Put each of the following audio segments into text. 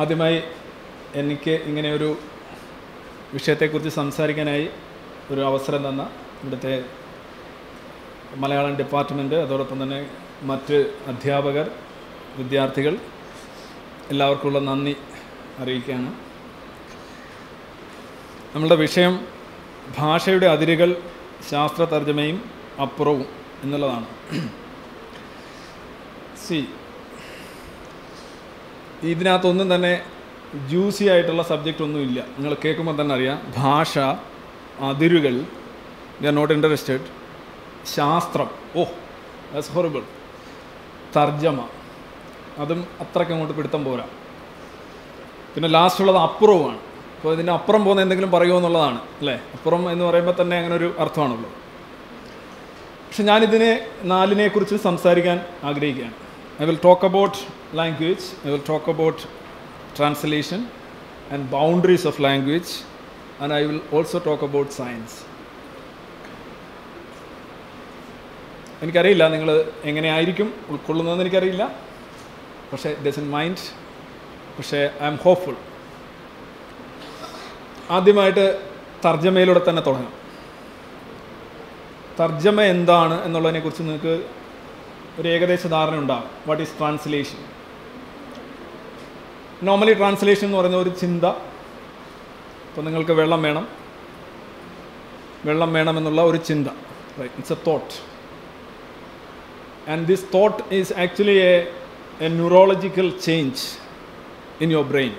ആദ്യമായി എനിക്ക് ഇങ്ങനെ ഒരു വിഷയത്തെക്കുറിച്ച് സംസാരിക്കാനായി ഒരു അവസരം തന്ന ഇവിടുത്തെ മലയാളം ഡിപ്പാർട്ട്മെൻറ്റ് അതോടൊപ്പം തന്നെ മറ്റ് അധ്യാപകർ വിദ്യാർത്ഥികൾ എല്ലാവർക്കുമുള്ള നന്ദി അറിയിക്കുകയാണ്. നമ്മുടെ വിഷയം ഭാഷയുടെ അതിരുകൾ ശാസ്ത്ര തർജ്ജമയും അപ്പുറവും എന്നുള്ളതാണ്. ഇതിനകത്തൊന്നും തന്നെ ജ്യൂസി ആയിട്ടുള്ള സബ്ജക്റ്റ് ഒന്നുമില്ല. നിങ്ങൾ കേൾക്കുമ്പോൾ തന്നെ അറിയാം, ഭാഷ, അതിരുകൾ, ദി ആർ നോട്ട് ഇൻട്രസ്റ്റഡ്. ശാസ്ത്രം, ഓ ദാറ്റ്സ് ഹൊറിബിൾ. തർജ്ജമ, അതും അത്രയ്ക്ക് അങ്ങോട്ട് പിടുത്തം പോരാ. പിന്നെ ലാസ്റ്റുള്ളത് അപ്പുറവുമാണ്. അപ്പോൾ ഇതിൻ്റെ അപ്പുറം പോകുന്ന എന്തെങ്കിലും പറയുമോ എന്നുള്ളതാണ് അല്ലേ. അപ്പുറം എന്ന് പറയുമ്പോൾ തന്നെ അങ്ങനെ ഒരു അർത്ഥമാണുള്ളത്. പക്ഷെ ഞാനിതിനെ നാലിനെക്കുറിച്ച് സംസാരിക്കാൻ ആഗ്രഹിക്കുകയാണ്. I will talk about language, I will talk about translation and boundaries of language, and I will also talk about science. എനിക്കറിയില്ല നിങ്ങൾ എങ്ങനെയായിരിക്കും ഉൾക്കൊള്ളുന്നതെന്ന് എനിക്കറിയില്ല, പക്ഷേ ഡസൻറ്റ് മൈൻഡ്, പക്ഷേ ഐ എം ഹോപ്പ്ഫുൾ. ആദ്യമായിട്ട് തർജ്ജമയിലൂടെ തന്നെ തുടങ്ങാം. തർജ്ജമ എന്താണ് എന്നുള്ളതിനെക്കുറിച്ച് നിങ്ങൾക്ക് ഒരു ഏകദേശ ധാരണ ഉണ്ടാകും. What is translation? Normally translation എന്ന് പറയുന്ന ഒരു ചിന്ത, ഇപ്പോൾ നിങ്ങൾക്ക് വെള്ളം വേണം എന്നുള്ള ഒരു ചിന്ത, right? It's a thought. And this thought is actually a neurological change in your brain.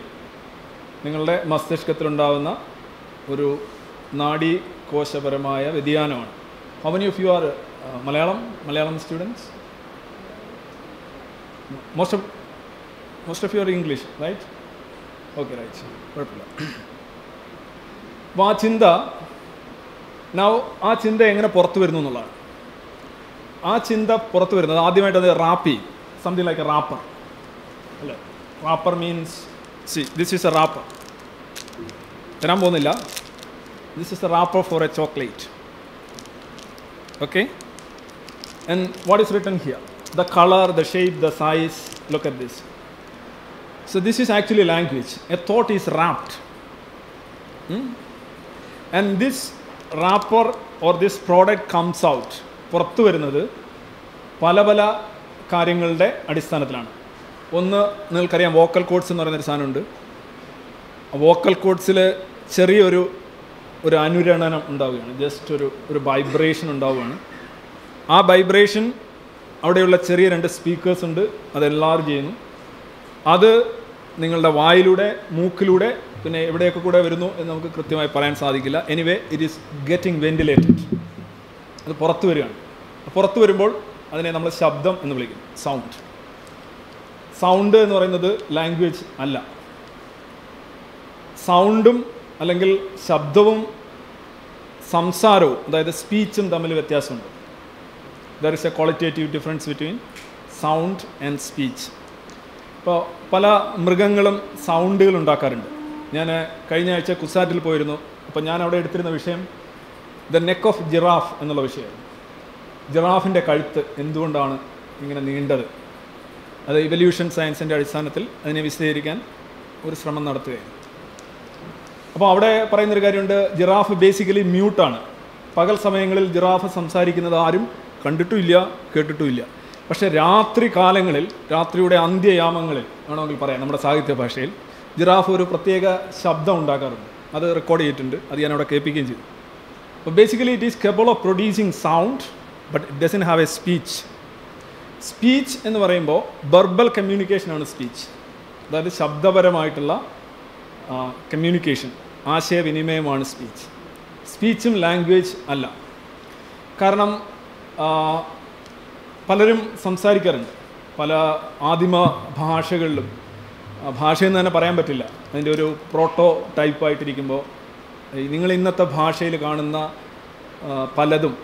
നിങ്ങളുടെ മസ്തിഷ്കത്തിലുണ്ടാകുന്ന ഒരു നാഡീകോശപരമായ വ്യതിയാനമാണ്. How many of you are Malayalam students? Most of you are English, right? Okay, right. അപ്പോൾ ആ ചിന്ത എങ്ങനെ പുറത്തു വരുന്നു എന്നുള്ളതാണ്. ആ ചിന്ത പുറത്തു വരുന്നത് ആദ്യമായിട്ടത് റാപ്പി, സംതിങ് ലൈക്ക് എ റാപ്പർ അല്ലേ. Wrapper means, see, this is a wrapper. Tharan ponnilla. This is a wrapper for a chocolate. Okay, and what is written here? The color, the shape, the size. Look at this. So this is actually language. A thought is wrapped, and this wrapper or this product comes out. Porathu varunathu pala pala karyangalude adisthanathilana. ഒന്ന്, നിങ്ങൾക്കറിയാം vocal cords എന്ന് പറയുന്നൊരു സാധനമുണ്ട്. Vocal കോഡ്സിൽ ചെറിയൊരു അനുരണനം ഉണ്ടാവുകയാണ്, just ഒരു vibration ഉണ്ടാവുകയാണ്. ആ വൈബ്രേഷൻ, അവിടെയുള്ള ചെറിയ രണ്ട് സ്പീക്കേഴ്സ് ഉണ്ട്, അതെല്ലാവരും ചെയ്യുന്നു. അത് നിങ്ങളുടെ വായിലൂടെ, മൂക്കിലൂടെ, പിന്നെ എവിടെയൊക്കെ കൂടെ വരുന്നു എന്ന് നമുക്ക് കൃത്യമായി പറയാൻ സാധിക്കില്ല. Anyway, it is getting ventilated. അത് പുറത്തു വരികയാണ്. പുറത്തു വരുമ്പോൾ അതിനെ നമ്മൾ ശബ്ദം എന്ന് വിളിക്കും, സൗണ്ട്. സൗണ്ട് എന്ന് പറയുന്നത് ലാംഗ്വേജ് അല്ല. സൗണ്ടും അല്ലെങ്കിൽ ശബ്ദവും സംസാരവും, അതായത് സ്പീച്ചും തമ്മിൽ വ്യത്യാസമുണ്ട്. There is a qualitative difference between sound and speech. ഇപ്പോൾ പല മൃഗങ്ങളും സൗണ്ടുകൾ ഉണ്ടാക്കാറുണ്ട്. ഞാൻ കഴിഞ്ഞ ആഴ്ച കുസാറ്റിൽ പോയിരുന്നു. അപ്പോൾ ഞാൻ അവിടെ എടുത്തിരുന്ന വിഷയം ദ നെക്ക് ഓഫ് ജിറാഫ് എന്നുള്ള വിഷയമാണ്. ജിറാഫിൻ്റെ കഴുത്ത് എന്തുകൊണ്ടാണ് ഇങ്ങനെ നീണ്ടത്? അത് ഇവല്യൂഷൻ സയൻസിൻ്റെ അടിസ്ഥാനത്തിൽ അതിനെ വിശദീകരിക്കാൻ ഒരു ശ്രമം നടത്തുകയാണ്. അപ്പോൾ അവിടെ പറയുന്നൊരു കാര്യമുണ്ട്, ജിറാഫ് ബേസിക്കലി മ്യൂട്ടാണ്. പകൽ സമയങ്ങളിൽ ജിറാഫ് സംസാരിക്കുന്നത് ആരും കണ്ടിട്ടുമില്ല, കേട്ടിട്ടുമില്ല. പക്ഷേ രാത്രി കാലങ്ങളിൽ, രാത്രിയുടെ അന്ത്യയാമങ്ങളിൽ വേണമെങ്കിൽ പറയാം നമ്മുടെ സാഹിത്യ ഭാഷയിൽ, ജിറാഫ് ഒരു പ്രത്യേക ശബ്ദം ഉണ്ടാക്കാറുണ്ട്. അത് റെക്കോർഡ് ചെയ്തിട്ടുണ്ട്, അത് ഞാൻ അവിടെ കേൾപ്പിക്കുകയും ചെയ്തു. അപ്പോൾ basically it is capable of producing sound, but it doesn't have a speech. Speech എന്ന് പറയുമ്പോൾ വെർബൽ കമ്മ്യൂണിക്കേഷനാണ് സ്പീച്ച്, അതായത് ശബ്ദപരമായിട്ടുള്ള കമ്മ്യൂണിക്കേഷൻ, ആശയവിനിമയമാണ് സ്പീച്ച്. സ്പീച്ചും ലാംഗ്വേജ് അല്ല. കാരണം പലരും സംസാരിക്കാറുണ്ട്, പല ആദിമ ഭാഷകളിലും, ഭാഷയെന്ന് തന്നെ പറയാൻ പറ്റില്ല, അതിൻ്റെ ഒരു പ്രോട്ടോ ടൈപ്പായിട്ടിരിക്കുമ്പോൾ നിങ്ങൾ ഇന്നത്തെ ഭാഷയിൽ കാണുന്ന പലതും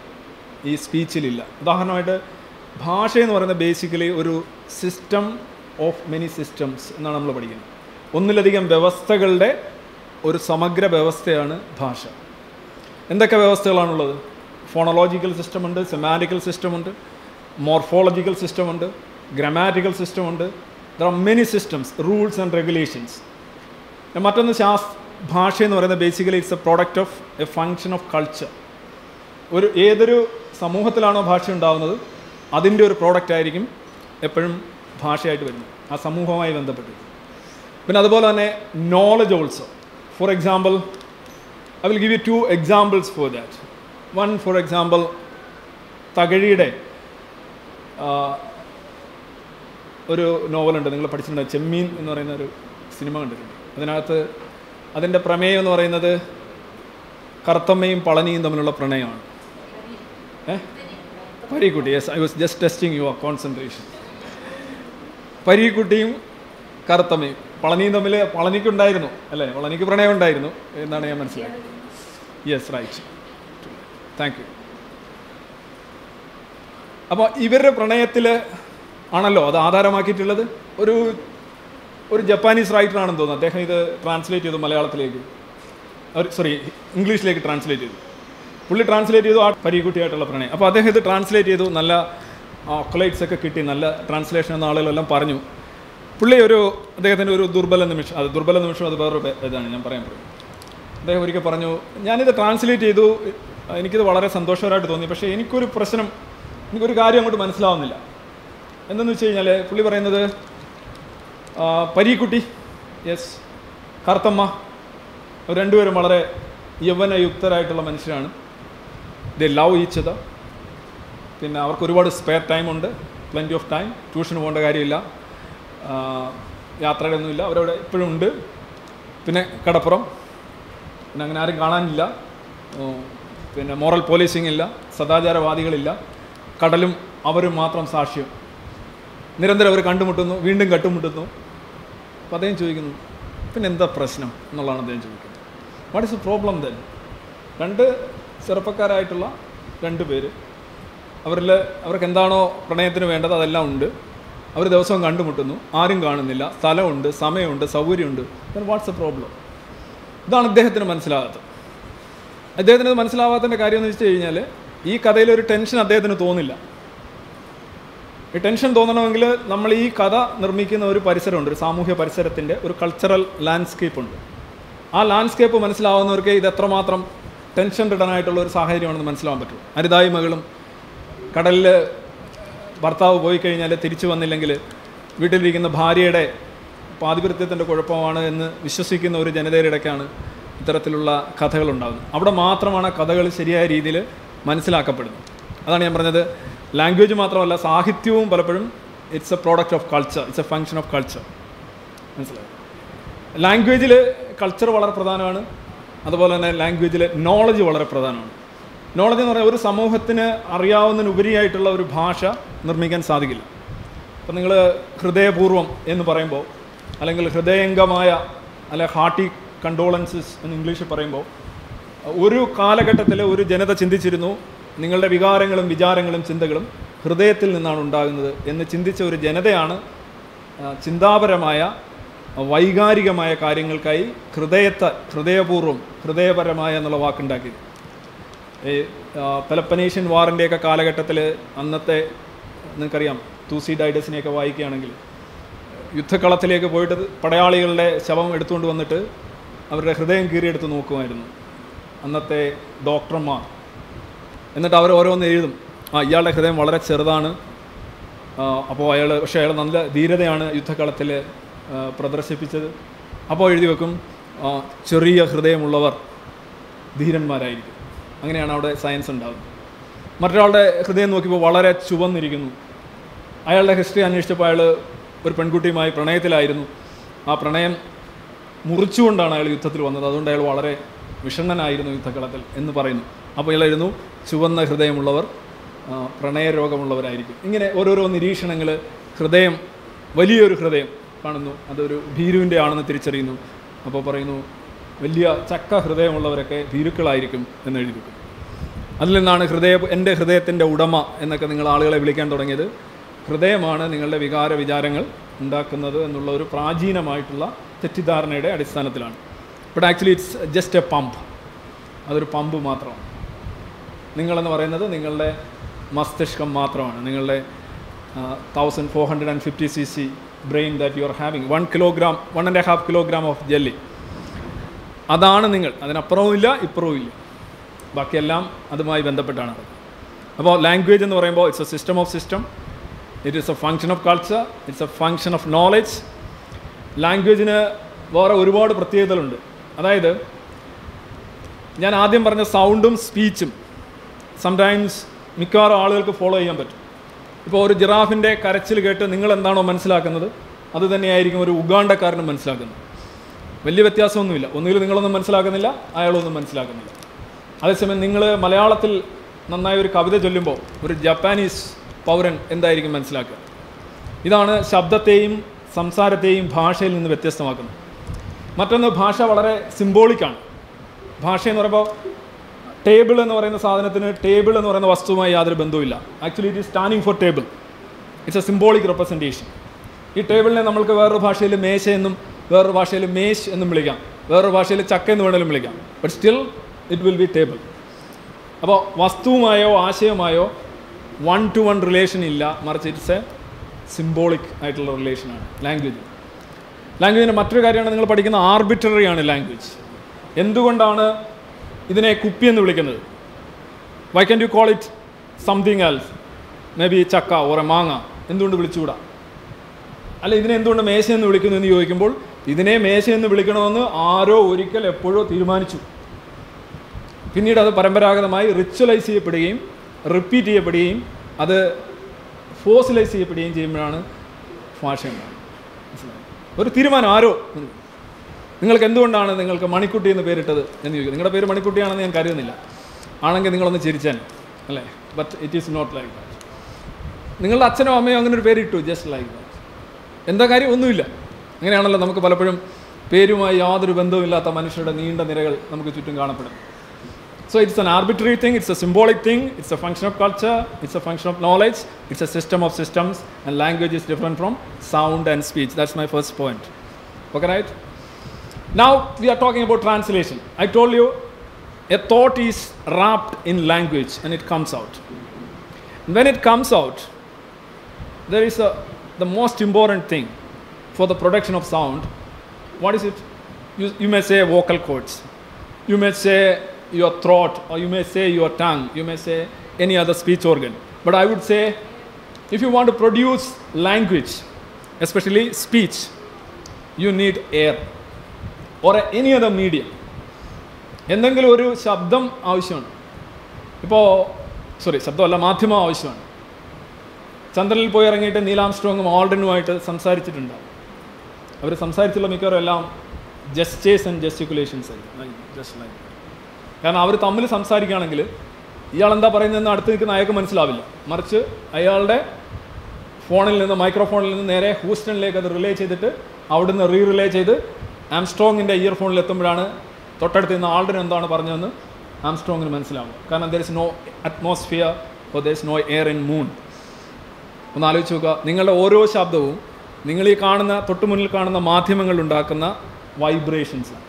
ഈ സ്പീച്ചിലില്ല. ഉദാഹരണമായിട്ട്, ഭാഷ എന്ന് പറയുന്നത് ബേസിക്കലി ഒരു സിസ്റ്റം ഓഫ് മെനി സിസ്റ്റംസ് എന്നാണ് നമ്മൾ പഠിക്കുന്നത്. ഒന്നിലധികം വ്യവസ്ഥകളുടെ ഒരു സമഗ്ര വ്യവസ്ഥയാണ് ഭാഷ. എന്തൊക്കെ വ്യവസ്ഥകളാണുള്ളത്? ഫോണോളോജിക്കൽ സിസ്റ്റമുണ്ട്, സെമാൻറ്റിക്കൽ സിസ്റ്റമുണ്ട്, മോർഫോളജിക്കൽ സിസ്റ്റമുണ്ട്, ഗ്രമാറ്റിക്കൽ സിസ്റ്റമുണ്ട്, There are many systems, rules and regulations. മറ്റൊന്ന് ഭാഷ എന്ന് പറയുന്നത് basically it's a product of a function of culture. ഒരു ഏതൊരു സമൂഹത്തിലാണോ ഭാഷ ഉണ്ടാകുന്നത് അതിൻ്റെ ഒരു പ്രോഡക്റ്റ് ആയിരിക്കും എപ്പോഴും ഭാഷയായിട്ട് വരുന്നത്, ആ സമൂഹവുമായി ബന്ധപ്പെട്ട്. പിന്നെ അതുപോലെ തന്നെ knowledge also. For example I will give you two examples for that. One, for example തകഴിയുടെ ഒരു നോവലുണ്ട്, നിങ്ങൾ പഠിച്ചിട്ടുണ്ടാകും, ചെമ്മീൻ എന്ന് പറയുന്ന ഒരു സിനിമ കണ്ടിട്ടുണ്ട്. അതിനകത്ത് അതിൻ്റെ പ്രമേയം എന്ന് പറയുന്നത് കറുത്തമ്മയും പളനിയും തമ്മിലുള്ള പ്രണയമാണ്. Pareekutty, yes, I was just testing your concentration. പരീക്കുട്ടിയും കറുത്തമ്മയും പളനിയും തമ്മിൽ പളനിക്കുണ്ടായിരുന്നു അല്ലേ, പളനിക്ക് പ്രണയം ഉണ്ടായിരുന്നു എന്നാണ് ഞാൻ മനസ്സിലായത്. Yes, right, thank you. അപ്പോൾ ഇവരുടെ പ്രണയത്തിൽ ആണല്ലോ അത് ആധാരമാക്കിയിട്ടുള്ളത്. ഒരു ജപ്പാനീസ് റൈറ്ററാണെന്ന് തോന്നുന്നു, അദ്ദേഹം ഇത് ട്രാൻസ്ലേറ്റ് ചെയ്തു മലയാളത്തിലേക്ക്, സോറി ഇംഗ്ലീഷിലേക്ക് ട്രാൻസ്ലേറ്റ് ചെയ്തു. പുള്ളി ട്രാൻസ്ലേറ്റ് ചെയ്തു ആ പരീക്കുട്ടിയായിട്ടുള്ള പ്രണയം. അപ്പോൾ അദ്ദേഹം ഇത് ട്രാൻസ്ലേറ്റ് ചെയ്തു, നല്ല കൊളൈറ്റ്സ് ഒക്കെ കിട്ടി, നല്ല ട്രാൻസ്ലേഷൻ എന്ന ആളുകളെല്ലാം പറഞ്ഞു. പുള്ളി അദ്ദേഹത്തിൻ്റെ ഒരു ദുർബല നിമിഷം അത് വേറൊരു ഇതാണ് ഞാൻ പറയാൻ പറ്റും. അദ്ദേഹം ഒരിക്കൽ പറഞ്ഞു, ഞാനിത് ട്രാൻസ്ലേറ്റ് ചെയ്തു, എനിക്കിത് വളരെ സന്തോഷകരമായിട്ട് തോന്നി, പക്ഷേ എനിക്കൊരു കാര്യം അങ്ങോട്ട് മനസ്സിലാവുന്നില്ല. എന്തെന്ന് വെച്ച് കഴിഞ്ഞാൽ പുള്ളി പറയുന്നത് പരീക്കുട്ടി, യെസ്, കറുത്തമ്മ, അവർ രണ്ടുപേരും വളരെ യൗവനയുക്തരായിട്ടുള്ള മനുഷ്യരാണ്. They love each other. പിന്നെ അവർക്ക് ഒരുപാട് സ്പെയർ ടൈമുണ്ട്, പ്ലെൻറ്റി ഓഫ് ടൈം, ട്യൂഷന് പോകേണ്ട കാര്യമില്ല, യാത്രകളൊന്നുമില്ല, അവരവിടെ ഇപ്പോഴും ഉണ്ട്. പിന്നെ കടപ്പുറം, പിന്നെ അങ്ങനെ ആരും കാണാനില്ല, പിന്നെ മോറൽ പോലീസിംഗ് ഇല്ല, സദാചാരവാദികളില്ല, കടലും അവരും മാത്രം സാക്ഷ്യം. നിരന്തരം അവർ കണ്ടുമുട്ടുന്നു, വീണ്ടും കണ്ടുമുട്ടുന്നു. അപ്പോൾ അദ്ദേഹം ചോദിക്കുന്നു, പിന്നെ എന്താ പ്രശ്നം എന്നുള്ളതാണ് അദ്ദേഹം ചോദിക്കുന്നത്. What is the problem then? രണ്ട് ചെറുപ്പക്കാരായിട്ടുള്ള രണ്ട് പേര്, അവർക്ക് എന്താണോ പ്രണയത്തിന് വേണ്ടത് അതെല്ലാം ഉണ്ട്, അവർ ദിവസവും കണ്ടുമുട്ടുന്നു, ആരും കാണുന്നില്ല, സ്ഥലമുണ്ട്, സമയമുണ്ട്, സൗകര്യമുണ്ട്, ദെൻ വാട്ട്സ് ദ പ്രോബ്ലം? ഇതാണ് അദ്ദേഹത്തിന് മനസ്സിലാകാത്തത്. അദ്ദേഹത്തിന് മനസ്സിലാവാത്തതിൻ്റെ കാര്യം എന്ന് വെച്ച് കഴിഞ്ഞാൽ ഈ കഥയിലൊരു ടെൻഷൻ അദ്ദേഹത്തിന് തോന്നില്ല. ഈ ടെൻഷൻ തോന്നണമെങ്കിൽ നമ്മൾ ഈ കഥ നിർമ്മിക്കുന്ന ഒരു പരിസരമുണ്ട്, ഒരു സാമൂഹ്യ പരിസരത്തിൻ്റെ ഒരു കൾച്ചറൽ ലാൻഡ്സ്കേപ്പുണ്ട്. ആ ലാൻഡ്സ്കേപ്പ് മനസ്സിലാവുന്നവർക്ക് ഇത് എത്രമാത്രം ടെൻഷൻ ഇടാനായിട്ടുള്ള ഒരു സാഹചര്യമാണെന്ന് മനസ്സിലാവാൻ പറ്റും. അരുതായി മകളും കടലിൽ ഭർത്താവ് പോയി കഴിഞ്ഞാൽ തിരിച്ചു വന്നില്ലെങ്കിൽ വീട്ടിലിരിക്കുന്ന ഭാര്യയുടെ പാതിവൃത്യത്തിൻ്റെ കുഴപ്പമാണ് എന്ന് വിശ്വസിക്കുന്ന ഒരു ജനതയുടെ ഇടയ്ക്കാണ് ഇത്തരത്തിലുള്ള കഥകളുണ്ടാകുന്നത്. അവിടെ മാത്രമാണ് കഥകൾ ശരിയായ രീതിയിൽ മനസ്സിലാക്കപ്പെടുന്നത്. അതാണ് ഞാൻ പറഞ്ഞത്, ലാംഗ്വേജ് മാത്രമല്ല സാഹിത്യവും പലപ്പോഴും it's a product of culture, it's a function of culture. മനസ്സിലായി? ലാംഗ്വേജിൽ കൾച്ചർ വളരെ പ്രധാനമാണ്, അതുപോലെ തന്നെ ലാംഗ്വേജിൽ നോളജ് വളരെ പ്രധാനമാണ്. നോളജ് എന്ന് പറഞ്ഞാൽ ഒരു സമൂഹത്തിന് അറിയാവുന്നതിനുപരിയായിട്ടുള്ള ഒരു ഭാഷ നിർമ്മിക്കാൻ സാധിക്കില്ല. അപ്പം നിങ്ങൾ ഹൃദയപൂർവ്വം എന്ന് പറയുമ്പോൾ, അല്ലെങ്കിൽ ഹൃദയംഗമായ, അല്ലെങ്കിൽ ഹാർട്ടി കണ്ടോളൻസസ് എന്ന് ഇംഗ്ലീഷിൽ പറയുമ്പോൾ, ഒരു കാലഘട്ടത്തിൽ ഒരു ജനത ചിന്തിച്ചിരുന്നു നിങ്ങളുടെ വികാരങ്ങളും വിചാരങ്ങളും ചിന്തകളും ഹൃദയത്തിൽ നിന്നാണ് ഉണ്ടാകുന്നത് എന്ന് ചിന്തിച്ച ഒരു ജനതയാണ് ചിന്താപരമായ വൈകാരികമായ കാര്യങ്ങൾക്കായി ഹൃദയപൂർവ്വം, ഹൃദയപരമായ എന്നുള്ള വാക്കുണ്ടാക്കിയത്. ഈ പെലപ്പനേഷ്യൻ വാറിൻ്റെയൊക്കെ കാലഘട്ടത്തിൽ അന്നത്തെ നിങ്ങൾക്കറിയാം തൂസിഡൈഡസിനെയൊക്കെ വായിക്കുകയാണെങ്കിൽ, യുദ്ധക്കളത്തിലേക്ക് പോയിട്ട് പടയാളികളുടെ ശവം എടുത്തുകൊണ്ട് വന്നിട്ട് അവരുടെ ഹൃദയം കീറിയെടുത്ത് നോക്കുമായിരുന്നു അന്നത്തെ ഡോക്ടർമാർ. എന്നിട്ട് അവർ ഓരോന്ന് എഴുതും, ഇയാളുടെ ഹൃദയം വളരെ ചെറുതാണ്, അപ്പോൾ പക്ഷേ അയാൾ നല്ല ധീരതയാണ് യുദ്ധക്കളത്തിൽ പ്രദർശിപ്പിച്ചത്. അപ്പോൾ എഴുതി വെക്കും, ചെറിയ ഹൃദയമുള്ളവർ ധീരന്മാരായിരിക്കും. അങ്ങനെയാണ് അവിടെ സയൻസ് ഉണ്ടാകുന്നത്. മറ്റൊരാളുടെ ഹൃദയം നോക്കിയപ്പോൾ വളരെ ചുവന്നിരിക്കുന്നു. അയാളുടെ ഹിസ്റ്ററി അന്വേഷിച്ചപ്പോൾ അയാൾ ഒരു പെൺകുട്ടിയുമായി പ്രണയത്തിലായിരുന്നു, ആ പ്രണയം മുറിച്ചുകൊണ്ടാണ് അയാൾ യുദ്ധത്തിൽ വന്നത്, അതുകൊണ്ട് അയാൾ വളരെ വിഷണ്ണനായിരുന്നു യുദ്ധക്കളത്തിൽ എന്ന് പറയുന്നു. അപ്പോൾ ഇയാൾ എഴുതുന്നു, ചുവന്ന ഹൃദയമുള്ളവർ പ്രണയരോഗമുള്ളവരായിരിക്കും. ഇങ്ങനെ ഓരോരോ നിരീക്ഷണങ്ങൾ. ഹൃദയം, വലിയൊരു ഹൃദയം കാണുന്നു, അതൊരു ഭീരുവിൻ്റെ ആണെന്ന് തിരിച്ചറിയുന്നു, അപ്പോൾ പറയുന്നു വലിയ ചക്ക ഹൃദയമുള്ളവരൊക്കെ ഭീരുക്കളായിരിക്കും എന്ന് എഴുതി വെക്കും. അതിൽ നിന്നാണ് എൻ്റെ ഹൃദയത്തിൻ്റെ ഉടമ എന്നൊക്കെ നിങ്ങൾ ആളുകളെ വിളിക്കാൻ തുടങ്ങിയത്. ഹൃദയമാണ് നിങ്ങളുടെ വികാര വിചാരങ്ങൾ ഉണ്ടാക്കുന്നത് എന്നുള്ള ഒരു പ്രാചീനമായിട്ടുള്ള തെറ്റിദ്ധാരണയുടെ അടിസ്ഥാനത്തിലാണ്. But actually it's just a pump, അതൊരു പമ്പ് മാത്രമാണ്. നിങ്ങളെന്ന് പറയുന്നത് നിങ്ങളുടെ മസ്തിഷ്കം മാത്രമാണ്, നിങ്ങളുടെ 1450 cc brain that you are having. 1 kilogram, 1.5 kilogram of jelly. അതാണ് നിങ്ങൾ, അതിനപ്പുറവും ഇല്ല ഇപ്പുറവും ഇല്ല, ബാക്കിയെല്ലാം അതുമായി ബന്ധപ്പെട്ടാണ്. അപ്പോൾ ലാംഗ്വേജ് എന്ന് പറയുമ്പോൾ it's a system of system, it is a function of culture, it's a function of knowledge. ലാംഗ്വേജിന് വേറെ ഒരുപാട് പ്രത്യേകതകളുണ്ട്. അതായത് ഞാൻ ആദ്യം പറഞ്ഞ സൗണ്ടും സ്പീച്ചും സംടൈംസ് മിക്കവാറും ആളുകൾക്ക് ഫോളോ ചെയ്യാൻ പറ്റും. ഇപ്പോൾ ഒരു ജിറാഫിൻ്റെ കരച്ചിൽ കേട്ട് നിങ്ങളെന്താണോ മനസ്സിലാക്കുന്നത് അത് തന്നെയായിരിക്കും ഒരു ഉഗാണ്ടക്കാരനും മനസ്സിലാക്കുന്നത്. വലിയ വ്യത്യാസമൊന്നുമില്ല, ഒന്നുകിലും നിങ്ങളൊന്നും മനസ്സിലാക്കുന്നില്ല അയാളൊന്നും മനസ്സിലാക്കുന്നില്ല. അതേസമയം നിങ്ങൾ മലയാളത്തിൽ നന്നായി ഒരു കവിത ചൊല്ലുമ്പോൾ ഒരു ജപ്പാനീസ് പൗരൻ എന്തായിരിക്കും മനസ്സിലാക്കുക. ഇതാണ് ശബ്ദത്തെയും സംസാരത്തെയും ഭാഷയിൽ നിന്ന് വ്യത്യസ്തമാക്കുന്നത്. മറ്റൊന്ന്, ഭാഷ വളരെ സിംബോളിക്കാണ്. ഭാഷയെന്ന് പറയുമ്പോൾ ടേബിൾ എന്ന് പറയുന്ന സാധനത്തിന് ടേബിൾ എന്ന് പറയുന്ന വസ്തുവുമായി യാതൊരു ബന്ധവുമില്ല. Actually it is standing for table, it's a symbolic representation. ഈ ടേബിളിനെ നമ്മൾക്ക് വേറൊരു ഭാഷയിൽ മേശ എന്നും വേറൊരു ഭാഷയിൽ മേശ് എന്നും വിളിക്കാം, വേറൊരു ഭാഷയിൽ ചക്ക എന്ന് വേണമെങ്കിലും വിളിക്കാം, but still it will be table. അപ്പോൾ വസ്തുവുമായോ ആശയവുമായോ 1 to 1 റിലേഷൻ ഇല്ല, മറിച്ച് ഇറ്റ്സ് എ സിംബോളിക് ആയിട്ടുള്ള റിലേഷനാണ് ലാംഗ്വേജ്. ലാംഗ്വേജിൻ്റെ മറ്റൊരു കാര്യമാണ് നിങ്ങൾ പഠിക്കുന്ന ആർബിട്രറിയാണ് ലാംഗ്വേജ്. എന്തുകൊണ്ടാണ് ഇതിനെ കുപ്പി എന്ന് വിളിക്കുന്നത്? Why can you call it something else, may be ചക്ക ഓറെ മാങ്ങ, എന്തുകൊണ്ട് വിളിച്ചുകൂടാ? അല്ല, ഇതിനെ എന്തുകൊണ്ട് മേശ എന്ന് വിളിക്കുന്നു എന്ന് ചോദിക്കുമ്പോൾ ഇതിനെ മേശ എന്ന് വിളിക്കണമെന്ന് ആരോ ഒരിക്കൽ എപ്പോഴോ തീരുമാനിച്ചു. പിന്നീട് അത് പരമ്പരാഗതമായി റിച്വലൈസ് ചെയ്യപ്പെടുകയും റിപ്പീറ്റ് ചെയ്യപ്പെടുകയും അത് ഫോസിലൈസ് ചെയ്യപ്പെടുകയും ചെയ്യുമ്പോഴാണ് ഭാഷ ഉണ്ടാകുന്നത്. ഒരു തീരുമാനം ആരോ. നിങ്ങൾക്ക് എന്തുകൊണ്ടാണ് നിങ്ങൾക്ക് മണിക്കുട്ടി എന്ന് പേരിട്ടത് എന്ന് ചോദിക്കും. നിങ്ങളുടെ പേര് മണിക്കുട്ടിയാണെന്ന് ഞാൻ കരുതുന്നില്ല, ആണെങ്കിൽ നിങ്ങളൊന്ന് ചിരിച്ചാൽ അല്ലേ? But it is not like that. നിങ്ങളുടെ അച്ഛനോ അമ്മയോ അങ്ങനെ ഒരു പേര് ഇട്ടു, ജസ്റ്റ് ലൈക്ക് ദാറ്റ്. എന്താ കാര്യം? ഒന്നുമില്ല. അങ്ങനെയാണല്ലോ നമുക്ക് പലപ്പോഴും പേരുമായി യാതൊരു ബന്ധവുമില്ലാത്ത മനുഷ്യരുടെ നീണ്ട നിരകൾ നമുക്ക് ചുറ്റും കാണപ്പെടും. So it's an arbitrary thing, it's a symbolic thing, it's a function of culture, it's a function of knowledge, it's a system of systems, and language is different from sound and speech. That's my first point. Okay, right? Now we are talking about translation. I told you a thought is wrapped in language and it comes out. When it comes out, there is the most important thing for the production of sound. What is it? You may say vocal cords. You may say your throat, or you may say your tongue, you may say any other speech organ. But I would say, if you want to produce language, especially speech, you need air or any other medium. എന്തെങ്കിലും ഒരു ശബ്ദം ആവശ്യമാണ്. ഇപ്പോൾ ശബ്ദമല്ല, മാധ്യമം ആവശ്യമാണ്. ചന്ദ്രനിൽ പോയി ഇറങ്ങിയിട്ട് നീൽ ആംസ്ട്രോങ്ങും ആൾഡനുമായിട്ട് സംസാരിച്ചിട്ടുണ്ട്. അവർ സംസാരിച്ചുള്ള മിക്കവാറും എല്ലാം ജസ്റ്റേഴ്സ് ആൻഡ് ജസ്റ്റിക്കുലേഷൻസ് ആയി, ജസ്റ്റ് ലൈക്ക്. കാരണം അവർ തമ്മിൽ സംസാരിക്കുകയാണെങ്കിൽ ഇയാളെന്താ പറയുന്നതെന്ന് അടുത്ത് നിൽക്കുന്ന അയാൾക്ക് മനസ്സിലാവില്ല, മറിച്ച് അയാളുടെ ഫോണിൽ നിന്ന് മൈക്രോഫോണിൽ നിന്ന് നേരെ ഹൂസ്റ്റണിലേക്ക് അത് റിലേ ചെയ്തിട്ട് അവിടുന്ന് റിലേ ചെയ്ത് ആംസ്ട്രോങ്ങിൻ്റെ ഇയർഫോണിൽ എത്തുമ്പോഴാണ് തൊട്ടടുത്ത് നിന്ന് ആൾഡന് എന്താണ് പറഞ്ഞതെന്ന് ആംസ്ട്രോങ്ങിന് മനസ്സിലാവും. കാരണം there is no atmosphere, or there is no air in moon. ഒന്ന് ആലോചിച്ച് നോക്കുക, നിങ്ങളുടെ ഓരോ ശബ്ദവും നിങ്ങൾ ഈ കാണുന്ന തൊട്ടുമുന്നിൽ കാണുന്ന മാധ്യമങ്ങളിലുണ്ടാക്കുന്ന വൈബ്രേഷൻസാണ്.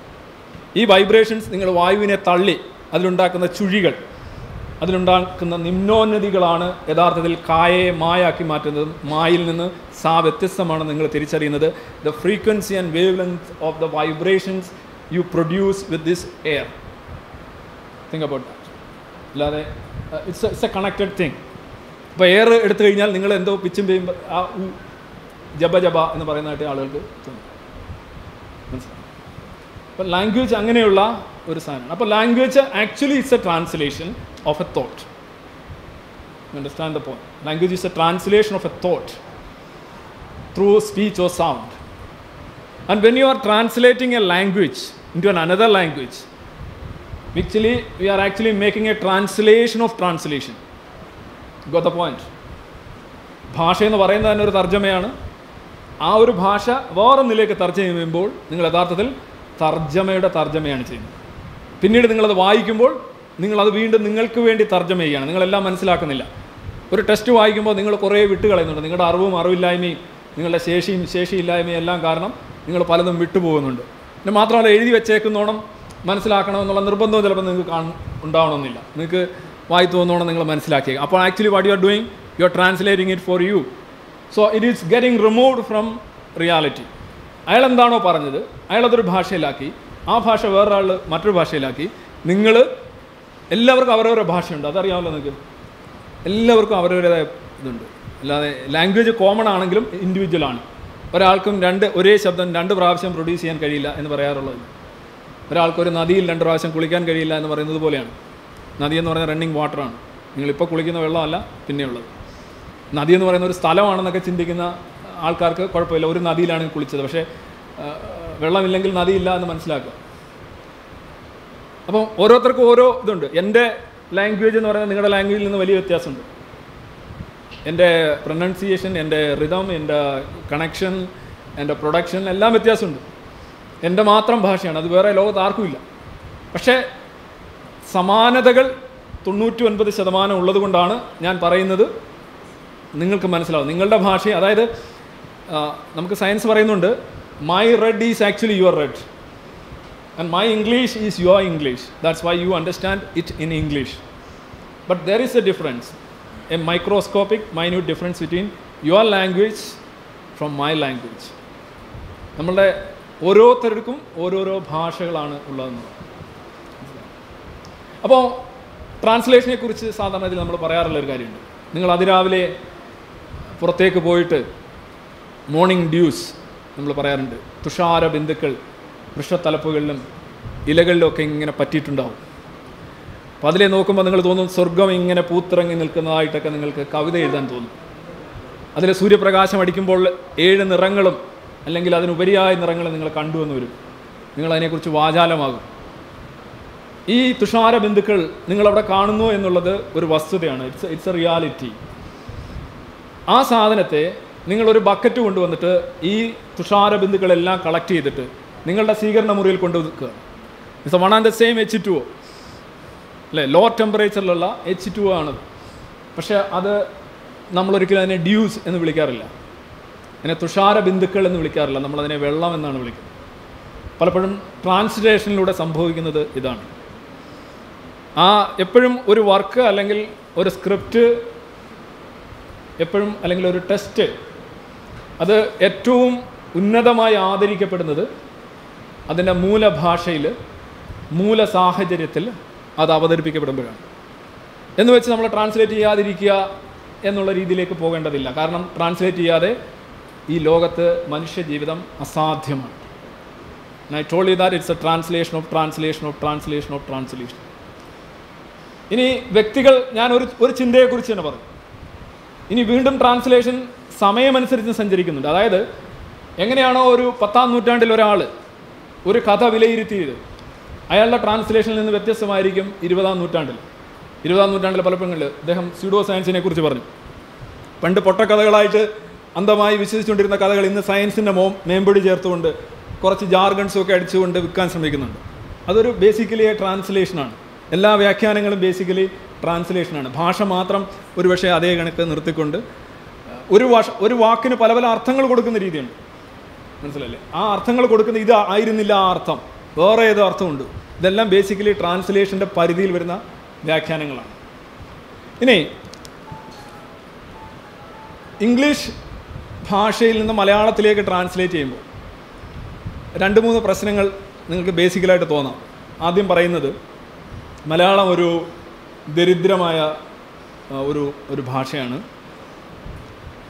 ഈ വൈബ്രേഷൻസ് നിങ്ങൾ വായുവിനെ തള്ളി അതിലുണ്ടാക്കുന്ന ചുഴികൾ, അതിലുണ്ടാക്കുന്ന നിമ്നോന്നതികളാണ് യഥാർത്ഥത്തിൽ കായയെ മായാക്കി മാറ്റുന്നതും മായയിൽ നിന്ന് സാ വ്യത്യസ്തമാണ് നിങ്ങൾ തിരിച്ചറിയുന്നത്. The frequency and wave length of the vibrations you produce with this air. Think about that. അല്ലാതെ ഇറ്റ്സ് എ കണക്റ്റഡ് തിങ്. ഇപ്പോൾ എയർ എടുത്തു കഴിഞ്ഞാൽ നിങ്ങൾ എന്തോ പിച്ചും പെയ്യുമ്പോൾ ആ ജബ ജബ എന്ന് പറയുന്നതായിട്ട് ആളുകൾക്ക് തോന്നും. മനസ്സിലായി? അപ്പോൾ ലാംഗ്വേജ് അങ്ങനെയുള്ള ഒരു സാധനമാണ്. അപ്പോൾ language actually it's a translation of a thought. You understand the point? Language is a translation of a thought through speech or sound. And when you are translating a language into another language, actually we are actually making a translation of translation. Got the point? ഭാഷയെന്ന് പറയുന്നത് തന്നെ ഒരു തർജ്ജമയാണ്. ആ ഒരു ഭാഷ വേറൊന്നിലേക്ക് തർജ്ജമ ചെയ്യുമ്പോൾ നിങ്ങൾ യഥാർത്ഥത്തിൽ തർജ്ജമയുടെ തർജ്ജമയാണ് ചെയ്യുന്നത്. പിന്നീട് നിങ്ങളത് വായിക്കുമ്പോൾ നിങ്ങളത് വീണ്ടും നിങ്ങൾക്ക് വേണ്ടി തർജ്ജമ ചെയ്യുകയാണ്. നിങ്ങളെല്ലാം മനസ്സിലാക്കുന്നില്ല. ഒരു ടെസ്റ്റ് വായിക്കുമ്പോൾ നിങ്ങൾ കുറേ വിട്ടുകളയുന്നുണ്ട്. നിങ്ങളുടെ അറിവും അറിവില്ലായ്മയും നിങ്ങളുടെ ശേഷിയില്ലായ്മയും എല്ലാം കാരണം നിങ്ങൾ പലതും വിട്ടുപോകുന്നുണ്ട്. പിന്നെ മാത്രമല്ല, എഴുതി വെച്ചേക്കുന്നോണം മനസ്സിലാക്കണമെന്നുള്ള നിർബന്ധവും ചിലപ്പോൾ നിങ്ങൾക്ക് ഉണ്ടാവണമെന്നില്ല. നിങ്ങൾക്ക് വായി തോന്നോണം നിങ്ങൾ മനസ്സിലാക്കിയേക്കാം. അപ്പോൾ actually what you are doing, you are translating it for you. So it is getting removed from reality. അയാൾ എന്താണോ പറഞ്ഞത് അയാളതൊരു ഭാഷയിലാക്കി, ആ ഭാഷ വേറൊരാൾ മറ്റൊരു ഭാഷയിലാക്കി. നിങ്ങൾ എല്ലാവർക്കും അവരവരുടെ ഭാഷയുണ്ട്, അതറിയാമല്ലോ നിങ്ങൾക്ക്. എല്ലാവർക്കും അവരവരുടേതായ ഇതുണ്ട്. അല്ലാതെ ലാംഗ്വേജ് കോമൺ ആണെങ്കിലും ഇൻഡിവിജ്വൽ ആണ്. ഒരാൾക്കും ഒരേ ശബ്ദം രണ്ട് പ്രാവശ്യം പ്രൊഡ്യൂസ് ചെയ്യാൻ കഴിയില്ല എന്ന് പറയാറുള്ളത്. ഒരാൾക്കൊരു നദിയിൽ രണ്ട് പ്രാവശ്യം കുളിക്കാൻ കഴിയില്ല എന്ന് പറയുന്നത് പോലെയാണ്. നദിയെന്ന് പറയുന്നത് റണ്ണിങ് വാട്ടറാണ്, നിങ്ങളിപ്പോൾ കുളിക്കുന്ന വെള്ളമല്ല പിന്നെയുള്ളത്. നദിയെന്ന് പറയുന്ന ഒരു സ്ഥലമാണെന്നൊക്കെ ചിന്തിക്കുന്ന ആൾക്കാർക്ക് കുഴപ്പമില്ല, ഒരു നദിയിലാണ് കുളിച്ചത്. പക്ഷേ വെള്ളമില്ലെങ്കിൽ നദിയില്ല എന്ന് മനസ്സിലാക്കുക. അപ്പം ഓരോരുത്തർക്കും ഓരോ ഇതുണ്ട്. എൻ്റെ ലാംഗ്വേജ് എന്ന് പറയുന്നത് നിങ്ങളുടെ ലാംഗ്വേജിൽ നിന്ന് വലിയ വ്യത്യാസമുണ്ട്. എൻ്റെ പ്രൊനൗൺസിയേഷൻ, എൻ്റെ റിതം, എൻ്റെ കണക്ഷൻ, എൻ്റെ പ്രൊഡക്ഷൻ എല്ലാം വ്യത്യാസമുണ്ട്. എൻ്റെ മാത്രം ഭാഷയാണ്, അത് വേറെ ലോകത്ത് ആർക്കുമില്ല. പക്ഷേ സമാനതകൾ 99% ഉള്ളതുകൊണ്ടാണ് ഞാൻ പറയുന്നത് നിങ്ങൾക്ക് മനസ്സിലാവും നിങ്ങളുടെ ഭാഷ. അതായത് നമുക്ക് സയൻസ് പറയുന്നുണ്ട്, my red is actually your red and my English is your English. That's why you understand it in English. But there is a difference, a microscopic minute difference between your language from my language. നമ്മളുടെ ഓരോരുത്തർക്കും ഓരോരോ ഭാഷകളാണ് ഉള്ളതെന്ന്. അപ്പോൾ ട്രാൻസ്ലേഷനെക്കുറിച്ച് സാധാരണയിൽ നമ്മൾ പറയാറുള്ളൊരു കാര്യമുണ്ട്. നിങ്ങൾ അതിരാവിലെ പുറത്തേക്ക് പോയിട്ട് മോർണിംഗ് ഡ്യൂസ് നമ്മൾ പറയാറുണ്ട്. തുഷാര ബിന്ദുക്കൾ വൃക്ഷത്തലപ്പുകളിലും ഇലകളിലും ഒക്കെ ഇങ്ങനെ പറ്റിയിട്ടുണ്ടാവും. അപ്പോൾ അതിലെ നോക്കുമ്പോൾ നിങ്ങൾ തോന്നും സ്വർഗം ഇങ്ങനെ പൂത്തിറങ്ങി നിൽക്കുന്നതായിട്ടൊക്കെ നിങ്ങൾക്ക് കവിത എഴുതാൻ തോന്നും. അതിലെ സൂര്യപ്രകാശം അടിക്കുമ്പോൾ 7 നിറങ്ങളും അല്ലെങ്കിൽ അതിനുപരിയായ നിറങ്ങളും നിങ്ങൾ കണ്ടുവന്ന് വരും. നിങ്ങളതിനെക്കുറിച്ച് വാചാലമാകും. ഈ തുഷാര ബിന്ദുക്കൾ നിങ്ങളവിടെ കാണുന്നു എന്നുള്ളത് ഒരു വസ്തുതയാണ്. It's a reality. ആ സാധനത്തെ നിങ്ങളൊരു ബക്കറ്റ് കൊണ്ടുവന്നിട്ട് ഈ തുഷാര ബിന്ദുക്കളെല്ലാം കളക്ട് ചെയ്തിട്ട് നിങ്ങളുടെ സ്വീകരണ മുറിയിൽ കൊണ്ടുവെക്കുക. It's one and the same H2O അല്ലേ? ലോ ടെമ്പറേച്ചറിലുള്ള H2O ആണ്. പക്ഷേ അത് നമ്മളൊരിക്കലും അതിനെ ഡ്യൂസ് എന്ന് വിളിക്കാറില്ല, അതിനെ തുഷാര ബിന്ദുക്കൾ എന്ന് വിളിക്കാറില്ല, നമ്മളതിനെ വെള്ളം എന്നാണ് വിളിക്കുന്നത്. പലപ്പോഴും ട്രാൻസ്ലേഷനിലൂടെ സംഭവിക്കുന്നത് ഇതാണ്. എപ്പോഴും ഒരു വർക്ക് അല്ലെങ്കിൽ ഒരു സ്ക്രിപ്റ്റ് എപ്പോഴും അല്ലെങ്കിൽ ഒരു ടെസ്റ്റ്, അത് ഏറ്റവും ഉന്നതമായി ആദരിക്കപ്പെടുന്നത് അതിൻ്റെ മൂലഭാഷയിൽ മൂലസാഹചര്യത്തിൽ അത് അവതരിപ്പിക്കപ്പെടുമ്പോഴാണ്. എന്ന് വെച്ച് നമ്മൾ ട്രാൻസ്ലേറ്റ് ചെയ്യാതിരിക്കുക എന്നുള്ള രീതിയിലേക്ക് പോകേണ്ടതില്ല. കാരണം ട്രാൻസ്ലേറ്റ് ചെയ്യാതെ ഈ ലോകത്ത് മനുഷ്യജീവിതം അസാധ്യമാണ്. I told you that it's a translation of translation of translation of translation. ഇനി വ്യക്തികൾ, ഞാൻ ഒരു ചിന്തയെക്കുറിച്ച് തന്നെ പറഞ്ഞു. ഇനി വീണ്ടും ട്രാൻസ്ലേഷൻ സമയമനുസരിച്ച് സഞ്ചരിക്കുന്നുണ്ട്. അതായത് എങ്ങനെയാണോ ഒരു 10-ാം നൂറ്റാണ്ടിൽ ഒരാൾ ഒരു കഥ വിലയിരുത്തിയത്, അയാളുടെ ട്രാൻസ്ലേഷനിൽ നിന്ന് വ്യത്യസ്തമായിരിക്കും 20-ാം നൂറ്റാണ്ടിൽ. 20-ാം നൂറ്റാണ്ടിലെ പലപ്പോഴും അദ്ദേഹം സ്യൂഡോ സയൻസിനെ കുറിച്ച് പറഞ്ഞു. പണ്ട് പൊട്ടക്കഥകളായിട്ട് അന്ധമായി വിശ്വസിച്ചുകൊണ്ടിരുന്ന കഥകൾ ഇന്ന് സയൻസിൻ്റെ മേമ്പൊടി ചേർത്തുകൊണ്ട് കുറച്ച് ജാർഗൺസുമൊക്കെ അടിച്ചുകൊണ്ട് വിൽക്കാൻ ശ്രമിക്കുന്നുണ്ട്. അതൊരു ബേസിക്കലി ട്രാൻസ്ലേഷനാണ്. എല്ലാ വ്യാഖ്യാനങ്ങളും ബേസിക്കലി ട്രാൻസ്ലേഷനാണ്. ഭാഷ മാത്രം ഒരു പക്ഷേ അതേ കണക്ക് നിർത്തിക്കൊണ്ട് ഒരു വാക്കിന് പല പല അർത്ഥങ്ങൾ കൊടുക്കുന്ന രീതിയുണ്ട്, മനസ്സിലല്ലേ? ആ അർത്ഥങ്ങൾ കൊടുക്കുന്ന ഇത് ആയിരുന്നില്ല ആ അർത്ഥം, വേറെ ഏതോ അർത്ഥമുണ്ട്. ഇതെല്ലാം ബേസിക്കലി ട്രാൻസ്ലേഷൻ്റെ പരിധിയിൽ വരുന്ന വ്യാഖ്യാനങ്ങളാണ്. ഇനി ഇംഗ്ലീഷ് ഭാഷയിൽ നിന്ന് മലയാളത്തിലേക്ക് ട്രാൻസ്ലേറ്റ് ചെയ്യുമ്പോൾ 2-3 പ്രശ്നങ്ങൾ നിങ്ങൾക്ക് ബേസിക്കലായിട്ട് തോന്നാം. ആദ്യം പറയുന്നത് മലയാളം ഒരു ദരിദ്രമായ ഒരു ഒരു ഭാഷയാണ്,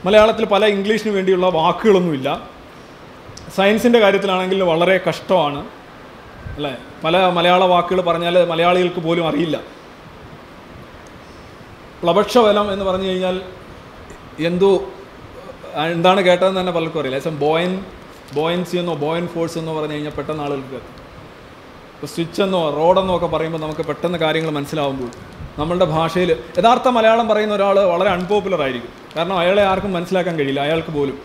മലയാളത്തിൽ പല ഇംഗ്ലീഷിന് വേണ്ടിയുള്ള വാക്കുകളൊന്നുമില്ല, സയൻസിൻ്റെ കാര്യത്തിലാണെങ്കിൽ വളരെ കഷ്ടമാണ് അല്ലേ? പല മലയാള വാക്കുകൾ പറഞ്ഞാൽ മലയാളികൾക്ക് പോലും അറിയില്ല. പ്ലവക്ഷവലം എന്ന് പറഞ്ഞു കഴിഞ്ഞാൽ എന്താണ് കേട്ടതെന്ന് തന്നെ പലർക്കും അറിയില്ല. ഏകദേശം ബോയൻസി എന്നോ ബോയൻ ഫോഴ്സ് എന്നോ പറഞ്ഞു കഴിഞ്ഞാൽ പെട്ടെന്ന് ആളുകൾക്ക്, സ്വിച്ചെന്നോ റോഡെന്നോ ഒക്കെ പറയുമ്പോൾ നമുക്ക് പെട്ടെന്ന് കാര്യങ്ങൾ മനസ്സിലാവുമ്പോൾ നമ്മളുടെ ഭാഷയിൽ യഥാർത്ഥ മലയാളം പറയുന്ന ഒരാൾ വളരെ അൺപോപ്പുലർ ആയിരിക്കും. കാരണം അയാളെ ആർക്കും മനസ്സിലാക്കാൻ കഴിയില്ല, അയാൾക്ക് പോലും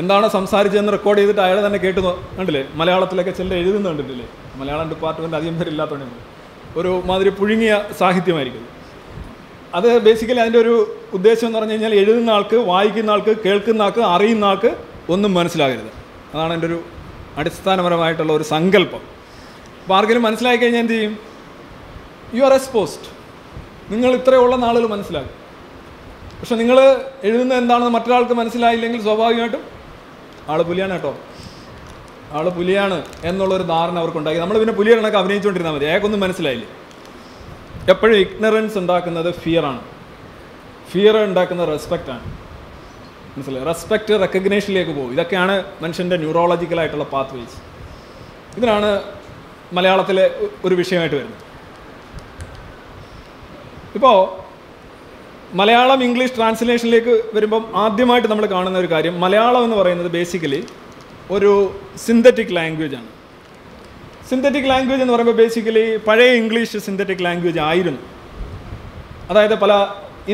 എന്താണ് സംസാരിച്ചതെന്ന് റെക്കോർഡ് ചെയ്തിട്ട് അയാൾ തന്നെ കേട്ട് കണ്ടില്ലേ? മലയാളത്തിലൊക്കെ ചില എഴുതുന്ന കണ്ടിട്ടില്ലേ? മലയാളം ഡിപ്പാർട്ട്മെൻറ്റ് അധികം പേരില്ലാത്തതുകൊണ്ട് ഒരു മാതിരി പുഴുങ്ങിയ സാഹിത്യമായിരിക്കും അത്. ബേസിക്കലി അതിൻ്റെ ഒരു ഉദ്ദേശം എന്ന് പറഞ്ഞു കഴിഞ്ഞാൽ എഴുതുന്ന ആൾക്ക്, വായിക്കുന്ന ആൾക്ക്, കേൾക്കുന്ന ആൾക്ക്, അറിയുന്ന ആൾക്ക് ഒന്നും മനസ്സിലാകരുത്. അതാണ് എൻ്റെ ഒരു അടിസ്ഥാനപരമായിട്ടുള്ള ഒരു സങ്കല്പം. അപ്പോൾ ആർക്കെങ്കിലും മനസ്സിലായി കഴിഞ്ഞാൽ എന്ത് ചെയ്യും? You are exposed. നിങ്ങൾ ഇത്രയുള്ള നാളുകൾ മനസ്സിലാക്കും. പക്ഷെ നിങ്ങൾ എഴുതുന്നത് എന്താണെന്ന് മറ്റൊരാൾക്ക് മനസ്സിലായില്ലെങ്കിൽ സ്വാഭാവികമായിട്ടും ആൾ പുലിയാണ് കേട്ടോ, ആൾ പുലിയാണ് എന്നുള്ളൊരു ധാരണ അവർക്കുണ്ടാക്കി. നമ്മൾ പിന്നെ പുലിയെ കണക്ക് അഭിനയിച്ചുകൊണ്ടിരുന്നാൽ മതി, അയാൾക്കൊന്നും മനസ്സിലായില്ലേ. എപ്പോഴും ഇഗ്നറൻസ് ഉണ്ടാക്കുന്നത് ഫിയറാണ്, ഫിയർ ഉണ്ടാക്കുന്നത് റെസ്പെക്റ്റാണ്. മനസ്സിലായി? റെസ്പെക്റ്റ് റെക്കഗ്നേഷനിലേക്ക് പോകും. ഇതൊക്കെയാണ് മനുഷ്യൻ്റെ ന്യൂറോളജിക്കലായിട്ടുള്ള പാത്ത് വേസ്. ഇതിനാണ് മലയാളത്തിലെ ഒരു വിഷയമായിട്ട് വരുന്നത്. ഇപ്പോൾ മലയാളം ഇംഗ്ലീഷ് ട്രാൻസ്ലേഷനിലേക്ക് വരുമ്പം ആദ്യമായിട്ട് നമ്മൾ കാണുന്ന ഒരു കാര്യം, മലയാളം എന്ന് പറയുന്നത് ബേസിക്കലി ഒരു സിന്തറ്റിക് ലാംഗ്വേജാണ്. സിന്തറ്റിക് ലാംഗ്വേജ് എന്ന് പറയുമ്പോൾ ബേസിക്കലി പഴയ ഇംഗ്ലീഷ് സിന്തറ്റിക് ലാംഗ്വേജ് ആയിരുന്നു. അതായത് പല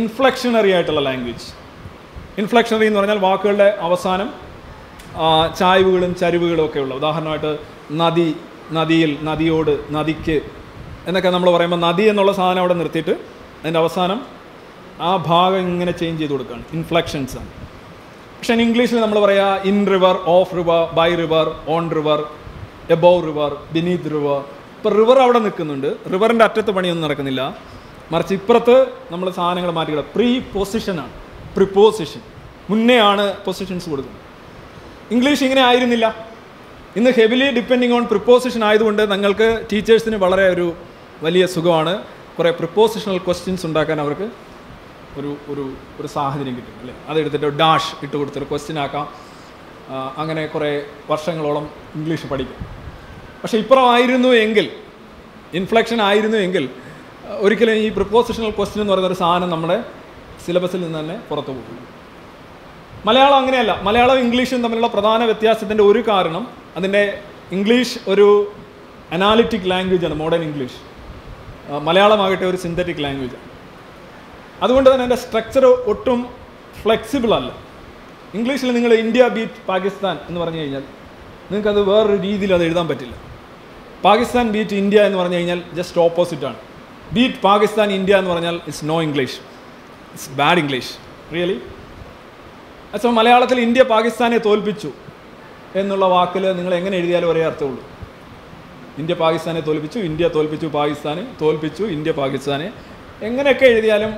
ഇൻഫ്ലക്ഷണറി ആയിട്ടുള്ള ലാംഗ്വേജ്. ഇൻഫ്ലക്ഷണറി എന്ന് പറഞ്ഞാൽ വാക്കുകളുടെ അവസാനം ചായ്വുകളും ചരിവുകളും ഒക്കെയുള്ള, ഉദാഹരണമായിട്ട് നദി, നദിയിൽ, നദിയോട്, നദിക്ക് എന്നൊക്കെ നമ്മൾ പറയുമ്പോൾ നദി എന്നുള്ള സാധനം അവിടെ നിർത്തിയിട്ട് അതിൻ്റെ അവസാനം ആ ഭാഗം ഇങ്ങനെ ചേഞ്ച് ചെയ്ത് കൊടുക്കുകയാണ്, ഇൻഫ്ലക്ഷൻസാണ്. പക്ഷേ ഇംഗ്ലീഷിൽ നമ്മൾ പറയുക in river, of river, by river, on river, above river, beneath river. ഇപ്പോൾ റിവർ അവിടെ നിൽക്കുന്നുണ്ട്, റിവറിൻ്റെ അറ്റത്ത് പണിയൊന്നും നടക്കുന്നില്ല. മറിച്ച് ഇപ്പുറത്ത് നമ്മൾ സാധനങ്ങൾ മാറ്റിയിടുക, പ്രീ പൊസിഷനാണ്, പ്രിപ്പോസിഷൻ, മുന്നെയാണ് പൊസിഷൻസ് കൊടുക്കുന്നത്. ഇംഗ്ലീഷ് ഇങ്ങനെ ആയിരുന്നില്ല. ഇന്ന് ഹെവിലി ഡിപ്പെൻഡിങ് ഓൺ പ്രിപ്പോസിഷൻ ആയതുകൊണ്ട് നിങ്ങൾക്ക് ടീച്ചേഴ്സിന് വളരെ ഒരു വലിയ സുഖമാണ്, കുറേ പ്രിപ്പോസിഷണൽ ക്വസ്റ്റ്യൻസ് ഉണ്ടാക്കാൻ അവർക്ക് ഒരു ഒരു ഒരു സാഹചര്യം കിട്ടും, അല്ലേ? അതെടുത്തിട്ട് ഡാഷ് ഇട്ട് കൊടുത്തൊരു ക്വസ്റ്റ്യൻ ആക്കാം. അങ്ങനെ കുറേ വർഷങ്ങളോളം ഇംഗ്ലീഷ് പഠിക്കും. പക്ഷേ ഇപ്പുറമായിരുന്നു എങ്കിൽ, ഇൻഫ്ലക്ഷൻ ആയിരുന്നു എങ്കിൽ ഒരിക്കലും ഈ പ്രിപ്പോസിഷണൽ ക്വസ്റ്റ്യൻ എന്ന് പറയുന്നൊരു സാധനം നമ്മുടെ സിലബസിൽ നിന്ന് തന്നെ പുറത്തു പോകും. മലയാളം അങ്ങനെയല്ല. മലയാളം ഇംഗ്ലീഷും തമ്മിലുള്ള പ്രധാന വ്യത്യാസത്തിൻ്റെ ഒരു കാരണം, അതിൻ്റെ ഇംഗ്ലീഷ് ഒരു അനാലിറ്റിക് ലാംഗ്വേജാണ്, മോഡേൺ ഇംഗ്ലീഷ്. മലയാളമാകട്ടെ ഒരു സിന്തറ്റിക് ലാംഗ്വേജാണ്. അതുകൊണ്ട് തന്നെ അതിൻ്റെ സ്ട്രക്ചർ ഒട്ടും ഫ്ലെക്സിബിൾ അല്ല. ഇംഗ്ലീഷിൽ നിങ്ങൾ ഇന്ത്യ ബീറ്റ് പാകിസ്ഥാൻ എന്ന് പറഞ്ഞു കഴിഞ്ഞാൽ നിങ്ങൾക്കത് വേറൊരു രീതിയിൽ അത് എഴുതാൻ പറ്റില്ല. പാകിസ്ഥാൻ ബീറ്റ് ഇന്ത്യ എന്ന് പറഞ്ഞു കഴിഞ്ഞാൽ ജസ്റ്റ് ഓപ്പോസിറ്റാണ്. ബീറ്റ് പാകിസ്ഥാൻ ഇന്ത്യ എന്ന് പറഞ്ഞാൽ it's no English, it's bad English really. അച്ഛാ, മലയാളത്തിൽ ഇന്ത്യ പാകിസ്ഥാനെ തോൽപ്പിച്ചു എന്നുള്ള വാക്കിൽ നിങ്ങൾ എങ്ങനെ എഴുതിയാലും ഒരേ അർത്ഥമുള്ളൂ. ഇന്ത്യ പാകിസ്ഥാനെ തോൽപ്പിച്ചു, ഇന്ത്യ തോൽപ്പിച്ചു പാകിസ്ഥാനെ, തോൽപ്പിച്ചു ഇന്ത്യ പാകിസ്ഥാനെ, എങ്ങനെയൊക്കെ എഴുതിയാലും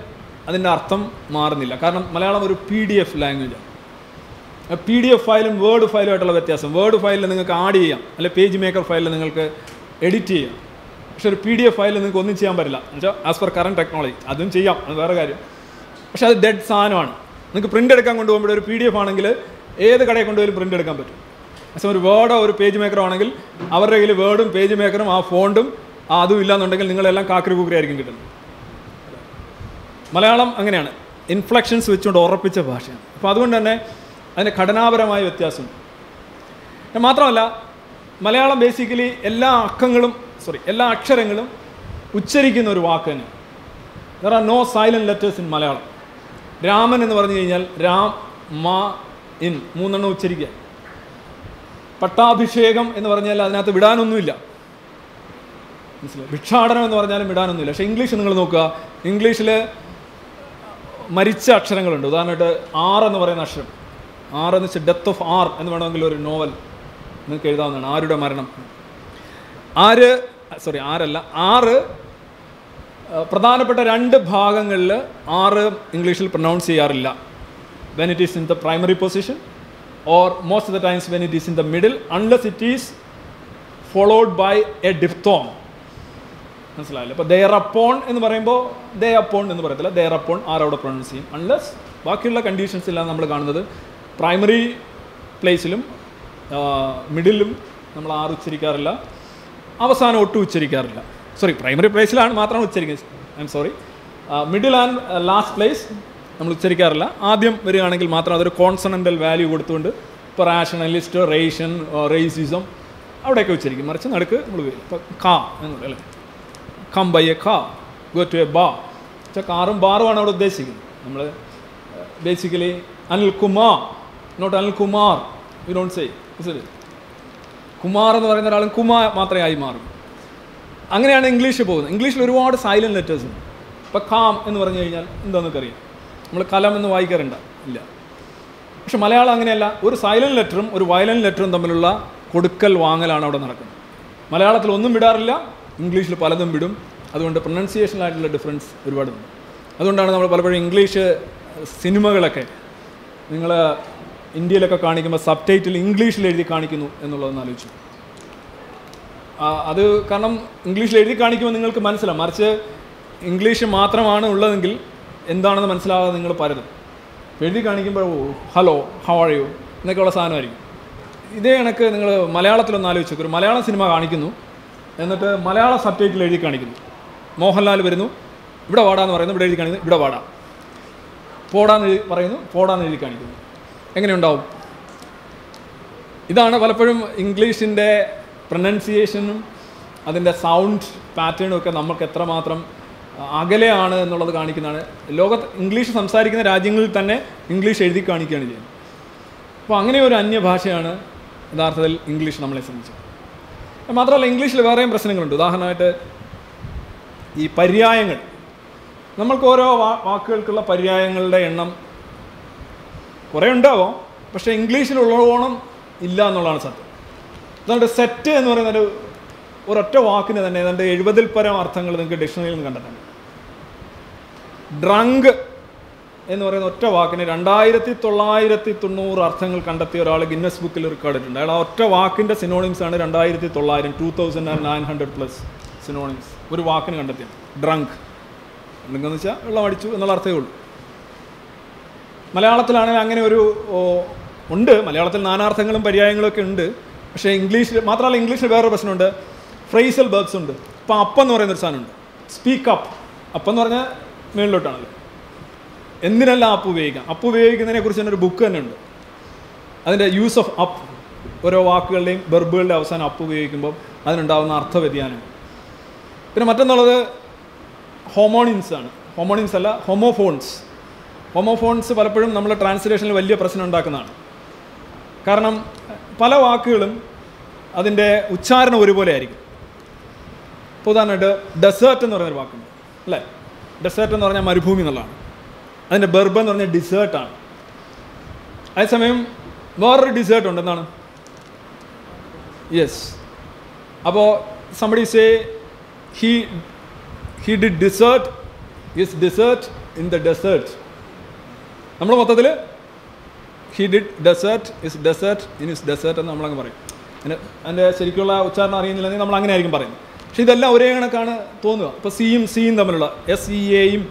അതിൻ്റെ അർത്ഥം മാറുന്നില്ല. കാരണം മലയാളം ഒരു പി ഡി എഫ് ലാംഗ്വേജാണ്. പി ഡി എഫ് ഫയലും വേർഡ് ഫയലും ആയിട്ടുള്ള വ്യത്യാസം, വേർഡ് ഫയലിൽ നിങ്ങൾക്ക് ആഡ് ചെയ്യാം, അല്ലെ പേജ് മേക്കർ ഫയലിൽ നിങ്ങൾക്ക് എഡിറ്റ് ചെയ്യാം. പക്ഷെ ഒരു പി ഡി എഫ് ഫയലിൽ നിങ്ങൾക്ക് ഒന്നും ചെയ്യാൻ പറ്റില്ല. എന്നുവെച്ചാൽ ആസ് പെർ കറൻറ്റ് ടെക്നോളജി അതും ചെയ്യാം, അത് വേറെ കാര്യം. പക്ഷെ അത് ഡെഡ് സാധനമാണ്. നിങ്ങൾക്ക് പ്രിൻ്റ് എടുക്കാൻ കൊണ്ടുപോകുമ്പോൾ ഒരു പി ഡി എഫ് ആണെങ്കിൽ ഏത് കടയിൽ കൊണ്ടുപോലും പ്രിൻ്റ് എടുക്കാൻ പറ്റും. പക്ഷേ ഒരു വേർഡോ ഒരു പേജ് മേക്കറോ ആണെങ്കിൽ അവരുടെ കയ്യിൽ വേർഡും പേജ് മേക്കറും ആ ഫോണ്ടും അതും ഇല്ലയെന്നുണ്ടെങ്കിൽ നിങ്ങളെല്ലാം കാക്കറി കൂക്കറി ആയിരിക്കും കിട്ടുന്നത്. മലയാളം അങ്ങനെയാണ്, ഇൻഫ്ലക്ഷൻസ് വെച്ചുകൊണ്ട് ഉറപ്പിച്ച ഭാഷയാണ്. അപ്പോൾ അതുകൊണ്ട് തന്നെ അതിൻ്റെ ഘടനാപരമായ വ്യത്യാസമുണ്ട്. മാത്രമല്ല മലയാളം ബേസിക്കലി എല്ലാ അക്ഷരങ്ങളും ഉച്ചരിക്കുന്ന ഒരു വാക്ക് തന്നെയാണ്. There are no silent letters in Malayalam. Raman എന്ന് പറഞ്ഞു കഴിഞ്ഞാൽ രാം, മാ, ഇൻ മൂന്നെണ്ണം ഉച്ചരിക്കുക. പട്ടാഭിഷേകം എന്ന് പറഞ്ഞാൽ അതിനകത്ത് വിടാനൊന്നുമില്ല. മനസ്സിലായി? ഭിക്ഷാടനം എന്ന് പറഞ്ഞാലും വിടാനൊന്നുമില്ല. പക്ഷേ ഇംഗ്ലീഷ് നിങ്ങൾ നോക്കുക, ഇംഗ്ലീഷിൽ മരിച്ച അക്ഷരങ്ങളുണ്ട്. ഉദാഹരണമായിട്ട് ആർ എന്ന് പറയുന്ന അക്ഷരം, ആർ എന്ന് വെച്ചാൽ ഡെത്ത് ഓഫ് ആർ എന്ന് വേണമെങ്കിൽ ഒരു നോവൽ നിങ്ങൾക്ക് എഴുതാവുന്നതാണ്, ആരുടെ മരണം. ആറ് പ്രധാനപ്പെട്ട രണ്ട് ഭാഗങ്ങളിൽ ആറ് ഇംഗ്ലീഷിൽ പ്രൊനൗൺസ് ചെയ്യാറില്ല. When it is in the primary position or most of the times when it is in the middle, unless it is followed by a diphthong. മനസ്സിലായില്ല? അപ്പോൾ thereupon എന്ന് പറയുമ്പോൾ they upon എന്ന് പറയത്തില്ല, thereupon ആർ അവിടെ pronounce ചെയ്യും. Unless ബാക്കിയുള്ള കണ്ടീഷൻസിലാണ് നമ്മൾ കാണുന്നത്. പ്രൈമറി പ്ലേസിലും മിഡിലും നമ്മൾ ആർ ഉച്ചരിക്കാറില്ല, അവസാനം ഒട്ടും ഉച്ചരിക്കാറില്ല. പ്രൈമറി പ്ലേസിലാണ് മാത്രം ഉച്ചരിക്കുന്നത്, മിഡിൽ ആൻഡ് ലാസ്റ്റ് പ്ലേസ് നമ്മൾ ഉച്ചരിക്കാറില്ല. ആദ്യം വരികയാണെങ്കിൽ മാത്രം അതൊരു കോൺസണൻ്റൽ വാല്യൂ കൊടുത്തുകൊണ്ട് ഇപ്പോൾ റാഷണലിസ്റ്റ്, റേഷൻ, റേസിസം അവിടെയൊക്കെ ഉച്ചരിക്കും. മറിച്ച് നടുക്ക് നമ്മൾ വരും. ഇപ്പോൾ കാ എന്നുള്ള അല്ലേ, come by a car, go to a bar. പക്ഷേ കാറും ബാറുമാണ് അവിടെ ഉദ്ദേശിക്കുന്നത്. നമ്മൾ basically Anilkumar, not Anilkumar, you don't say Kumar എന്ന് പറയുന്ന ഒരാളും കുമാർ മാത്രമേ ആയി മാറും. അങ്ങനെയാണ് ഇംഗ്ലീഷ് പോകുന്നത്. ഇംഗ്ലീഷിൽ ഒരുപാട് സൈലൻറ്റ് ലെറ്റേഴ്സ് ഉണ്ട്. ഇപ്പോൾ കാം എന്ന് പറഞ്ഞു കഴിഞ്ഞാൽ എന്താണെന്നൊക്കെ നമ്മൾ കലം എന്ന് വായിക്കാറുണ്ട ഇല്ല. പക്ഷെ മലയാളം അങ്ങനെയല്ല. ഒരു സൈലൻറ്റ് ലെറ്ററും ഒരു വയലൻറ്റ് ലെറ്ററും തമ്മിലുള്ള കൊടുക്കൽ വാങ്ങലാണ് അവിടെ നടക്കുന്നത്. മലയാളത്തിൽ ഒന്നും വിടാറില്ല, ഇംഗ്ലീഷിൽ പലതും വിടും. അതുകൊണ്ട് പ്രൊനൗൺസിയേഷനിലായിട്ടുള്ള ഡിഫറൻസ് ഒരുപാടുണ്ട്. അതുകൊണ്ടാണ് നമ്മൾ പലപ്പോഴും ഇംഗ്ലീഷ് സിനിമകളൊക്കെ നിങ്ങൾ ഇന്ത്യയിലൊക്കെ കാണിക്കുമ്പോൾ സബ് ടൈറ്റിൽ ഇംഗ്ലീഷിൽ എഴുതി കാണിക്കുന്നു എന്നുള്ളതെന്ന് ആലോചിച്ചു. അത് കാരണം ഇംഗ്ലീഷിൽ എഴുതി കാണിക്കുമ്പോൾ നിങ്ങൾക്ക് മനസ്സിലാവും, മറിച്ച് ഇംഗ്ലീഷ് മാത്രമാണ് ഉള്ളതെങ്കിൽ എന്താണെന്ന് മനസ്സിലാവാതെ നിങ്ങൾ പലതും എഴുതി കാണിക്കുമ്പോൾ ഹലോ ഹൗ ആർ യു എന്നൊക്കെയുള്ള സാധനമായിരിക്കും. ഇതേ കണക്ക് നിങ്ങൾ മലയാളത്തിലൊന്ന് ആലോചിച്ച് നോക്കും, ഒരു മലയാളം സിനിമ കാണിക്കുന്നു, എന്നിട്ട് മലയാള സബ് ടൈറ്റിൽ എഴുതി കാണിക്കുന്നു, മോഹൻലാൽ വരുന്നു, ഇവിടെ വാടാന്ന് പറയുന്നു, ഇവിടെ എഴുതി കാണിക്കുന്നു ഇവിടെ വാടാ, പോടാന്ന് പറയുന്നു പോടാന്ന് എഴുതി കാണിക്കുന്നു, എങ്ങനെയുണ്ടാവും? ഇതാണ് പലപ്പോഴും ഇംഗ്ലീഷിൻ്റെ പ്രൊനൗൺസിയേഷനും അതിൻ്റെ സൗണ്ട് പാറ്റേണും ഒക്കെ നമുക്ക് എത്രമാത്രം അകലെയാണ് എന്നുള്ളത് കാണിക്കുന്നതാണ്. ലോകത്ത് ഇംഗ്ലീഷ് സംസാരിക്കുന്ന രാജ്യങ്ങളിൽ തന്നെ ഇംഗ്ലീഷ് എഴുതി കാണിക്കുകയാണ് ചെയ്യുന്നത്. അപ്പോൾ അങ്ങനെ ഒരു അന്യഭാഷയാണ് യഥാർത്ഥത്തിൽ ഇംഗ്ലീഷ് നമ്മളെ സംബന്ധിച്ച്. മാത്രമല്ല ഇംഗ്ലീഷിൽ വേറെയും പ്രശ്നങ്ങളുണ്ട്. ഉദാഹരണമായിട്ട് ഈ പര്യായങ്ങൾ, നമ്മൾക്ക് ഓരോ വാക്കുകൾക്കുള്ള പര്യായങ്ങളുടെ എണ്ണം കുറേ ഉണ്ടാവും, പക്ഷേ ഇംഗ്ലീഷിലുള്ളവണ്ണം ഇല്ല എന്നുള്ളതാണ് സത്യം. അതുകൊണ്ട് സെറ്റ് എന്ന് പറയുന്നൊരു ഒരൊറ്റ വാക്കിന് തന്നെ ഏതാണ്ട് 70ൽ പരം അർത്ഥങ്ങൾ നിങ്ങൾക്ക് ഡിക്ഷണറിയിൽ നിന്ന് കണ്ടെത്താം. ഡ്രങ്ക് എന്ന് പറയുന്ന ഒറ്റ വാക്കിന് 2990 അർത്ഥങ്ങൾ കണ്ടെത്തിയ ഒരാൾ ഗിന്നസ് ബുക്കിൽ റെക്കോർഡ് ഇട്ടുണ്ട്. അയാൾ ആ ഒറ്റ വാക്കിൻ്റെ സിനോണിംസാണ് 2900, 2900 പ്ലസ് സിനോണിംസ് ഒരു വാക്കിന് കണ്ടെത്തിയത്. ഡ്രങ്ക് എന്ന് വെച്ചാൽ വെള്ളം അടിച്ചു എന്നുള്ള അർത്ഥമേ ഉള്ളൂ. മലയാളത്തിലാണെങ്കിൽ അങ്ങനെ ഒരു ഉണ്ട്, മലയാളത്തിൽ നാനാർത്ഥങ്ങളും പര്യായങ്ങളും ഒക്കെ ഉണ്ട്. പക്ഷേ ഇംഗ്ലീഷിൽ, മാത്രമല്ല ഇംഗ്ലീഷിൽ വേറൊരു പ്രശ്നമുണ്ട്, ഫ്രേസൽ വേർബ്സ് ഉണ്ട്. ഇപ്പോൾ അപ്പം എന്ന് പറയുന്നൊരു സാധനമുണ്ട്, സ്പീക്ക് അപ്പ്, അപ്പം എന്ന് പറഞ്ഞാൽ മേളിലോട്ടാണല്ലോ. എന്തിനെല്ലാം അപ്പ് ഉപയോഗിക്കാം, അപ്പ് ഉപയോഗിക്കുന്നതിനെ കുറിച്ച് തന്നെ ഒരു ബുക്ക് തന്നെ ഉണ്ട്. അതിൻ്റെ യൂസ് ഓഫ് അപ്പ്, ഓരോ വാക്കുകളുടെയും വെർബുകളുടെ അവസാനം അപ്പ് ഉപയോഗിക്കുമ്പോൾ അതിനുണ്ടാകുന്ന അർത്ഥ വ്യതിയാനം. പിന്നെ മറ്റൊന്നുള്ളത് ഹോമോണിംസ് ആണ്, ഹോമോണിംസ് അല്ല ഹോമോഫോൺസ്. ഹോമോഫോൺസ് പലപ്പോഴും നമ്മൾ ട്രാൻസ്ലേഷനിൽ വലിയ പ്രശ്നം ഉണ്ടാക്കുന്നതാണ്. കാരണം പല വാക്കുകളും അതിൻ്റെ ഉച്ചാരണം ഒരുപോലെ ആയിരിക്കും. ഇപ്പോൾ ഉദാഹരണമായിട്ട് ഡെസേർട്ട് എന്ന് പറയുന്നൊരു വാക്കുണ്ട് അല്ലേ, ഡെസേർട്ട് എന്ന് പറഞ്ഞാൽ മരുഭൂമി എന്നുള്ളതാണ്, അതിൻ്റെ ബെർബ് എന്ന് പറഞ്ഞാൽ ഡിസേർട്ടാണ്. അതേസമയം വേറൊരു ഡിസേർട്ട് ഉണ്ട്, എന്താണ്? യെസ്. അപ്പോൾ somebody say he did desert his desert in the desert. നമ്മൾ മൊത്തത്തിൽ he did desert his desert in his desert എന്ന് നമ്മളങ്ങ് പറയും. അതിൻ്റെ ശരിക്കുള്ള ഉച്ചാരണം അറിയുന്നില്ലെങ്കിൽ നമ്മൾ അങ്ങനെ ആയിരിക്കും പറയുന്നത്. പക്ഷേ ഇതെല്ലാം ഒരേ കണക്കാണ് തോന്നുക. ഇപ്പോൾ സിയും സിയും തമ്മിലുള്ള SEAയും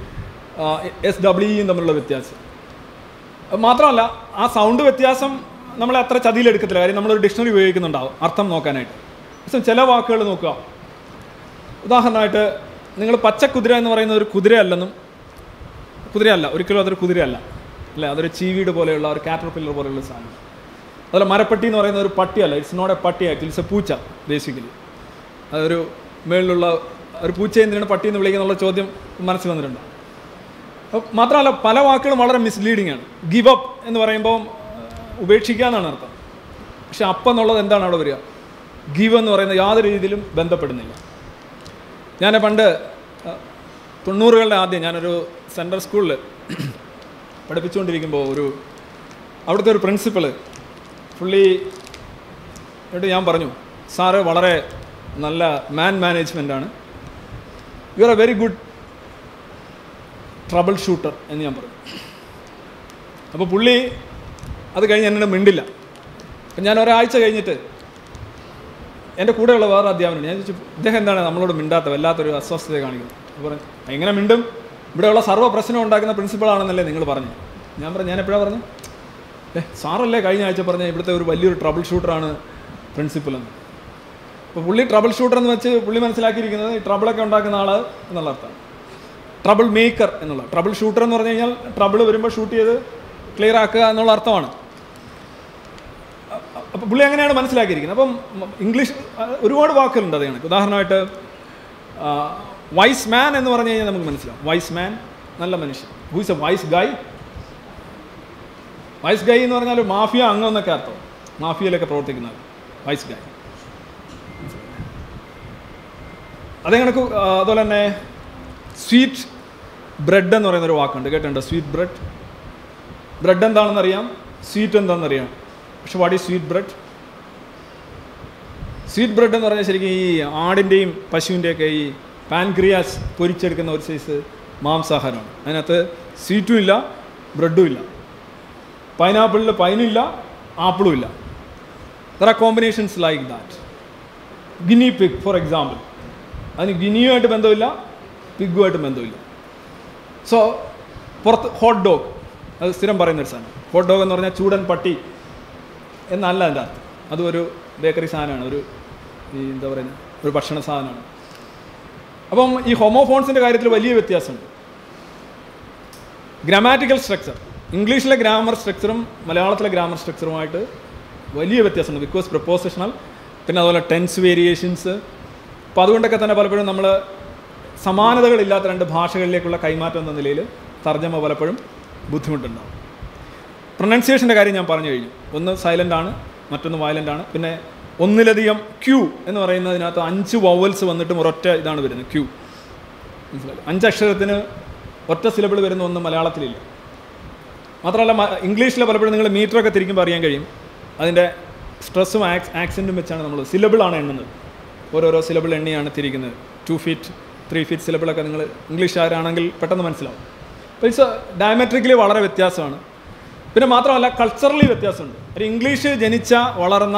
SWEയും തമ്മിലുള്ള വ്യത്യാസം മാത്രമല്ല, ആ സൗണ്ട് വ്യത്യാസം നമ്മളെ അത്ര ചതിയിലെടുക്കത്തില്ല. കാര്യം നമ്മളൊരു ഡിക്ഷണറി ഉപയോഗിക്കുന്നുണ്ടാവും അർത്ഥം നോക്കാനായിട്ട്. പക്ഷേ ചില വാക്കുകൾ നോക്കുക, ഉദാഹരണമായിട്ട് നിങ്ങൾ പച്ചക്കുതിര എന്ന് പറയുന്ന ഒരു കുതിരയല്ലെന്നും, കുതിരയല്ല ഒരിക്കലും, അതൊരു കുതിരയല്ല അല്ലേ, അതൊരു ചീവീട് പോലെയുള്ള ഒരു കാറ്റർപില്ലർ പോലെയുള്ള സാധനം. അതുപോലെ മരപ്പട്ടി എന്ന് പറയുന്ന ഒരു പട്ടിയല്ല, ഇറ്റ്സ് നോട്ട് എ പട്ടി ആക്ച്വലി, ഇറ്റ്സ് എ പൂച്ച ബേസിക്കലി. അതൊരു മേളിലുള്ള ഒരു പൂച്ച എന്തിനാണ് പട്ടി എന്ന് വിളിക്കുക എന്നുള്ള ചോദ്യം മനസ്സിൽ വന്നിട്ടുണ്ട്. മാത്രമല്ല പല വാക്കുകളും വളരെ മിസ്ലീഡിംഗ് ആണ്. ഗിവ് അപ്പ് എന്ന് പറയുമ്പോൾ ഉപേക്ഷിക്കുക എന്നാണ് അർത്ഥം. പക്ഷെ അപ്പം എന്നുള്ളത് എന്താണ് അവിടെ വരിക? ഗിവ് എന്ന് പറയുന്ന യാതൊരു രീതിയിലും ബന്ധപ്പെടുന്നില്ല. ഞാൻ പണ്ട് 90കളുടെ ആദ്യം ഞാനൊരു സെൻട്രൽ സ്കൂളിൽ പഠിപ്പിച്ചുകൊണ്ടിരിക്കുമ്പോൾ അവിടുത്തെ ഒരു പ്രിൻസിപ്പള് എന്നിട്ട് ഞാൻ പറഞ്ഞു, സാറ് വളരെ നല്ല മാനേജ്മെൻറ്റാണ്, you are a very good troubleshooter എന്ന് ഞാൻ പറഞ്ഞു. അപ്പോൾ പുള്ളി അത് കഴിഞ്ഞ് എന്നോട് മിണ്ടില്ല. അപ്പം ഞാൻ ഒരാഴ്ച കഴിഞ്ഞിട്ട് എൻ്റെ കൂടെയുള്ള വേറെ അധ്യാപകനുണ്ട്, ഞാൻ ചോദിച്ചു ഇദ്ദേഹം എന്താണ് നമ്മളോട് മിണ്ടാത്ത വല്ലാത്തൊരു അസ്വസ്ഥത കാണിക്കുന്നത്? അപ്പോൾ പറഞ്ഞു, എങ്ങനെ മിണ്ടും, ഇവിടെയുള്ള സർവ്വ പ്രശ്നം ഉണ്ടാക്കുന്ന പ്രിൻസിപ്പളാണെന്നല്ലേ നിങ്ങൾ പറഞ്ഞു? ഞാൻ പറഞ്ഞു, ഞാൻ എപ്പോഴാണ് പറഞ്ഞു? സാറല്ലേ കഴിഞ്ഞ ആഴ്ച പറഞ്ഞാൽ ഇവിടുത്തെ ഒരു വലിയൊരു ട്രബിൾ ഷൂട്ടറാണ് പ്രിൻസിപ്പൽ എന്ന്. അപ്പോൾ പുള്ളി ട്രബിൾ ഷൂട്ടർ എന്ന് വെച്ച് പുള്ളി മനസ്സിലാക്കിയിരിക്കുന്നത് ഈ ട്രബിളൊക്കെ ഉണ്ടാക്കുന്ന ആൾ എന്നുള്ള അർത്ഥമാണ്, ട്രബിൾ മേക്കർ എന്നുള്ള. ട്രബിൾ ഷൂട്ടർ എന്ന് പറഞ്ഞു കഴിഞ്ഞാൽ ട്രബിൾ വരുമ്പോൾ ഷൂട്ട് ചെയ്ത് ക്ലിയർ ആക്കുക എന്നുള്ള അർത്ഥമാണ്. അപ്പോൾ പുള്ളി അങ്ങനെയാണ് മനസ്സിലാക്കിയിരിക്കുന്നത്. അപ്പം ഇംഗ്ലീഷ് ഒരുപാട് വാക്കുകളുണ്ട് അത് കണക്ക്. ഉദാഹരണമായിട്ട് വൈസ് മാൻ എന്ന് പറഞ്ഞു കഴിഞ്ഞാൽ നമുക്ക് മനസ്സിലാവും, വൈസ് മാൻ നല്ല മനുഷ്യൻ, who is a wise guy. Wise guy എന്ന് പറഞ്ഞാൽ മാഫിയ അംഗം എന്നൊക്കെ അർത്ഥം, മാഫിയയിലൊക്കെ പ്രവർത്തിക്കുന്ന വൈസ് ഗായ്. അതേ കണക്ക് അതുപോലെ തന്നെ സ്വീറ്റ് ബ്രെഡ് എന്ന് പറയുന്നൊരു വാക്കുണ്ട്, കേട്ടിട്ടുണ്ടോ? Sweet bread. ബ്രെഡ് എന്താണെന്നറിയാം, സ്വീറ്റ് എന്താണെന്നറിയാം, പക്ഷെ what is sweet bread? Sweet bread എന്ന് പറഞ്ഞാൽ ശരിക്കും ഈ ആടിൻ്റെയും പശുവിൻ്റെയൊക്കെ ഈ പാൻക്രിയാസ് പൊരിച്ചെടുക്കുന്ന ഒരു സൈസ് മാംസാഹാരമാണ്. അതിനകത്ത് സ്വീറ്റും ഇല്ല ബ്രെഡും ഇല്ല, പൈനാപ്പിളിൽ പൈനില്ല, ആപ്പിളും ഇല്ല. There are combinations like that. Guinea pig, for example, അതിന് ഗിനിയുമായിട്ട് ബന്ധമില്ല, പിഗ്ഗുമായിട്ട് ബന്ധമില്ല. സോ പുറത്ത് ഹോട്ട് ഡോഗ്, അത് സ്ഥിരം പറയുന്നൊരു സാധനം. ഹോട്ട് ഡോഗ് എന്ന് പറഞ്ഞാൽ ചൂടൻ പട്ടി എന്നല്ല അതിൻ്റെ അർത്ഥം. അതൊരു ബേക്കറി സാധനമാണ്, ഒരു എന്താ പറയുന്നത്, ഒരു ഭക്ഷണ സാധനമാണ്. അപ്പം ഈ ഹോമോഫോൺസിൻ്റെ കാര്യത്തിൽ വലിയ വ്യത്യാസമുണ്ട്. ഗ്രാമാറ്റിക്കൽ സ്ട്രക്ചർ, ഇംഗ്ലീഷിലെ ഗ്രാമർ സ്ട്രക്ചറും മലയാളത്തിലെ ഗ്രാമർ സ്ട്രക്ചറുമായിട്ട് വലിയ വ്യത്യാസമുണ്ട്. ബിക്കോസ് പ്രപ്പോസിഷണൽ, പിന്നെ അതുപോലെ ടെൻസ് വേരിയേഷൻസ്. അപ്പോൾ അതുകൊണ്ടൊക്കെ തന്നെ പലപ്പോഴും നമ്മൾ സമാനതകളില്ലാത്ത രണ്ട് ഭാഷകളിലേക്കുള്ള കൈമാറ്റം എന്ന നിലയിൽ തർജ്ജമ പലപ്പോഴും ബുദ്ധിമുട്ടുണ്ടാകും. പ്രൊനൗൺസിയേഷൻ്റെ കാര്യം ഞാൻ പറഞ്ഞു കഴിഞ്ഞു. ഒന്ന് സൈലൻ്റാണ്, മറ്റൊന്ന് വയലൻ്റാണ്. പിന്നെ ഒന്നിലധികം ക്യൂ എന്ന് പറയുന്നതിനകത്ത് 5 വവൽസ് വന്നിട്ടും ഒരൊറ്റ ഇതാണ് വരുന്നത്, ക്യൂ. മനസ്സിലായി? 5 അക്ഷരത്തിന് ഒറ്റ സിലബിൾ വരുന്ന ഒന്നും മലയാളത്തിലില്ല. മാത്രമല്ല ഇംഗ്ലീഷിൽ പലപ്പോഴും നിങ്ങൾ മീറ്ററൊക്കെ തിരിക്കുമ്പോൾ അറിയാൻ കഴിയും, അതിൻ്റെ സ്ട്രെസ്സും ആക്സെൻറ്റും വെച്ചാണ് നമ്മൾ സിലബിളാണ് എണ്ണുന്നത്. ഓരോരോ സിലബിൾ എണ്ണിയാണ് തിരിക്കുന്നത്. 2 feet 3 feet സിലബിളൊക്കെ നിങ്ങൾ ഇംഗ്ലീഷുകാരാണെങ്കിൽ പെട്ടെന്ന് മനസ്സിലാവും. അപ്പോൾ ഇറ്റ്സ് ഡയമെട്രിക്കലി വളരെ വ്യത്യാസമാണ്. പിന്നെ മാത്രമല്ല കൾച്ചറലി വ്യത്യാസമുണ്ട്. ഒരു ഇംഗ്ലീഷ് ജനിച്ച, വളർന്ന,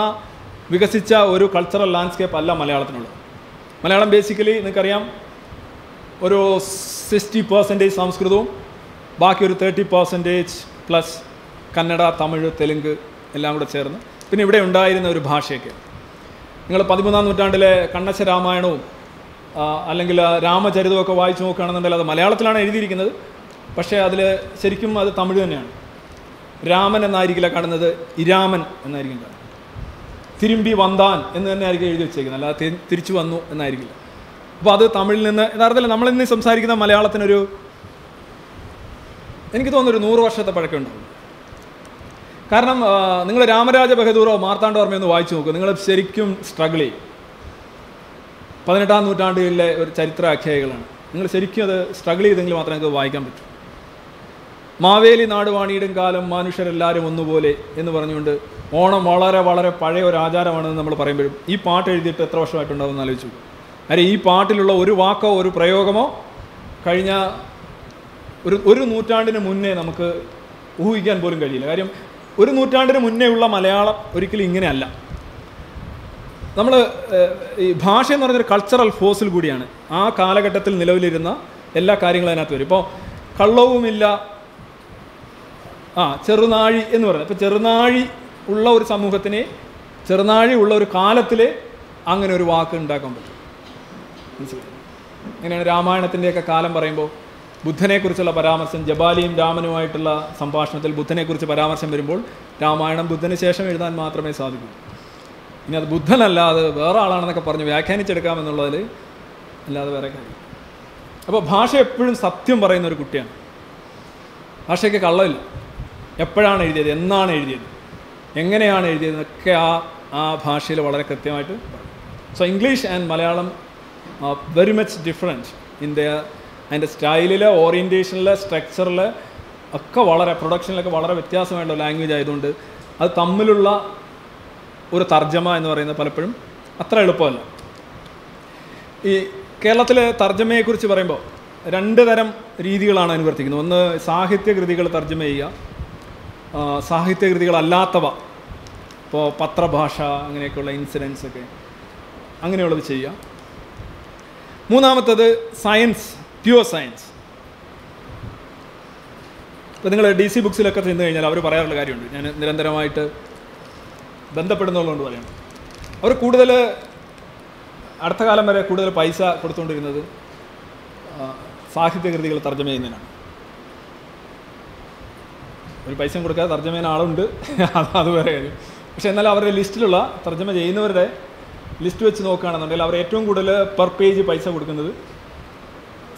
വികസിച്ച ഒരു കൾച്ചറൽ ലാൻഡ്സ്കേപ്പ് അല്ല മലയാളത്തിനുള്ളത്. മലയാളം ബേസിക്കലി നിങ്ങൾക്കറിയാം, ഒരു 60% സംസ്കൃതവും ബാക്കി ഒരു 30% പ്ലസ് കന്നഡ, തമിഴ്, തെലുങ്ക് എല്ലാം കൂടെ ചേർന്ന് പിന്നെ ഇവിടെ ഉണ്ടായിരുന്ന ഒരു ഭാഷയൊക്കെ. നിങ്ങൾ 13-ാം നൂറ്റാണ്ടിലെ കണ്ണശരാമായണവും അല്ലെങ്കിൽ രാമചരിതമൊക്കെ വായിച്ചു നോക്കുകയാണെന്നുണ്ടെങ്കിൽ അത് മലയാളത്തിലാണ് എഴുതിയിരിക്കുന്നത്. പക്ഷേ അതിൽ ശരിക്കും അത് തമിഴ് തന്നെയാണ്. രാമൻ എന്നായിരിക്കില്ല കാണുന്നത്, ഇരാമൻ എന്നായിരിക്കും കാണുന്നത്. തിരുമ്പി വന്താൻ എന്ന് തന്നെ ആയിരിക്കും എഴുതി വെച്ചേക്കുന്നത്, അല്ലാതെ തിരിച്ചു വന്നു എന്നായിരിക്കില്ല. അപ്പോൾ അത് തമിഴിൽ നിന്ന് യഥാർത്ഥത്തിൽ നമ്മളിന്ന് സംസാരിക്കുന്ന മലയാളത്തിനൊരു, എനിക്ക് തോന്നുന്നു, ഒരു 100 വർഷത്തെ പഴക്കമുണ്ടാവും. കാരണം നിങ്ങൾ രാമരാജ ബഹദൂറോ മാർത്താണ്ഡവർമ്മയൊന്ന് വായിച്ചു നോക്കും, നിങ്ങൾ ശരിക്കും സ്ട്രഗിൾ ചെയ്യും. 18-ാം നൂറ്റാണ്ടിലെ ഒരു ചരിത്ര അഖ്യായികളാണ്. നിങ്ങൾ ശരിക്കും അത് സ്ട്രഗിൾ ചെയ്തെങ്കിൽ മാത്രമേ നിങ്ങൾക്ക് വായിക്കാൻ പറ്റൂ. മാവേലി നാടുവാണിയിടും കാലം മനുഷ്യരെല്ലാവരും ഒന്നുപോലെ എന്ന് പറഞ്ഞുകൊണ്ട് ഓണം വളരെ വളരെ പഴയ ഒരു ആചാരമാണെന്ന് നമ്മൾ പറയുമ്പോഴും ഈ പാട്ട് എഴുതിയിട്ട് എത്ര വർഷമായിട്ടുണ്ടാവുമെന്ന് ആലോചിച്ചു. അരെ ഈ പാട്ടിലുള്ള ഒരു വാക്കോ ഒരു പ്രയോഗമോ കഴിഞ്ഞ ഒരു 100 നൂറ്റാണ്ടിന് മുന്നേ നമുക്ക് ഊഹിക്കാൻ പോലും കഴിയില്ല. കാര്യം 100 നൂറ്റാണ്ടിന് മുന്നേ ഉള്ള മലയാളം ഒരിക്കലും ഇങ്ങനെയല്ല. നമ്മൾ ഈ ഭാഷ എന്ന് പറഞ്ഞൊരു കൾച്ചറൽ ഫോസിൽ കൂടിയാണ്. ആ കാലഘട്ടത്തിൽ നിലവിലിരുന്ന എല്ലാ കാര്യങ്ങളും അതിനകത്ത് വരും. ഇപ്പോൾ കള്ളവുമില്ല, ചെറുനാഴി എന്ന് പറയുന്നത്, ഇപ്പോൾ ചെറുനാഴി ഉള്ള ഒരു സമൂഹത്തിനെ, ചെറുനാഴി ഉള്ള ഒരു കാലത്തിൽ അങ്ങനെ ഒരു വാക്ക് ഉണ്ടാക്കാൻ പറ്റും. മനസ്സിലായി? അങ്ങനെയാണ് രാമായണത്തിൻ്റെയൊക്കെ കാലം പറയുമ്പോൾ ബുദ്ധനെക്കുറിച്ചുള്ള പരാമർശം, ജബാലിയും രാമനുമായിട്ടുള്ള സംഭാഷണത്തിൽ ബുദ്ധനെക്കുറിച്ച് പരാമർശം വരുമ്പോൾ രാമായണം ബുദ്ധന് ശേഷം എഴുതാൻ മാത്രമേ സാധിക്കൂ. ഇനി അത് ബുദ്ധനല്ല, അത് വേറെ ആളാണെന്നൊക്കെ പറഞ്ഞ് വ്യാഖ്യാനിച്ചെടുക്കാമെന്നുള്ളതിൽ അല്ലാതെ വേറെ കാര്യം. അപ്പോൾ ഭാഷ എപ്പോഴും സത്യം പറയുന്ന ഒരു കുട്ടിയാണ്. ഭാഷയ്ക്ക് കള്ളമില്ല. എപ്പോഴാണ് എഴുതിയത്, എന്നാണ് എഴുതിയത്, എങ്ങനെയാണ് എഴുതിയത് എന്നൊക്കെ ആ ഭാഷയിൽ വളരെ കൃത്യമായിട്ട് പറയും. So English and Malayalam very much different in the, അതിൻ്റെ സ്റ്റൈലിൽ, ഓറിയൻറ്റേഷനിൽ, സ്ട്രക്ചറിൽ ഒക്കെ വളരെ, പ്രൊഡക്ഷനിലൊക്കെ വളരെ വ്യത്യാസമായിട്ടുള്ള ലാംഗ്വേജ് ആയതുകൊണ്ട് അത് തമ്മിലുള്ള ഒരു തർജ്ജമ എന്ന് പറയുന്നത് പലപ്പോഴും അത്ര എളുപ്പമല്ല. ഈ കേരളത്തിലെ തർജ്ജമയെക്കുറിച്ച് പറയുമ്പോൾ 2 തരം രീതികളാണ് അനുവർത്തിക്കുന്നത്. ഒന്ന്, സാഹിത്യകൃതികൾ തർജ്ജമ ചെയ്യുക, സാഹിത്യകൃതികളല്ലാത്തവ, ഇപ്പോൾ പത്രഭാഷ, അങ്ങനെയൊക്കെയുള്ള ഇൻസിഡൻസ് ഒക്കെ അങ്ങനെയുള്ളത് ചെയ്യുക. 3ാമത്തേത് സയൻസ്, പ്യുവർ സയൻസ്. ഇപ്പോൾ നിങ്ങൾ DC ബുക്സിലൊക്കെ ചെന്ന് കഴിഞ്ഞാൽ അവർ പറയാറുള്ള കാര്യമുണ്ട്, ഞാൻ നിരന്തരമായിട്ട് ബന്ധപ്പെടുന്നതുകൊണ്ട് പറയണം. അവർ കൂടുതൽ, അടുത്ത കാലം വരെ കൂടുതൽ പൈസ കൊടുത്തുകൊണ്ടിരുന്നത് സാഹിത്യകൃതികൾ തർജ്ജമ ചെയ്യുന്നതിനാണ്. ഒരു പൈസയും കൊടുക്കാതെ തർജ്ജമ ചെയ്യുന്ന ആളുണ്ട്, അത് വേറെ കാര്യം. പക്ഷേ എന്നാൽ അവരുടെ ലിസ്റ്റിലുള്ള, തർജ്ജമ ചെയ്യുന്നവരുടെ ലിസ്റ്റ് വെച്ച് നോക്കുകയാണെന്നുണ്ടെങ്കിൽ അവർ ഏറ്റവും കൂടുതൽ പെർ പേജ് പൈസ കൊടുക്കുന്നത്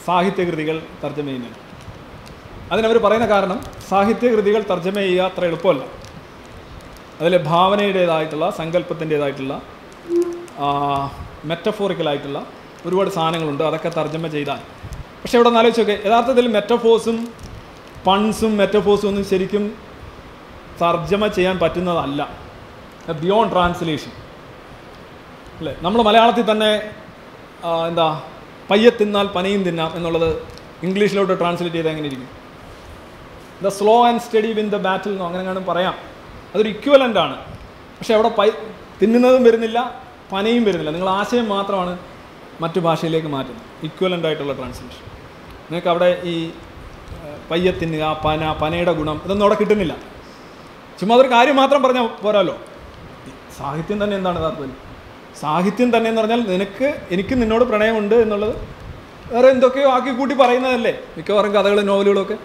സാഹിത്യകൃതികൾ തർജ്ജമ ചെയ്യുന്നതിന്. അതിനവർ പറയുന്ന കാരണം, സാഹിത്യകൃതികൾ തർജ്ജമ ചെയ്യുക അത്ര എളുപ്പമല്ല. അതിൽ ഭാവനയുടേതായിട്ടുള്ള, സങ്കല്പത്തിൻ്റേതായിട്ടുള്ള, മെറ്റഫോറിക്കലായിട്ടുള്ള ഒരുപാട് സാധനങ്ങളുണ്ട്, അതൊക്കെ തർജ്ജമ ചെയ്താൽ. പക്ഷേ ഇവിടെ ഒന്ന് ആലോചിച്ച് നോക്കുക, യഥാർത്ഥത്തിൽ മെറ്റഫോഴ്സും പൺസും മെറ്റഫോഴ്സും ഒന്നും ശരിക്കും തർജ്ജമ ചെയ്യാൻ പറ്റുന്നതല്ല, ബിയോണ്ട് ട്രാൻസ്ലേഷൻ അല്ലേ. നമ്മൾ മലയാളത്തിൽ തന്നെ എന്താ, പയ്യെ തിന്നാൽ പനയും തിന്നാം എന്നുള്ളത് ഇംഗ്ലീഷിലോട്ട് ട്രാൻസ്ലേറ്റ് ചെയ്താൽ എങ്ങനെ ഇരിക്കും? the slow and steady win the battle എന്ന് അങ്ങനെയാണ് പറയാം. അതൊരു ഇക്വലൻ്റ് ആണ്. പക്ഷേ അവിടെ തിന്നുന്നതും വരുന്നില്ല, പനയും വരുന്നില്ല. നിങ്ങൾ ആശയം മാത്രമാണ് മറ്റു ഭാഷയിലേക്ക് മാറ്റുന്നത്. ഇക്വലൻ്റ് ആയിട്ടുള്ള ട്രാൻസ്ലേഷൻ നിങ്ങൾക്ക് അവിടെ ഈ പയ്യെ തിന്നുക, പന, പനയുടെ ഗുണം ഇതൊന്നും അവിടെ കിട്ടുന്നില്ല. ചുമ്മാ അതൊരു കാര്യം മാത്രം പറഞ്ഞാൽ പോരാല്ലോ. സാഹിത്യം തന്നെ എന്താണ് താല്പര്യം? സാഹിത്യം തന്നെ എന്ന് പറഞ്ഞാൽ എനിക്ക് നിന്നോട് പ്രണയമുണ്ട് എന്നുള്ളത് വേറെ എന്തൊക്കെയോ ആക്കി കൂട്ടി പറയുന്നതല്ലേ മിക്കവാറും കഥകളും നോവലുകളൊക്കെ.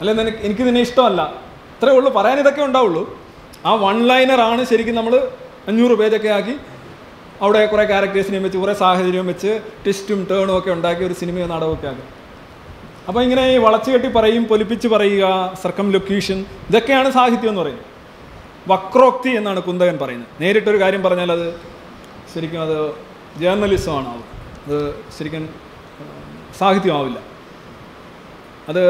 അല്ലെ എനിക്ക് നിന്നെ ഇഷ്ടമല്ല, ഇത്രേ ഉള്ളൂ പറയാൻ, ഇതൊക്കെ ഉണ്ടാവുള്ളൂ. ആ വൺ ലൈനറാണ് ശരിക്കും നമ്മൾ 500 പേജൊക്കെ ആക്കി അവിടെ കുറേ ക്യാരക്ടേഴ്സിനെയും വെച്ച് കുറേ സാഹചര്യവും വെച്ച് ട്വിസ്റ്റും ടേണും ഒക്കെ ഉണ്ടാക്കി ഒരു സിനിമയോ നാടകമൊക്കെ ആക്കി. അപ്പോൾ ഇങ്ങനെ ഈ വളച്ചുകെട്ടി പറയും, പൊലിപ്പിച്ച് പറയുക, സർക്കം ലൊക്കേഷൻ, ഇതൊക്കെയാണ് സാഹിത്യം എന്ന് പറയുന്നത്. വക്രോക്തി എന്നാണ് കുന്തകൻ പറയുന്നത്. നേരിട്ടൊരു കാര്യം പറഞ്ഞാൽ അത് ശരിക്കും അത് ജേർണലിസമാണ് ആവും, അത് ശരിക്കും സാഹിത്യമാവില്ല. അത്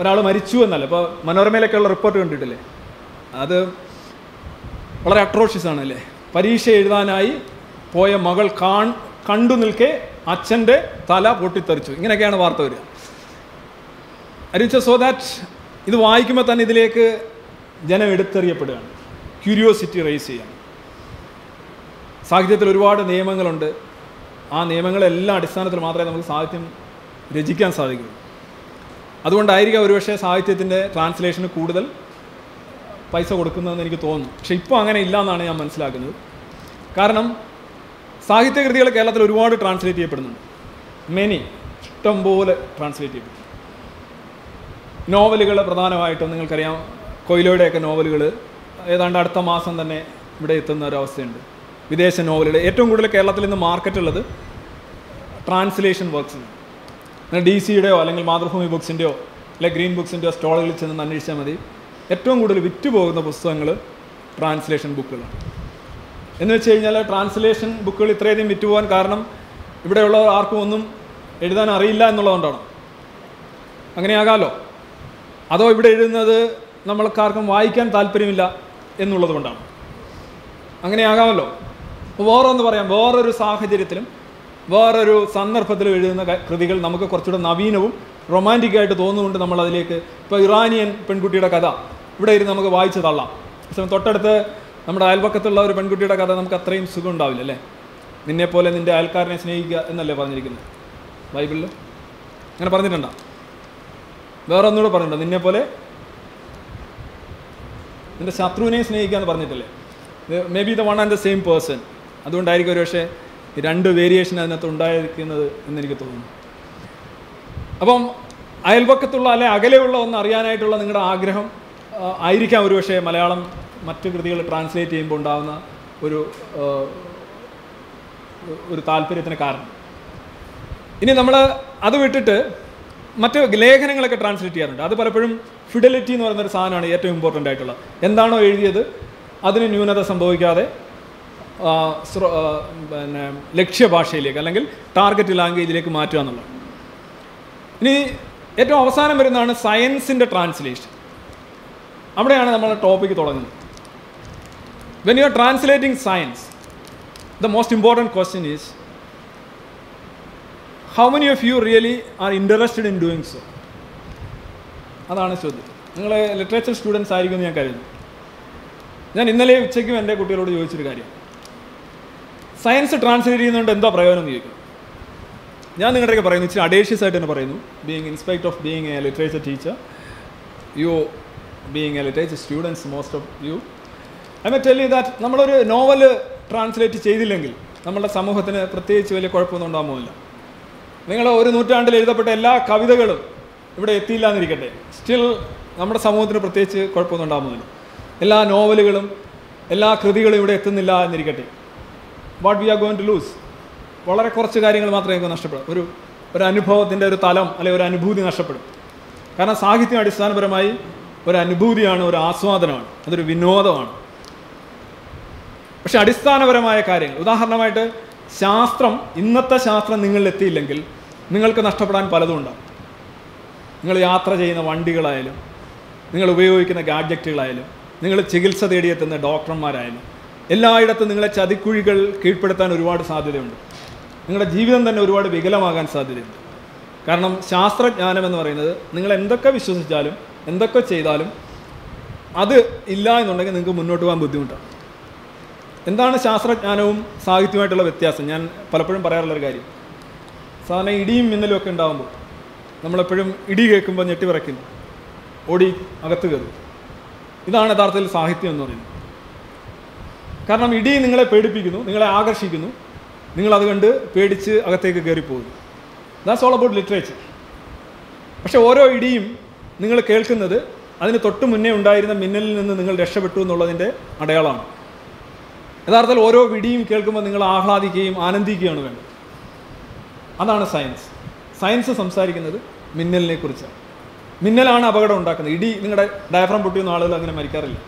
ഒരാൾ മരിച്ചു എന്നല്ല. ഇപ്പോൾ മനോരമയിലേക്കുള്ള റിപ്പോർട്ട് കണ്ടിട്ടില്ലേ, അത് വളരെ അട്രോഷ്യസ് ആണ് അല്ലേ. പരീക്ഷ എഴുതാനായി പോയ മകൾ കണ്ടു നിൽക്കെ അച്ഛൻ്റെ തല പൊട്ടിത്തെറിച്ചു, ഇങ്ങനെയൊക്കെയാണ് വാർത്ത വരിക. അരിച്ച സോ ദാറ്റ് ഇത് വായിക്കുമ്പോൾ തന്നെ ഇതിലേക്ക് ജനം എടുത്തെറിയപ്പെടുകയാണ്, ക്യൂരിയോസിറ്റി റേസ് ചെയ്യാണ്. സാഹിത്യത്തിൽ ഒരുപാട് നിയമങ്ങളുണ്ട്. ആ നിയമങ്ങളെല്ലാം അടിസ്ഥാനത്തിൽ മാത്രമേ നമുക്ക് സാഹിത്യം രചിക്കാൻ സാധിക്കുള്ളൂ. അതുകൊണ്ടായിരിക്കാം ഒരുപക്ഷെ സാഹിത്യത്തിൻ്റെ ട്രാൻസ്ലേഷന് കൂടുതൽ പൈസ കൊടുക്കുന്നതെന്ന് എനിക്ക് തോന്നുന്നു. പക്ഷേ ഇപ്പോൾ അങ്ങനെ ഇല്ല എന്നാണ് ഞാൻ മനസ്സിലാക്കുന്നത്. കാരണം സാഹിത്യകൃതികൾ കേരളത്തിൽ ഒരുപാട് ട്രാൻസ്ലേറ്റ് ചെയ്യപ്പെടുന്നുണ്ട്, ഇഷ്ടം പോലെ ട്രാൻസ്ലേറ്റ് ചെയ്യപ്പെടുന്നു. നോവലുകൾ പ്രധാനമായിട്ടും നിങ്ങൾക്കറിയാം, കൊയിലോയുടെയൊക്കെ നോവലുകൾ ഏതാണ്ട് അടുത്ത മാസം തന്നെ ഇവിടെ എത്തുന്ന ഒരവസ്ഥയുണ്ട്. വിദേശ നോവലുകൾ ഏറ്റവും കൂടുതൽ കേരളത്തിൽ ഇന്ന് മാർക്കറ്റുള്ളത് ട്രാൻസ്ലേഷൻ വർക്ക്സിന്. അങ്ങനെ DC യുടെയോ അല്ലെങ്കിൽ മാതൃഭൂമി ബുക്സിൻ്റെയോ അല്ലെങ്കിൽ ഗ്രീൻ ബുക്സിൻ്റെയോ സ്റ്റോളുകളിൽ ചെന്ന് അന്വേഷിച്ചാൽ മതി, ഏറ്റവും കൂടുതൽ വിറ്റുപോകുന്ന പുസ്തകങ്ങൾ ട്രാൻസ്ലേഷൻ ബുക്കുകളാണ്. എന്ന് വെച്ച് കഴിഞ്ഞാൽ ട്രാൻസ്ലേഷൻ ബുക്കുകൾ ഇത്രയധികം വിറ്റുപോകാൻ കാരണം ഇവിടെയുള്ള ആർക്കും ഒന്നും എഴുതാൻ അറിയില്ല എന്നുള്ളതുകൊണ്ടാണ്. അങ്ങനെയാകാമല്ലോ. അതോ ഇവിടെ എഴുതുന്നത് നമ്മൾക്കാർക്കും വായിക്കാൻ താല്പര്യമില്ല എന്നുള്ളത് കൊണ്ടാണ്. അങ്ങനെയാകാമല്ലോ. വേറൊന്ന് പറയാം, വേറൊരു സാഹചര്യത്തിലും വേറൊരു സന്ദർഭത്തിലും എഴുതുന്ന കൃതികൾ നമുക്ക് കുറച്ചുകൂടെ നവീനവും റൊമാൻറ്റിക്കായിട്ട് തോന്നുന്നുണ്ട്. നമ്മളതിലേക്ക് ഇപ്പോൾ ഇറാനിയൻ പെൺകുട്ടിയുടെ കഥ ഇവിടെ ഇരുന്ന് നമുക്ക് വായിച്ച് തള്ളാം. പക്ഷേ തൊട്ടടുത്ത് നമ്മുടെ അയൽപക്കത്തുള്ള ഒരു പെൺകുട്ടിയുടെ കഥ നമുക്ക് അത്രയും സുഖം ഉണ്ടാവില്ല അല്ലേ. നിന്നെപ്പോലെ നിൻ്റെ അയൽക്കാരനെ സ്നേഹിക്കുക എന്നല്ലേ പറഞ്ഞിരിക്കുന്നത് ബൈബിളിൽ, അങ്ങനെ പറഞ്ഞിട്ടുണ്ടോ? വേറൊന്നുകൂടെ പറഞ്ഞിട്ടുണ്ടോ? നിന്നെപ്പോലെ നിൻ്റെ ശത്രുവിനെ സ്നേഹിക്കുക എന്ന് പറഞ്ഞിട്ടില്ലേ. May be the one and the same person. അതുകൊണ്ടായിരിക്കും ഒരു പക്ഷേ രണ്ട് വേരിയേഷൻ അതിനകത്ത് ഉണ്ടായിരിക്കുന്നത് എന്നെനിക്ക് തോന്നുന്നു. അപ്പം അയൽപക്കത്തുള്ള അല്ലെ അകലെയുള്ള ഒന്ന് അറിയാനായിട്ടുള്ള നിങ്ങളുടെ ആഗ്രഹം ആയിരിക്കാം ഒരു പക്ഷേ മലയാളം മറ്റ് കൃതികൾ ട്രാൻസ്ലേറ്റ് ചെയ്യുമ്പോൾ ഉണ്ടാകുന്ന ഒരു താല്പര്യത്തിന് കാരണം. ഇനി നമ്മൾ അത് വിട്ടിട്ട് മറ്റ് ലേഖനങ്ങളൊക്കെ ട്രാൻസ്ലേറ്റ് ചെയ്യാറുണ്ട്. അത് പലപ്പോഴും ഫിഡലിറ്റി എന്ന് പറയുന്നൊരു സാധനമാണ് ഏറ്റവും ഇമ്പോർട്ടൻ്റ് ആയിട്ടുള്ളത്. എന്താണോ എഴുതിയത് അതിന് ന്യൂനത സംഭവിക്കാതെ പിന്നെ ലക്ഷ്യഭാഷയിലേക്ക് അല്ലെങ്കിൽ ടാർഗറ്റ് ലാംഗ്വേജിലേക്ക് മാറ്റുക എന്നുള്ളത്. ഇനി ഏറ്റവും അവസാനം വരുന്നതാണ് സയൻസിൻ്റെ ട്രാൻസ്ലേഷൻ. അവിടെയാണ് നമ്മൾ ടോപ്പിക്ക് തുടങ്ങുന്നത്. When you are translating science, the most important question is how many of you really are interested in doing so? അതാണ് ചോദ്യം. നിങ്ങൾ ലിറ്ററേച്ചർ സ്റ്റുഡൻസ് ആയിരിക്കുമെന്ന് ഞാൻ കരുതുന്നു. ഞാൻ ഇന്നലെ ഉച്ചയ്ക്കും എൻ്റെ കുട്ടികളോട് ചോദിച്ചൊരു കാര്യം, സയൻസ് ട്രാൻസ്ലേറ്റ് ചെയ്യുന്നതുകൊണ്ട് എന്താ പ്രയോജനം എന്ന് ചോദിക്കും. ഞാൻ നിങ്ങളുടെയൊക്കെ പറയുന്നു, ഇച്ചിരി അഡേഷ്യസ് ആയിട്ട് തന്നെ പറയുന്നു, being inspect of being a literature teacher, you being a literature students, most of you I may tell you that നമ്മളൊരു നോവൽ ട്രാൻസ്ലേറ്റ് ചെയ്തില്ലെങ്കിൽ നമ്മളുടെ സമൂഹത്തിന് പ്രത്യേകിച്ച് വലിയ കുഴപ്പമൊന്നും ഉണ്ടാകുമോല്ല. നിങ്ങൾ ഒരു നൂറ്റാണ്ടിൽ എഴുതപ്പെട്ട എല്ലാ കവിതകളും ഇവിടെ എത്തിയില്ല എന്നിരിക്കട്ടെ, സ്റ്റിൽ നമ്മുടെ സമൂഹത്തിന് പ്രത്യേകിച്ച് കുഴപ്പമൊന്നും ഉണ്ടാകുമോല്ല. എല്ലാ നോവലുകളും എല്ലാ കൃതികളും ഇവിടെ എത്തുന്നില്ല എന്നിരിക്കട്ടെ, what we are going to lose? വളരെ കുറച്ച് കാര്യങ്ങൾ മാത്രമേ നമുക്ക് നഷ്ടപ്പെടും. ഒരു അനുഭവത്തിൻ്റെ ഒരു തലം അല്ലെങ്കിൽ ഒരു അനുഭൂതി നഷ്ടപ്പെടും. കാരണം സാഹിത്യം അടിസ്ഥാനപരമായി ഒരു അനുഭൂതിയാണ്, ഒരു ആസ്വാദനമാണ്, അതൊരു വിനോദമാണ്. പക്ഷെ അടിസ്ഥാനപരമായ കാര്യങ്ങൾ, ഉദാഹരണമായിട്ട് ശാസ്ത്രം, ഇന്നത്തെ ശാസ്ത്രം നിങ്ങളിലെത്തിയില്ലെങ്കിൽ നിങ്ങൾക്ക് നഷ്ടപ്പെടാൻ പലതും ഉണ്ടാകും. നിങ്ങൾ യാത്ര ചെയ്യുന്ന വണ്ടികളായാലും നിങ്ങൾ ഉപയോഗിക്കുന്ന ഗാഡ്ജറ്റുകളായാലും നിങ്ങൾ ചികിത്സ തേടിയെത്തുന്ന ഡോക്ടർമാരായാലും എല്ലായിടത്തും നിങ്ങളെ ചതിക്കുഴികൾ കീഴ്പ്പെടുത്താൻ ഒരുപാട് സാധ്യതയുണ്ട്. നിങ്ങളുടെ ജീവിതം തന്നെ ഒരുപാട് വികലമാകാൻ സാധ്യതയുണ്ട്. കാരണം ശാസ്ത്രജ്ഞാനം എന്ന് പറയുന്നത് നിങ്ങൾ എന്തൊക്കെ വിശ്വസിച്ചാലും എന്തൊക്കെ ചെയ്താലും അത് ഇല്ല എന്നുണ്ടെങ്കിൽ നിങ്ങൾക്ക് മുന്നോട്ട് പോകാൻ ബുദ്ധിമുട്ടാണ്. എന്താണ് ശാസ്ത്രജ്ഞാനവും സാഹിത്യവുമായിട്ടുള്ള വ്യത്യാസം? ഞാൻ പലപ്പോഴും പറയാറുള്ളൊരു കാര്യം, സാധാരണ ഇടിയും മിന്നലുമൊക്കെ ഉണ്ടാകുമ്പോൾ നമ്മളെപ്പോഴും ഇടി കേൾക്കുമ്പോൾ ഞെട്ടി വിറയ്ക്കുന്നു, ഓടി അകത്ത് കയറും. ഇതാണ് യഥാർത്ഥത്തിൽ സാഹിത്യം എന്ന് പറയുന്നത്. കാരണം ഇടി നിങ്ങളെ പേടിപ്പിക്കുന്നു, നിങ്ങളെ ആകർഷിക്കുന്നു, നിങ്ങളത് കണ്ട് പേടിച്ച് അകത്തേക്ക് കയറിപ്പോകുന്നു. That's all about literature. പക്ഷേ ഓരോ ഇടിയും നിങ്ങൾ കേൾക്കുന്നത് അതിന് തൊട്ട് മുന്നേ ഉണ്ടായിരുന്ന മിന്നലിൽ നിന്ന് നിങ്ങൾ രക്ഷപ്പെട്ടു എന്നുള്ളതിൻ്റെ അടയാളമാണ്. യഥാർത്ഥത്തിൽ ഓരോ വിടിയും കേൾക്കുമ്പോൾ നിങ്ങൾ ആഹ്ലാദിക്കുകയും ആനന്ദിക്കുകയാണ് വേണ്ടത്. അതാണ് സയൻസ്. സയൻസ് സംസാരിക്കുന്നത് മിന്നലിനെ കുറിച്ചാണ്. മിന്നലാണ് അപകടം ഉണ്ടാക്കുന്നത്. ഇടി നിങ്ങളുടെ ഡയഫ്രം പൊട്ടിയൊന്നും ആളുകൾ അങ്ങനെ മരിക്കാറില്ല,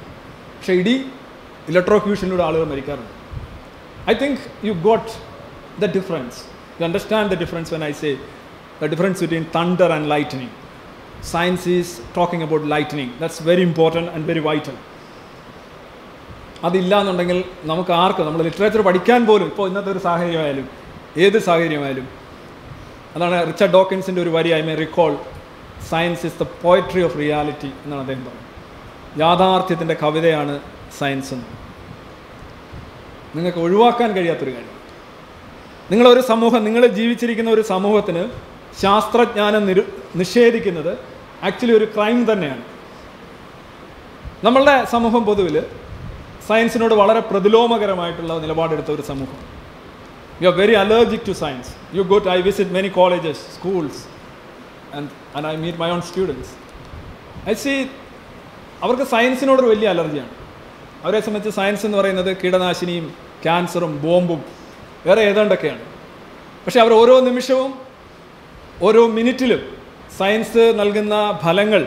പക്ഷേ ഇടി ഇലക്ട്രോക്യൂഷനിലൂടെ ആളുകൾ മരിക്കാറുണ്ട്. I think you got the difference, you understand the difference when I say the difference between thunder and lightning. Science is talking about lightning. That's very important and very vital. അതില്ല എന്നുണ്ടെങ്കിൽ നമുക്ക് ആർക്കും നമ്മൾ ലിറ്ററേച്ചർ പഠിക്കാൻ പോലും, ഇപ്പോൾ ഇന്നത്തെ ഒരു സാഹചര്യമായാലും ഏത് സാഹചര്യമായാലും, അതാണ് റിച്ചർഡ് ഡോക്കിൻസിൻ്റെ ഒരു വരി, I may recall, science is the poetry of reality എന്നാണ് അദ്ദേഹം പറയുന്നത്. യാഥാർത്ഥ്യത്തിൻ്റെ കവിതയാണ് സയൻസ് എന്ന് നിങ്ങൾക്ക് ഒഴിവാക്കാൻ കഴിയാത്തൊരു കാര്യം. നിങ്ങളൊരു സമൂഹം, നിങ്ങൾ ജീവിച്ചിരിക്കുന്ന ഒരു സമൂഹത്തിന് ശാസ്ത്രജ്ഞാനം നിഷേധിക്കുന്നത് ആക്ച്വലി ഒരു ക്രൈം തന്നെയാണ്. നമ്മളുടെ സമൂഹം പൊതുവിൽ സയൻസിനോട് വളരെ പ്രതിലോമകരമായിട്ടുള്ള നിലപാടെടുത്ത ഒരു സമൂഹം. You are very allergic to science. You go to, I visit many colleges, schools, and I meet my own students. I see അവർക്ക് സയൻസിനോടൊരു വലിയ അലർജിയാണ്. അവരെ സംബന്ധിച്ച് സയൻസ് എന്ന് പറയുന്നത് കീടനാശിനിയും ക്യാൻസറും ബോംബും വേറെ ഏതാണ്ടൊക്കെയാണ്. പക്ഷേ അവർ ഓരോ നിമിഷവും ഓരോ മിനിറ്റിലും സയൻസ് നൽകുന്ന ഫലങ്ങൾ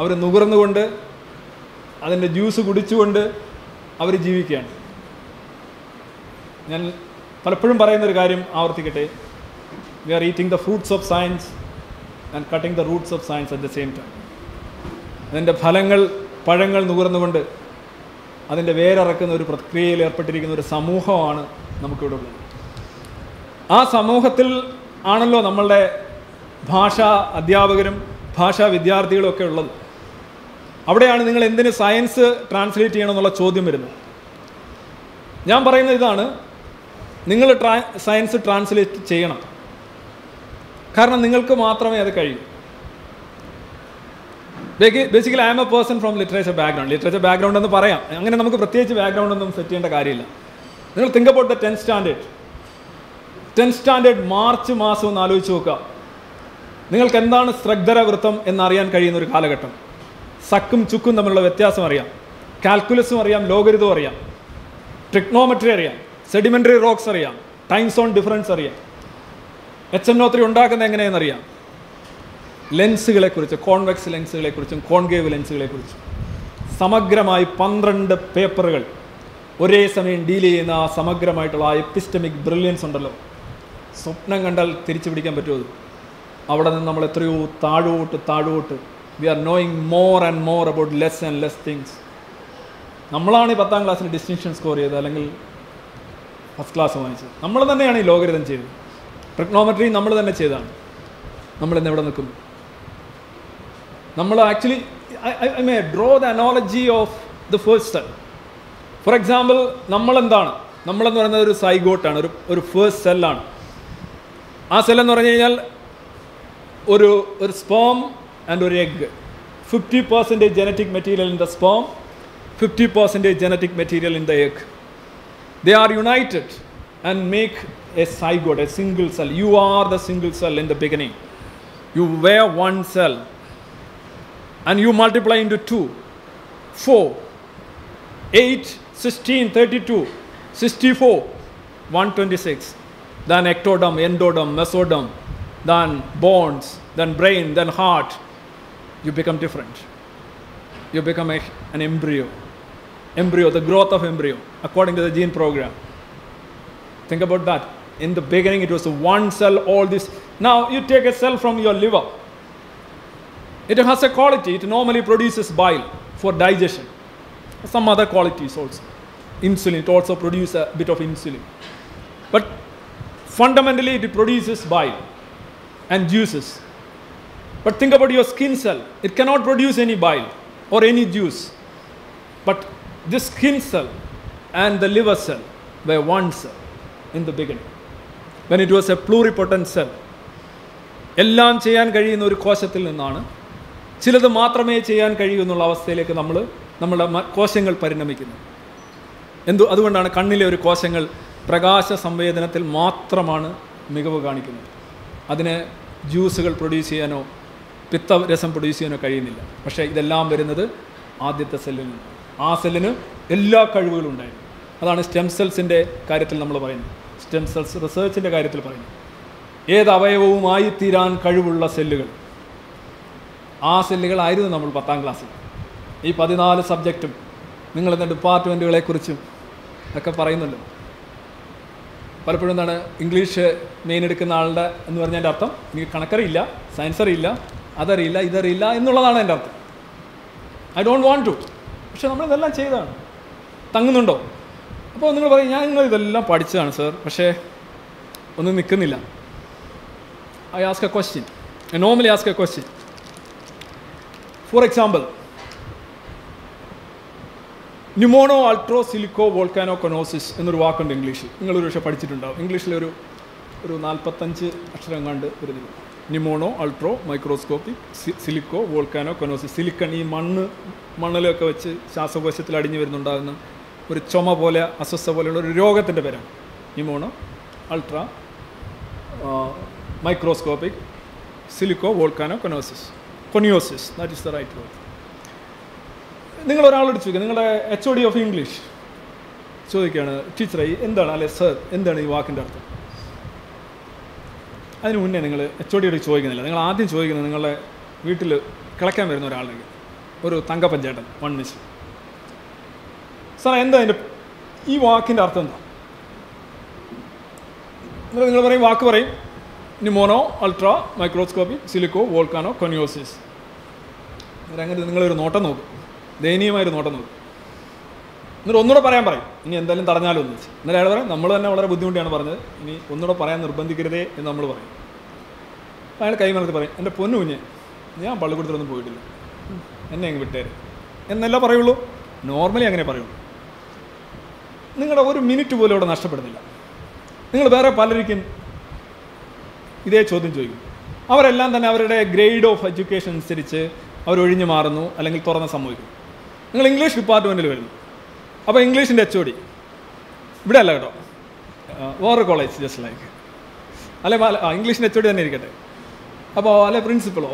അവർ നുകർന്നുകൊണ്ട് അതിൻ്റെ ജ്യൂസ് കുടിച്ചുകൊണ്ട് അവർ ജീവിക്കുകയാണ്. ഞാൻ പലപ്പോഴും പറയുന്നൊരു കാര്യം ആവർത്തിക്കട്ടെ, we are eating the fruits of science and cutting the roots of science at the same time. അതിൻ്റെ ഫലങ്ങൾ, പഴങ്ങൾ നുകർന്നുകൊണ്ട് അതിൻ്റെ വേരിറക്കുന്ന ഒരു പ്രക്രിയയിൽ ഏർപ്പെട്ടിരിക്കുന്ന ഒരു സമൂഹമാണ് നമുക്കിവിടെ ഉള്ളത്. ആ സമൂഹത്തിൽ ആണല്ലോ നമ്മളുടെ ഭാഷാ അധ്യാപകരും ഭാഷാ വിദ്യാർത്ഥികളും ഒക്കെ ഉള്ളത്. അവിടെയാണ് നിങ്ങൾ എന്തിന് സയൻസ് ട്രാൻസ്ലേറ്റ് ചെയ്യണമെന്നുള്ള ചോദ്യം വരുന്നത്. ഞാൻ പറയുന്നത് ഇതാണ്, നിങ്ങൾ സയൻസ് ട്രാൻസ്ലേറ്റ് ചെയ്യണം, കാരണം നിങ്ങൾക്ക് മാത്രമേ അത് കഴിയൂ. Basically I am a person from literature background. Literature background എന്ന് പറയാം, അങ്ങനെ നമുക്ക് പ്രത്യേകിച്ച് ബാക്ക്ഗ്രൗണ്ട് ഒന്നും സെറ്റ് ചെയ്യേണ്ട കാര്യമില്ല. നിങ്ങൾ think about the 10th standard March മാസം ഒന്ന് ആലോചിച്ച് നോക്കുക. നിങ്ങൾക്ക് എന്താണ് സ്രഗ്ധരവൃത്തം എന്നറിയാൻ കഴിയുന്ന ഒരു കാലഘട്ടം. സക്കും ചുക്കും തമ്മിലുള്ള വ്യത്യാസം അറിയാം, കാൽക്കുലസും അറിയാം, ലോഗരിതവും അറിയാം, ട്രിഗ്നോമെട്രി അറിയാം, സെഡിമെൻ്ററി റോക്സ് അറിയാം, ടൈം സോൺ ഡിഫറൻസ് അറിയാം, HNO3 ഉണ്ടാക്കുന്നത് എങ്ങനെയെന്നറിയാം, ലെൻസുകളെക്കുറിച്ച്, കോൺവെക്സ് ലെൻസുകളെക്കുറിച്ചും കോൺകേവ് ലെൻസുകളെക്കുറിച്ചും സമഗ്രമായി 12 പേപ്പറുകൾ ഒരേ സമയം ഡീൽ ചെയ്യുന്ന ആ സമഗ്രമായിട്ടുള്ള ആ എപ്പിസ്റ്റമിക് ബ്രില്യൻസ് ഉണ്ടല്ലോ, സ്വപ്നം കണ്ടാൽ തിരിച്ചു പിടിക്കാൻ പറ്റുമോ? അവിടെ നിന്ന് നമ്മൾ എത്രയോ താഴോട്ട് താഴോട്ട്, we are knowing more and more about less and less things. നമ്മളാണ് ഈ 10th ക്ലാസ്സിൽ ഡിസ്റ്റിങ്ഷൻ സ്കോർ ചെയ്തത്, അല്ലെങ്കിൽ ഫസ്റ്റ് ക്ലാസ് വാങ്ങിച്ചത് നമ്മൾ തന്നെയാണ്. ഈ ലോഗരിതം ചെയ്തത്, ട്രിഗ്നോമെട്രി നമ്മൾ തന്നെ ചെയ്തതാണ്. നമ്മളിന്ന് എവിടെ നിൽക്കുന്നു? നമ്മൾ actually I may draw the analogy of the first cell. For example, നമ്മളെന്താണ്? നമ്മളെന്ന് പറയുന്നത് ഒരു സൈഗോട്ടാണ്, ഒരു ഫസ്റ്റ് സെല്ലാണ്. ആ സെല്ലെന്ന് പറഞ്ഞു കഴിഞ്ഞാൽ ഒരു സ്പേം ആൻഡ് ഒരു egg. 50% genetic material in the sperm, 50% genetic material in the egg. They are united and make a zygote, a single cell. You are the single cell in the beginning. You were one cell. And you multiply into 2, 4, 8, 16, 32, 64, 126. Then ectoderm, endoderm, mesoderm, then bones, then brain, then heart. You become different. You become an embryo. the growth of embryo according to the gene program. Think about that. In the beginning it was one cell, all this. Now you take a cell from your liver, it has a quality, it normally produces bile for digestion, some other qualities also, insulin, it also produces a bit of insulin, but fundamentally it produces bile. and juices. But think about your skin cell. It cannot produce any bile or any juice. But this skin cell and the liver cell were one cell in the beginning, when it was a pluripotent cell. എല്ലാം ചെയ്യാൻ കഴിയുന്ന ഒരു കോശത്തിൽ നിന്നാണ് ചിലത് മാത്രമേ ചെയ്യാൻ കഴിയൂ എന്നുള്ള അവസ്ഥയിലേക്ക് നമ്മളുടെ കോശങ്ങൾ പരിണമിക്കുന്നു. അതുകൊണ്ടാണ് കണ്ണിലെ ഒരു കോശങ്ങൾ പ്രകാശ സംവേദനത്തിൽ മാത്രമാണ് മികവ് കാണിക്കുന്നത്. അതിനെ ജ്യൂസുകൾ പ്രൊഡ്യൂസ് ചെയ്യാനോ പിത്തരസം പ്രൊഡ്യൂസ് ചെയ്യാനോ കഴിയുന്നില്ല. പക്ഷേ ഇതെല്ലാം വരുന്നത് ആദ്യത്തെ സെല്ലിൽ നിന്ന്. ആ സെല്ലിന് എല്ലാ കഴിവുകളും ഉണ്ടായിരുന്നു. അതാണ് സ്റ്റെം സെൽസിൻ്റെ കാര്യത്തിൽ നമ്മൾ പറയുന്നത്, സ്റ്റെം സെൽസ് റിസർച്ചിൻ്റെ കാര്യത്തിൽ പറയുന്നത്. ഏത് അവയവവുമായി തീരാൻ കഴിവുള്ള സെല്ലുകൾ, ആ സെല്ലുകളായിരുന്നു നമ്മൾ 10ാം ക്ലാസ്സിൽ. ഈ 14 സബ്ജക്റ്റും നിങ്ങളിന്ന് ഡിപ്പാർട്ട്മെൻറ്റുകളെക്കുറിച്ചും ഒക്കെ പറയുന്നുണ്ട്. പലപ്പോഴും എന്താണ് ഇംഗ്ലീഷ് മെയിൻ എടുക്കുന്ന ആളുടെ എന്ന് പറഞ്ഞതിൻ്റെ അർത്ഥം എനിക്ക് കണക്കറിയില്ല, സയൻസ് അറിയില്ല, അതറിയില്ല, ഇതറിയില്ല എന്നുള്ളതാണ് എൻ്റെ അർത്ഥം. I don't want to. പക്ഷെ നമ്മളിതെല്ലാം ചെയ്തതാണ്. തങ്ങുന്നുണ്ടോ? അപ്പോൾ നിങ്ങൾ പറയും, ഞാൻ നിങ്ങൾ ഇതെല്ലാം പഠിച്ചതാണ് സാർ, പക്ഷേ ഒന്നും നിൽക്കുന്നില്ല. I ask a question. I normally ask a question. For example, pneumono ultra silico volcanoconosis എന്നൊരു വാക്കുണ്ട് ഇംഗ്ലീഷിൽ. നിങ്ങളൊരു പക്ഷേ പഠിച്ചിട്ടുണ്ടാവും. ഇംഗ്ലീഷിൽ ഒരു 45 അക്ഷരം കണ്ട് ഒരു pneumonoultramicroscopicsilicovolcanoconiosis. Silicon, ഈ മണ്ണിലൊക്കെ വെച്ച് ശ്വാസകോശത്തിൽ അടിഞ്ഞു വരുന്നുണ്ടാകുന്ന ഒരു ചുമ പോലെ, അസ്വസ്ഥ പോലെയുള്ള ഒരു രോഗത്തിൻ്റെ പേരാണ് ന്യൂമോണോ അൾട്രാ microscopic silicovolcanoconosis, coniosis, that is the right word. നിങ്ങൾ ഒരാളോട് ചോദിക്കുക, നിങ്ങളുടെ HOD ഓഫ് ഇംഗ്ലീഷ് ചോദിക്കുകയാണ്, ടീച്ചറെ എന്താണ്, അല്ലെ സർ എന്താണ് ഈ വാക്കിൻ്റെ അർത്ഥം? അതിന് മുന്നേ നിങ്ങൾ HOD ചോദിക്കുന്നില്ല. നിങ്ങൾ ആദ്യം ചോദിക്കുന്നത് നിങ്ങളുടെ വീട്ടിൽ കിളക്കാൻ വരുന്ന ഒരാളുടെ, ഒരു തങ്കപ്പഞ്ചേട്ടൻ, വൺ മിസ്, സാർ എന്താ അതിൻ്റെ ഈ വാക്കിൻ്റെ അർത്ഥം എന്താ? നിങ്ങൾ പറയും, വാക്ക് പറയും, ന്യൂമോണോ അൾട്രാ മൈക്രോസ്കോപ്പിക് സിലിക്കോ വോൾക്കാനോ കൊനിയോസിസ്. അങ്ങനെ നിങ്ങളൊരു നോട്ടം നോക്കും, ദയനീയമായൊരു നോട്ടം നോക്കും. എന്നിട്ട് ഒന്നുകൂടെ പറയാൻ പറയും, ഇനി എന്തായാലും തടഞ്ഞാലോ എന്ന് വെച്ച്. എന്നാലും അയാൾ പറയും, നമ്മൾ തന്നെ വളരെ ബുദ്ധിമുട്ടിയാണ് പറഞ്ഞത്, ഇനി ഒന്നുകൂടെ പറയാൻ നിർബന്ധിക്കരുതേ എന്ന് നമ്മൾ പറയും. അയാൾ കൈമറത്ത് പറയും, എൻ്റെ പൊന്നു കുഞ്ഞ്, ഞാൻ പള്ളിക്കൂടത്തിലൊന്നും പോയിട്ടില്ല, എന്നെ അങ്ങ് വിട്ടേരും എന്നല്ല പറയുള്ളൂ. നോർമലി അങ്ങനെ പറയുള്ളൂ. നിങ്ങളുടെ ഒരു മിനിറ്റ് പോലും ഇവിടെ നഷ്ടപ്പെടുന്നില്ല. നിങ്ങൾ വേറെ പലർക്കും ഇതേ ചോദ്യം ചോദിക്കും. അവരെല്ലാം തന്നെ അവരുടെ ഗ്രേഡ് ഓഫ് എഡ്യൂക്കേഷൻ അനുസരിച്ച് അവരൊഴിഞ്ഞു മാറുന്നു, അല്ലെങ്കിൽ തുറന്ന് സംഭവിക്കും. നിങ്ങൾ ഇംഗ്ലീഷ് ഡിപ്പാർട്ട്മെൻറ്റിൽ വരുന്നു, അപ്പോൾ ഇംഗ്ലീഷിൻ്റെ HOD ഇവിടെ അല്ല കേട്ടോ, വേറെ കോളേജ്, ജസ്റ്റ് ലൈക്ക്, അല്ലെ ഇംഗ്ലീഷിൻ്റെ HOD തന്നെ ഇരിക്കട്ടെ, അപ്പോൾ അല്ലെ പ്രിൻസിപ്പളോ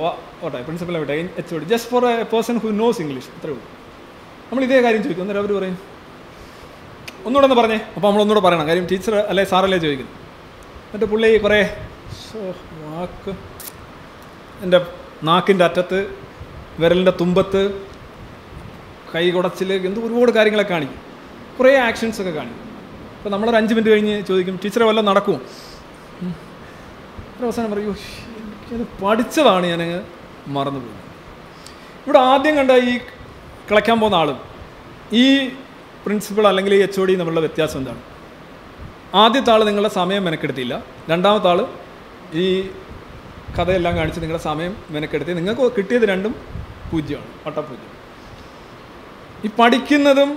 ഓട്ടെ, പ്രിൻസിപ്പളെ വിട്ടെ, HOD just for a person who knows English, അത്രേ ഉള്ളൂ. നമ്മൾ ഇതേ കാര്യം ചോദിക്കും, അന്നേരം അവർ പറയും ഒന്നുകൂടെ ഒന്ന് പറഞ്ഞേ. അപ്പോൾ നമ്മളൊന്നുകൂടെ പറയണം, കാര്യം ടീച്ചർ അല്ലെ സാറല്ലേ ചോദിക്കുന്നു. എന്നിട്ട് പുള്ളി കുറേ വാക്ക് എൻ്റെ നാക്കിൻ്റെ അറ്റത്ത്, വിരലിൻ്റെ തുമ്പത്ത്, കൈ കുടച്ചിൽ, എന്ത് ഒരുപാട് കാര്യങ്ങളെ കാണിക്കും, കുറേ ആക്ഷൻസൊക്കെ കാണിക്കും. അപ്പോൾ നമ്മളൊരു 5 മിനിറ്റ് കഴിഞ്ഞ് ചോദിക്കും, ടീച്ചറെ വല്ലതും നടക്കുമോ? ഒരു അവസാനം പറയൂ, എനിക്കത് പഠിച്ചതാണ്, ഞാനങ്ങ് മറന്നുപോയി. ഇവിടെ ആദ്യം കണ്ട ഈ കിളയ്ക്കാൻ പോകുന്ന ആളും ഈ പ്രിൻസിപ്പൾ അല്ലെങ്കിൽ ഈ HOD നമ്മളുടെ വ്യത്യാസം എന്താണ്? ആദ്യത്തെ ആൾ നിങ്ങളുടെ സമയം മെനക്കെടുത്തിയില്ല, രണ്ടാമത്തെ ആൾ ഈ കഥയെല്ലാം കാണിച്ച് നിങ്ങളുടെ സമയം മെനക്കെടുത്തി, നിങ്ങൾക്ക് കിട്ടിയത് രണ്ടും 0 ആണ്, വട്ടപ്പൂജ്യം. ഈ പഠിക്കുന്നതും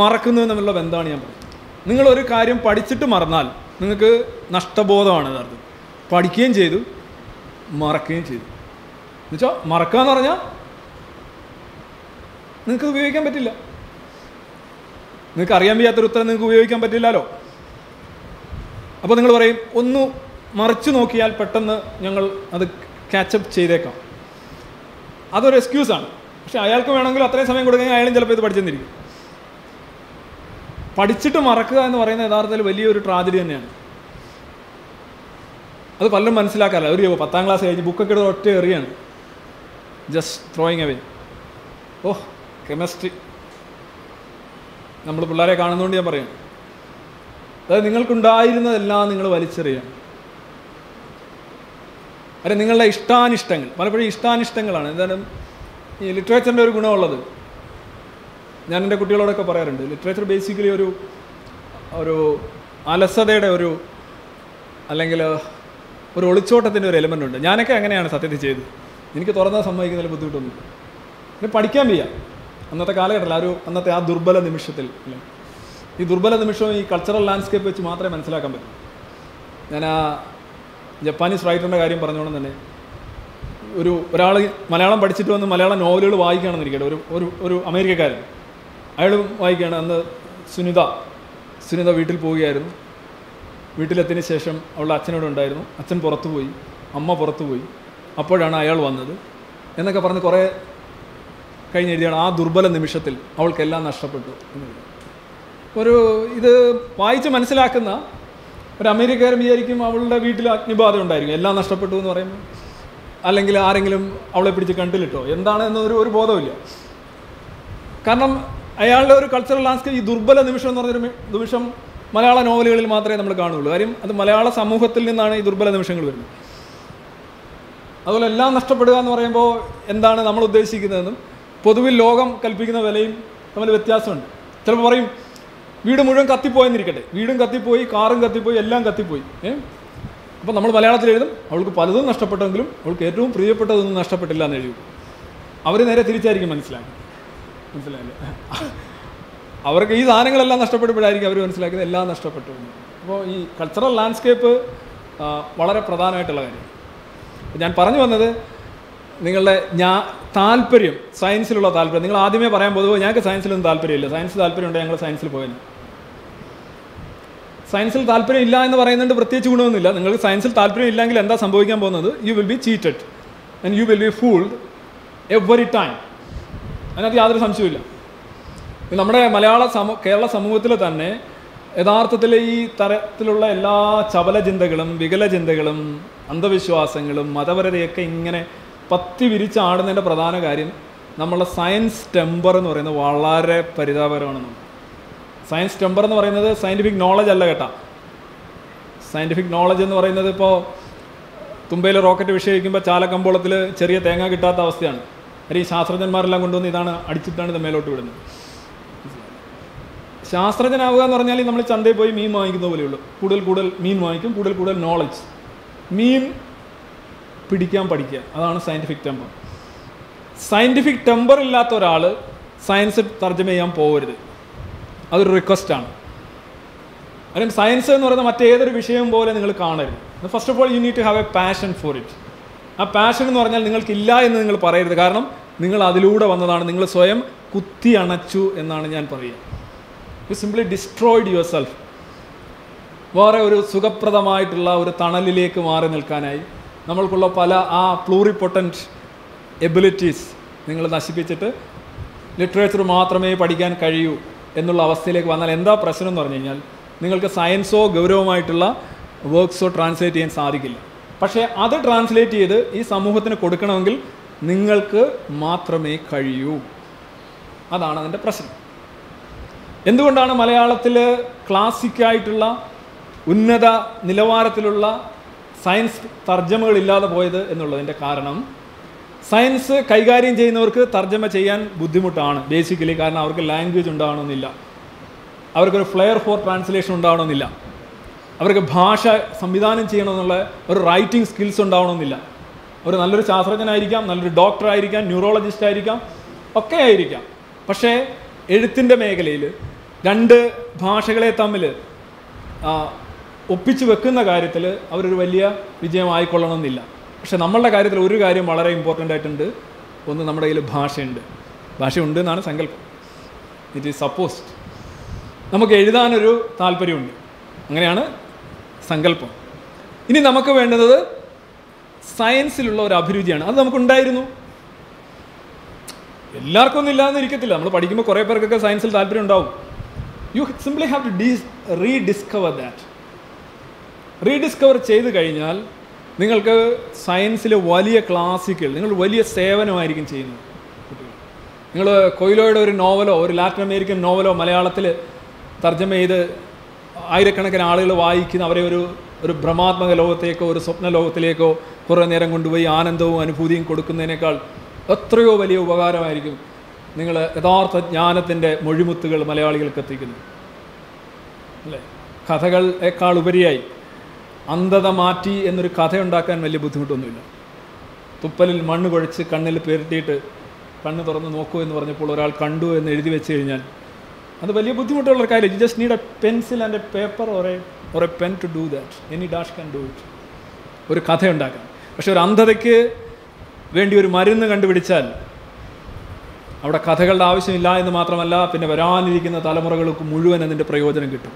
മറക്കുന്നതും തമ്മിലുള്ള ബന്ധമാണ് ഞാൻ പറയുന്നത്. നിങ്ങളൊരു കാര്യം പഠിച്ചിട്ട് മറന്നാൽ നിങ്ങൾക്ക് നഷ്ടബോധമാണ് യഥാർത്ഥം. പഠിക്കുകയും ചെയ്തു, മറക്കുകയും ചെയ്തു. എന്നുവെച്ചാൽ മറക്കുക എന്ന് പറഞ്ഞാൽ നിങ്ങൾക്ക് ഉപയോഗിക്കാൻ പറ്റില്ല, നിങ്ങൾക്ക് അറിയാൻ വയ്യാത്തൊരു ഉത്തരം നിങ്ങൾക്ക് ഉപയോഗിക്കാൻ പറ്റില്ലല്ലോ. അപ്പോൾ നിങ്ങൾ പറയും, ഒന്ന് മറിച്ചു നോക്കിയാൽ പെട്ടെന്ന് ഞങ്ങൾ അത് ക്യാച്ചപ്പ് ചെയ്തേക്കാം. അതൊരു എക്സ്ക്യൂസാണ്. പക്ഷെ അയാൾക്ക് വേണമെങ്കിൽ അത്രയും സമയം കൊടുക്കുകയും അയാളും ചിലപ്പോൾ ഇത് പഠിച്ചെന്നിരിക്കും. പഠിച്ചിട്ട് മറക്കുക എന്ന് പറയുന്നത് യഥാർത്ഥത്തിൽ വലിയൊരു ട്രാജഡി തന്നെയാണ്. അത് പലരും മനസ്സിലാക്കാറില്ല. ഒരു 10ാം ക്ലാസ് കഴിഞ്ഞ് ബുക്കൊക്കെ എടുത്ത് ഒറ്റ എറിയാണ്, ജസ്റ്റ് ത്രോയിങ് അവേ. ഓഹ്, കെമിസ്ട്രി നമ്മൾ പിള്ളേരെ കാണുന്നതുകൊണ്ട് ഞാൻ പറയാണ്, അതായത് നിങ്ങൾക്കുണ്ടായിരുന്നതെല്ലാം നിങ്ങൾ വലിച്ചെറിയാണ്. അല്ലെ നിങ്ങളുടെ ഇഷ്ടാനിഷ്ടങ്ങൾ, പലപ്പോഴും ഇഷ്ടാനിഷ്ടങ്ങളാണ്. എന്തായാലും ഈ ലിറ്ററേച്ചറിൻ്റെ ഒരു ഗുണമുള്ളത്, ഞാൻ എൻ്റെ കുട്ടികളോടൊക്കെ പറയാറുണ്ട്, ലിറ്ററേച്ചർ ബേസിക്കലി ഒരു അലസതയുടെ അല്ലെങ്കിൽ ഒരു ഒളിച്ചോട്ടത്തിൻ്റെ ഒരു എലമെൻ്റ് ഉണ്ട്. ഞാനൊക്കെ അങ്ങനെയാണ് സത്യത്തിൽ ചെയ്തത്. എനിക്ക് തുറന്നാൽ സമ്മതിക്കുന്നതിൽ ബുദ്ധിമുട്ടൊന്നും പിന്നെ പഠിക്കാൻ വയ്യ. അന്നത്തെ കാലഘട്ടത്തിൽ അന്നത്തെ ആ ദുർബല നിമിഷത്തിൽ അല്ലേ, ഈ ദുർബല നിമിഷം ഈ കൾച്ചറൽ ലാൻഡ്സ്കേപ്പ് വെച്ച് മാത്രമേ മനസ്സിലാക്കാൻ പറ്റൂ. ഞാൻ ആ ജപ്പാനീസ് റൈറ്ററിൻ്റെ കാര്യം പറഞ്ഞോണം തന്നെ, ഒരാൾ മലയാളം പഠിച്ചിട്ട് വന്ന് മലയാളം നോവലുകൾ വായിക്കുകയാണെന്നിരിക്കട്ടെ, ഒരു ഒരു ഒരു അമേരിക്കക്കാരൻ അയാൾ വായിക്കുകയാണ്. അന്ന് സുനിത വീട്ടിൽ പോവുകയായിരുന്നു. വീട്ടിലെത്തിയതിന് ശേഷം അവളുടെ അച്ഛനോട് ഉണ്ടായിരുന്നു. അച്ഛൻ പുറത്തു പോയി, അമ്മ പുറത്തു പോയി, അപ്പോഴാണ് അയാൾ വന്നത് എന്നൊക്കെ പറഞ്ഞ് കുറേ കഴിഞ്ഞ് എഴുതിയാണ് ആ ദുർബല നിമിഷത്തിൽ അവൾക്കെല്ലാം നഷ്ടപ്പെട്ടു. ഇത് വായിച്ച് മനസ്സിലാക്കുന്ന ഒരു അമേരിക്കക്കാരൻ വിചാരിക്കും അവളുടെ വീട്ടിൽ അഗ്നിബാധ ഉണ്ടായിരിക്കും, എല്ലാം നഷ്ടപ്പെട്ടു എന്ന് പറയുമ്പോൾ, അല്ലെങ്കിൽ ആരെങ്കിലും അവളെ പിടിച്ച് കണ്ടിലിട്ടോ എന്താണ് എന്നൊരു ഒരു ബോധമില്ല. കാരണം അയാളുടെ ഒരു കൾച്ചറൽ ലാൻഡ്സ്കേപ്പ് ഈ ദുർബല നിമിഷം എന്ന് പറഞ്ഞൊരു നിമിഷം മലയാള നോവലുകളിൽ മാത്രമേ നമ്മൾ കാണുകയുള്ളൂ. കാര്യം അത് മലയാള സമൂഹത്തിൽ നിന്നാണ് ഈ ദുർബല നിമിഷങ്ങൾ വരുന്നത്. അതുപോലെ എല്ലാം നഷ്ടപ്പെടുക എന്ന് പറയുമ്പോൾ എന്താണ് നമ്മൾ ഉദ്ദേശിക്കുന്നതെന്നും പൊതുവിൽ ലോകം കൽപ്പിക്കുന്ന വിലയും തമ്മിൽ വ്യത്യാസമുണ്ട്. ചിലപ്പോൾ പറയും വീട് മുഴുവൻ കത്തിപ്പോയെന്നിരിക്കട്ടെ, വീടും കത്തിപ്പോയി, കാറും കത്തിപ്പോയി, എല്ലാം കത്തിപ്പോയി. അപ്പോൾ നമ്മൾ മലയാളത്തിൽ എഴുതും അവൾക്ക് പലതും നഷ്ടപ്പെട്ടെങ്കിലും അവൾക്ക് ഏറ്റവും പ്രിയപ്പെട്ടതൊന്നും നഷ്ടപ്പെട്ടില്ല എന്ന് എഴുതും. അവർ നേരെ തിരിച്ചായിരിക്കും മനസ്സിലായില്ലേ. അവർക്ക് ഈ സാധനങ്ങളെല്ലാം നഷ്ടപ്പെടുമ്പോഴായിരിക്കും അവർ മനസ്സിലാക്കുന്നത് എല്ലാം നഷ്ടപ്പെട്ടു. അപ്പോൾ ഈ കൾച്ചറൽ ലാൻഡ്സ്കേപ്പ് വളരെ പ്രധാനമായിട്ടുള്ള കാര്യം. ഞാൻ പറഞ്ഞു വന്നത് നിങ്ങളുടെ താല്പര്യം, സയൻസിലുള്ള താല്പര്യം. നിങ്ങൾ ആദ്യമേ പറയാൻ പോകുമ്പോൾ ഞങ്ങൾക്ക് സയൻസിലൊന്നും താല്പര്യമില്ല, സയൻസ് താല്പര്യമുണ്ടെങ്കിൽ ഞങ്ങൾ സയൻസിൽ പോയാൽ. സയൻസിൽ താല്പര്യമില്ല എന്ന് പറയുന്നുണ്ട് പ്രത്യേകിച്ച് ഗുണമൊന്നുമില്ല. നിങ്ങൾക്ക് സയൻസിൽ താല്പര്യമില്ലെങ്കിൽ എന്താ സംഭവിക്കാൻ പോകുന്നത്? You will be cheated and you will be fooled every time. അതിനകത്ത് യാതൊരു സംശയമില്ല. നമ്മുടെ കേരള സമൂഹത്തിൽ തന്നെ യഥാർത്ഥത്തിൽ ഈ തരത്തിലുള്ള എല്ലാ ചപല ചിന്തകളും വികല ചിന്തകളും അന്ധവിശ്വാസങ്ങളും മതപരതയൊക്കെ ഇങ്ങനെ പത്തി വിരിച്ചാടുന്നതിൻ്റെ പ്രധാന കാര്യം നമ്മളെ സയൻസ് ടെമ്പർ എന്ന് പറയുന്നത് വളരെ പരിതാപകരമാണെന്ന്. സയൻസ് ടെമ്പർ എന്ന് പറയുന്നത് സയൻറ്റിഫിക് നോളജ് അല്ല കേട്ടോ. സയൻറ്റിഫിക് നോളജ് എന്ന് പറയുന്നത് ഇപ്പോൾ തുമ്പയിൽ റോക്കറ്റ് വിക്ഷേപിക്കുമ്പോൾ ചാലക്കമ്പോളത്തിൽ ചെറിയ തേങ്ങ കിട്ടാത്ത അവസ്ഥയാണ്. അവർ ഈ ശാസ്ത്രജ്ഞന്മാരെല്ലാം കൊണ്ടുവന്ന് ഇതാണ് അടിച്ചിട്ടാണ് ഇത് മേലോട്ട് വിടുന്നത്. ശാസ്ത്രജ്ഞനാവുക എന്ന് പറഞ്ഞാൽ നമ്മൾ ചന്തയിൽ പോയി മീൻ വാങ്ങിക്കുന്ന പോലെയുള്ളൂ. കൂടുതൽ മീൻ വാങ്ങിക്കും, കൂടുതൽ നോളജ്. മീൻ പിടിക്കാൻ പഠിക്കുക, അതാണ് സയൻറ്റിഫിക് ടെമ്പർ. സയൻറ്റിഫിക് ടെമ്പർ ഇല്ലാത്ത ഒരാൾ സയൻസ് തർജ്ജമ ചെയ്യാൻ പോകരുത്. അതൊരു റിക്വസ്റ്റാണ്. അല്ലെങ്കിൽ സയൻസ് എന്ന് പറയുന്ന മറ്റേതൊരു വിഷയം പോലെ നിങ്ങൾ കാണരുത്. First of all you need to have a passion for it. ആ പാഷൻ എന്ന് പറഞ്ഞാൽ നിങ്ങൾക്കില്ല എന്ന് നിങ്ങൾ പറയരുത്. കാരണം നിങ്ങൾ അതിലൂടെ വന്നതാണ്, നിങ്ങൾ സ്വയം കുത്തി അണച്ചു എന്നാണ് ഞാൻ പറയുക. You simply destroyed yourself. വേറെ ഒരു സുഖപ്രദമായിട്ടുള്ള ഒരു തണലിലേക്ക് മാറി നിൽക്കാനായി നമ്മൾക്കുള്ള പല ആ പ്ലൂറിപൊട്ടൻറ്റ് എബിലിറ്റീസ് നിങ്ങൾ നശിപ്പിച്ചിട്ട് ലിറ്ററേച്ചർ മാത്രമേ പഠിക്കാൻ കഴിയൂ എന്നുള്ള അവസ്ഥയിലേക്ക് വന്നാൽ എന്താ പ്രശ്നം എന്ന് പറഞ്ഞു കഴിഞ്ഞാൽ നിങ്ങൾക്ക് സയൻസോ ഗൗരവമായിട്ടുള്ള വർക്ക്സോ ട്രാൻസ്ലേറ്റ് ചെയ്യാൻ സാധിക്കില്ല. പക്ഷേ അത് ട്രാൻസ്ലേറ്റ് ചെയ്ത് ഈ സമൂഹത്തിന് കൊടുക്കണമെങ്കിൽ നിങ്ങൾക്ക് മാത്രമേ കഴിയൂ. അതാണ് അതിൻ്റെ പ്രശ്നം. എന്തുകൊണ്ടാണ് മലയാളത്തിൽ ക്ലാസിക്കായിട്ടുള്ള ഉന്നത നിലവാരത്തിലുള്ള സയൻസ് തർജ്ജമകളില്ലാതെ പോയത് എന്നുള്ളതിൻ്റെ കാരണം സയൻസ് കൈകാര്യം ചെയ്യുന്നവർക്ക് തർജ്ജമ ചെയ്യാൻ ബുദ്ധിമുട്ടാണ് ബേസിക്കലി. കാരണം അവർക്ക് ലാംഗ്വേജ് ഉണ്ടാവണമെന്നില്ല, അവർക്കൊരു ഫ്ലെയർ ഫോർ ട്രാൻസ്ലേഷൻ ഉണ്ടാവണമെന്നില്ല, അവർക്ക് ഭാഷ സംവിധാനം ചെയ്യണമെന്നുള്ള ഒരു റൈറ്റിംഗ് സ്കിൽസ് ഉണ്ടാവണമെന്നില്ല. ഒരു നല്ലൊരു ശാസ്ത്രജ്ഞനായിരിക്കാം, നല്ലൊരു ഡോക്ടർ ആയിരിക്കാം, ന്യൂറോളജിസ്റ്റ് ആയിരിക്കാം, ഒക്കെ ആയിരിക്കാം. പക്ഷേ എഴുത്തിൻ്റെ മേഖലയിൽ രണ്ട് ഭാഷകളെ തമ്മിൽ ഒപ്പിച്ചു വെക്കുന്ന കാര്യത്തിൽ അവരൊരു വലിയ വിജയമായിക്കൊള്ളണമെന്നില്ല. പക്ഷെ നമ്മളുടെ കാര്യത്തിൽ ഒരു കാര്യം വളരെ ഇമ്പോർട്ടൻ്റ് ആയിട്ടുണ്ട്. ഒന്ന്, നമ്മുടെ കയ്യിൽ ഭാഷയുണ്ട് എന്നാണ് സങ്കല്പം. It is supposed. നമുക്ക് എഴുതാനൊരു താല്പര്യമുണ്ട്, അങ്ങനെയാണ് സങ്കല്പം. ഇനി നമുക്ക് വേണ്ടുന്നത് സയൻസിലുള്ള ഒരു അഭിരുചിയാണ്. അത് നമുക്കുണ്ടായിരുന്നു. എല്ലാവർക്കും ഒന്നും ഇല്ലാന്നിരിക്കത്തില്ല. നമ്മൾ പഠിക്കുമ്പോൾ കുറേ പേർക്കൊക്കെ സയൻസിൽ താല്പര്യം ഉണ്ടാവും. You simply have to rediscover that. Rediscover ചെയ്ത് കഴിഞ്ഞാൽ നിങ്ങൾക്ക് സയൻസിലെ വലിയ ക്ലാസിക്കൽ, നിങ്ങൾ വലിയ സേവനമായിരിക്കും ചെയ്യുന്നത്. നിങ്ങൾ കൊയിലോയുടെ ഒരു നോവലോ ഒരു ലാറ്റിൻ അമേരിക്കൻ നോവലോ മലയാളത്തിൽ തർജ്ജമ ചെയ്ത് ആയിരക്കണക്കിന് ആളുകൾ വായിക്കുന്ന അവരെ ഒരു ഒരു ഭ്രമാത്മക ലോകത്തേക്കോ ഒരു സ്വപ്ന ലോകത്തിലേക്കോ കുറേ നേരം കൊണ്ടുപോയി ആനന്ദവും അനുഭൂതിയും കൊടുക്കുന്നതിനേക്കാൾ എത്രയോ വലിയ ഉപകാരമായിരിക്കും നിങ്ങൾ യഥാർത്ഥ ജ്ഞാനത്തിൻ്റെ മൊഴിമുത്തുകൾ മലയാളികൾക്ക് എത്തിക്കുന്നത് അല്ലേ. കഥകളേക്കാൾ ഉപരിയായി അന്ധത മാറ്റി എന്നൊരു കഥയുണ്ടാക്കാൻ വലിയ ബുദ്ധിമുട്ടൊന്നുമില്ല. തുപ്പലിൽ മണ്ണ് കുഴച്ച് കണ്ണിൽ പെരുത്തിയിട്ട് കണ്ണ് തുറന്ന് നോക്കൂ എന്ന് പറഞ്ഞപ്പോൾ ഒരാൾ കണ്ടു എന്ന് എഴുതി വെച്ച് കഴിഞ്ഞാൽ അത് വലിയ ബുദ്ധിമുട്ടുള്ളൊരു കാര്യമില്ല. Just need a pencil and a paper or a pen to do that. Any dash can do it. ഒരു കഥയുണ്ടാക്കാൻ. പക്ഷെ ഒരു അന്ധതയ്ക്ക് വേണ്ടി ഒരു മരുന്ന് കണ്ടുപിടിച്ചാൽ അവിടെ കഥകളുടെ ആവശ്യമില്ല എന്ന് മാത്രമല്ല, പിന്നെ വരാനിരിക്കുന്ന തലമുറകൾക്ക് മുഴുവൻ അതിൻ്റെ പ്രയോജനം കിട്ടും.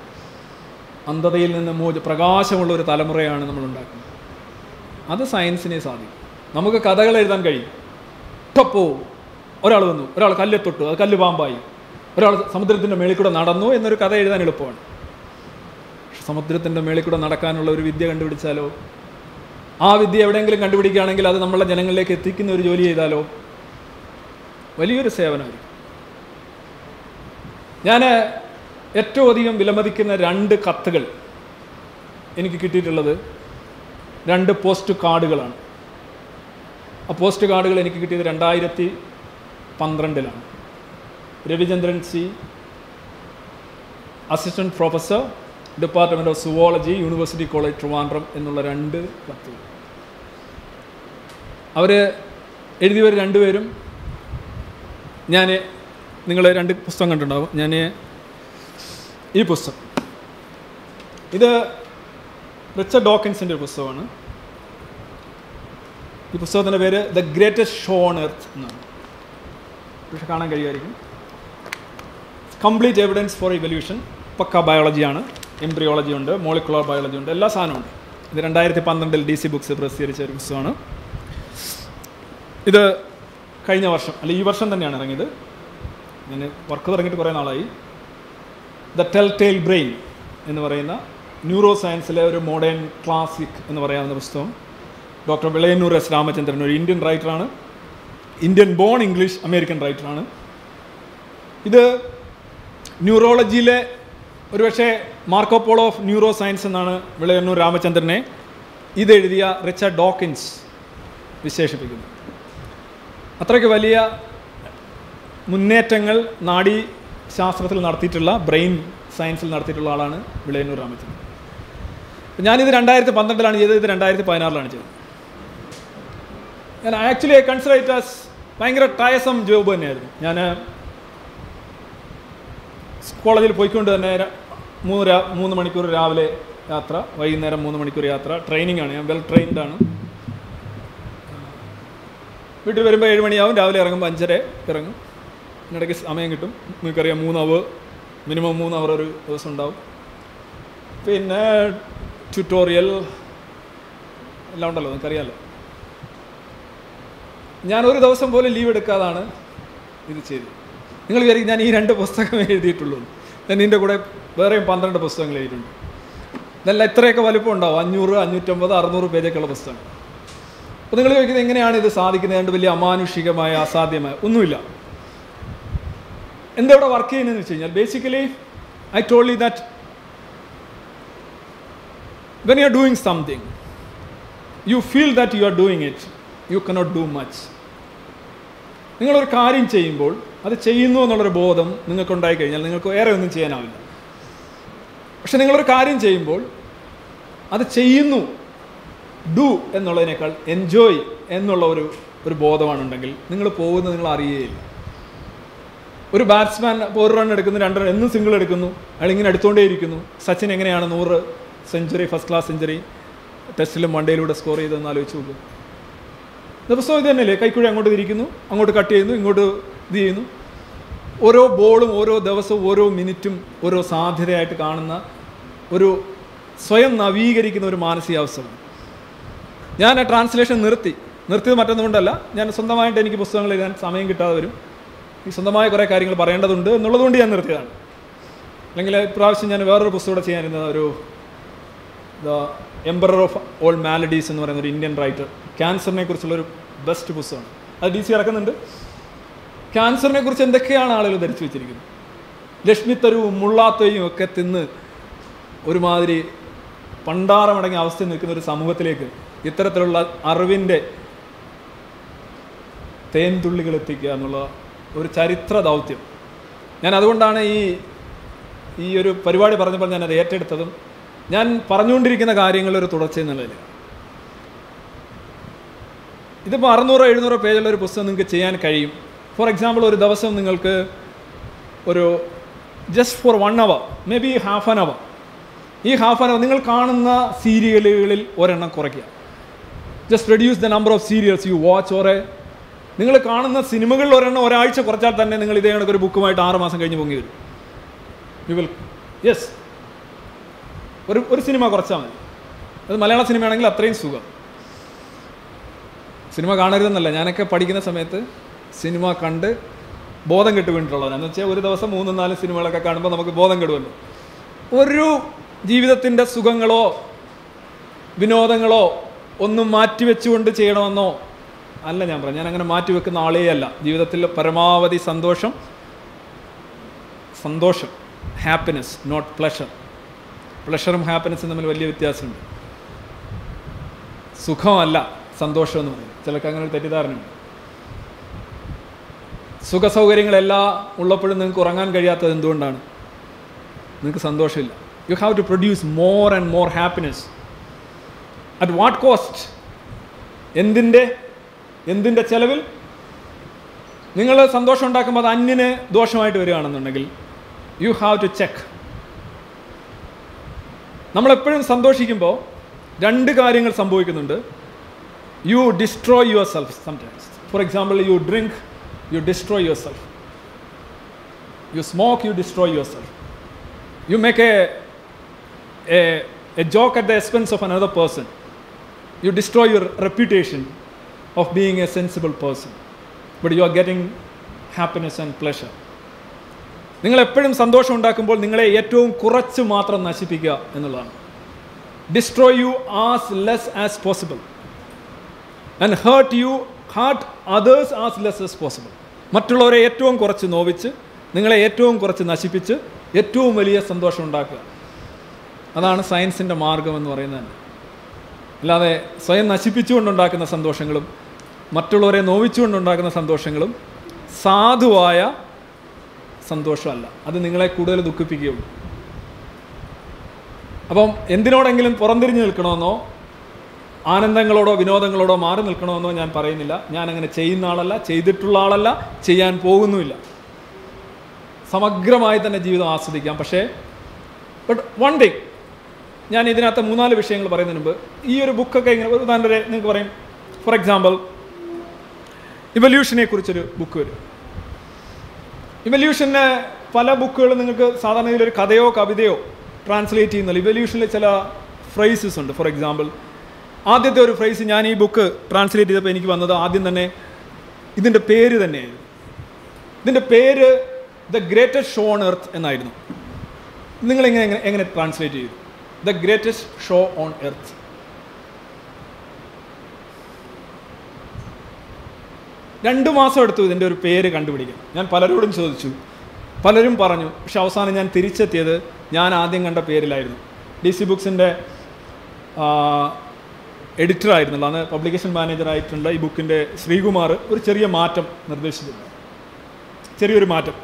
അന്ധതയിൽ നിന്ന് പ്രകാശമുള്ള ഒരു തലമുറയാണ് നമ്മൾ ഉണ്ടാക്കുന്നത്. അത് സയൻസിനെ സാധിക്കും. നമുക്ക് കഥകൾ എഴുതാൻ കഴിയും. ഒറ്റപ്പോ ഒരാൾ വന്നു, ഒരാൾ കല്ല് തൊട്ടു, അത് കല്ല് പാമ്പായി, ഒരാൾ സമുദ്രത്തിൻ്റെ മേളിൽ കൂടെ നടന്നു എന്നൊരു കഥ എഴുതാൻ എളുപ്പമാണ്. പക്ഷെ സമുദ്രത്തിൻ്റെ മേളിൽ കൂടെ നടക്കാനുള്ള ഒരു വിദ്യ കണ്ടുപിടിച്ചാലോ, ആ വിദ്യ എവിടെയെങ്കിലും കണ്ടുപിടിക്കുകയാണെങ്കിൽ അത് നമ്മളെ ജനങ്ങളിലേക്ക് എത്തിക്കുന്ന ഒരു ജോലി ചെയ്താലോ വലിയൊരു സേവനമായിരിക്കും. ഞാൻ ഏറ്റവും അധികം വിലമതിക്കുന്ന രണ്ട് കത്തുകൾ എനിക്ക് കിട്ടിയിട്ടുള്ളത് രണ്ട് പോസ്റ്റ് കാർഡുകളാണ്. ആ പോസ്റ്റ് കാർഡുകൾ എനിക്ക് കിട്ടിയത് 2012 Ravichandran C, assistant professor, department of zoology, university college Trivandrum എന്നുള്ള രണ്ട് കത്തുകൾ. അവർ എഴുതിയവർ രണ്ടുപേരും ഞാൻ നിങ്ങൾ രണ്ട് പുസ്തകം കണ്ടിട്ടുണ്ടാവും. ഞാൻ ഈ പുസ്തകം, ഇത് റിച്ചർഡ് ഡോക്കിൻസിൻ്റെ ഒരു പുസ്തകമാണ്. ഈ പുസ്തകത്തിൻ്റെ പേര് the greatest show on earth എന്നാണ്. പക്ഷെ കാണാൻ കഴിയുമായിരിക്കും. Complete evidence for evolution. പക്ക ബയോളജിയാണ്. എംബ്രിയോളജി ഉണ്ട്, മോളിക്കുലർ ബയോളജി ഉണ്ട്, എല്ലാ സാധനമുണ്ട്. ഇത് 2012 DC ബുക്സ് പ്രസിദ്ധീകരിച്ച ഒരു പുസ്തകമാണ്. ഇത് കഴിഞ്ഞ വർഷം, അല്ല ഈ വർഷം തന്നെയാണ് ഇറങ്ങിയത്. ഞാൻ വർക്ക് തുടങ്ങിയിട്ട് കുറേ നാളായി. ദ ടെൽ ടെയിൽ ബ്രെയിൻ എന്ന് പറയുന്ന ന്യൂറോ സയൻസിലെ ഒരു മോഡേൺ ക്ലാസിക് എന്ന് പറയാവുന്ന പുസ്തകം ഡോക്ടർ വിളയന്നൂർ എസ് രാമചന്ദ്രൻ, ഒരു ഇന്ത്യൻ റൈറ്ററാണ്. ഇന്ത്യൻ ബോൺ ഇംഗ്ലീഷ് അമേരിക്കൻ റൈറ്ററാണ്. ഇത് ന്യൂറോളജിയിലെ ഒരുപക്ഷെ മാർക്കോപോളോ ഓഫ് ന്യൂറോ സയൻസ് എന്നാണ് വിളയന്നൂർ രാമചന്ദ്രനെ ഇതെഴുതിയ റിച്ചർഡ് ഡോക്കിൻസ് വിശേഷിപ്പിക്കുന്നത്. അത്രയ്ക്ക് വലിയ മുന്നേറ്റങ്ങൾ നാഡീ ശാസ്ത്രത്തിൽ നടത്തിയിട്ടുള്ള, ബ്രെയിൻ സയൻസിൽ നടത്തിയിട്ടുള്ള ആളാണ് വിളയന്നൂർ രാമചന്ദ്രൻ. ഞാനിത് 2012 ചെയ്തത്, ഇത് 2016 ചെയ്തത്. ഞാൻ ആക്ച്വലി കൺസിഡർ ഇറ്റ് ആസ് ഭയങ്കര ടയസം ജോബ് തന്നെയായിരുന്നു. ഞാൻ കോളേജിൽ പോയിക്കൊണ്ട് തന്നെ 3 മണിക്കൂർ രാവിലെ യാത്ര, വൈകുന്നേരം 3 മണിക്കൂർ യാത്ര. ട്രെയിനിങ് ആണ്, ഞാൻ വെൽ ട്രെയിൻഡ് ആണ്. വീട്ടിൽ വരുമ്പോൾ 7 മണിയാവും, രാവിലെ ഇറങ്ങുമ്പോൾ 5:30 ഇറങ്ങും. ഇടയ്ക്ക് സമയം കിട്ടും. നിങ്ങൾക്കറിയാം, 3 അവർ മിനിമം 3 അവർ ഒരു ദിവസം ഉണ്ടാവും. പിന്നെ ട്യൂട്ടോറിയൽ എല്ലാം ഉണ്ടല്ലോ, നിങ്ങൾക്കറിയാമല്ലോ. ഞാൻ ഒരു ദിവസം പോലും ലീവ് എടുക്കാതാണ് ഇത് ചെയ്തത്. നിങ്ങൾ വിചാരിക്കും ഞാൻ ഈ 2 പുസ്തകമേ എഴുതിയിട്ടുള്ളൂ. ഞാൻ ഇതിൻ്റെ കൂടെ വേറെയും 12 പുസ്തകങ്ങൾ എഴുതിയിട്ടുണ്ട്. നല്ല ഇത്രയൊക്കെ വലുപ്പം ഉണ്ടാവും, 500, 550, 600 പേജൊക്കെയുള്ള പുസ്തകം. അപ്പോൾ നിങ്ങൾ ചോദിക്കുന്നത് എങ്ങനെയാണ് ഇത് സാധിക്കുന്നത്? രണ്ട് വലിയ അമാനുഷികമായ, അസാധ്യമായ ഒന്നുമില്ല. എന്താ ഇവിടെ വർക്ക് ചെയ്യുന്നതെന്ന് വെച്ച് കഴിഞ്ഞാൽ, basically I told you that when you are doing something you feel that you are doing it, you cannot do much. നിങ്ങളൊരു കാര്യം ചെയ്യുമ്പോൾ അത് ചെയ്യുന്നു എന്നുള്ളൊരു ബോധം നിങ്ങൾക്കുണ്ടായി കഴിഞ്ഞാൽ നിങ്ങൾക്ക് വേറെ ഒന്നും ചെയ്യാനാവില്ല. പക്ഷെ നിങ്ങളൊരു കാര്യം ചെയ്യുമ്പോൾ അത് ചെയ്യുന്നു, ഡു എന്നുള്ളതിനേക്കാൾ എൻജോയ് എന്നുള്ള ഒരു ബോധമാണുണ്ടെങ്കിൽ നിങ്ങൾ പോകുന്നത് നിങ്ങൾ അറിയുകയില്ല. ഒരു ബാറ്റ്സ്മാൻ ഇപ്പോൾ 1 റൺ എടുക്കുന്നു, 2 റൺ, എന്നും സിംഗിൾ എടുക്കുന്നു, അയാളിങ്ങനെ എടുത്തുകൊണ്ടേ ഇരിക്കുന്നു. സച്ചിൻ എങ്ങനെയാണ് 100 സെഞ്ച്വറി, ഫസ്റ്റ് ക്ലാസ് സെഞ്ച്വറി ടെസ്റ്റിലും വൺഡേയിലൂടെ സ്കോർ ചെയ്തെന്ന് ആലോചിച്ച് നോക്കും. ദിവസവും ഇത് തന്നെയല്ലേ, കൈക്കൂടി അങ്ങോട്ട് തിരിക്കുന്നു, അങ്ങോട്ട് കട്ട് ചെയ്യുന്നു, ഇങ്ങോട്ട് ഇത് ചെയ്യുന്നു. ഓരോ ബോളും ഓരോ ദിവസവും ഓരോ മിനിറ്റും ഓരോ സാധ്യതയായിട്ട് കാണുന്ന ഒരു സ്വയം നവീകരിക്കുന്ന ഒരു മാനസികാവസ്ഥയാണ്. ഞാൻ ആ ട്രാൻസ്ലേഷൻ നിർത്തിയത് മറ്റൊന്നുകൊണ്ടല്ല, ഞാൻ സ്വന്തമായിട്ട് എനിക്ക് പുസ്തകങ്ങൾ എഴുതാൻ സമയം കിട്ടാതെ വരും. ഈ സ്വന്തമായ കുറേ കാര്യങ്ങൾ പറയേണ്ടതുണ്ട് എന്നുള്ളതുകൊണ്ട് ഞാൻ നിർത്തിയതാണ്. അല്ലെങ്കിൽ ഇപ്രാവശ്യം ഞാൻ വേറൊരു പുസ്തകം ചെയ്യാനിരുന്നത് ഒരു the emperor of all maladies എന്ന് പറയുന്ന ഒരു ഇന്ത്യൻ റൈറ്റർ, ക്യാൻസറിനെ കുറിച്ചുള്ളൊരു ബെസ്റ്റ് പുസ്തകമാണ്. അത് DC ഇറക്കുന്നുണ്ട്. ക്യാൻസറിനെ കുറിച്ച് എന്തൊക്കെയാണ് ആളുകൾ ധരിച്ചു വെച്ചിരിക്കുന്നത്? ലക്ഷ്മിത്തരവും മുള്ളാത്തയും ഒക്കെ തിന്ന് ഒരുമാതിരി പണ്ടാറമടങ്ങിയ അവസ്ഥയിൽ നിൽക്കുന്ന ഒരു സമൂഹത്തിലേക്ക് ഇത്തരത്തിലുള്ള അറിവിൻ്റെ തേൻതുള്ളികൾ എത്തിക്കുക എന്നുള്ള ഒരു ചരിത്ര ദൗത്യം. ഞാൻ അതുകൊണ്ടാണ് ഈ ഒരു പരിപാടി പറഞ്ഞപ്പോൾ ഞാനത് ഏറ്റെടുത്തതും ഞാൻ പറഞ്ഞുകൊണ്ടിരിക്കുന്ന കാര്യങ്ങളൊരു തുടർച്ച എന്നുള്ളതിൽ ഇതിപ്പോൾ 600-700 പേജുള്ള ഒരു പുസ്തകം നിങ്ങൾക്ക് ചെയ്യാൻ കഴിയും. ഫോർ എക്സാമ്പിൾ, ഒരു ദിവസം നിങ്ങൾക്ക് ഒരു just for 1 hour, may be half an hour, ഈ ഹാഫ് ആൻ അവർ നിങ്ങൾ കാണുന്ന സീരിയലുകളിൽ ഒരെണ്ണം കുറയ്ക്കുക. Just reduce the number of serials you watch. ഓറെ നിങ്ങൾ കാണുന്ന സിനിമകളിൽ ഒരെണ്ണം ഒരാഴ്ച കുറച്ചാൽ തന്നെ നിങ്ങൾ ഇതേ കണക്കൊരു ബുക്കുമായിട്ട് 6 മാസം കഴിഞ്ഞ് പൊങ്ങി വരും. യു വിൽ യെസ് ഒരു സിനിമ കുറച്ചാൽ മതി. അത് മലയാള സിനിമയാണെങ്കിൽ അത്രയും സുഖം. സിനിമ കാണരുതെന്നല്ല, ഞാനൊക്കെ പഠിക്കുന്ന സമയത്ത് സിനിമ കണ്ട് ബോധം കെട്ട് വീണിട്ടുള്ളവരാണ്. എന്ന് വെച്ചാൽ ഒരു ദിവസം 3-4 സിനിമകളൊക്കെ കാണുമ്പോൾ നമുക്ക് ബോധം കെടുമല്ലോ. ഒരു ജീവിതത്തിൻ്റെ സുഖങ്ങളോ വിനോദങ്ങളോ ഒന്നും മാറ്റിവെച്ചുകൊണ്ട് ചെയ്യണമെന്നോ അല്ല ഞാൻ പറഞ്ഞു. ഞാനങ്ങനെ മാറ്റിവെക്കുന്ന ആളേ അല്ല. ജീവിതത്തിൽ പരമാവധി സന്തോഷം ഹാപ്പിനെസ്, നോട്ട് പ്ലഷർ. പ്ലഷറും ഹാപ്പിനെസ്സും തമ്മിൽ വലിയ വ്യത്യാസമുണ്ട്. സുഖമല്ല സന്തോഷം എന്ന് പറയുന്നത്. ചിലർക്ക് അങ്ങനെ ഒരു തെറ്റിദ്ധാരണയുണ്ട്. സുഖസൗകര്യങ്ങളെല്ലാം ഉള്ളപ്പോഴും നിങ്ങൾക്ക് ഉറങ്ങാൻ കഴിയാത്തത് എന്തുകൊണ്ടാണ്? നിങ്ങൾക്ക് സന്തോഷമില്ല. You have to produce more and more happiness. At what cost? എന്തിൻ്റെ ചെലവിൽ? നിങ്ങൾ സന്തോഷം ഉണ്ടാക്കുമ്പോൾ അത് അന്യന് ദോഷമായിട്ട് വരികയാണെന്നുണ്ടെങ്കിൽ യു ഹാവ് ടു ചെക്ക്. നമ്മളെപ്പോഴും സന്തോഷിക്കുമ്പോൾ 2 കാര്യങ്ങൾ സംഭവിക്കുന്നുണ്ട്. You destroy your self sometimes. For example, you drink, you destroy your self. You smoke, you destroy your self. You make a joke at the expense of another person. You destroy your reputation of being a sensible person, but you are getting happiness and pleasure. നിങ്ങൾ എപ്പോഴും സന്തോഷം ഉണ്ടാക്കുമ്പോൾ നിങ്ങളെ ഏറ്റവും കുറച്ച് മാത്രം നശിപ്പിക്കുക എന്നുള്ളതാണ്. Destroy you as less as possible and hurt others as less as possible. മറ്റുള്ളവരെ ഏറ്റവും കുറച്ച് നോവിച്ച് നിങ്ങളെ ഏറ്റവും കുറച്ച് നശിപ്പിച്ച് ഏറ്റവും വലിയ സന്തോഷം ഉണ്ടാക്കുക. അതാണ് സയൻസിൻ്റെ മാർഗം എന്ന് പറയുന്നത്. അല്ലാതെ സ്വയം നശിപ്പിച്ചുകൊണ്ടുണ്ടാക്കുന്ന സന്തോഷങ്ങളും മറ്റുള്ളവരെ നോവിച്ചുകൊണ്ടുണ്ടാക്കുന്ന സന്തോഷങ്ങളും സാധുവായ സന്തോഷമല്ല. അത് നിങ്ങളെ കൂടുതൽ ദുഃഖിപ്പിക്കുകയുള്ളൂ. അപ്പം എന്തിനോടെങ്കിലും പുറംതിരിഞ്ഞ് നിൽക്കണമെന്നോ ആനന്ദങ്ങളോടോ വിനോദങ്ങളോടോ മാറി നിൽക്കണമെന്നോ ഞാൻ പറയുന്നില്ല. ഞാനങ്ങനെ ചെയ്യുന്ന ആളല്ല, ചെയ്തിട്ടുള്ള ആളല്ല, ചെയ്യാൻ പോകുന്നുമില്ല. സമഗ്രമായി തന്നെ ജീവിതം ആസ്വദിക്കാം. പക്ഷേ വൺ തിങ്, ഞാൻ ഇതിനകത്ത് 3-4 വിഷയങ്ങൾ പറയുന്നതിന് മുമ്പ് ഈ ഒരു ബുക്കൊക്കെ ഇങ്ങനെ ഒരു ഉദാഹരണ നിങ്ങൾക്ക് പറയും. ഫോർ എക്സാമ്പിൾ, ഇവല്യൂഷനെ കുറിച്ചൊരു ബുക്ക് വരും. ഇവല്യൂഷന് പല ബുക്കുകളും നിങ്ങൾക്ക് സാധാരണ ഇതിലൊരു കഥയോ കവിതയോ ട്രാൻസ്ലേറ്റ് ചെയ്യുന്നില്ല. ഇവല്യൂഷനിൽ ചില ഫ്രൈസസ് ഉണ്ട്. ഫോർ എക്സാമ്പിൾ, ആദ്യത്തെ ഒരു ഫ്രൈസ് ഞാൻ ഈ ബുക്ക് ട്രാൻസ്ലേറ്റ് ചെയ്തപ്പോൾ എനിക്ക് വന്നത് ആദ്യം തന്നെ ഇതിൻ്റെ പേര് തന്നെയായിരുന്നു. ഇതിൻ്റെ പേര് the greatest show on earth എന്നായിരുന്നു. നിങ്ങളിങ്ങനെ എങ്ങനെ ട്രാൻസ്ലേറ്റ് ചെയ്തു? The greatest show on earth. രണ്ട് മാസം എടുത്തു ഇതിൻ്റെ ഒരു പേര് കണ്ടുപിടിക്കാൻ. ഞാൻ പലരോടും ചോദിച്ചു, പലരും പറഞ്ഞു. പക്ഷെ അവസാനം ഞാൻ തിരിച്ചെത്തിയത് ഞാൻ ആദ്യം കണ്ട പേരിലായിരുന്നു. DC ബുക്സിൻ്റെ എഡിറ്ററായിരുന്നല്ലോ, അന്ന് പബ്ലിക്കേഷൻ മാനേജറായിട്ടുള്ള ഈ ബുക്കിൻ്റെ ശ്രീകുമാർ ഒരു ചെറിയ മാറ്റം നിർദ്ദേശിച്ചിട്ടുണ്ട്. ചെറിയൊരു മാറ്റം.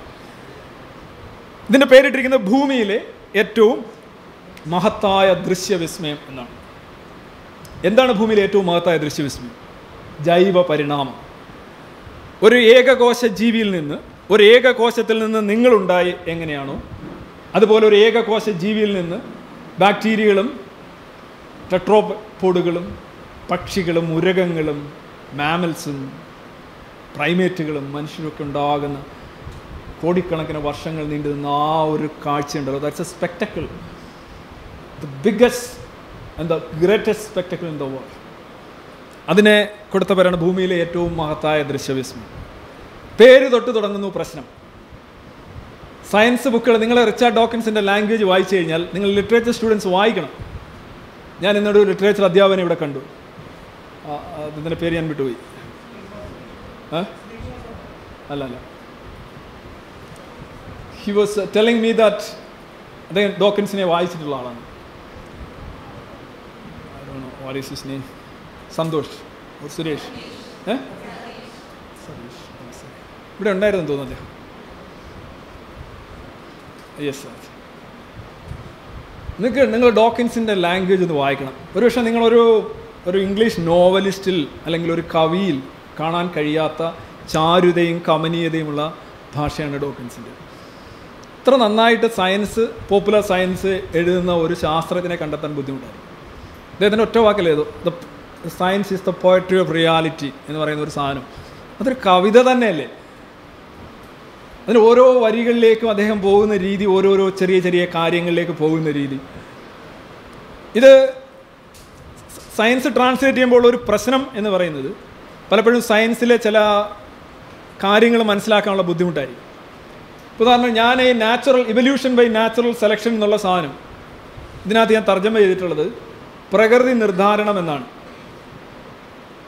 ഇതിൻ്റെ പേരിട്ടിരിക്കുന്നത് ഭൂമിയിലെ ഏറ്റവും മഹത്തായ ദൃശ്യവിസ്മയം എന്നാണ്. എന്താണ് ഭൂമിയിലെ ഏറ്റവും മഹത്തായ ദൃശ്യവിസ്മയം? ജൈവ പരിണാമം. ഒരു ഏകകോശ ജീവിയിൽ നിന്ന്, ഒരു ഏകകോശത്തിൽ നിന്ന് നിങ്ങളുണ്ടായി എങ്ങനെയാണോ, അതുപോലെ ഒരു ഏകകോശ ജീവിയിൽ നിന്ന് ബാക്ടീരിയകളും ടെട്രോപോഡുകളും പക്ഷികളും ഉരകങ്ങളും മാമൽസും പ്രൈമേറ്റുകളും മനുഷ്യരൊക്കെ ഉണ്ടാകുന്ന കോടിക്കണക്കിന് വർഷങ്ങൾ നീണ്ടു നിന്ന ആ ഒരു കാഴ്ചയുണ്ടല്ലോ. That's a spectacle. The biggest and the greatest spectacle in the world. അതിനെ കൊടുത്ത പേരാണ് ഭൂമിയിലെ ഏറ്റവും മഹത്തായ ദൃശ്യവിസ്മയം. പേര് തൊട്ട് തുടങ്ങുന്നു പ്രശ്നം. സയൻസ് ബുക്കുകൾ നിങ്ങൾ റിച്ചാർഡ് ഡോക്കിൻസിൻ്റെ ലാംഗ്വേജ് വായിച്ചു കഴിഞ്ഞാൽ, നിങ്ങൾ ലിറ്ററേച്ചർ സ്റ്റുഡൻസ് വായിക്കണം. ഞാൻ ഇന്നൊരു ലിറ്ററേച്ചർ അധ്യാപനം ഇവിടെ കണ്ടു. ഇതിൻ്റെ പേര് ഞാൻ വിട്ടുപോയി. അല്ല he was telling me that അദ്ദേഹം ഡോക്കിൻസിനെ വായിച്ചിട്ടുള്ള ആളാണ്. സന്തോഷ് സുരേഷ് ഇവിടെ ഉണ്ടായിരുന്നു തോന്നുന്നു അദ്ദേഹം. യെസ് നിങ്ങൾ ഡോക്കിൻസിൻ്റെ ലാംഗ്വേജ് ഒന്ന് വായിക്കണം. ഒരു പക്ഷേ നിങ്ങളൊരു ഇംഗ്ലീഷ് നോവലിസ്റ്റിൽ അല്ലെങ്കിൽ ഒരു കവിയിൽ കാണാൻ കഴിയാത്ത ചാരുതയും കമനീയതയുമുള്ള ഭാഷയാണ് ഡോക്കിൻസിൻ്റെ. ഇത്ര നന്നായിട്ട് സയൻസ്, പോപ്പുലർ സയൻസ് എഴുതുന്ന ഒരു ശാസ്ത്രജ്ഞനെ കണ്ടെത്താൻ ബുദ്ധിമുട്ടാണ്. അദ്ദേഹത്തിൻ്റെ ഒറ്റ വാക്കിലേതോ science is the poetry of reality എന്ന് പറയുന്ന ഒരു സാധനം, അതൊരു കവിത തന്നെയല്ലേ? അതിന് ഓരോ വരികളിലേക്കും അദ്ദേഹം പോകുന്ന രീതി, ഓരോരോ ചെറിയ ചെറിയ കാര്യങ്ങളിലേക്ക് പോകുന്ന രീതി, ഇത് സയൻസ് ട്രാൻസ്ലേറ്റ് ചെയ്യുമ്പോൾ ഒരു പ്രശ്നം എന്ന് പറയുന്നത് പലപ്പോഴും സയൻസിലെ ചില കാര്യങ്ങൾ മനസ്സിലാക്കാനുള്ള ബുദ്ധിമുട്ടായിരിക്കും. ഉദാഹരണം, ഞാൻ ഈ natural evolution by natural selection എന്നുള്ള സാധനം ഇതിനകത്ത് ഞാൻ തർജ്ജമ ചെയ്തിട്ടുള്ളത് പ്രകൃതി നിർദ്ധാരണം എന്നാണ്.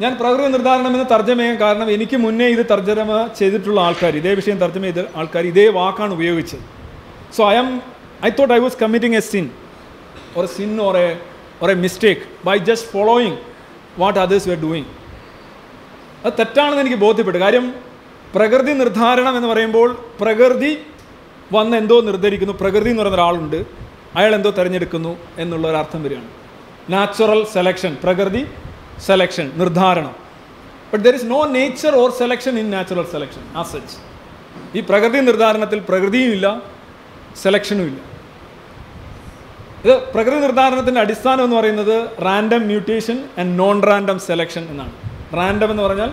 ഞാൻ പ്രകൃതി നിർദ്ധാരണം എന്ന് തർജ്ജമ ചെയ്യാൻ കാരണം, എനിക്ക് മുന്നേ ഇത് തർജ്ജമ ചെയ്തിട്ടുള്ള ആൾക്കാർ, ഇതേ വിഷയം തർജ്ജമ ചെയ്ത ആൾക്കാർ ഇതേ വാക്കാണ് ഉപയോഗിച്ചത്. So I thought I was committing a sin or a mistake by just following what others were doing. അത് തെറ്റാണെന്ന് എനിക്ക് ബോധ്യപ്പെട്ടു. കാര്യം പ്രകൃതി നിർദ്ധാരണം എന്ന് പറയുമ്പോൾ പ്രകൃതി വന്ന് എന്തോ നിർദ്ധരിക്കുന്നു, പ്രകൃതി എന്ന് പറയുന്ന ഒരാളുണ്ട്, അയാൾ എന്തോ തിരഞ്ഞെടുക്കുന്നു എന്നുള്ള ഒരർത്ഥം വരികയാണ്. നാച്ചുറൽ സെലക്ഷൻ, പ്രകൃതി സെലക്ഷൻ, നിർദ്ധാരണം. But there is no nature or selection in natural selection as such. ഈ പ്രകൃതി നിർദ്ധാരണത്തിൽ പ്രകൃതിയും ഇല്ല, സെലക്ഷനും ഇല്ല. ഇത് പ്രകൃതി നിർദ്ധാരണത്തിൻ്റെ അടിസ്ഥാനം എന്ന് പറയുന്നത് random mutation and non random selection എന്നാണ്. റാൻഡം എന്ന് പറഞ്ഞാൽ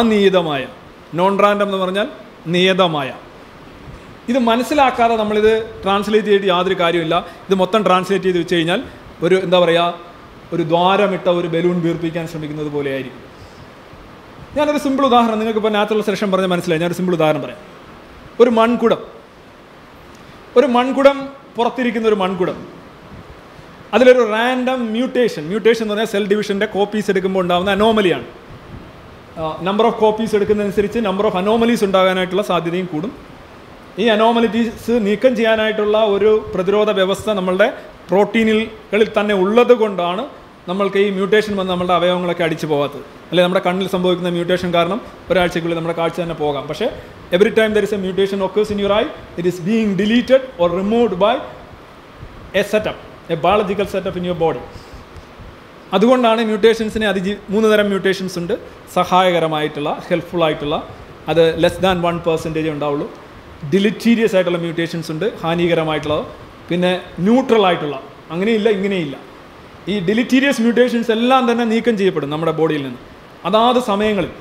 അനിയതമായ, നോൺ റാൻഡം എന്ന് പറഞ്ഞാൽ നിയതമായ. ഇത് മനസ്സിലാക്കാതെ നമ്മളിത് ട്രാൻസ്ലേറ്റ് ചെയ്ത് യാതൊരു കാര്യമില്ല. ഇത് മൊത്തം ട്രാൻസ്ലേറ്റ് ചെയ്ത് വെച്ച് കഴിഞ്ഞാൽ ഒരു ഒരു ദ്വാരമിട്ട ഒരു ബലൂൺ വീർപ്പിക്കാൻ ശ്രമിക്കുന്നത് പോലെയായിരിക്കും. ഞാനൊരു സിമ്പിൾ ഉദാഹരണം, നിങ്ങൾക്കിപ്പോൾ നാച്ചുറൽ സെലക്ഷൻ പറഞ്ഞാൽ മനസ്സിലായി. ഞാനൊരു സിമ്പിൾ ഉദാഹരണം പറയാം. ഒരു മൺകുടം പുറത്തിരിക്കുന്ന ഒരു മൺകുടം, അതിലൊരു റാൻഡം മ്യൂട്ടേഷൻ എന്ന് പറഞ്ഞാൽ സെൽ ഡിവിഷൻ്റെ കോപ്പീസ് എടുക്കുമ്പോൾ ഉണ്ടാകുന്ന അനോമലിയാണ്. നമ്പർ ഓഫ് കോപ്പീസ് എടുക്കുന്നതനുസരിച്ച് നമ്പർ ഓഫ് അനോമലീസ് ഉണ്ടാകാനായിട്ടുള്ള സാധ്യതയും കൂടും. ഈ അനോമലീസ് നീക്കം ചെയ്യാനായിട്ടുള്ള ഒരു പ്രതിരോധ വ്യവസ്ഥ നമ്മളുടെ പ്രോട്ടീനുകളിൽ തന്നെ ഉള്ളത് കൊണ്ടാണ് നമ്മൾക്ക് ഈ മ്യൂട്ടേഷൻ വന്ന് നമ്മുടെ അവയവങ്ങളൊക്കെ അടിച്ചു പോകാത്തത്. അല്ലെങ്കിൽ നമ്മുടെ കണ്ണിൽ സംഭവിക്കുന്ന മ്യൂട്ടേഷൻ കാരണം ഒരാഴ്ചക്കുള്ളിൽ നമ്മുടെ കാഴ്ച തന്നെ പോകാം. പക്ഷേ every time there is a mutation occurs in your eye, it is being deleted or removed by a biological setup in your body. അതുകൊണ്ടാണ് മ്യൂട്ടേഷൻസിനെ മൂന്ന് തരം മ്യൂട്ടേഷൻസ് ഉണ്ട്. സഹായകരമായിട്ടുള്ള, ഹെൽപ്ഫുള്ളായിട്ടുള്ള, അത് ലെസ് ദാൻ 1% ഉണ്ടാവുള്ളൂ. ഡിലിറ്റീരിയസ് ആയിട്ടുള്ള മ്യൂട്ടേഷൻസ് ഉണ്ട്, ഹാനികരമായിട്ടുള്ളത്. പിന്നെ ന്യൂട്രൽ ആയിട്ടുള്ള, അങ്ങനെയില്ല ഇങ്ങനെയില്ല. ഈ ഡിലിറ്റീരിയസ് മ്യൂട്ടേഷൻസ് എല്ലാം തന്നെ നീക്കം ചെയ്യപ്പെടും നമ്മുടെ ബോഡിയിൽ നിന്ന് അതാത് സമയങ്ങളിൽ.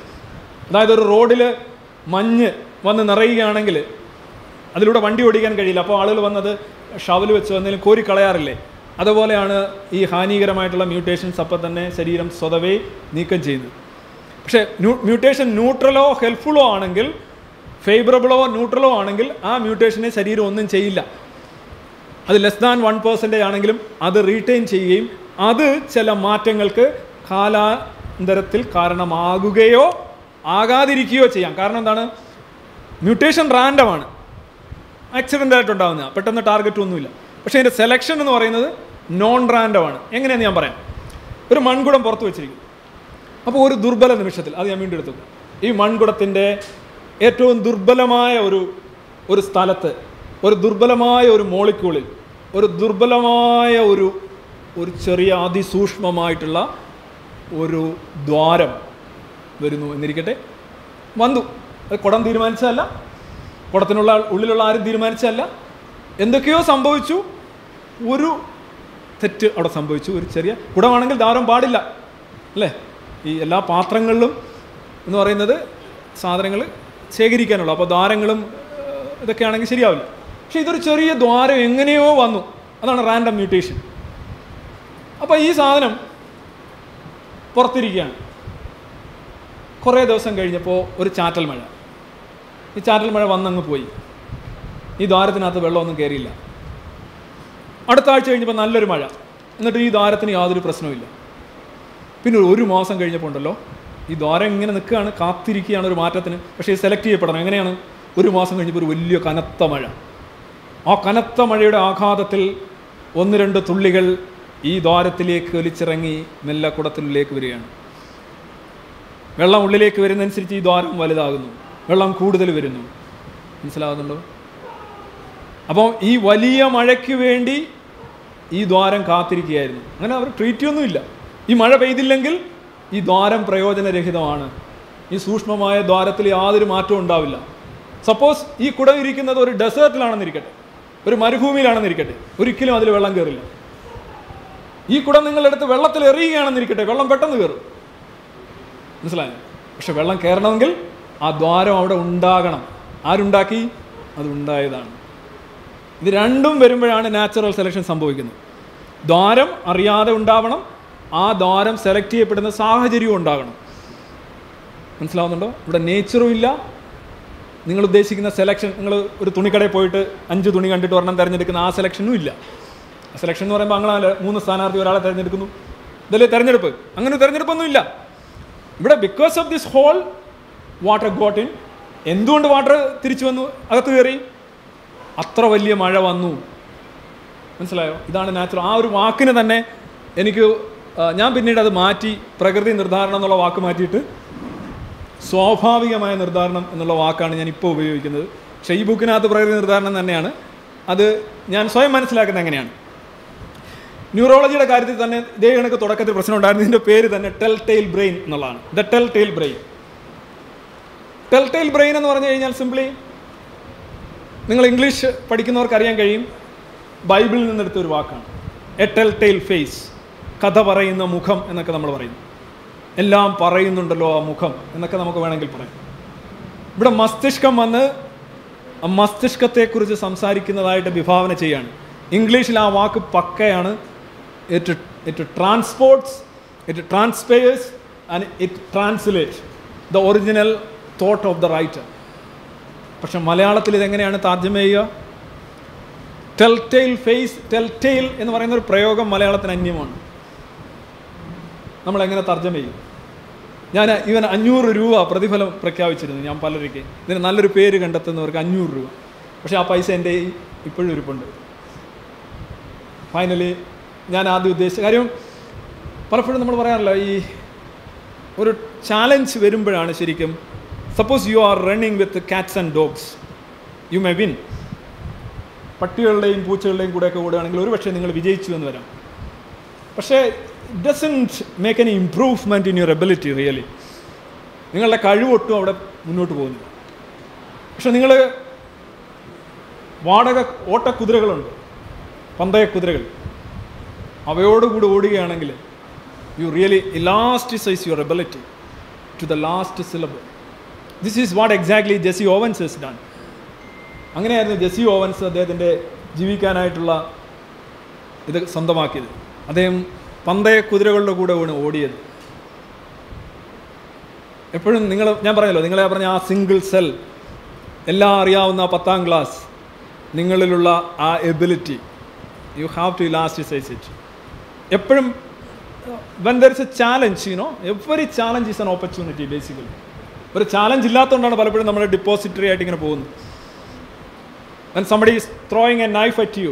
അതായത് ഒരു റോഡിൽ മഞ്ഞ് വന്ന് നിറയുകയാണെങ്കിൽ അതിലൂടെ വണ്ടി ഓടിക്കാൻ കഴിയില്ല, അപ്പോൾ ആളുകൾ വന്നത് ഷവൽ വെച്ച് എന്തെങ്കിലും കോരി കളയാറില്ലേ? അതുപോലെയാണ് ഈ ഹാനികരമായിട്ടുള്ള മ്യൂട്ടേഷൻസ് അപ്പം തന്നെ ശരീരം സ്വതവേ നീക്കം ചെയ്യുന്നത്. പക്ഷേ മ്യൂട്ടേഷൻ ന്യൂട്രലോ ഹെൽപ്ഫുള്ളോ ആണെങ്കിൽ, ഫേവറബിളോ ന്യൂട്രലോ ആണെങ്കിൽ ആ മ്യൂട്ടേഷനെ ശരീരം ഒന്നും ചെയ്യില്ല. അത് ലെസ് ദാൻ 1% ആണെങ്കിലും അത് റീറ്റെയിൻ ചെയ്യുകയും അത് ചില മാറ്റങ്ങൾക്ക് കാലാന്തരത്തിൽ കാരണമാകുകയോ ആകാതിരിക്കുകയോ ചെയ്യാം. കാരണം എന്താണ്? മ്യൂട്ടേഷൻ റാൻഡമാണ്, ആക്സിഡൻ്റ് ആയിട്ടുണ്ടാകുന്ന, പെട്ടെന്ന് ടാർഗറ്റ് ഒന്നുമില്ല. പക്ഷേ അതിൻ്റെ സെലക്ഷൻ എന്ന് പറയുന്നത് നോൺ റാൻഡമാണ്. എങ്ങനെയാണെന്ന് ഞാൻ പറയാം. ഒരു മൺകുടം പുറത്ത് വെച്ചിരിക്കും. അപ്പോൾ ഒരു ദുർബല നിമിഷത്തിൽ, അത് ഞാൻ വീണ്ടും എടുത്തു, ഈ മൺകുടത്തിൻ്റെ ഏറ്റവും ദുർബലമായ ഒരു സ്ഥലത്ത്, ഒരു ദുർബലമായ ഒരു മോളിക്യൂളിൽ, ഒരു ദുർബലമായ ഒരു ചെറിയ അതിസൂക്ഷ്മമായിട്ടുള്ള ഒരു ദ്വാരം വരുന്നു എന്നിരിക്കട്ടെ. വന്നു, അത് കുടം തീരുമാനിച്ചതല്ല, കുടത്തിനുള്ള ഉള്ളിലുള്ള ആരും തീരുമാനിച്ചതല്ല, എന്തൊക്കെയോ സംഭവിച്ചു, ഒരു തെറ്റ് അവിടെ സംഭവിച്ചു. ഒരു ചെറിയ കുടമാണെങ്കിൽ ദ്വാരം പാടില്ല അല്ലേ? ഈ എല്ലാ പാത്രങ്ങളിലും എന്ന് പറയുന്നത് സാധനങ്ങൾ ശേഖരിക്കാനുള്ളൂ, അപ്പോൾ ദ്വാരങ്ങളും ഇതൊക്കെ ആണെങ്കിൽ ശരിയാവില്ല. പക്ഷേ ഇതൊരു ചെറിയ ദ്വാരം എങ്ങനെയോ വന്നു, അതാണ് റാൻഡം മ്യൂട്ടേഷൻ. അപ്പോൾ ഈ സാധനം പുറത്തിരിക്കുകയാണ്. കുറേ ദിവസം കഴിഞ്ഞപ്പോൾ ഒരു ചാറ്റൽ മഴ, ഈ ചാറ്റൽ മഴ വന്നങ്ങ് പോയി, ഈ ദ്വാരത്തിനകത്ത് വെള്ളമൊന്നും കയറിയില്ല. അടുത്ത ആഴ്ച കഴിഞ്ഞപ്പോൾ നല്ലൊരു മഴ, എന്നിട്ട് ഈ ദ്വാരത്തിന് യാതൊരു പ്രശ്നവുമില്ല. പിന്നെ ഒരു മാസം കഴിഞ്ഞപ്പോൾ ഉണ്ടല്ലോ, ഈ ദ്വാരം ഇങ്ങനെ നിൽക്കുകയാണ്, കാത്തിരിക്കുകയാണ് ഒരു മാറ്റത്തിന്. പക്ഷേ ഇത് സെലക്ട് ചെയ്യപ്പെടണം. എങ്ങനെയാണ്? ഒരു മാസം കഴിഞ്ഞപ്പോൾ ഒരു വലിയ കനത്ത മഴ. ആ കനത്ത മഴയുടെ ആഘാതത്തിൽ 1-2 തുള്ളികൾ ഈ ദ്വാരത്തിലേക്ക് ഒലിച്ചിറങ്ങി മെല്ലെ കുടത്തിനുള്ളിലേക്ക് വരികയാണ്. വെള്ളം ഉള്ളിലേക്ക് വരുന്നതനുസരിച്ച് ഈ ദ്വാരം വലുതാകുന്നു, വെള്ളം കൂടുതൽ വരുന്നു. മനസ്സിലാകുന്നുണ്ടോ? അപ്പോൾ ഈ വലിയ മഴയ്ക്ക് വേണ്ടി ഈ ദ്വാരം കാത്തിരിക്കുകയായിരുന്നു. അങ്ങനെ അവർ ട്രീറ്റൊന്നുമില്ല. ഈ മഴ പെയ്തില്ലെങ്കിൽ ഈ ദ്വാരം പ്രയോജനരഹിതമാണ്. ഈ സൂക്ഷ്മമായ ദ്വാരത്തിൽ യാതൊരു മാറ്റവും ഉണ്ടാവില്ല. സപ്പോസ് ഈ കുട ഇരിക്കുന്നത് ഒരു ഡെസേർട്ടിലാണെന്നിരിക്കട്ടെ, ഒരു മരുഭൂമിയിലാണെന്നിരിക്കട്ടെ, ഒരിക്കലും അതിൽ വെള്ളം കയറില്ല. ഈ കുട നിങ്ങളെടുത്ത് വെള്ളത്തിൽ എറിയുകയാണെന്നിരിക്കട്ടെ, വെള്ളം പെട്ടെന്ന് കയറും. മനസ്സിലായോ? പക്ഷെ വെള്ളം കയറണമെങ്കിൽ ആ ദ്വാരം അവിടെ ഉണ്ടാകണം. ആരുണ്ടാക്കി? അതുണ്ടായതാണ്. ഇത് രണ്ടും വരുമ്പോഴാണ് നാച്ചുറൽ സെലക്ഷൻ സംഭവിക്കുന്നത്. ദ്വാരം അറിയാതെ ഉണ്ടാവണം, ആ ദ്വാരം സെലക്ട് ചെയ്യപ്പെടുന്ന സാഹചര്യവും ഉണ്ടാകണം. മനസ്സിലാവുന്നുണ്ടോ? ഇവിടെ നേച്ചറും ഇല്ല. നിങ്ങൾ ഉദ്ദേശിക്കുന്ന സെലക്ഷൻ, നിങ്ങൾ ഒരു തുണിക്കടയിൽ പോയിട്ട് 5 തുണി കണ്ടിട്ട് ഒരെണ്ണം തിരഞ്ഞെടുക്കുന്ന ആ സെലക്ഷനും ഇല്ല. സെലക്ഷൻ എന്ന് പറയുമ്പോൾ അങ്ങനെ 3 സ്ഥാനാർത്ഥി ഒരാളെ തിരഞ്ഞെടുക്കുന്നു, ഇതല്ലേ തിരഞ്ഞെടുപ്പ്? അങ്ങനെ തിരഞ്ഞെടുപ്പൊന്നും ഇല്ല ഇവിടെ. Because of this whole water got in. എന്തുകൊണ്ട് വാട്ടർ തിരിച്ചു വന്നു, അകത്ത് കയറി? അത്ര വലിയ മഴ വന്നു. മനസ്സിലായോ? ഇതാണ് നാച്ചുറൽ. ആ ഒരു വാക്കിന് തന്നെ എനിക്ക് ഞാൻ പിന്നീട് അത് മാറ്റി, പ്രകൃതി നിർദ്ധാരണം എന്നുള്ള വാക്ക് മാറ്റിയിട്ട് സ്വാഭാവികമായ നിർദ്ധാരണം എന്നുള്ള വാക്കാണ് ഞാൻ ഇപ്പോൾ ഉപയോഗിക്കുന്നത്. പക്ഷേ ഈ ബുക്കിനകത്ത് പ്രകൃതി നിർദ്ധാരണം തന്നെയാണ്. അത് ഞാൻ സ്വയം മനസ്സിലാക്കുന്നത് എങ്ങനെയാണ്? ന്യൂറോളജിയുടെ കാര്യത്തിൽ തന്നെ ഇതേ കണക്ക് തുടക്കത്തിൽ പ്രശ്നം ഉണ്ടായിരുന്നു. ഇതിൻ്റെ പേര് തന്നെ ടെൽ ടെയിൽ ബ്രെയിൻ എന്നുള്ളതാണ്. The tell tale brain. Tell tale brain എന്ന് പറഞ്ഞു കഴിഞ്ഞാൽ സിംപ്ലി നിങ്ങൾ ഇംഗ്ലീഷ് പഠിക്കുന്നവർക്ക് അറിയാൻ കഴിയും, ബൈബിളിൽ നിന്നെടുത്തൊരു വാക്കാണ്. എ ടെൽ ടെയിൽ ഫേസ്, കഥ പറയുന്ന മുഖം എന്നൊക്കെ നമ്മൾ പറയുന്നു. എല്ലാം പറയുന്നുണ്ടല്ലോ ആ മുഖം എന്നൊക്കെ നമുക്ക് വേണമെങ്കിൽ പറയാം. ഇവിടെ മസ്തിഷ്കം വന്ന് മസ്തിഷ്കത്തെക്കുറിച്ച് സംസാരിക്കുന്നതായിട്ട് വിഭാവന ചെയ്യാണ്. ഇംഗ്ലീഷിൽ ആ വാക്ക് പക്കയാണ്. It transports, it transpires and it translates the original thought of the writer. പക്ഷെ മലയാളത്തിൽ ഇതെങ്ങനെയാണ് താർജ്ജമ ചെയ്യുക? Tell tale face, tell tale എന്ന് പറയുന്ന ഒരു പ്രയോഗം മലയാളത്തിന് അന്യമാണ്. നമ്മളെങ്ങനെ തർജ്ജമ ചെയ്യും? ഞാൻ ഇവൻ 500 രൂപ പ്രതിഫലം പ്രഖ്യാപിച്ചിരുന്നു ഞാൻ പലർക്ക്. ഇതിന് നല്ലൊരു പേര് കണ്ടെത്തുന്നവർക്ക് 500 രൂപ. പക്ഷേ ആ പൈസ എൻ്റെ ഇപ്പോഴും ഇരിപ്പുണ്ട്. ഫൈനലി ഞാൻ ആദ്യം ഉദ്ദേശിച്ച കാര്യം, പലപ്പോഴും നമ്മൾ പറയാറില്ല, ഈ ഒരു ചാലഞ്ച് വരുമ്പോഴാണ് ശരിക്കും. Suppose you are running with cats and dogs, you may win. പട്ടികളുടെയും പൂച്ചകളുടെയും കൂടെയൊക്കെ ഓടുകയാണെങ്കിൽ ഒരു പക്ഷേ നിങ്ങൾ വിജയിച്ചു എന്ന് വരാം. പക്ഷേ it doesn't make any improvement in your ability. Really നിങ്ങളുടെ കഴിവൊട്ടും അവിടെ മുന്നോട്ട് പോകുന്നില്ല. പക്ഷെ നിങ്ങൾ വാടക ഓട്ടക്കുതിരകളുണ്ട്, പന്തയക്കുതിരകൾ, അവയോടുകൂടി ഓടുകയാണെങ്കിൽ you really elasticize your ability to the last syllable. This is what exactly Jesse Owens has done. അങ്ങനെയായിരുന്നു ജെസി ഓവൻസ് അദ്ദേഹത്തിൻ്റെ ജീവിക്കാനായിട്ടുള്ള ഇത് സ്വന്തമാക്കിയത്. അദ്ദേഹം പന്തയക്കുതിരകളുടെ കൂടെ ആണ് ഓടിയത്. എപ്പോഴും നിങ്ങൾ, ഞാൻ പറഞ്ഞല്ലോ, നിങ്ങളെ പറഞ്ഞ ആ സിംഗിൾ സെൽ, എല്ലാം അറിയാവുന്ന 10ാം ക്ലാസ്, നിങ്ങളിലുള്ള ആ ability you have to elasticize it. Eppozhum when there is a challenge, you know, every challenge is an opportunity basically. Or challenge illathondana palappozhum nammal depository aayittu ingane povunu. When somebody is throwing a knife at you,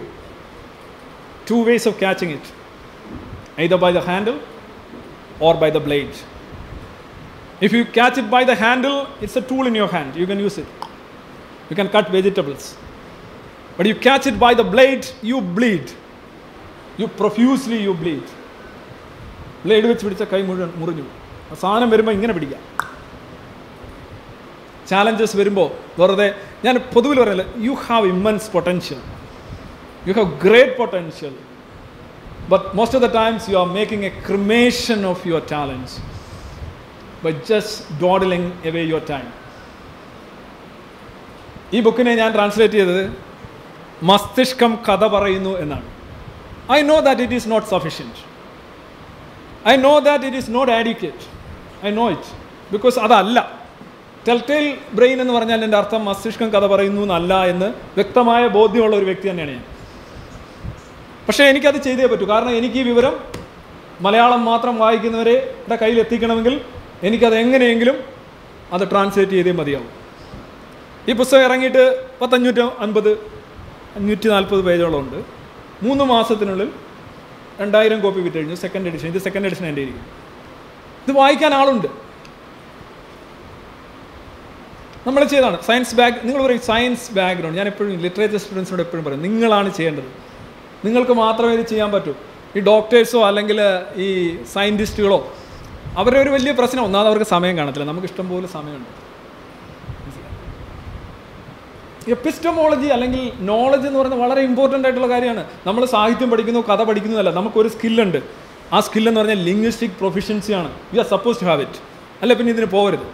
2 ways of catching it, either by the handle or by the blade. If you catch it by the handle, it's a tool in your hand, you can use it, you can cut vegetables. But you catch it by the blade, you bleed. You profusely you bleed. Blade വെച്ച് പിടിച്ച കൈ മുഴുവൻ മുറിഞ്ഞു. സാധനം വരുമ്പോൾ ഇങ്ങനെ പിടിക്കുക. Challenges വരുമ്പോൾ വെറുതെ, ഞാൻ പൊതുവിൽ പറയല്ല, you have immense potential, you have great potential. But most of the times you are making a cremation of your talents by just doodling away your time. ഈ ബുക്കിനെ ഞാൻ ട്രാൻസ്ലേറ്റ് ചെയ്തത് മസ്തിഷ്കം കഥ പറയുന്നു എന്നാണ്. I know that it is not sufficient, I know that it is not adequate, I know it because അതല്ല. Tell tale brain എന്ന് പറഞ്ഞാൽ എൻ്റെ അർത്ഥം മസ്തിഷ്കം കഥ പറയുന്നു എന്നല്ല എന്ന് വ്യക്തമായ ബോധ്യമുള്ള ഒരു വ്യക്തി തന്നെയാണ് ഞാൻ. പക്ഷേ എനിക്കത് ചെയ്തേ പറ്റൂ. കാരണം എനിക്ക് ഈ വിവരം മലയാളം മാത്രം വായിക്കുന്നവരുടെ കയ്യിൽ എത്തിക്കണമെങ്കിൽ എനിക്കത് എങ്ങനെയെങ്കിലും അത് ട്രാൻസ്ലേറ്റ് ചെയ്തേ മതിയാവും. ഈ പുസ്തകം ഇറങ്ങിയിട്ട് 540 പേജോളമുണ്ട്. 3 മാസത്തിനുള്ളിൽ 2000 കോപ്പി വിറ്റ് കഴിഞ്ഞു. സെക്കൻഡ് എഡിഷൻ, ഇത് സെക്കൻഡ് എഡിഷൻ എൻ്റെ ഇരിക്കും. ഇത് വായിക്കാൻ ആളുണ്ട്. നമ്മൾ ചെയ്താണ് സയൻസ് ബാക്ക്. നിങ്ങൾ പറയും സയൻസ് ബാക്ക്ഗ്രൗണ്ട്. ഞാൻ എപ്പോഴും ലിറ്ററേച്ചർ സ്റ്റുഡൻസിനോട് എപ്പോഴും പറയും, നിങ്ങളാണ് ചെയ്യേണ്ടത്. നിങ്ങൾക്ക് മാത്രമേ ഇത് ചെയ്യാൻ പറ്റൂ. ഈ ഡോക്ടേഴ്സോ അല്ലെങ്കിൽ ഈ സയൻറ്റിസ്റ്റുകളോ അവരുടെ ഒരു വലിയ പ്രശ്നം ഒന്നാമത് അവർക്ക് സമയം കാണത്തില്ല. നമുക്കിഷ്ടം പോലെ സമയമുണ്ട്. എപ്പിസ്റ്റമോളജി അല്ലെങ്കിൽ നോളജ് എന്ന് പറയുന്നത് വളരെ ഇമ്പോർട്ടൻ്റ് ആയിട്ടുള്ള കാര്യമാണ്. നമ്മൾ സാഹിത്യം പഠിക്കുന്നു, കഥ പഠിക്കുന്നതല്ല. നമുക്കൊരു സ്കില്ലുണ്ട്. ആ സ്കില്ലെന്ന് പറഞ്ഞാൽ ലിംഗ്വിസ്റ്റിക് പ്രൊഫിഷ്യൻസിയാണ്. We are suppose to have it. അല്ല പിന്നെ ഇതിന് പോകരുത്.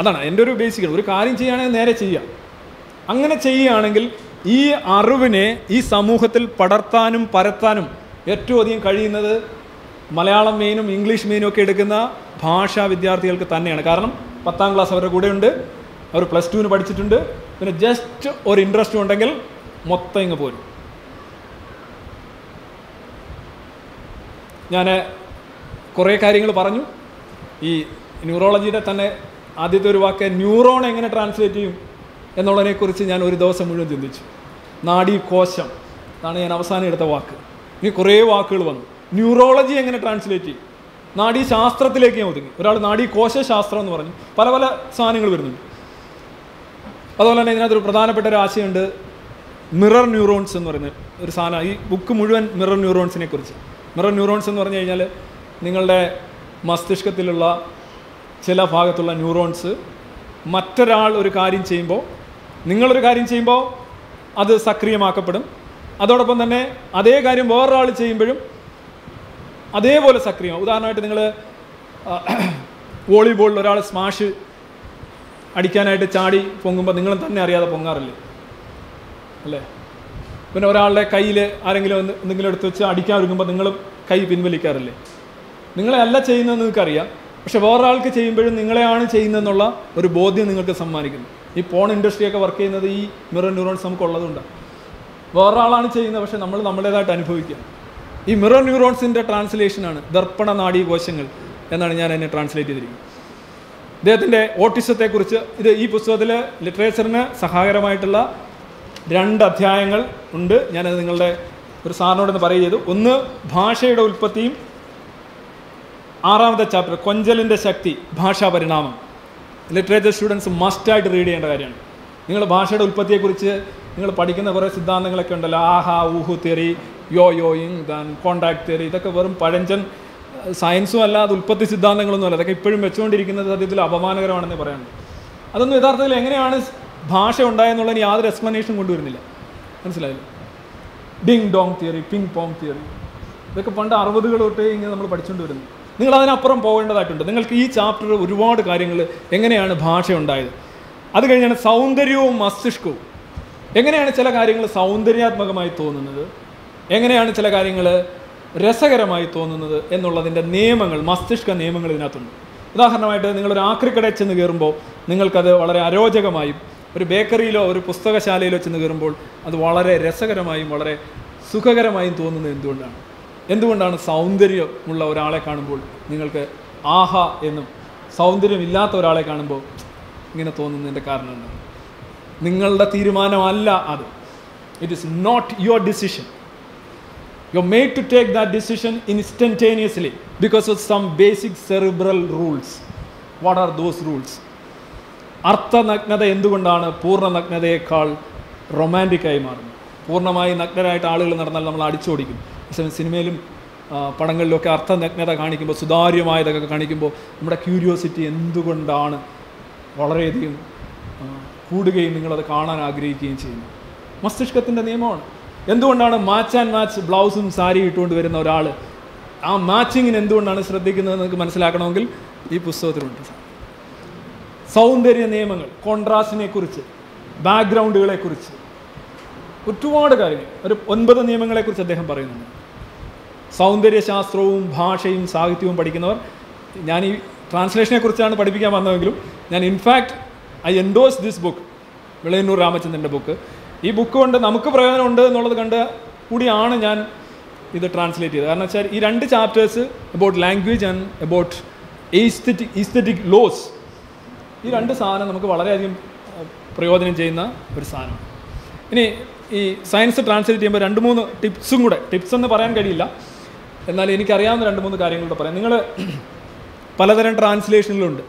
അതാണ് എൻ്റെ ഒരു ബേസിക്കൽ. ഒരു കാര്യം ചെയ്യുകയാണെങ്കിൽ നേരെ ചെയ്യാം. അങ്ങനെ ചെയ്യുകയാണെങ്കിൽ ഈ അറിവിനെ ഈ സമൂഹത്തിൽ പടർത്താനും പരത്താനും ഏറ്റവും അധികം കഴിയുന്നത് മലയാളം മെയിനും ഇംഗ്ലീഷ് മെയിനും ഒക്കെ എടുക്കുന്ന ഭാഷാ വിദ്യാർത്ഥികൾക്ക് തന്നെയാണ്. കാരണം 10ാം ക്ലാസ് അവരുടെ കൂടെയുണ്ട്, അവർ പ്ലസ് 2 പഠിച്ചിട്ടുണ്ട്, പിന്നെ ജസ്റ്റ് ഒരു ഇൻട്രസ്റ്റ് ഉണ്ടെങ്കിൽ മൊത്തം ഇങ്ങ് പോരും. ഞാൻ കുറേ കാര്യങ്ങൾ പറഞ്ഞു. ഈ ന്യൂറോളജിയുടെ തന്നെ ആദ്യത്തെ ഒരു വാക്ക് ന്യൂറോൺ എങ്ങനെ ട്രാൻസ്ലേറ്റ് ചെയ്യും എന്നുള്ളതിനെക്കുറിച്ച് ഞാൻ ഒരു ദിവസം മുഴുവൻ ചിന്തിച്ചു. നാഡീകോശം എന്നാണ് ഞാൻ അവസാനം എടുത്ത വാക്ക്. ഇനി കുറേ വാക്കുകൾ വന്നു. ന്യൂറോളജി എങ്ങനെ ട്രാൻസ്ലേറ്റ് ചെയ്യും? നാഡീശാസ്ത്രത്തിലേക്ക് ഞാൻ ഒതുങ്ങി. ഒരാൾ നാഡീകോശാസ്ത്രം എന്ന് പറഞ്ഞു. പല പല സാധനങ്ങൾ വരുന്നുണ്ട്. അതുപോലെ തന്നെ ഇതിനകത്തൊരു പ്രധാനപ്പെട്ട ഒരു ആശയമുണ്ട്, മിറർ ന്യൂറോൺസ് എന്ന് പറയുന്ന ഒരു സാധനം. ഈ ബുക്ക് മുഴുവൻ മിറർ ന്യൂറോൺസിനെ കുറിച്ച്. മിറർ ന്യൂറോൺസ് എന്ന് പറഞ്ഞു കഴിഞ്ഞാൽ നിങ്ങളുടെ മസ്തിഷ്കത്തിലുള്ള ചില ഭാഗത്തുള്ള ന്യൂറോൺസ് മറ്റൊരാൾ ഒരു കാര്യം ചെയ്യുമ്പോൾ, നിങ്ങളൊരു കാര്യം ചെയ്യുമ്പോൾ അത് സക്രിയമാക്കപ്പെടും. അതോടൊപ്പം തന്നെ അതേ കാര്യം വേറൊരാൾ ചെയ്യുമ്പോഴും അതേപോലെ സക്രിയമാവും. ഉദാഹരണമായിട്ട് നിങ്ങൾ വോളിബോളിൽ ഒരാൾ സ്മാഷ് അടിക്കാനായിട്ട് ചാടി പൊങ്ങുമ്പോൾ നിങ്ങളും തന്നെ അറിയാതെ പൊങ്ങാറില്ലേ, അല്ലേ? പിന്നെ ഒരാളുടെ കയ്യിൽ ആരെങ്കിലും എന്തെങ്കിലും എടുത്ത് വെച്ച് അടിക്കാൻ ഒരുങ്ങുമ്പോൾ നിങ്ങളും കൈ പിൻവലിക്കാറില്ലേ? നിങ്ങളെ അല്ല ചെയ്യുന്നതെന്ന് നിങ്ങൾക്കറിയാം, പക്ഷെ വേറൊരാൾക്ക് ചെയ്യുമ്പോഴും നിങ്ങളെയാണ് ചെയ്യുന്നതെന്നുള്ള ഒരു ബോധ്യം നിങ്ങൾക്ക് സമ്മാനിക്കുന്നു. ഈ പോൺ ഇൻഡസ്ട്രിയൊക്കെ വർക്ക് ചെയ്യുന്നത് ഈ മിറർ ന്യൂറോൺസ് നമുക്കുള്ളതുകൊണ്ടാണ്. വേറൊരാളാണ് ചെയ്യുന്നത്, പക്ഷെ നമ്മൾ നമ്മുടേതായിട്ട് അനുഭവിക്കുക. ഈ മിറർ ന്യൂറോൺസിൻ്റെ ട്രാൻസ്ലേഷനാണ് ദർപ്പണ നാഡീകോശങ്ങൾ എന്നാണ് ഞാൻ അതിനെ ട്രാൻസ്ലേറ്റ് ചെയ്തിരിക്കുന്നത്. അദ്ദേഹത്തിൻ്റെ ഓട്ടിസത്തെക്കുറിച്ച് ഇത് ഈ പുസ്തകത്തിൽ ലിറ്ററേച്ചറിന് സഹായകരമായിട്ടുള്ള 2 അധ്യായങ്ങൾ ഉണ്ട്. ഞാനത് നിങ്ങളുടെ ഒരു സാറിനോടൊന്ന് പറയുക ചെയ്തു. ഒന്ന് ഭാഷയുടെ ഉൽപ്പത്തിയും 6-ാമത്തെ ചാപ്റ്റർ കൊഞ്ചലിൻ്റെ ശക്തി, ഭാഷാ പരിണാമം. ലിറ്ററേച്ചർ സ്റ്റുഡൻസ് മസ്റ്റായിട്ട് റീഡ് ചെയ്യേണ്ട കാര്യമാണ്. നിങ്ങൾ ഭാഷയുടെ ഉൽപ്പത്തിയെക്കുറിച്ച് നിങ്ങൾ പഠിക്കുന്ന കുറേ സിദ്ധാന്തങ്ങളൊക്കെ ഉണ്ടല്ലോ, ആഹാ, ഊഹു തിയറി, യോയിങ്, കോണ്ടാക്ട് തിയറി, ഇതൊക്കെ വെറും പഴഞ്ചൻ സയൻസും അല്ല, അത് ഉൽപ്പത്തി സിദ്ധാന്തങ്ങളൊന്നും അല്ല. അതൊക്കെ ഇപ്പോഴും വെച്ചുകൊണ്ടിരിക്കുന്നത് സത്യത്തിൽ അപമാനകരമാണെന്ന് പറയുന്നത്. അതൊന്നും യഥാർത്ഥത്തിൽ എങ്ങനെയാണ് ഭാഷ ഉണ്ടായെന്നുള്ളതിന് യാതൊരു എക്സ്പ്ലനേഷൻ കൊണ്ടുവരുന്നില്ല. മനസ്സിലായില്ല? Ding dong theory, ping pong theory, ഇതൊക്കെ പണ്ട് 60കൾ തൊട്ടേ ഇങ്ങനെ നമ്മൾ പഠിച്ചുകൊണ്ട് വരുന്നു. നിങ്ങൾ അതിനപ്പുറം പോകേണ്ടതായിട്ടുണ്ട്. നിങ്ങൾക്ക് ഈ ചാപ്റ്റർ ഒരുപാട് കാര്യങ്ങൾ, എങ്ങനെയാണ് ഭാഷ ഉണ്ടായത്. അത് കഴിഞ്ഞാണ് സൗന്ദര്യവും മസ്തിഷ്കവും. എങ്ങനെയാണ് ചില കാര്യങ്ങൾ സൗന്ദര്യാത്മകമായി തോന്നുന്നത്, എങ്ങനെയാണ് ചില കാര്യങ്ങൾ രസകരമായി തോന്നുന്നത് എന്നുള്ളതിൻ്റെ നിയമങ്ങൾ, മസ്തിഷ്ക നിയമങ്ങൾ ഇതിനകത്തുണ്ട്. ഉദാഹരണമായിട്ട് നിങ്ങളൊരു ആക്രിക്കടയിൽ ചെന്ന് കയറുമ്പോൾ നിങ്ങൾക്കത് വളരെ അരോചകമായും, ഒരു ബേക്കറിയിലോ ഒരു പുസ്തകശാലയിലോ ചെന്ന് കയറുമ്പോൾ അത് വളരെ രസകരമായും വളരെ സുഖകരമായും തോന്നുന്നത് എന്തുകൊണ്ടാണ്? സൗന്ദര്യമുള്ള ഒരാളെ കാണുമ്പോൾ നിങ്ങൾക്ക് ആഹ എന്നും സൗന്ദര്യമില്ലാത്ത ഒരാളെ കാണുമ്പോൾ ഇങ്ങനെ തോന്നുന്നതിൻ്റെ കാരണം എന്താണ്? നിങ്ങളുടെ തീരുമാനമല്ല അത്. It is not your decision. You are made to take that decision instantaneously because of some basic cerebral rules. What are those rules? അർത്ഥനഗ്നത എന്തുകൊണ്ടാണ് പൂർണ്ണ നഗ്നതയേക്കാൾ റൊമാൻറ്റിക്കായി മാറുന്നത്? പൂർണ്ണമായി നഗ്നരായിട്ട് ആളുകൾ നടന്നാൽ നമ്മൾ അടിച്ചോടിക്കും. സിനിമയിലും പടങ്ങളിലൊക്കെ അർത്ഥനഗ്നത കാണിക്കുമ്പോൾ, സുതാര്യമായതൊക്കെ കാണിക്കുമ്പോൾ നമ്മുടെ ക്യൂരിയോസിറ്റി എന്തുകൊണ്ടാണ് വളരെയധികം കൂടുകയും നിങ്ങളത് കാണാൻ ആഗ്രഹിക്കുകയും ചെയ്യുന്നത്? മസ്തിഷ്കത്തിൻ്റെ നിയമമാണ്. എന്തുകൊണ്ടാണ് മാച്ച് ആൻഡ് മാച്ച് ബ്ലൗസും സാരി ഇട്ടുകൊണ്ട് വരുന്ന ഒരാൾ ആ മാച്ചിങ്ങിന് എന്തുകൊണ്ടാണ് ശ്രദ്ധിക്കുന്നത് എന്നൊക്കെ മനസ്സിലാക്കണമെങ്കിൽ ഈ പുസ്തകത്തിലുണ്ട്. സൗന്ദര്യ നിയമങ്ങൾ, കോൺട്രാസ്റ്റിനെ കുറിച്ച്, ബാക്ക്ഗ്രൗണ്ടുകളെക്കുറിച്ച് ഒരുപാട് കാര്യങ്ങൾ, ഒരു 9 നിയമങ്ങളെക്കുറിച്ച് അദ്ദേഹം പറയുന്നുണ്ട്. സൗന്ദര്യശാസ്ത്രവും ഭാഷയും സാഹിത്യവും പഠിക്കുന്നവർ, ഞാൻ ഈ ട്രാൻസ്ലേഷനെ കുറിച്ചാണ് പഠിപ്പിക്കാൻ വന്നതെങ്കിലും ഞാൻ in fact I endorse this book, Vilayanur രാമചന്ദ്രൻ്റെ ബുക്ക്. ഈ ബുക്ക് കൊണ്ട് നമുക്ക് പ്രയോജനമുണ്ട് എന്നുള്ളത് കണ്ട് കൂടിയാണ് ഞാൻ ഇത് ട്രാൻസ്ലേറ്റ് ചെയ്തത്. കാരണം വെച്ചാൽ ഈ 2 chapters about language and about aesthetic laws, ഈ 2 സാധനം നമുക്ക് വളരെയധികം പ്രയോജനം ചെയ്യുന്ന ഒരു സാധനമാണ്. ഇനി ഈ സയൻസ് ട്രാൻസ്ലേറ്റ് ചെയ്യുമ്പോൾ 2-3 ടിപ്സും കൂടെ, ടിപ്സ് എന്ന് പറയാൻ കഴിയില്ല, എന്നാൽ എനിക്കറിയാവുന്ന 2-3 കാര്യങ്ങളൂടെ പറയാം. നിങ്ങൾ പലതരം ട്രാൻസ്ലേഷനിലുണ്ട്.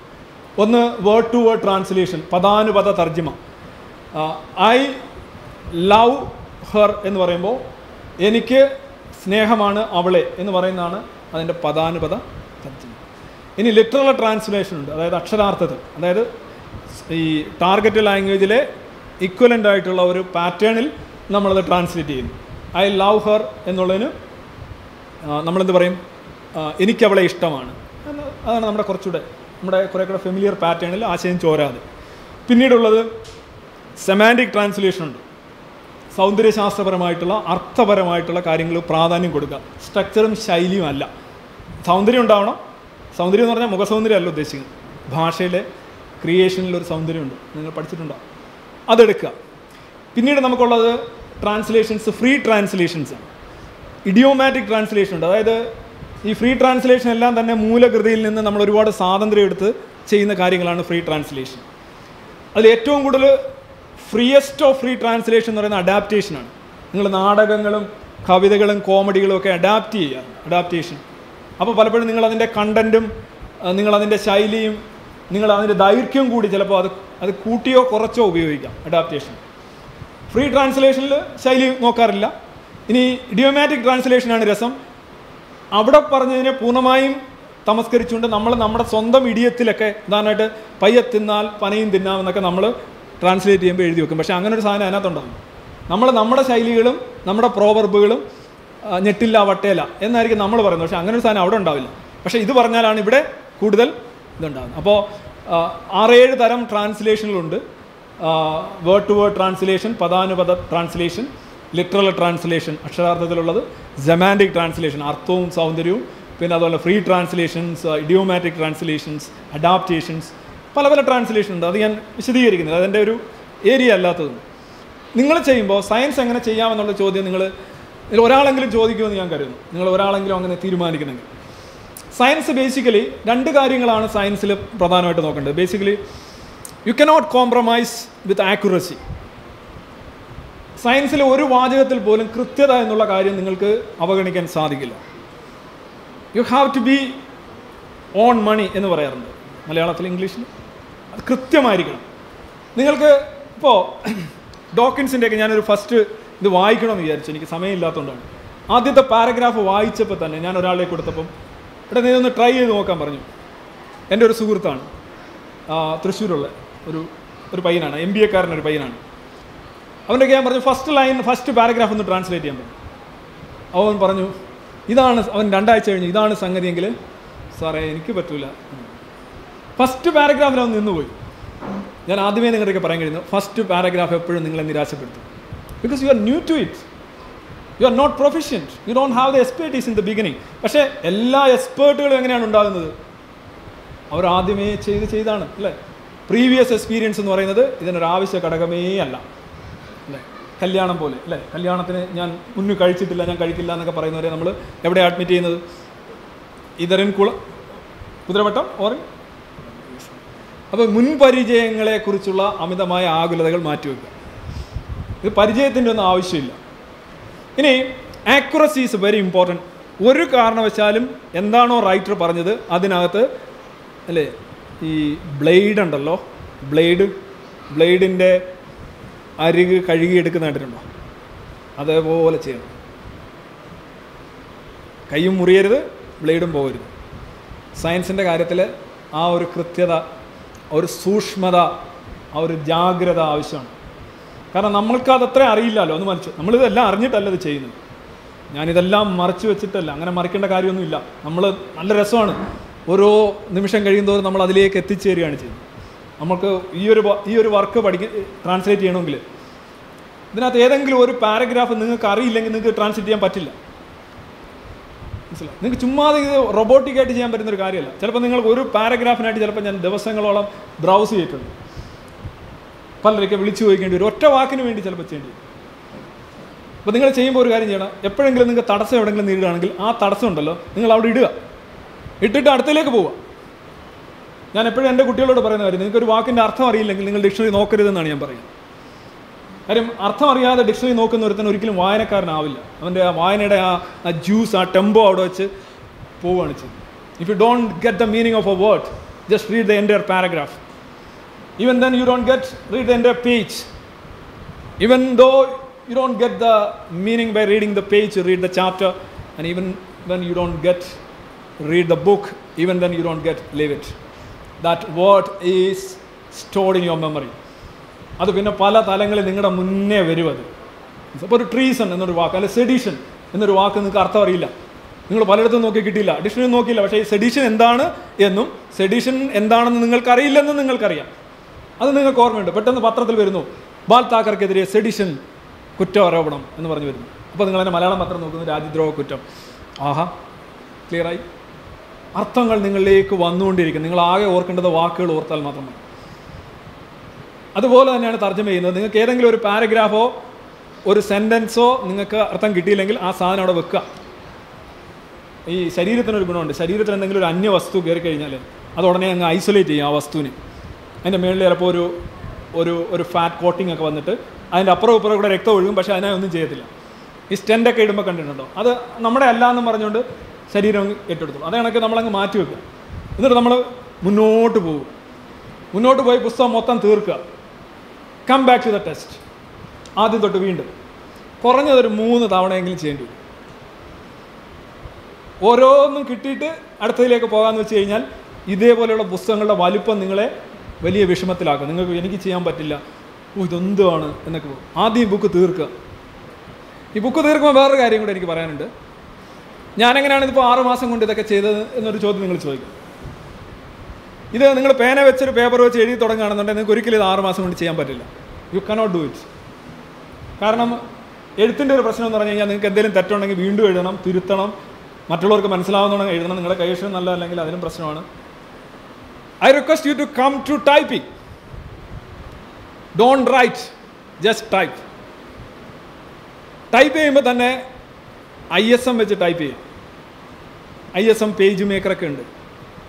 ഒന്ന് വേർഡ് ടു വേർഡ് ട്രാൻസ്ലേഷൻ, പദാനുപദ തർജ്ജിമ. ഐ ലവ് ഹർ എന്ന് പറയുമ്പോൾ എനിക്ക് സ്നേഹമാണ് അവളെ എന്ന് പറയുന്നതാണ് അതിൻ്റെ പദാനുപദ തർജ്ജമ. ഇനി ലിറ്ററൽ ട്രാൻസ്ലേഷൻ ഉണ്ട്, അതായത് അക്ഷരാർത്ഥത്തിൽ, അതായത് ഈ ടാർഗറ്റ് ലാംഗ്വേജിലെ ഇക്വലൻ്റ് ആയിട്ടുള്ള ഒരു പാറ്റേണിൽ നമ്മളത് ട്രാൻസ്ലേറ്റ് ചെയ്യുന്നു. ഐ ലവ് ഹർ എന്നുള്ളതിന് നമ്മളെന്ത് പറയും? എനിക്കവളെ ഇഷ്ടമാണ്. അതാണ് നമ്മുടെ കുറച്ചുകൂടെ നമ്മുടെ കുറേ കൂടെ ഫെമിലിയർ പാറ്റേണിൽ ആശയം ചോരാതെ. പിന്നീടുള്ളത് സെമാൻറ്റിക് ട്രാൻസ്ലേഷൻ ഉണ്ട്. സൗന്ദര്യശാസ്ത്രപരമായിട്ടുള്ള അർത്ഥപരമായിട്ടുള്ള കാര്യങ്ങൾ പ്രാധാന്യം കൊടുക്കുക. സ്ട്രക്ചറും ശൈലിയും അല്ല. സൗന്ദര്യം ഉണ്ടാവണം. സൗന്ദര്യം എന്ന് പറഞ്ഞാൽ മുഖസൗന്ദര്യം അല്ല ഉദ്ദേശിക്കുന്നത്. ഭാഷയിലെ ക്രിയേഷനിലൊരു സൗന്ദര്യമുണ്ട്, നിങ്ങൾ പഠിച്ചിട്ടുണ്ടോ? അതെടുക്കുക. പിന്നീട് നമുക്കുള്ളത് ട്രാൻസ്ലേഷൻസ്, ഫ്രീ ട്രാൻസ്ലേഷൻസാണ്. ഇഡിയോമാറ്റിക് ട്രാൻസ്ലേഷൻ ഉണ്ട്. അതായത് ഈ ഫ്രീ ട്രാൻസ്ലേഷൻ എല്ലാം തന്നെ മൂലകൃതിയിൽ നിന്ന് നമ്മൾ ഒരുപാട് സ്വാതന്ത്ര്യം എടുത്ത് ചെയ്യുന്ന കാര്യങ്ങളാണ് ഫ്രീ ട്രാൻസ്ലേഷൻ. അതിൽ ഏറ്റവും കൂടുതൽ ഫ്രീയസ്റ്റ് ഓഫ് ഫ്രീ ട്രാൻസ്ലേഷൻ എന്ന് പറയുന്ന അഡാപ്റ്റേഷനാണ്. നിങ്ങൾ നാടകങ്ങളും കവിതകളും കോമഡികളും ഒക്കെ അഡാപ്റ്റ് ചെയ്യുക, അഡാപ്റ്റേഷൻ. അപ്പോൾ പലപ്പോഴും നിങ്ങളതിൻ്റെ കണ്ടൻറ്റും നിങ്ങളതിൻ്റെ ശൈലിയും നിങ്ങളതിൻ്റെ ദൈർഘ്യം കൂടി ചിലപ്പോൾ അത് കൂട്ടിയോ കുറച്ചോ ഉപയോഗിക്കാം അഡാപ്റ്റേഷൻ. ഫ്രീ ട്രാൻസ്ലേഷനിൽ ശൈലി നോക്കാറില്ല. ഇനി ഇഡിയോമാറ്റിക് ട്രാൻസ്ലേഷനാണ് രസം. അവിടെ പറഞ്ഞതിനെ പൂർണ്ണമായും തമസ്കരിച്ചുകൊണ്ട് നമ്മൾ നമ്മുടെ സ്വന്തം ഇടിയത്തിലൊക്കെ ഉദാഹരണമായിട്ട് പയ്യെ തിന്നാൽ പനയും തിന്നാം എന്നൊക്കെ നമ്മൾ ട്രാൻസ്ലേറ്റ് ചെയ്യുമ്പോൾ എഴുതി വെക്കും. പക്ഷേ അങ്ങനൊരു സാധനം അതിനകത്തുണ്ടാകും. നമ്മൾ നമ്മുടെ ശൈലികളും നമ്മുടെ പ്രോവർബുകളും ഞെട്ടില്ല വട്ടേല എന്നായിരിക്കും നമ്മൾ പറയുന്നത്. പക്ഷേ അങ്ങനൊരു സാധനം അവിടെ ഉണ്ടാവില്ല. പക്ഷേ ഇത് പറഞ്ഞാലാണ് ഇവിടെ കൂടുതൽ ഇതുണ്ടാകുന്നത്. അപ്പോൾ 6-7 തരം ട്രാൻസ്ലേഷനുകളുണ്ട്. വേർഡ് ടു വേർഡ് ട്രാൻസ്ലേഷൻ, പദാനുപദ ട്രാൻസ്ലേഷൻ, ലിറ്ററൽ ട്രാൻസ്ലേഷൻ അക്ഷരാർത്ഥത്തിലുള്ളത്, സെമാൻറ്റിക് ട്രാൻസ്ലേഷൻ അർത്ഥവും സൗന്ദര്യവും, പിന്നെ അതുപോലെ free translations, idiomatic translations, adaptations, പല പല ട്രാൻസ്ലേഷൻ ഉണ്ട്. അത് ഞാൻ വിശദീകരിക്കുന്നത്, അതിൻ്റെ ഒരു ഏരിയ അല്ലാത്തതും. നിങ്ങൾ ചെയ്യുമ്പോൾ സയൻസ് എങ്ങനെ ചെയ്യാമെന്നുള്ള ചോദ്യം നിങ്ങൾ ഒരാളെങ്കിലും ചോദിക്കുമെന്ന് ഞാൻ കരുതുന്നു. നിങ്ങൾ ഒരാളെങ്കിലും അങ്ങനെ തീരുമാനിക്കുന്നെങ്കിൽ സയൻസ് ബേസിക്കലി 2 കാര്യങ്ങളാണ് സയൻസിൽ പ്രധാനമായിട്ട് നോക്കേണ്ടത്. Basically you cannot compromise with accuracy. സയൻസിലെ ഒരു വാചകത്തിൽ പോലും കൃത്യത എന്നുള്ള കാര്യം നിങ്ങൾക്ക് അവഗണിക്കാൻ സാധിക്കില്ല. You have to be on money എന്ന് പറയാറുണ്ട് മലയാളത്തിൽ, ഇംഗ്ലീഷിൽ. അത് കൃത്യമായിരിക്കണം. നിങ്ങൾക്ക് ഇപ്പോൾ ഡോക്കിൻസിൻ്റെയൊക്കെ ഞാനൊരു ഫസ്റ്റ് ഇത് വായിക്കണമെന്ന് വിചാരിച്ചു, എനിക്ക് സമയമില്ലാത്തതുകൊണ്ടാണ്. ആദ്യത്തെ പാരഗ്രാഫ് വായിച്ചപ്പോൾ തന്നെ ഞാൻ ഒരാളെ കൊടുത്തപ്പം ഇവിടെ നീ ഒന്ന് ട്രൈ ചെയ്ത് നോക്കാൻ പറഞ്ഞു. എൻ്റെ ഒരു സുഹൃത്താണ്, തൃശ്ശൂരുള്ള ഒരു പയ്യനാണ്, MBAക്കാരനൊരു പയ്യനാണ്. അവൻ്റെ ഞാൻ പറഞ്ഞു ഫസ്റ്റ് ലൈൻ, ഫസ്റ്റ് പാരഗ്രാഫ് ഒന്ന് ട്രാൻസ്ലേറ്റ് ചെയ്യാൻ പറഞ്ഞു. അവൻ പറഞ്ഞു ഇതാണ്, അവൻ 2 ആഴ്ച കഴിഞ്ഞു, ഇതാണ് സംഗതിയെങ്കിൽ സാറേ എനിക്ക് പറ്റൂല. ഫസ്റ്റ് പാരഗ്രാഫിൽ അവൻ നിന്നുപോയി. ഞാൻ ആദ്യമേ നിങ്ങളുടെയൊക്കെ പറയാൻ കഴിയുന്നു, ഫസ്റ്റ് പാരഗ്രാഫ് എപ്പോഴും നിങ്ങളെ നിരാശപ്പെടുത്തും. Because you are new to it, you are not proficient, you don't have the expertise in the beginning. പക്ഷേ എല്ലാ എക്സ്പേർട്ടുകളും എങ്ങനെയാണ് ഉണ്ടാകുന്നത്? അവർ ആദ്യമേ ചെയ്താണ് അല്ലേ? പ്രീവിയസ് എക്സ്പീരിയൻസ് എന്ന് പറയുന്നത് ഇതിനൊരാവശ്യ ഘടകമേ അല്ല. കല്യാണം പോലെ അല്ലേ? കല്യാണത്തിന് ഞാൻ മുന്നു കഴിച്ചിട്ടില്ല, ഞാൻ കഴിക്കില്ല എന്നൊക്കെ പറയുന്നവരെ നമ്മൾ എവിടെ അഡ്മിറ്റ് ചെയ്യുന്നത്? ഇതറിൻ കുതിരവട്ടം ഓർ. അപ്പോൾ മുൻപരിചയങ്ങളെക്കുറിച്ചുള്ള അമിതമായ ആകുലതകൾ മാറ്റിവെക്കുക. ഇത് പരിചയത്തിൻ്റെ ഒന്നും ആവശ്യമില്ല. ഇനി ആക്യുറസി ഈസ് വെരി ഇമ്പോർട്ടൻറ്റ്. ഒരു കാരണവശാലും എന്താണോ റൈറ്റർ പറഞ്ഞത് അതിനകത്ത് അല്ലേ ഈ ബ്ലേഡ് ഉണ്ടല്ലോ, ബ്ലേഡിൻ്റെ അരിക് കഴുകിയെടുക്കുന്നതായിട്ടുണ്ടോ? അതേപോലെ ചെയ്യണം. കൈയും മുറിയരുത്, ബ്ലേഡും പോകരുത്. സയൻസിൻ്റെ കാര്യത്തിൽ ആ ഒരു കൃത്യത, ഒരു സൂക്ഷ്മത, ആ ഒരു ജാഗ്രത ആവശ്യമാണ്. കാരണം നമ്മൾക്കതത്ര അറിയില്ലല്ലോ. ഒന്ന് മറിച്ച് നമ്മളിതെല്ലാം അറിഞ്ഞിട്ടല്ല ഇത് ചെയ്യുന്നത്. ഞാനിതെല്ലാം മറിച്ച് വെച്ചിട്ടല്ല, അങ്ങനെ മറിക്കേണ്ട കാര്യമൊന്നുമില്ല. നമ്മൾ നല്ല രസമാണ്, ഓരോ നിമിഷം കഴിയുന്നതോറും നമ്മൾ അതിലേക്ക് എത്തിച്ചേരുകയാണ് ചെയ്യുന്നത്. നമുക്ക് ഈ ഒരു വർക്ക് ട്രാൻസ്ലേറ്റ് ചെയ്യണമെങ്കിൽ ഇതിനകത്ത് ഏതെങ്കിലും ഒരു പാരഗ്രാഫ് നിങ്ങൾക്ക് അറിയില്ലെങ്കിൽ നിങ്ങൾക്ക് ട്രാൻസ്ലേറ്റ് ചെയ്യാൻ പറ്റില്ല. മനസ്സിലായി? നിങ്ങൾക്ക് ചുമ്മാതെ ഇത് റൊബോട്ടിക്കായിട്ട് ചെയ്യാൻ പറ്റുന്നൊരു കാര്യമല്ല. ചിലപ്പോൾ നിങ്ങൾക്ക് ഒരു പാരഗ്രാഫിനായിട്ട് ചിലപ്പോൾ ഞാൻ ദിവസങ്ങളോളം ബ്രൗസ് ചെയ്തിട്ടുണ്ട്. പലരൊക്കെ വിളിച്ചു ചോദിക്കേണ്ടി വരും, ഒറ്റ വാക്കിന് വേണ്ടി ചിലപ്പോൾ ചെയ്യേണ്ടി വരും. അപ്പോൾ നിങ്ങൾ ചെയ്യുമ്പോൾ ഒരു കാര്യം ചെയ്യണം, എപ്പോഴെങ്കിലും നിങ്ങൾക്ക് തടസ്സം എവിടെയെങ്കിലും നേരിടുകയാണെങ്കിൽ ആ തടസ്സം ഉണ്ടല്ലോ നിങ്ങൾ അവിടെ ഇടുക, ഇട്ടിട്ട് അടുത്തേക്ക് പോവുക. ഞാൻ എപ്പോഴും എൻ്റെ കുട്ടികളോട് പറയുന്ന കാര്യം, നിങ്ങൾക്കൊരു വാക്കിൻ്റെ അർത്ഥം അറിയില്ലെങ്കിൽ നിങ്ങൾ ഡിക്ഷണറി നോക്കരുതെന്നാണ് ഞാൻ പറയുന്നത്. കാര്യം അർത്ഥം അറിയാതെ ഡിക്ഷണറി നോക്കുന്ന ഒരുത്തൻ ഒരിക്കലും വായനക്കാരനാവില്ല. അവൻ്റെ ആ വായനയുടെ ആ ജ്യൂസ്, ആ ടെമ്പോ അവിടെ വെച്ച് പോവുകയാണ് ചെയ്യുന്നത്. If you don't get the meaning of a word, just read the entire paragraph. Even then you don't read the entire page. Even though you don't get the meaning by reading the page, you read the chapter, and even when you don't get read the book, even then you don't get leave it. That word is stored in your memory. അത് പിന്നെ പല തലങ്ങളിൽ നിങ്ങളുടെ മുന്നേ വരുവത്. അപ്പോൾ ഒരു treason എന്നൊരു വാക്ക്, അല്ലെങ്കിൽ സെഡീഷൻ എന്നൊരു വാക്ക് നിങ്ങൾക്ക് അർത്ഥം അറിയില്ല, നിങ്ങൾ പലയിടത്തും നോക്കി കിട്ടിയില്ല, ഡിക്ഷണറി നോക്കിയില്ല, പക്ഷേ ഈ സെഡീഷൻ എന്താണ് എന്നും സെഡീഷൻ എന്താണെന്ന് നിങ്ങൾക്കറിയില്ലെന്നും നിങ്ങൾക്കറിയാം, അത് നിങ്ങൾക്ക് ഓർമ്മയുണ്ട്. പെട്ടെന്ന് പത്രത്തിൽ വരുന്നു, ബാൽ താക്കർക്കെതിരെ സെഡീഷൻ കുറ്റാരോപണം എന്ന് പറഞ്ഞു വരുന്നു. അപ്പോൾ നിങ്ങൾ തന്നെ മലയാളം പത്രം നോക്കുന്നു, രാജ്യദ്രോഹ കുറ്റം. ആഹാ, ക്ലിയറായി. അർത്ഥങ്ങൾ നിങ്ങളിലേക്ക് വന്നുകൊണ്ടിരിക്കുന്നു, നിങ്ങളാകെ ഓർക്കേണ്ടത് വാക്കുകൾ ഓർത്താൽ മാത്രമാണ്. അതുപോലെ തന്നെയാണ് തർജ്ജമ ചെയ്യുന്നത്. നിങ്ങൾക്ക് ഏതെങ്കിലും ഒരു പാരഗ്രാഫോ ഒരു സെൻറ്റൻസോ നിങ്ങൾക്ക് അർത്ഥം കിട്ടിയില്ലെങ്കിൽ ആ സാധനം അവിടെ വെക്കുക. ഈ ശരീരത്തിനൊരു ഗുണമുണ്ട്, ശരീരത്തിന് എന്തെങ്കിലും ഒരു അന്യ വസ്തു കയറി കഴിഞ്ഞാൽ അത് ഉടനെ അങ്ങ് ഐസൊലേറ്റ് ചെയ്യും ആ വസ്തുവിനെ. അതിൻ്റെ മുകളിൽ ചിലപ്പോൾ ഒരു ഒരു ഒരു ഫാറ്റ് കോട്ടിംഗ് ഒക്കെ വന്നിട്ട് അതിൻ്റെ അപ്പുറം ഇപ്പുറം കൂടെ രക്തം ഒഴുകും, പക്ഷേ അതിനെ ഒന്നും ചെയ്യത്തില്ല. ഈ സ്റ്റെൻറ്റൊക്കെ ഇടുമ്പോൾ കണ്ടിട്ടുണ്ടോ, അത് നമ്മുടെ അല്ല എന്ന് പറഞ്ഞുകൊണ്ട് ശരീരം ഏറ്റെടുത്തോളൂ. അതാണെങ്കിൽ നമ്മളങ്ങ് മാറ്റി വെക്കുക, എന്നിട്ട് നമ്മൾ മുന്നോട്ട് പോകും, മുന്നോട്ട് പോയി പുസ്തകം മൊത്തം തീർക്കുക. Come back to the test, ആദ്യം തൊട്ട് വീണ്ടും, കുറഞ്ഞതൊരു 3 തവണയെങ്കിലും ചെയ്യേണ്ടി വരും. ഓരോന്നും കിട്ടിയിട്ട് അടുത്തതിലേക്ക് പോകാമെന്ന് വെച്ച് കഴിഞ്ഞാൽ ഇതേപോലെയുള്ള പുസ്തകങ്ങളുടെ വലിപ്പം നിങ്ങളെ വലിയ വിഷമത്തിലാക്കുക. നിങ്ങൾക്ക് എനിക്ക് ചെയ്യാൻ പറ്റില്ല, ഇതെന്തുമാണ് എന്നൊക്കെ പോകും. ആദ്യം ഈ ബുക്ക് തീർക്കുക. ഈ ബുക്ക് തീർക്കുമ്പോൾ വേറൊരു കാര്യം കൂടെ എനിക്ക് പറയാനുണ്ട്. ഞാനെങ്ങനെയാണ് ഇതിപ്പോൾ 6 മാസം കൊണ്ട് ഇതൊക്കെ ചെയ്തത് എന്നൊരു ചോദ്യം നിങ്ങൾ ചോദിക്കും. ഇത് നിങ്ങൾ പേന വെച്ചൊരു പേപ്പർ വെച്ച് എഴുതി തുടങ്ങുകയാണെന്നുണ്ടെങ്കിൽ നിങ്ങൾക്ക് ഒരിക്കലും ഇത് 6 മാസം കൊണ്ട് ചെയ്യാൻ പറ്റില്ല. You cannot do it. കാരണം എഴുത്തിൻ്റെ ഒരു പ്രശ്നം എന്ന് പറഞ്ഞു കഴിഞ്ഞാൽ നിങ്ങൾക്ക് എന്തെങ്കിലും തെറ്റുണ്ടെങ്കിൽ വീണ്ടും എഴുതണം, തിരുത്തണം, മറ്റുള്ളവർക്ക് മനസ്സിലാവുന്ന എഴുതണം. നിങ്ങളുടെ കൈക്ഷരം നല്ലതല്ലെങ്കിൽ അതിനും പ്രശ്നമാണ്. I request you to come to typing. Don't write, just type. Type ചെയ്യുമ്പോൾ തന്നെ ISM വെച്ച് ടൈപ്പ് ചെയ്യാം. ISM പേജ് മേക്കറൊക്കെ ഉണ്ട്,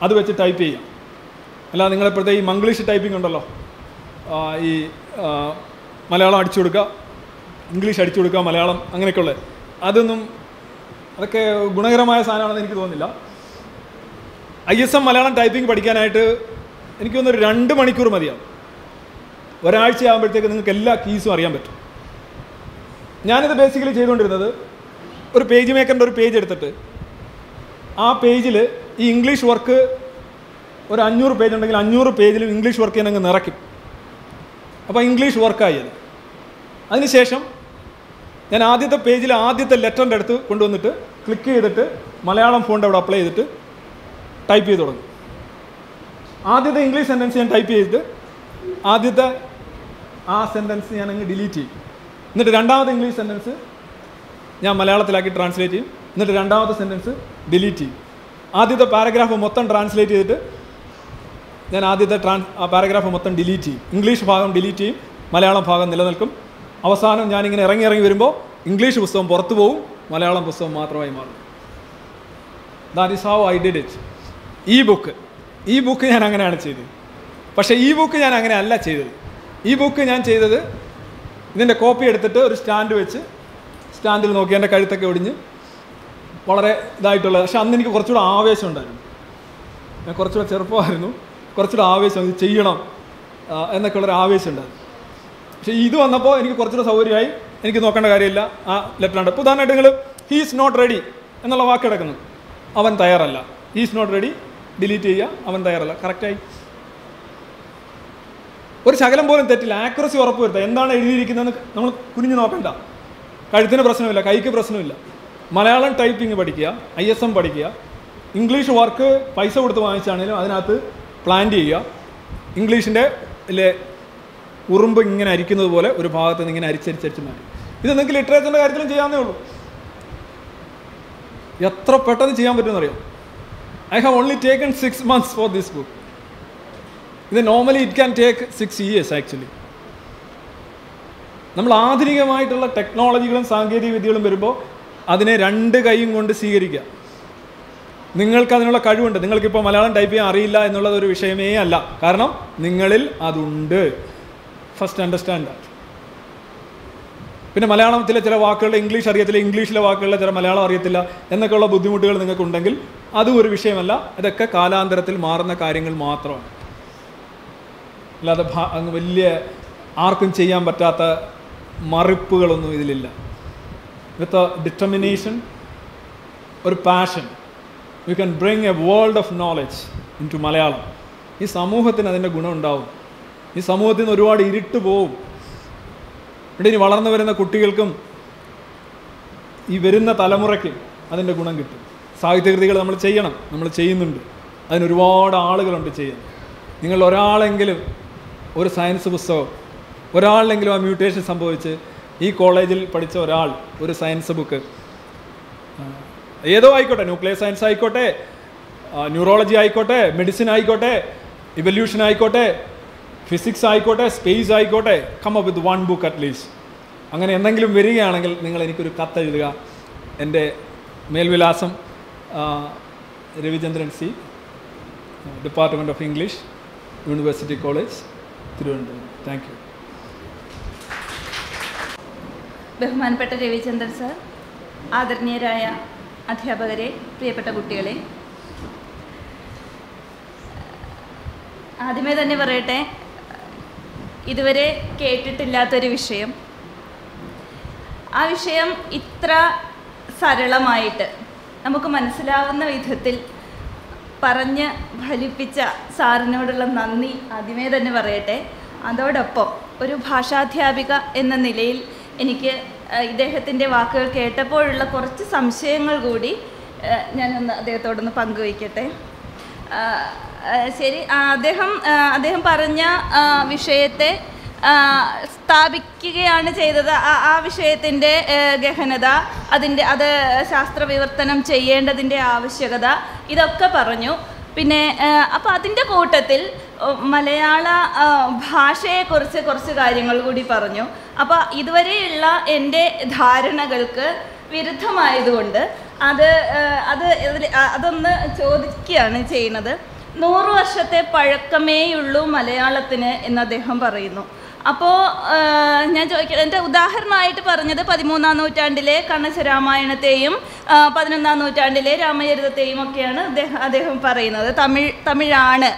അത് വെച്ച് ടൈപ്പ് ചെയ്യാം. അല്ല നിങ്ങളിപ്പോഴത്തെ ഈ മംഗ്ലീഷ് ടൈപ്പിംഗ് ഉണ്ടല്ലോ, ഈ മലയാളം അടിച്ചു കൊടുക്കുക, ഇംഗ്ലീഷ് അടിച്ചു കൊടുക്കുക, മലയാളം അങ്ങനെയൊക്കെയുള്ള അതൊന്നും അതൊക്കെ ഗുണകരമായ സാധനമാണെന്ന് എനിക്ക് തോന്നുന്നില്ല. ISM മലയാളം ടൈപ്പിംഗ് പഠിക്കാനായിട്ട് എനിക്ക് തോന്നുന്നൊരു 2 മണിക്കൂർ മതിയാവും. ഒരാഴ്ച ആകുമ്പോഴത്തേക്ക് നിങ്ങൾക്ക് എല്ലാ കീസും അറിയാൻ പറ്റും. ഞാനിത് ബേസിക്കലി ചെയ്തുകൊണ്ടിരുന്നത്, ഒരു പേജ് മേക്കറിൻ്റെ ഒരു പേജ് എടുത്തിട്ട് ആ പേജിൽ ഈ ഇംഗ്ലീഷ് വർക്ക് ഒരു 500 പേജ് ഉണ്ടെങ്കിൽ 500 പേജിലും ഇംഗ്ലീഷ് വർക്ക് ഞാൻ അങ്ങ് നിറയ്ക്കും. അപ്പോൾ ഇംഗ്ലീഷ് വർക്കായി അത്. അതിനുശേഷം ഞാൻ ആദ്യത്തെ പേജിൽ ആദ്യത്തെ ലെറ്ററിൻ്റെ അടുത്ത് കൊണ്ടുവന്നിട്ട് ക്ലിക്ക് ചെയ്തിട്ട് മലയാളം ഫോണ്ട് അവിടെ അപ്ലൈ ചെയ്തിട്ട് ടൈപ്പ് ചെയ്ത് തുടങ്ങും. ആദ്യത്തെ ഇംഗ്ലീഷ് സെൻറ്റൻസ് ഞാൻ ടൈപ്പ് ചെയ്തിട്ട് ആദ്യത്തെ ആ സെൻറ്റൻസ് ഞാൻ അങ്ങ് ഡിലീറ്റ് ചെയ്യും. എന്നിട്ട് രണ്ടാമത്തെ ഇംഗ്ലീഷ് സെൻറ്റൻസ് ഞാൻ മലയാളത്തിലാക്കി ട്രാൻസ്ലേറ്റ് ചെയ്യും. എന്നിട്ട് രണ്ടാമത്തെ സെൻറ്റൻസ് ഡിലീറ്റ് ചെയ്യും. ആദ്യത്തെ പാരഗ്രാഫ് മൊത്തം ട്രാൻസ്ലേറ്റ് ചെയ്തിട്ട് ഞാൻ ആദ്യത്തെ പാരഗ്രാഫ് മൊത്തം ഡിലീറ്റ് ചെയ്യും. ഇംഗ്ലീഷ് ഭാഗം ഡിലീറ്റ് ചെയ്യും, മലയാളം ഭാഗം നിലനിൽക്കും. അവസാനം ഞാനിങ്ങനെ ഇറങ്ങി വരുമ്പോൾ ഇംഗ്ലീഷ് പുസ്തകം പുറത്തു പോകും, മലയാളം പുസ്തകം മാത്രമായി മാറും. That is how I did it. ഈ ബുക്ക് ഞാൻ അങ്ങനെയാണ് ചെയ്തത്. പക്ഷേ ഈ ബുക്ക് ഞാൻ അങ്ങനെ അല്ല ചെയ്തത്. ഈ ബുക്ക് ഞാൻ ചെയ്തത്, ഇതിൻ്റെ കോപ്പി എടുത്തിട്ട് ഒരു സ്റ്റാൻഡ് വെച്ച് സ്റ്റാൻഡിൽ നോക്കി എൻ്റെ കഴുത്തൊക്കെ ഒടിഞ്ഞ് വളരെ ഇതായിട്ടുള്ളത്. പക്ഷേ അന്ന് എനിക്ക് കുറച്ചുകൂടെ ആവേശം ഉണ്ടായിരുന്നു, ഞാൻ കുറച്ചുകൂടെ ചെറുപ്പമായിരുന്നു, കുറച്ചുകൂടെ ആവേശം ഇത് ചെയ്യണം എന്നൊക്കെയുള്ളൊരു ആവേശം ഉണ്ടായിരുന്നു. പക്ഷേ ഇത് വന്നപ്പോൾ എനിക്ക് കുറച്ചുകൂടെ സൗകര്യമായി, എനിക്ക് നോക്കേണ്ട കാര്യമില്ല. ആ ലെറ്ററാണ് ഇപ്പോൾ ഉദാഹരണമായിട്ട് നിങ്ങൾ ഹീസ് നോട്ട് റെഡി എന്നുള്ള വാക്ക് കിടക്കുന്നു, അവൻ തയ്യാറല്ല. ഹീസ് നോട്ട് റെഡി ഡിലീറ്റ് ചെയ്യുക, അവൻ തയ്യാറല്ല. കറക്റ്റായി, ഒരു ശകലം പോലും തെറ്റില്ല. ആക്യുറസി ഉറപ്പ് വരുത്തുക. എന്താണ് എഴുതിയിരിക്കുന്നതെന്ന് നമ്മൾ കുനിഞ്ഞ് നോക്കണ്ട. കഴുത്തിന് പ്രശ്നമില്ല, കൈക്ക് പ്രശ്നമില്ല. മലയാളം ടൈപ്പിംഗ് പഠിക്കുക, ISM പഠിക്കുക. ഇംഗ്ലീഷ് വർക്ക് പൈസ കൊടുത്ത് വാങ്ങിച്ചാണെങ്കിലും അതിനകത്ത് പ്ലാന്റ് ചെയ്യുക. ഇംഗ്ലീഷിൻ്റെ അല്ലേ ഉറുമ്പ് ഇങ്ങനെ അരിക്കുന്നത് പോലെ ഒരു ഭാഗത്ത് നിന്ന് ഇങ്ങനെ അരിച്ചരിച്ചരിച്ച് മാറ്റി. ഇത് നിങ്ങൾക്ക് ലിറ്ററേച്ചറിൻ്റെ കാര്യത്തിലും ചെയ്യാവുന്നേ ഉള്ളൂ. എത്ര പെട്ടെന്ന് ചെയ്യാൻ പറ്റുമെന്നറിയാം. I have only taken 6 months for this book. Normally it can take 6 years actually. നമ്മൾ ആധുനികമായിട്ടുള്ള ടെക്നോളജികളും സാങ്കേതിക വിദ്യകളും വരുമ്പോൾ അതിനെ 2 കൈയും കൊണ്ട് സ്വീകരിക്കുക. നിങ്ങൾക്ക് അതിനുള്ള കഴിവുണ്ട്. നിങ്ങൾക്കിപ്പോൾ മലയാളം ടൈപ്പ് ചെയ്യാൻ അറിയില്ല എന്നുള്ളത് ഒരു വിഷയമേ അല്ല, കാരണം നിങ്ങളിൽ അതുണ്ട്. First understand that. പിന്നെ മലയാളത്തിലെ ചില വാക്കുകളുടെ ഇംഗ്ലീഷ് അറിയത്തില്ല, ഇംഗ്ലീഷിലെ വാക്കുകളുടെ ചില മലയാളം അറിയത്തില്ല എന്നൊക്കെയുള്ള ബുദ്ധിമുട്ടുകൾ നിങ്ങൾക്കുണ്ടെങ്കിൽ അതും ഒരു വിഷയമല്ല. ഇതൊക്കെ കാലാന്തരത്തിൽ മാറുന്ന കാര്യങ്ങൾ മാത്രമാണ്. അല്ലാതെ അങ്ങ് വലിയ ആർക്കും ചെയ്യാൻ പറ്റാത്ത മറിപ്പുകളൊന്നും ഇതിലില്ല. വിത്ത് എ ഡിറ്റർമിനേഷൻ, ഒരു passion, you can bring a world of knowledge in to Malayalam. ഈ സമൂഹത്തിന് അതിൻ്റെ ഗുണമുണ്ടാവും. ഈ സമൂഹത്തിൽ നിന്ന് ഒരുപാട് ഇരുട്ട് പോവും. ഇവിടെ ഇനി വളർന്നു വരുന്ന കുട്ടികൾക്കും ഈ വരുന്ന തലമുറയ്ക്ക് അതിൻ്റെ ഗുണം കിട്ടും. സാഹിത്യകൃതികൾ നമ്മൾ ചെയ്യണം, നമ്മൾ ചെയ്യുന്നുണ്ട്. അതിനൊരുപാട് ആളുകളുണ്ട് ചെയ്യാൻ. നിങ്ങൾ ഒരാളെങ്കിലും ഒരു സയൻസ് പുസ്തകം, ഒരാളിലെങ്കിലും ആ മ്യൂട്ടേഷൻ സംഭവിച്ച് ഈ കോളേജിൽ പഠിച്ച ഒരാൾ ഒരു സയൻസ് ബുക്ക്, ഏതോ ആയിക്കോട്ടെ, ന്യൂക്ലിയർ സയൻസ് ആയിക്കോട്ടെ, ന്യൂറോളജി ആയിക്കോട്ടെ, മെഡിസിൻ ആയിക്കോട്ടെ, ഇവല്യൂഷൻ ആയിക്കോട്ടെ, ഫിസിക്സ് ആയിക്കോട്ടെ, സ്പേസ് ആയിക്കോട്ടെ, come up with one book at least. അങ്ങനെ എന്തെങ്കിലും വരികയാണെങ്കിൽ നിങ്ങൾ എനിക്കൊരു കത്തെഴുതുക. എൻ്റെ മേൽവിലാസം Ravichandran C, department of English, university college, Thiruvananthapuram. Thank you. ബഹുമാനപ്പെട്ട രവിചന്ദ്രൻ സാർ, ആദരണീയരായ അധ്യാപകരെ, പ്രിയപ്പെട്ട കുട്ടികളെ, ആദ്യമേ തന്നെ പറയട്ടെ, ഇതുവരെ കേട്ടിട്ടില്ലാത്തൊരു വിഷയം, ആ വിഷയം ഇത്ര സരളമായിട്ട് നമുക്ക് മനസ്സിലാവുന്ന വിധത്തിൽ പറഞ്ഞ് ഫലിപ്പിച്ച സാറിനോടുള്ള നന്ദി ആദ്യമേ തന്നെ പറയട്ടെ. അതോടൊപ്പം ഒരു ഭാഷാധ്യാപിക എന്ന നിലയിൽ എനിക്ക് ഇദ്ദേഹത്തിൻ്റെ വാക്കുകൾ കേട്ടപ്പോഴുള്ള കുറച്ച് സംശയങ്ങൾ കൂടി ഞാനൊന്ന് അദ്ദേഹത്തോടൊന്ന് പങ്കുവയ്ക്കട്ടെ. ശരി, അദ്ദേഹം പറഞ്ഞ വിഷയത്തെ സ്ഥാപിക്കുകയാണ് ചെയ്തത്. ആ വിഷയത്തിൻ്റെ ഗഹനത, അത് ശാസ്ത്രവിവർത്തനം ചെയ്യേണ്ടതിൻ്റെ ആവശ്യകത, ഇതൊക്കെ പറഞ്ഞു. പിന്നെ അപ്പോൾ അതിൻ്റെ കൂട്ടത്തിൽ മലയാള ഭാഷയെക്കുറിച്ച് കുറച്ച് കാര്യങ്ങൾ കൂടി പറഞ്ഞു. അപ്പോൾ ഇതുവരെയുള്ള എൻ്റെ ധാരണകൾക്ക് വിരുദ്ധമായതുകൊണ്ട് അതൊന്ന് ചോദിക്കുകയാണ് ചെയ്യുന്നത്. 100 വർഷത്തെ പഴക്കമേയുള്ളൂ മലയാളത്തിന് എന്ന് അദ്ദേഹം പറയുന്നു. അപ്പോൾ ഞാൻ ചോദിക്കട്ടെ, എൻ്റെ ഉദാഹരണമായിട്ട് പറഞ്ഞത് 13-ാം നൂറ്റാണ്ടിലെ കണ്ണശരാമായണത്തെയും 11-ാം നൂറ്റാണ്ടിലെ രാമചരിതത്തെയും ഒക്കെയാണ് അദ്ദേഹം പറയുന്നത്. തമിഴാണ്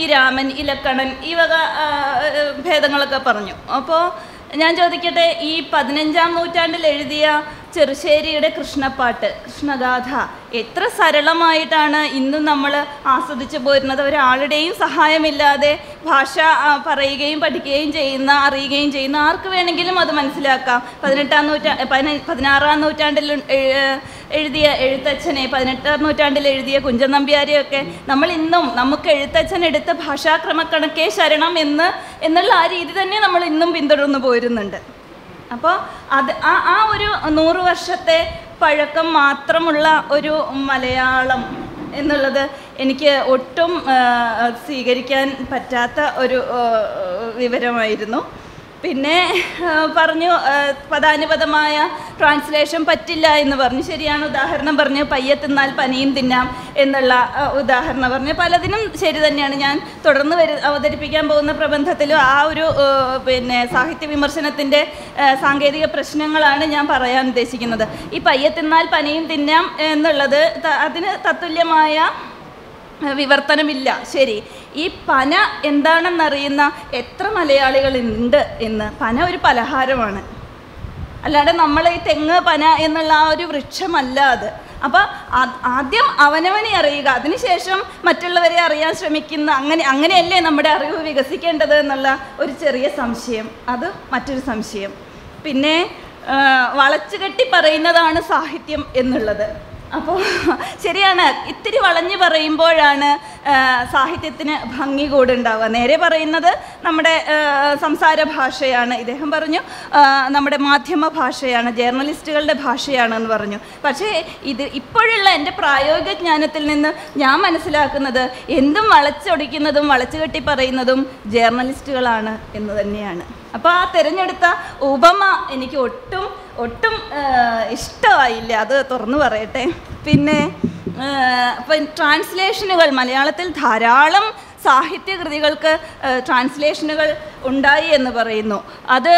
ഈ രാമൻ, ഇലക്കണൻ, ഈ വക ഭേദങ്ങളൊക്കെ പറഞ്ഞു. അപ്പോൾ ഞാൻ ചോദിക്കട്ടെ, ഈ 15-ാം നൂറ്റാണ്ടിൽ എഴുതിയ ചെറുശ്ശേരിയുടെ കൃഷ്ണപ്പാട്ട്, കൃഷ്ണഗാഥ എത്ര സരളമായിട്ടാണ് ഇന്നും നമ്മൾ ആസ്വദിച്ചു പോരുന്നത്. ഒരാളുടെയും സഹായമില്ലാതെ ഭാഷ പറയുകയും പഠിക്കുകയും ചെയ്യുന്ന, അറിയുകയും ചെയ്യുന്ന ആർക്ക് വേണമെങ്കിലും അത് മനസ്സിലാക്കാം. 16-ാം നൂറ്റാണ്ടിൽ എഴുതിയ എഴുത്തച്ഛനെ, 18-ാം നൂറ്റാണ്ടിൽ എഴുതിയ കുഞ്ചൻ നമ്പ്യാരെയൊക്കെ നമ്മൾ ഇന്നും നമുക്ക് എഴുത്തച്ഛൻ എടുത്ത ഭാഷാക്രമക്കണക്കേ ശരണം എന്നുള്ള ആ രീതി തന്നെ നമ്മൾ ഇന്നും പിന്തുടർന്നു പോരുന്നുണ്ട്. അപ്പോൾ ആ ഒരു 100 വർഷത്തെ പഴക്കം മാത്രമുള്ള ഒരു മലയാളം എന്നുള്ളത് എനിക്ക് ഒട്ടും സ്വീകരിക്കാൻ പറ്റാത്ത ഒരു വിവരമായിരുന്നു. പിന്നെ പറഞ്ഞു പദാനുപദമായ ട്രാൻസ്ലേഷൻ പറ്റില്ല എന്ന് പറഞ്ഞു. ശരിയാണ്, ഉദാഹരണം പറഞ്ഞു, പയ്യെത്തിന്നാൽ പനിയും തിന്നാം എന്നുള്ള ഉദാഹരണം പറഞ്ഞു. പലതിനും ശരി തന്നെയാണ്. ഞാൻ തുടർന്ന് അവതരിപ്പിക്കാൻ പോകുന്ന പ്രബന്ധത്തിലും ആ ഒരു സാഹിത്യ വിമർശനത്തിൻ്റെ സാങ്കേതിക പ്രശ്നങ്ങളാണ് ഞാൻ പറയാൻ ഉദ്ദേശിക്കുന്നത്. ഈ പയ്യെത്തിന്നാൽ പനിയും തിന്നാം എന്നുള്ളത്, അതിന് തത്തുല്യമായ വിവർത്തനമില്ല. ശരി, ഈ പന എന്താണെന്നറിയുന്ന എത്ര മലയാളികളുണ്ട് ഇന്ന്? പന ഒരു പലഹാരമാണ്, അല്ലാതെ നമ്മൾ ഈ തെങ്ങ് പന എന്നുള്ള ആ ഒരു വൃക്ഷമല്ല അത്. അപ്പോൾ ആദ്യം അവനവനെ അറിയുക, അതിനുശേഷം മറ്റുള്ളവരെ അറിയാൻ ശ്രമിക്കുന്ന, അങ്ങനെയല്ലേ നമ്മുടെ അറിവ് വികസിക്കേണ്ടത് എന്നുള്ള ഒരു ചെറിയ സംശയം, അത് മറ്റൊരു സംശയം. പിന്നെ വളച്ചുകെട്ടി പറയുന്നതാണ് സാഹിത്യം എന്നുള്ളത്. അപ്പോൾ ശരിയാണ്, ഇത്തിരി വളഞ്ഞു പറയുമ്പോഴാണ് സാഹിത്യത്തിന് ഭംഗി കൂടുണ്ടാവുക. നേരെ പറയുന്നത് നമ്മുടെ സംസാര ഭാഷയാണ്, ഇദ്ദേഹം പറഞ്ഞു നമ്മുടെ മാധ്യമ ഭാഷയാണ്, ജേർണലിസ്റ്റുകളുടെ ഭാഷയാണെന്ന് പറഞ്ഞു. പക്ഷേ ഇത് ഇപ്പോഴുള്ള എൻ്റെ പ്രായോഗിക ജ്ഞാനത്തിൽ നിന്ന് ഞാൻ മനസ്സിലാക്കുന്നത് എന്തും വളച്ചൊടിക്കുന്നതും വളച്ചുകെട്ടി പറയുന്നതും ജേർണലിസ്റ്റുകളാണ് എന്ന് തന്നെയാണ്. അപ്പോൾ ആ തിരഞ്ഞെടുത്ത ഉപമ എനിക്ക് ഒട്ടും ഒട്ടും ഇഷ്ടമായില്ല, അത് തുറന്നു പറയട്ടെ. പിന്നെ ഇപ്പം ട്രാൻസ്ലേഷനുകൾ മലയാളത്തിൽ ധാരാളം സാഹിത്യ കൃതികൾക്ക് ട്രാൻസ്ലേഷനുകൾ ഉണ്ടായി എന്ന് പറയുന്നു. അത്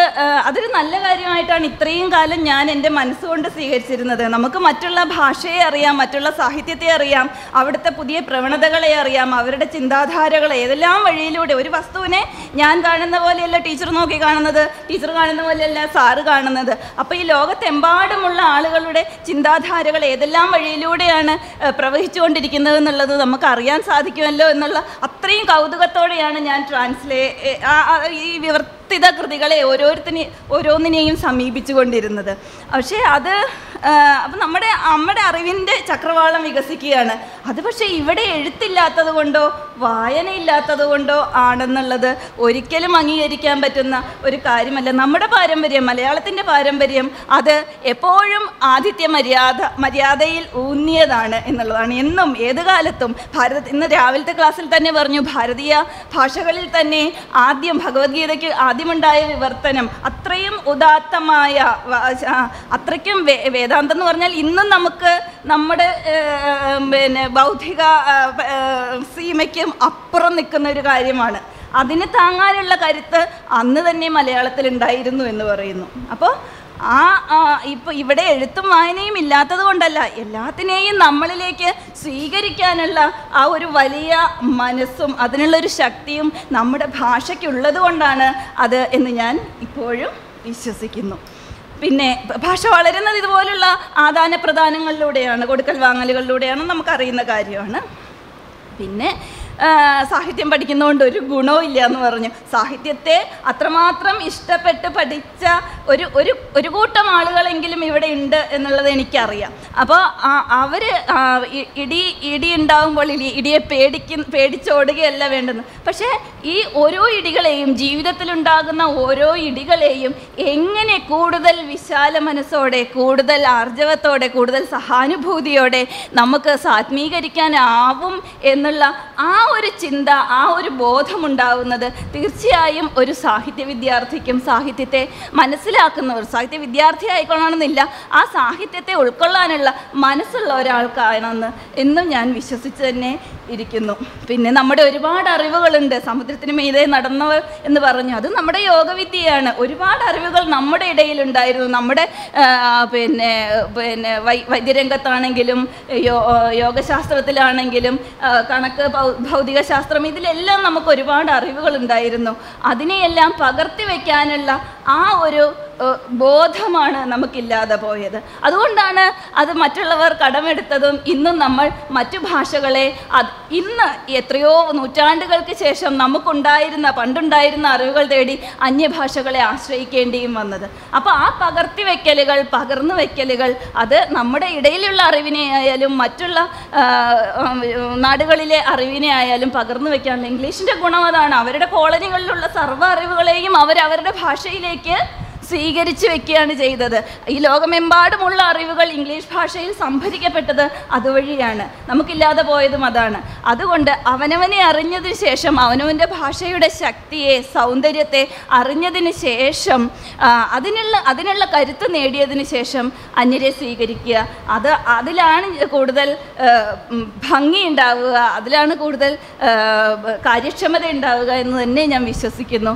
അതൊരു നല്ല കാര്യമായിട്ടാണ് ഇത്രയും കാലം ഞാൻ എൻ്റെ മനസ്സുകൊണ്ട് സ്വീകരിച്ചിരുന്നത്. നമുക്ക് മറ്റുള്ള ഭാഷയെ അറിയാം, മറ്റുള്ള സാഹിത്യത്തെ അറിയാം, അവിടുത്തെ പുതിയ പ്രവണതകളെ അറിയാം, അവരുടെ ചിന്താധാരകളെ ഏതെല്ലാം വഴിയിലൂടെ. ഒരു വസ്തുവിനെ ഞാൻ കാണുന്ന പോലെയല്ല ടീച്ചർ നോക്കി കാണുന്നത്, ടീച്ചർ കാണുന്ന പോലെയല്ല സാറ് കാണുന്നത്. അപ്പോൾ ഈ ലോകത്തെമ്പാടുമുള്ള ആളുകളുടെ ചിന്താധാരകൾ ഏതെല്ലാം വഴിയിലൂടെയാണ് പ്രവഹിച്ചുകൊണ്ടിരിക്കുന്നത് എന്നുള്ളത് നമുക്ക് അറിയാൻ സാധിക്കുമല്ലോ എന്നുള്ള അത്രയും കൗതുകത്തോടെയാണ് ഞാൻ ഈ വിവർത്തിത കൃതികളെ ഓരോന്നിനെയും സമീപിച്ചു കൊണ്ടിരുന്നത്. പക്ഷേ അത് അപ്പം നമ്മുടെ അറിവിൻ്റെ ചക്രവാളം വികസിക്കുകയാണ്. അത് പക്ഷേ ഇവിടെ എഴുത്തില്ലാത്തത് കൊണ്ടോ വായനയില്ലാത്തത് കൊണ്ടോ ആണെന്നുള്ളത് ഒരിക്കലും അംഗീകരിക്കാൻ പറ്റുന്ന ഒരു കാര്യമല്ല. നമ്മുടെ പാരമ്പര്യം, മലയാളത്തിൻ്റെ പാരമ്പര്യം, അത് എപ്പോഴും ആദിത്യ മര്യാദയിൽ ഊന്നിയതാണ് എന്നുള്ളതാണ്. എന്നും ഏത് കാലത്തും ഇന്ന് രാവിലത്തെ ക്ലാസ്സിൽ തന്നെ പറഞ്ഞു, ഭാരതീയ ഭാഷകളിൽ തന്നെ ആദ്യം ഭഗവത്ഗീതയ്ക്ക് ആദ്യമുണ്ടായ വിവർത്തനം അത്രയും ഉദാത്തമായ, അത്രയ്ക്കും വേദാന്തം എന്ന് പറഞ്ഞാൽ ഇന്നും നമുക്ക് നമ്മുടെ ബൗദ്ധിക സീമയ്ക്കും അപ്പുറം നിൽക്കുന്ന ഒരു കാര്യമാണ്. അതിന് താങ്ങാനുള്ള കരുത്ത് അന്ന് തന്നെ മലയാളത്തിൽ ഉണ്ടായിരുന്നു എന്ന് പറയുന്നു. അപ്പോൾ ഇപ്പോൾ ഇവിടെ എഴുത്തും വായനയും ഇല്ലാത്തത് കൊണ്ടല്ല, എല്ലാത്തിനെയും നമ്മളിലേക്ക് സ്വീകരിക്കാനുള്ള ആ ഒരു വലിയ മനസ്സും അതിനുള്ളൊരു ശക്തിയും നമ്മുടെ ഭാഷയ്ക്കുള്ളത് കൊണ്ടാണ് അത് എന്ന് ഞാൻ ഇപ്പോഴും വിശ്വസിക്കുന്നു. പിന്നെ ഭാഷ വളരുന്നത് ഇതുപോലുള്ള ആദാന പ്രദാനങ്ങളിലൂടെയാണ്, കൊടുക്കൽ വാങ്ങലുകളിലൂടെയാണ്, നമുക്കറിയുന്ന കാര്യമാണ്. പിന്നെ സാഹിത്യം പഠിക്കുന്നതുകൊണ്ട് ഒരു ഗുണവും ഇല്ല എന്ന് പറഞ്ഞു. സാഹിത്യത്തെ അത്രമാത്രം ഇഷ്ടപ്പെട്ട് പഠിച്ച ഒരു കൂട്ടം ആളുകളെങ്കിലും ഇവിടെ ഉണ്ട് എന്നുള്ളത് എനിക്കറിയാം. അപ്പോൾ അവർ ഇടി ഉണ്ടാകുമ്പോൾ ഇടിയെ പേടിച്ചോടുകയല്ല വേണ്ടെന്ന്. പക്ഷേ ഈ ഓരോ ഇടികളെയും, ജീവിതത്തിലുണ്ടാകുന്ന ഓരോ ഇടികളെയും എങ്ങനെ കൂടുതൽ വിശാല മനസ്സോടെ, കൂടുതൽ ആർജവത്തോടെ, കൂടുതൽ സഹാനുഭൂതിയോടെ നമുക്ക് സാത്മീകരിക്കാനാവും എന്നുള്ള ആ ഒരു ചിന്ത, ആ ഒരു ബോധമുണ്ടാവുന്നത് തീർച്ചയായും ഒരു സാഹിത്യ വിദ്യാർത്ഥിക്കും, സാഹിത്യത്തെ മനസ്സിലാക്കുന്നവർ, സാഹിത്യ വിദ്യാർത്ഥി ആയിക്കൊള്ളണമെന്നില്ല, ആ സാഹിത്യത്തെ ഉൾക്കൊള്ളാനുള്ള മനസ്സുള്ള ഒരാൾക്കാണെന്ന് എന്നും ഞാൻ വിശ്വസിച്ച് തന്നെ ഇരിക്കുന്നു. പിന്നെ നമ്മുടെ ഒരുപാട് അറിവുകളുണ്ട്. സമുദ്രത്തിന് മീതെ നടന്നവർ എന്ന് പറഞ്ഞു, അത് നമ്മുടെ യോഗവിദ്യയാണ്. ഒരുപാട് അറിവുകൾ നമ്മുടെ ഇടയിലുണ്ടായിരുന്നു. നമ്മുടെ പിന്നെ വൈദ്യരംഗത്താണെങ്കിലും യോഗശാസ്ത്രത്തിലാണെങ്കിലും കണക്ക് ഭൗതികശാസ്ത്രം, ഇതിലെല്ലാം നമുക്ക് ഒരുപാട് അറിവുകളുണ്ടായിരുന്നു. അതിനെയെല്ലാം പകർത്തി വയ്ക്കാനുള്ള ആ ഒരു ബോധമാണ് നമുക്കില്ലാതെ പോയത്. അതുകൊണ്ടാണ് അത് മറ്റുള്ളവർ കടമെടുത്തതും ഇന്നും നമ്മൾ മറ്റു ഭാഷകളെ ഇന്ന് എത്രയോ നൂറ്റാണ്ടുകൾക്ക് ശേഷം പണ്ടുണ്ടായിരുന്ന അറിവുകൾ തേടി അന്യഭാഷകളെ ആശ്രയിക്കേണ്ടിയും വന്നത്. അപ്പോൾ ആ പകർന്നു വയ്ക്കലുകൾ അത് നമ്മുടെ ഇടയിലുള്ള അറിവിനെ ആയാലും മറ്റുള്ള നാടുകളിലെ അറിവിനെ ആയാലും പകർന്നു വയ്ക്കാനുള്ള ഇംഗ്ലീഷിൻ്റെ ഗുണം അതാണ്. അവരുടെ കോളനികളിലുള്ള സർവ്വ അറിവുകളെയും അവരവരുടെ ഭാഷയിലേക്ക് സ്വീകരിച്ചു വെക്കുകയാണ് ചെയ്തത്. ഈ ലോകമെമ്പാടുമുള്ള അറിവുകൾ ഇംഗ്ലീഷ് ഭാഷയിൽ സംഭരിക്കപ്പെട്ടത് അതുവഴിയാണ്. നമുക്കില്ലാതെ പോയതും അതാണ്. അതുകൊണ്ട് അവനവനെ അറിഞ്ഞതിന് ശേഷം, അവനവൻ്റെ ഭാഷയുടെ ശക്തിയെ, സൗന്ദര്യത്തെ അറിഞ്ഞതിന് ശേഷം, അതിനുള്ള കരുത്ത് നേടിയതിന് ശേഷം അന്യരെ സ്വീകരിക്കുക. അതിലാണ് കൂടുതൽ ഭംഗിയുണ്ടാവുക, അതിലാണ് കൂടുതൽ കാര്യക്ഷമത ഉണ്ടാവുക എന്ന് തന്നെ ഞാൻ വിശ്വസിക്കുന്നു.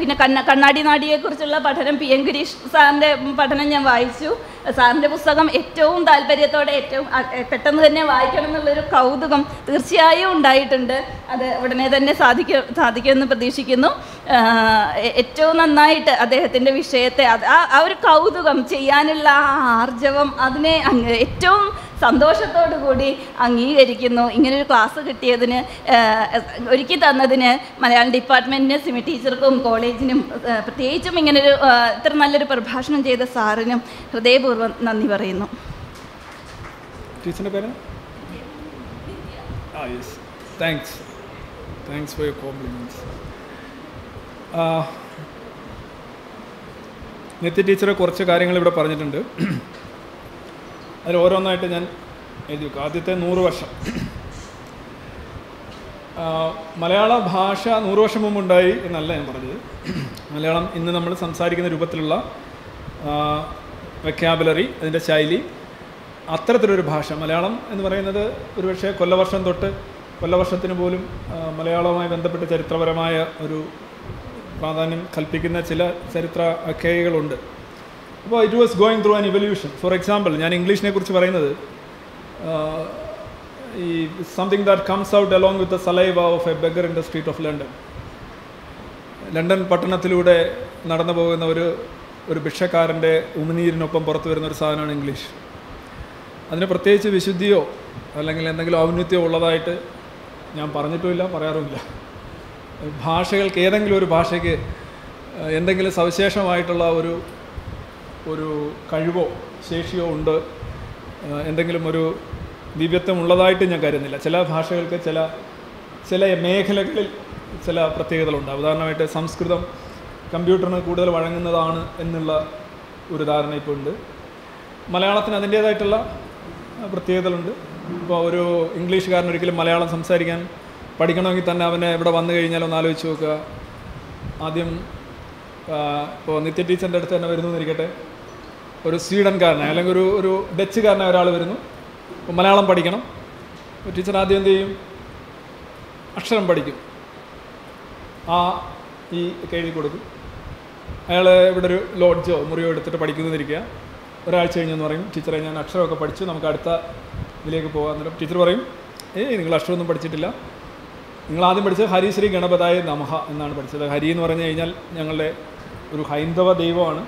പിന്നെ കണ്ണാടി നാടിയെക്കുറിച്ചുള്ള പഠനം, പി എൻ ഗിരീഷ് സാറിൻ്റെ പഠനം ഞാൻ വായിച്ചു. സാറിൻ്റെ പുസ്തകം ഏറ്റവും താല്പര്യത്തോടെ, ഏറ്റവും പെട്ടെന്ന് തന്നെ വായിക്കണം എന്നുള്ളൊരു കൗതുകം തീർച്ചയായും ഉണ്ടായിട്ടുണ്ട്. അത് ഉടനെ തന്നെ സാധിക്കുമെന്ന് പ്രതീക്ഷിക്കുന്നു. ഏറ്റവും നന്നായിട്ട് അദ്ദേഹത്തിൻ്റെ വിഷയത്തെ, ആ ഒരു കൗതുകം, ചെയ്യാനുള്ള ആർജവം, അതിനെ ഏറ്റവും സന്തോഷത്തോടു കൂടി അംഗീകരിക്കുന്നു. ഇങ്ങനൊരു ക്ലാസ് കിട്ടിയതിന്, ഒരുക്കി തന്നതിന് മലയാളം ഡിപ്പാർട്ട്മെൻറ്റിന്, സിമി ടീച്ചർക്കും കോളേജിനും, പ്രത്യേകിച്ചും ഇങ്ങനൊരു ഇത്ര നല്ലൊരു പ്രഭാഷണം ചെയ്ത സാറിനും ഹൃദയപൂർവ്വം നന്ദി പറയുന്നു. നിത്യ ടീച്ചറെ കുറച്ച് കാര്യങ്ങൾ ഇവിടെ പറഞ്ഞിട്ടുണ്ട്. അതിൽ ഓരോന്നായിട്ട് ഞാൻ എഴുതി വെക്കും. ആദ്യത്തെ 100 വർഷം മലയാള ഭാഷ 100 വർഷം മുമ്പുണ്ടായി എന്നല്ല ഞാൻ പറഞ്ഞത്. മലയാളം ഇന്ന് നമ്മൾ സംസാരിക്കുന്ന രൂപത്തിലുള്ള വെക്കാബുലറി, അതിൻ്റെ ശൈലി, അത്തരത്തിലൊരു ഭാഷ. മലയാളം എന്ന് പറയുന്നത് ഒരുപക്ഷെ കൊല്ലവർഷം തൊട്ട് കൊല്ലവർഷത്തിന് പോലും മലയാളവുമായി ബന്ധപ്പെട്ട് ചരിത്രപരമായ ഒരു പ്രാധാന്യം കൽപ്പിക്കുന്ന ചില ചരിത്ര ആഖ്യായികളുണ്ട്. അപ്പോൾ it was going through an evolution. For example, ഞാൻ ഇംഗ്ലീഷിനെ കുറിച്ച് പറയുന്നത് ഈ something that comes out along with the saliva of a beggar in the street of London. London പട്ടണത്തിലൂടെ നടന്നു പോകുന്ന ഒരു ഭിക്ഷക്കാരൻ്റെ ഉമിനീരിനൊപ്പം പുറത്തു വരുന്ന ഒരു സാധനമാണ് ഇംഗ്ലീഷ്. അതിന് പ്രത്യേകിച്ച് വിശുദ്ധിയോ അല്ലെങ്കിൽ എന്തെങ്കിലും ഔന്നത്യോ ഉള്ളതായിട്ട് ഞാൻ പറഞ്ഞിട്ടുമില്ല, പറയാറുമില്ല. ഭാഷകൾക്ക്, ഏതെങ്കിലും ഒരു ഭാഷയ്ക്ക് എന്തെങ്കിലും സവിശേഷമായിട്ടുള്ള ഒരു ഒരു കഴിവോ ശേഷിയോ ഉണ്ട്, എന്തെങ്കിലും ഒരു ദിവ്യത്വം ഉള്ളതായിട്ട് ഞാൻ കരുതുന്നില്ല. ചില ഭാഷകൾക്ക് ചില ചില മേഖലകളിൽ ചില പ്രത്യേകതകളുണ്ടാകും. ഉദാഹരണമായിട്ട് സംസ്കൃതം കമ്പ്യൂട്ടറിന് കൂടുതൽ വഴങ്ങുന്നതാണ് എന്നുള്ള ഒരു ധാരണ ഇപ്പോൾ ഉണ്ട്. മലയാളത്തിന് അതിൻ്റേതായിട്ടുള്ള പ്രത്യേകതകളുണ്ട്. ഇപ്പോൾ ഒരു ഇംഗ്ലീഷുകാരൻ ഒരിക്കലും മലയാളം സംസാരിക്കാൻ പഠിക്കണമെങ്കിൽ തന്നെ അവനെ ഇവിടെ വന്നു കഴിഞ്ഞാലൊന്ന് ആലോചിച്ച് നോക്കുക. ആദ്യം ഇപ്പോൾ നിത്യ ടീച്ചറിൻ്റെ അടുത്ത് തന്നെ വരുന്നു എന്നിരിക്കട്ടെ, ഒരു സ്വീഡൻകാരനായ അല്ലെങ്കിൽ ഒരു ഒരു ഡച്ചുകാരനായ ഒരാൾ വരുന്നു, മലയാളം പഠിക്കണം. ടീച്ചർ ആദ്യം എന്ത് ചെയ്യും? അക്ഷരം പഠിക്കും, ആ ഈ എഴുതി കൊടുക്കും. അയാൾ ഇവിടെ ഒരു ലോഡ്ജോ മുറിയോ എടുത്തിട്ട് പഠിക്കുന്നതിരിക്കുക. ഒരാഴ്ച കഴിഞ്ഞെന്ന് പറയും, ടീച്ചറെ ഞാൻ അക്ഷരമൊക്കെ പഠിച്ചു, നമുക്ക് അടുത്ത ഇതിലേക്ക് പോകാൻ നേരം ടീച്ചർ പറയും, നിങ്ങൾ അക്ഷരമൊന്നും പഠിച്ചിട്ടില്ല, നിങ്ങൾ ആദ്യം പഠിച്ചത് ഹരിശ്രീ ഗണപതായ നമഹ എന്നാണ് പഠിച്ചത്. ഹരി എന്ന് പറഞ്ഞു കഴിഞ്ഞാൽ ഞങ്ങളുടെ ഒരു ഹൈന്ദവ ദൈവമാണ്,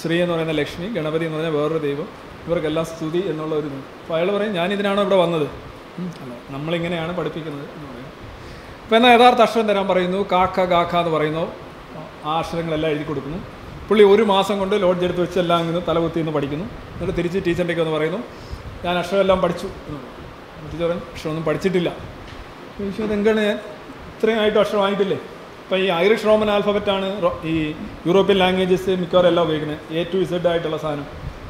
ശ്രീ എന്ന് പറയുന്ന ലക്ഷ്മി, ഗണപതി എന്ന് പറഞ്ഞാൽ വേറൊരു ദൈവം, ഇവർക്കെല്ലാം സ്തുതി എന്നുള്ള ഒരു. അപ്പോൾ അയാൾ പറയും, ഞാനിതിനാണോ ഇവിടെ വന്നത്? അല്ല, നമ്മളിങ്ങനെയാണ് പഠിപ്പിക്കുന്നത് എന്ന് പറയും. അപ്പോൾ എന്നാൽ യഥാർത്ഥ അക്ഷരം തരാൻ പറയുന്നു, കാക്ക കാക്ക എന്ന് പറയുന്നു, ആ അക്ഷരങ്ങളെല്ലാം എഴുതി കൊടുക്കുന്നു. പുള്ളി ഒരു മാസം കൊണ്ട് ലോഡ്ജ് എടുത്ത് വെച്ച് എല്ലാം ഇങ്ങനെ തലകുത്തി നിന്ന് പഠിക്കുന്നു. എന്നിട്ട് തിരിച്ച് ടീച്ചറിൻ്റെയൊക്കെ ഒന്ന് പറയുന്നു, ഞാൻ അക്ഷരമെല്ലാം പഠിച്ചു എന്ന് പറയും. ടീച്ചർ പറയും, അക്ഷരമൊന്നും പഠിച്ചിട്ടില്ല. പക്ഷേ അതെങ്ങനെയാണ് ഞാൻ ഇത്രയുമായിട്ടും അക്ഷരം വാങ്ങിയിട്ടില്ലേ? ഇപ്പോൾ ഈ ഐറിഷ് റോമൻ ആൽഫബറ്റാണ് ഈ യൂറോപ്യൻ ലാംഗ്വേജസ് മിക്കവാറും എല്ലാം ഉപയോഗിക്കുന്നത്. എ ടു ഇസഡ് ആയിട്ടുള്ള സാധനം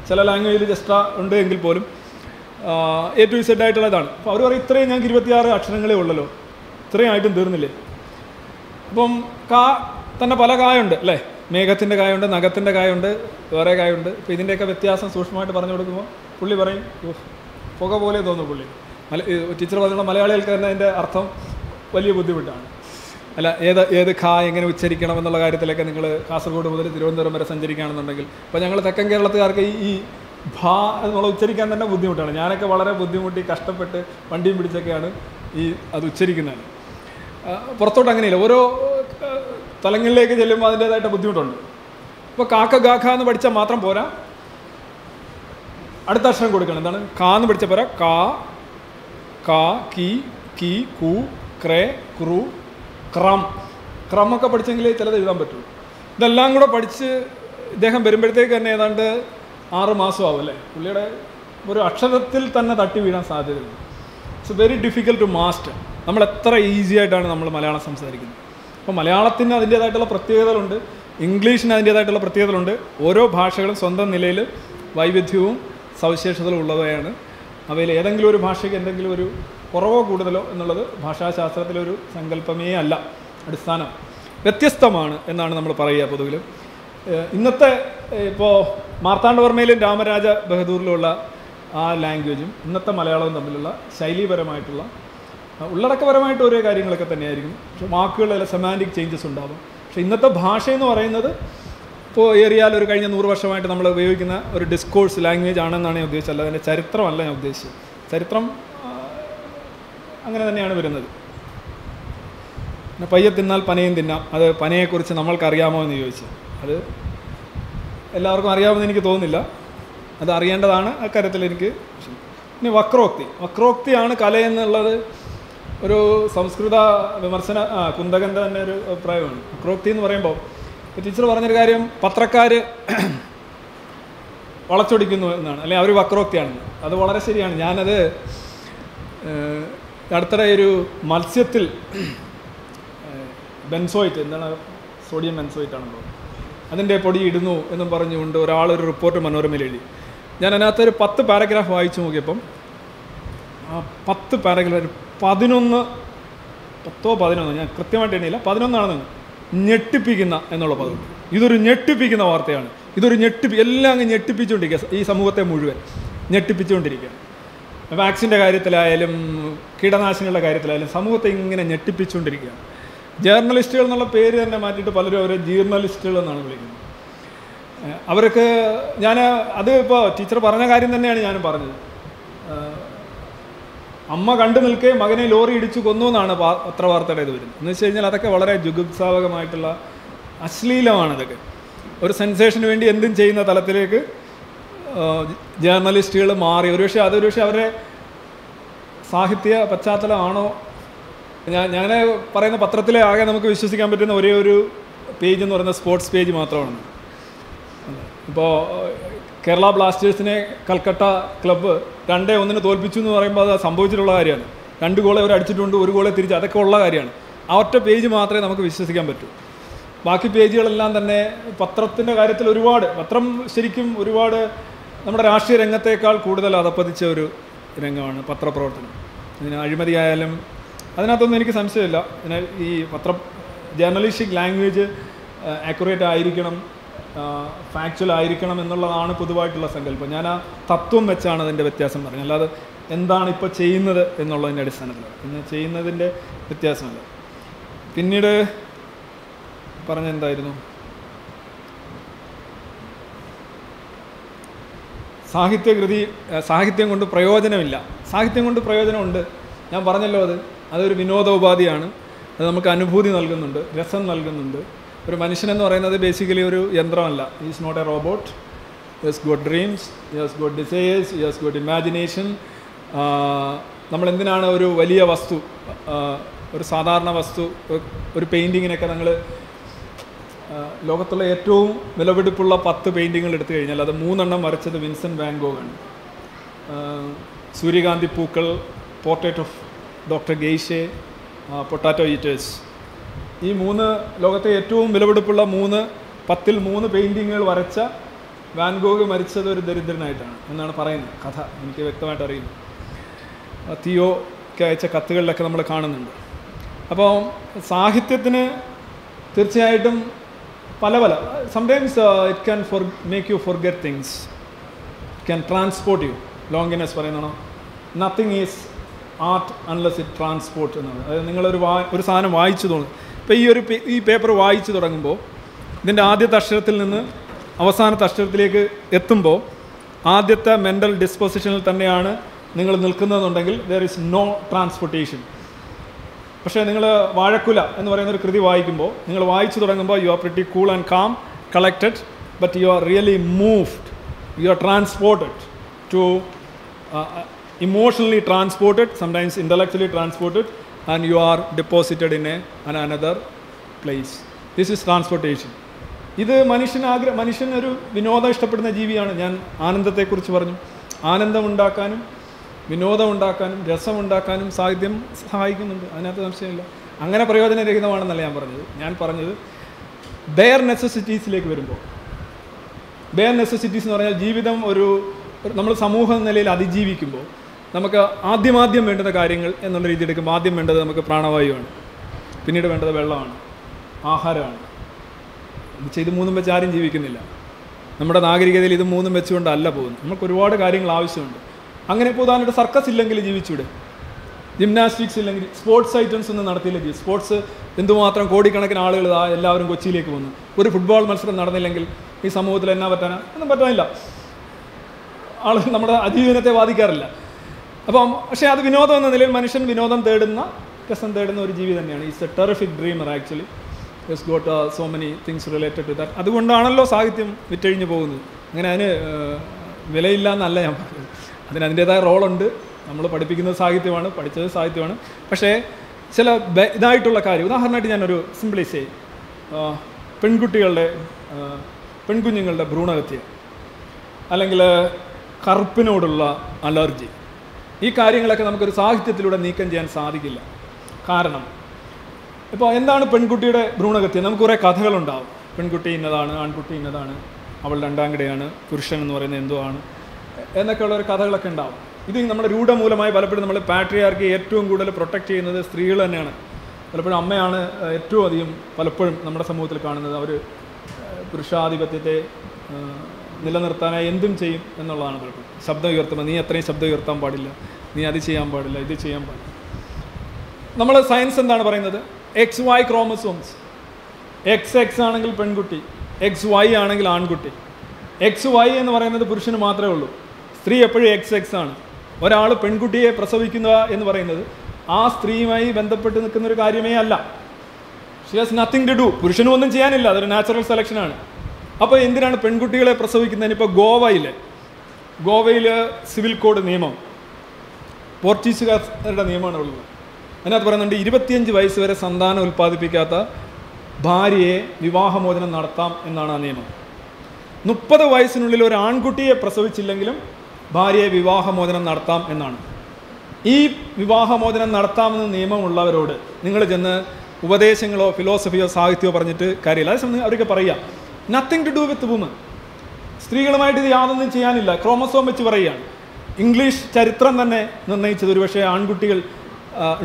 ചില ലാംഗ്വേജിൽ എക്സ്ട്രാ ഉണ്ട് എങ്കിൽ പോലും എ ടു ഇസഡ് ആയിട്ടുള്ളതാണ്. അപ്പോൾ അവർ പറയും, ഇത്രയും ഞങ്ങൾക്ക് 26 അക്ഷരങ്ങളേ ഉള്ളല്ലോ, ഇത്രയും ആയിട്ടും തീർന്നില്ലേ? അപ്പം കാ തന്നെ പല കായുണ്ട് അല്ലേ, മേഘത്തിൻ്റെ കായുണ്ട്, നഖത്തിൻ്റെ കായുണ്ട്, വേറെ കായുണ്ട്. അപ്പോൾ ഇതിൻ്റെയൊക്കെ വ്യത്യാസം സൂക്ഷ്മമായിട്ട് പറഞ്ഞു കൊടുക്കുമ്പോൾ പുള്ളി പറയും, പുക പോലെ തോന്നും പുള്ളി. ടീച്ചർ പറഞ്ഞുള്ള മലയാളികൾക്ക് തന്നെ അതിൻ്റെ അർത്ഥം വലിയ ബുദ്ധിമുട്ടാണ്. അല്ല, ഏത് ഖാ എങ്ങനെ ഉച്ചരിക്കണം എന്നുള്ള കാര്യത്തിലൊക്കെ നിങ്ങൾ കാസർഗോഡ് മുതൽ തിരുവനന്തപുരം വരെ സഞ്ചരിക്കുകയാണെന്നുണ്ടെങ്കിൽ, അപ്പോൾ ഞങ്ങൾ തെക്കൻ കേരളത്തുകാർക്ക് ഈ ഭാ എന്നുള്ള ഉച്ചരിക്കാൻ തന്നെ ബുദ്ധിമുട്ടാണ്. ഞാനൊക്കെ വളരെ ബുദ്ധിമുട്ടി കഷ്ടപ്പെട്ട് വണ്ടിയും പിടിച്ചൊക്കെയാണ് ഈ അത് ഉച്ചരിക്കുന്നത്. പുറത്തോട്ട് അങ്ങനെയില്ല, ഓരോ തലങ്ങളിലേക്ക് ചെല്ലുമ്പോൾ അതിൻ്റേതായിട്ട് ബുദ്ധിമുട്ടുണ്ട്. ഇപ്പോൾ കാക്ക ഗാഖ എന്ന് പഠിച്ചാൽ മാത്രം പോരാ, അടുത്ത അക്ഷരം കൊടുക്കണം. എന്താണ്? കാ എന്ന് പഠിച്ചാൽ പോരാ, കാ കാ കി കി കു ക്രേ ക്രു ക്രം. ക്രമൊക്കെ പഠിച്ചെങ്കിലേ ചിലത് എഴുതാൻ പറ്റുള്ളൂ. ഇതെല്ലാം കൂടെ പഠിച്ച് ഇദ്ദേഹം വരുമ്പോഴത്തേക്ക് തന്നെ ഏതാണ്ട് 6 മാസം ആവും അല്ലേ. പുള്ളിയുടെ ഒരു അക്ഷരത്തിൽ തന്നെ തട്ടി വീഴാൻ സാധ്യതയുണ്ട്. It's very difficult to master. നമ്മൾ എത്ര ഈസി ആയിട്ടാണ് നമ്മൾ മലയാളം സംസാരിക്കുന്നത്. അപ്പോൾ മലയാളത്തിന് അതിൻ്റേതായിട്ടുള്ള പ്രത്യേകതകളുണ്ട്, ഇംഗ്ലീഷിന് അതിൻ്റേതായിട്ടുള്ള പ്രത്യേകതകളുണ്ട്. ഓരോ ഭാഷകളും സ്വന്തം നിലയിൽ വൈവിധ്യവും സവിശേഷതകളും ഉള്ളവയാണ്. അവയിൽ ഏതെങ്കിലും ഒരു ഭാഷയ്ക്ക് എന്തെങ്കിലും ഒരു കുറവോ കൂടുതലോ എന്നുള്ളത് ഭാഷാശാസ്ത്രത്തിലൊരു സങ്കല്പമേ അല്ല, അടിസ്ഥാനം വ്യത്യസ്തമാണ് എന്നാണ് നമ്മൾ പറയുക. പൊതുവിൽ ഇന്നത്തെ ഇപ്പോൾ മാർത്താണ്ഡവർമ്മയിലും രാമരാജ ബഹദൂറിലുള്ള ആ ലാംഗ്വേജും ഇന്നത്തെ മലയാളവും തമ്മിലുള്ള ശൈലീപരമായിട്ടുള്ള ഉള്ളടക്കപരമായിട്ട് ഓരോ കാര്യങ്ങളൊക്കെ തന്നെയായിരിക്കും. പക്ഷെ വാക്കുകളിലെ സെമാൻറ്റിക് ചേഞ്ചസ് ഉണ്ടാകും. പക്ഷേ ഇന്നത്തെ ഭാഷയെന്ന് പറയുന്നത് ഇപ്പോൾ ഏറിയാൽ ഒരു കഴിഞ്ഞ 100 വർഷമായിട്ട് നമ്മൾ ഉപയോഗിക്കുന്ന ഒരു ഡിസ്കോഴ്സ് ലാംഗ്വേജ് ആണെന്നാണ് ഞാൻ ഉദ്ദേശിച്ചത്. അല്ല, അതിൻ്റെ ചരിത്രമല്ല ഞാൻ ഉദ്ദേശിച്ചത്. ചരിത്രം അങ്ങനെ തന്നെയാണ് വരുന്നത്. പിന്നെ പയ്യെ തിന്നാൽ പനയും തിന്നാം, അത് പനയെക്കുറിച്ച് നമ്മൾക്കറിയാമോ എന്ന് ചോദിച്ചു. അത് എല്ലാവർക്കും അറിയാമെന്ന് എനിക്ക് തോന്നുന്നില്ല, അത് അറിയേണ്ടതാണ് അക്കാര്യത്തിൽ എനിക്ക്. പിന്നെ വക്രോക്തി, വക്രോക്തിയാണ് കലയെന്നുള്ളത് ഒരു സംസ്കൃത വിമർശന കുന്തകൻ്റെ തന്നെ ഒരു അഭിപ്രായമാണ്. വക്രോക്തി എന്ന് പറയുമ്പോൾ ടീച്ചർ പറഞ്ഞൊരു കാര്യം, പത്രക്കാർ വളച്ചൊടിക്കുന്നു എന്നാണ്, അല്ലെങ്കിൽ അവർ വക്രോക്തിയാണെന്ന്. അത് വളരെ ശരിയാണ്. ഞാനത് അടുത്തിടെ ഒരു മത്സ്യത്തിൽ ബെൻസോയിറ്റ്, എന്താണ് സോഡിയം ബെൻസോയിറ്റ് ആണല്ലോ, അതിൻ്റെ പൊടി ഇടുന്നു എന്നും പറഞ്ഞുകൊണ്ട് ഒരാളൊരു റിപ്പോർട്ട് മനോരമയിൽ എഴുതി. ഞാൻ അതിനകത്ത് ഒരു 10 പാരഗ്രാഫ് വായിച്ചു നോക്കിയപ്പം ആ 10 പാരഗ്രാഫ് 11, 10 or 11, ഞാൻ കൃത്യമായിട്ട് എണ്ണിയില്ല, 11ആണെന്ന്. ഞെട്ടിപ്പിക്കുന്ന എന്നുള്ള പദം, ഇതൊരു ഞെട്ടിപ്പിക്കുന്ന വാർത്തയാണ്, ഇതൊരു എല്ലാം അങ്ങ് ഞെട്ടിപ്പിച്ചുകൊണ്ടിരിക്കുക, ഈ സമൂഹത്തെ മുഴുവൻ ഞെട്ടിപ്പിച്ചുകൊണ്ടിരിക്കുക. വാക്സിൻ്റെ കാര്യത്തിലായാലും കീടനാശിനികളുടെ കാര്യത്തിലായാലും സമൂഹത്തെ ഇങ്ങനെ ഞെട്ടിപ്പിച്ചുകൊണ്ടിരിക്കുകയാണ്. ജേർണലിസ്റ്റുകൾ എന്നുള്ള പേര് തന്നെ മാറ്റിയിട്ട് പലരും അവരെ ജീർണലിസ്റ്റുകൾ എന്നാണ് വിളിക്കുന്നത്. അവർക്ക് ഞാൻ അത് ഇപ്പോൾ ടീച്ചർ പറഞ്ഞ കാര്യം തന്നെയാണ് ഞാനും പറഞ്ഞത്. അമ്മ കണ്ടു നിൽക്കേ മകനെ ലോറി ഇടിച്ചു കൊന്നു എന്നാണ് പത്രവാർത്തയുടെ ഇത് വരുന്നത്. എന്ന് വെച്ച് കഴിഞ്ഞാൽ അതൊക്കെ വളരെ ജുഗുപ്സാവകമായിട്ടുള്ള അശ്ലീലമാണ്. ഇതൊക്കെ ഒരു സെൻസേഷന് വേണ്ടി എന്തും ചെയ്യുന്ന തലത്തിലേക്ക് ജേർണലിസ്റ്റുകൾ മാറി. ഒരുപക്ഷെ അതൊരുപക്ഷെ അവരുടെ സാഹിത്യ പശ്ചാത്തലമാണോ? ഞാൻ പറയുന്ന പത്രത്തിലെ ആകെ നമുക്ക് വിശ്വസിക്കാൻ പറ്റുന്ന ഒരേ ഒരു പേജ് എന്ന് പറയുന്നത് സ്പോർട്സ് പേജ് മാത്രമാണ്. ഇപ്പോൾ കേരള ബ്ലാസ്റ്റേഴ്സിനെ കൽക്കട്ട ക്ലബ്ബ് 2-1 തോൽപ്പിച്ചു എന്ന് പറയുമ്പോൾ അത് സംഭവിച്ചിട്ടുള്ള കാര്യമാണ്. 2 ഗോളെ അവർ അടിച്ചിട്ടുണ്ട്, 1 ഗോളെ തിരിച്ച്, അതൊക്കെ ഉള്ള കാര്യമാണ്. ആ ഒറ്റ പേജ് മാത്രമേ നമുക്ക് വിശ്വസിക്കാൻ പറ്റൂ. ബാക്കി പേജുകളെല്ലാം തന്നെ പത്രത്തിൻ്റെ കാര്യത്തിൽ ഒരുപാട്, പത്രം ശരിക്കും ഒരുപാട് നമ്മുടെ രാഷ്ട്രീയ രംഗത്തേക്കാൾ കൂടുതൽ അതപ്പതിച്ച ഒരു രംഗമാണ് പത്രപ്രവർത്തനം. ഇതിന് അഴിമതിയായാലും അതിനകത്തൊന്നും എനിക്ക് സംശയമില്ല. അതിനാൽ ഈ പത്ര ജേർണലിസ്റ്റിക് ലാംഗ്വേജ് ആക്യുറേറ്റ് ആയിരിക്കണം, ഫാക്ച്വൽ ആയിരിക്കണം എന്നുള്ളതാണ് പൊതുവായിട്ടുള്ള സങ്കല്പം. ഞാൻ ആ തത്വം വെച്ചാണ് അതിൻ്റെ വ്യത്യാസം പറഞ്ഞത്, അല്ലാതെ എന്താണ് ഇപ്പോൾ ചെയ്യുന്നത് എന്നുള്ളതിൻ്റെ അടിസ്ഥാനത്തിലാണ് പിന്നെ ചെയ്യുന്നതിൻ്റെ വ്യത്യാസമല്ല. പിന്നീട് പറഞ്ഞെന്തായിരുന്നു, സാഹിത്യം കൊണ്ട് പ്രയോജനമില്ല. സാഹിത്യം കൊണ്ട് പ്രയോജനമുണ്ട്, ഞാൻ പറഞ്ഞല്ലോ. അതൊരു വിനോദോപാധിയാണ്. അത് നമുക്ക് അനുഭൂതി നൽകുന്നുണ്ട്, രസം നൽകുന്നുണ്ട്. ഒരു മനുഷ്യനെന്ന് പറയുന്നത് ബേസിക്കലി ഒരു യന്ത്രമല്ല. Is not a robot. He has got dreams, he has got desires, he has got imagination. നമ്മളെന്തിനാണ് ഒരു വലിയ വസ്തു, ഒരു സാധാരണ വസ്തു, ഒരു പെയിൻറ്റിങ്ങിനൊക്കെ നമ്മൾ ലോകത്തുള്ള ഏറ്റവും വിലപിടിപ്പുള്ള 10 പെയിൻറ്റിങ്ങുകൾ എടുത്തു കഴിഞ്ഞാൽ അത് 3 വരച്ചത് വിൻസെൻ്റ് വാൻ ഗോഗാണ്. സൂര്യകാന്തി പൂക്കൾ, portrait of doctor Gachet, potato eaters, ഈ 3 ലോകത്തെ ഏറ്റവും വിലപിടിപ്പുള്ള 3 10-3 പെയിൻറ്റിങ്ങുകൾ വരച്ച വാൻ ഗോഗ് മരിച്ചത് ഒരു ദരിദ്രനായിട്ടാണ് എന്നാണ് പറയുന്നത്. കഥ എനിക്ക് വ്യക്തമായിട്ട് അറിയുന്നു. തിയോക്ക് അയച്ച കത്തുകളിലൊക്കെ നമ്മൾ കാണുന്നുണ്ട്. അപ്പോൾ സാഹിത്യത്തിന് തീർച്ചയായിട്ടും പല sometimes it can make you forget things, it can transport you. Longinus പറയുന്നതാണോ, nothing is art unless it transport എന്നാണ്. അതായത് നിങ്ങളൊരു ഒരു സാധനം വായിച്ചു തോന്നും. ഇപ്പോൾ ഈ പേപ്പർ വായിച്ചു തുടങ്ങുമ്പോൾ ഇതിൻ്റെ ആദ്യത്തെ അക്ഷരത്തിൽ നിന്ന് അവസാനത്തെ അക്ഷരത്തിലേക്ക് എത്തുമ്പോൾ ആദ്യത്തെ മെൻ്റൽ ഡിസ്പോസിഷനിൽ തന്നെയാണ് നിങ്ങൾ നിൽക്കുന്നതെന്നുണ്ടെങ്കിൽ ദർ ഈസ് നോ ട്രാൻസ്പോർട്ടേഷൻ. പക്ഷേ നിങ്ങൾ വാഴക്കുല എന്ന് പറയുന്നൊരു കൃതി വായിക്കുമ്പോൾ, നിങ്ങൾ വായിച്ചു തുടങ്ങുമ്പോൾ you are pretty cool and calm, collected, but you are really moved, you are transported to, emotionally transported, sometimes intellectually transported, and you are deposited in another place. This is transportation. ഇത് മനുഷ്യനൊരു വിനോദം ഇഷ്ടപ്പെടുന്ന ജീവിയാണ്. ഞാൻ ആനന്ദത്തെക്കുറിച്ച് പറഞ്ഞു. ആനന്ദമുണ്ടാക്കാനും വിനോദമുണ്ടാക്കാനും രസമുണ്ടാക്കാനും സാഹിത്യം സഹായിക്കുന്നുണ്ട്, അതിനകത്ത് സംശയമില്ല. അങ്ങനെ പ്രയോജനരഹിതമാണെന്നല്ല ഞാൻ പറഞ്ഞത്. ഞാൻ പറഞ്ഞത് ബെയർ നെസസിറ്റീസിലേക്ക് വരുമ്പോൾ, ബെയർ നെസസിറ്റീസ് എന്ന് പറഞ്ഞാൽ ജീവിതം ഒരു നമ്മൾ സമൂഹ നിലയിൽ അതിജീവിക്കുമ്പോൾ നമുക്ക് ആദ്യം വേണ്ടുന്ന കാര്യങ്ങൾ എന്നുള്ള രീതി എടുക്കുമ്പോൾ ആദ്യം വേണ്ടത് നമുക്ക് പ്രാണവായുവാണ്, പിന്നീട് വേണ്ടത് വെള്ളമാണ്, ആഹാരമാണ്. എന്നുവെച്ചാൽ ഇത് 3 വെച്ച് ആരും ജീവിക്കുന്നില്ല. നമ്മുടെ നാഗരികതയിൽ ഇത് 3 വെച്ചുകൊണ്ടല്ല പോകുന്നത്. നമുക്ക് ഒരുപാട് കാര്യങ്ങൾ ആവശ്യമുണ്ട്. അങ്ങനെ ഇപ്പോൾ ഉദാഹരണമായിട്ട് സർക്കസ് ഇല്ലെങ്കിൽ ജീവിച്ചൂടെ, ജിംനാസ്റ്റിക്സ് ഇല്ലെങ്കിൽ, സ്പോർട്സ് ഐറ്റംസ് ഒന്നും നടത്തിയില്ലെങ്കിൽ, സ്പോർട്സ് എന്തുമാത്രം കോടിക്കണക്കിന് ആളുകൾ എല്ലാവരും കൊച്ചിയിലേക്ക് വന്നു. ഒരു ഫുട്ബോൾ മത്സരം നടന്നില്ലെങ്കിൽ ഈ സമൂഹത്തിൽ എന്നാ പറ്റാനാ? ഒന്നും പറ്റാനില്ല. ആളുകൾ നമ്മുടെ അതിജീവനത്തെ വാദിക്കാറില്ല. അപ്പം പക്ഷേ അത് വിനോദം എന്ന നിലയിൽ മനുഷ്യൻ വിനോദം തേടുന്ന, രസം തേടുന്ന ഒരു ജീവി തന്നെയാണ്. Is a terrific dreamer actually. He's got so many things related to that. അതുകൊണ്ടാണല്ലോ സാഹിത്യം വിറ്റഴിഞ്ഞു പോകുന്നത്. അങ്ങനെ അതിന് വിലയില്ല എന്നല്ല ഞാൻ പറഞ്ഞത്. അതിനതിൻ്റേതായ റോളുണ്ട്. നമ്മൾ പഠിപ്പിക്കുന്നത് സാഹിത്യമാണ്, പഠിച്ചത് സാഹിത്യമാണ്. പക്ഷേ ചില ഇതായിട്ടുള്ള കാര്യം, ഉദാഹരണമായിട്ട് ഞാനൊരു സിംപ്ലൈസ് ചെയ്യും. പെൺകുഞ്ഞുങ്ങളുടെ ഭ്രൂണഹത്യ, അല്ലെങ്കിൽ കറുപ്പിനോടുള്ള അലർജി, ഈ കാര്യങ്ങളൊക്കെ നമുക്കൊരു സാഹിത്യത്തിലൂടെ നീക്കം ചെയ്യാൻ സാധിക്കില്ല. കാരണം ഇപ്പോൾ എന്താണ് പെൺകുട്ടിയുടെ ഭ്രൂണഹത്യ? നമുക്ക് കുറേ കഥകളുണ്ടാവും. പെൺകുട്ടി ഇന്നതാണ്, ആൺകുട്ടി ഇന്നതാണ്, അവൾ 2ാം കിടയാണ്, പുരുഷൻ എന്ന് പറയുന്നത് എന്തോ ആണ് എന്നൊക്കെ ഉള്ളൊരു കഥകളൊക്കെ ഉണ്ടാവും. ഇത് നമ്മുടെ രൂഢമൂലമായി പലപ്പോഴും നമ്മൾ പാട്രിയാർക്കി ഏറ്റവും കൂടുതൽ പ്രൊട്ടക്റ്റ് ചെയ്യുന്നത് സ്ത്രീകൾ തന്നെയാണ്. പലപ്പോഴും അമ്മയാണ് ഏറ്റവും അധികം പലപ്പോഴും നമ്മുടെ സമൂഹത്തിൽ കാണുന്നത്. അവർ പുരുഷാധിപത്യത്തെ നിലനിർത്താനായി എന്തും ചെയ്യും എന്നുള്ളതാണ് പലപ്പോഴും. ശബ്ദം ഉയർത്തുമ്പോൾ നീ അത്രയും ശബ്ദം ഉയർത്താൻ പാടില്ല, നീ അത് ചെയ്യാൻ പാടില്ല, ഇത് ചെയ്യാൻ പാടില്ല. നമ്മൾ സയൻസ് എന്താണ് പറയുന്നത്? X Y chromosomes. X X ആണെങ്കിൽ പെൺകുട്ടി, എക്സ് വൈ ആണെങ്കിൽ ആൺകുട്ടി. എക്സ് വൈ എന്ന് പറയുന്നത് പുരുഷന് മാത്രമേ ഉള്ളൂ, സ്ത്രീ എപ്പോഴും എക്സ് എക്സ് ആണ്. ഒരാൾ പെൺകുട്ടിയെ പ്രസവിക്കുക എന്ന് പറയുന്നത് ആ സ്ത്രീയുമായി ബന്ധപ്പെട്ട് നിൽക്കുന്നൊരു കാര്യമേ അല്ല. She has nothing to do. പുരുഷനും ഒന്നും ചെയ്യാനില്ല, അതൊരു നാച്ചുറൽ സെലക്ഷനാണ്. അപ്പോൾ എന്തിനാണ് പെൺകുട്ടികളെ പ്രസവിക്കുന്നതിന്? ഇപ്പോൾ ഗോവയിൽ സിവിൽ കോഡ് നിയമം, പോർച്ചുഗീസുകാരുടെ നിയമമാണ് ഉള്ളത്. അതിനകത്ത് പറയുന്നുണ്ട് 25 വയസ്സ് വരെ സന്താനം ഉൽപ്പാദിപ്പിക്കാത്ത ഭാര്യയെ വിവാഹമോചനം നടത്താം എന്നാണ് ആ നിയമം. 30 വയസ്സിനുള്ളിൽ ഒരു ആൺകുട്ടിയെ പ്രസവിച്ചില്ലെങ്കിലും ഭാര്യയെ വിവാഹമോചനം നടത്താം എന്നാണ്. ഈ വിവാഹമോചനം നടത്താമെന്ന് നിയമമുള്ളവരോട് നിങ്ങൾ ചെന്ന് ഉപദേശങ്ങളോ ഫിലോസഫിയോ സാഹിത്യമോ പറഞ്ഞിട്ട് കാര്യമില്ല. അതേസമയം അവർക്ക് പറയാം nothing to do with woman, സ്ത്രീകളുമായിട്ട് ഇത് യാതൊന്നും ചെയ്യാനില്ല. ക്രോമസോം വെച്ച് പറയുകയാണ്. ഇംഗ്ലീഷ് ചരിത്രം തന്നെ നിർണ്ണയിച്ചത് ഒരുപക്ഷെ ആൺകുട്ടികൾ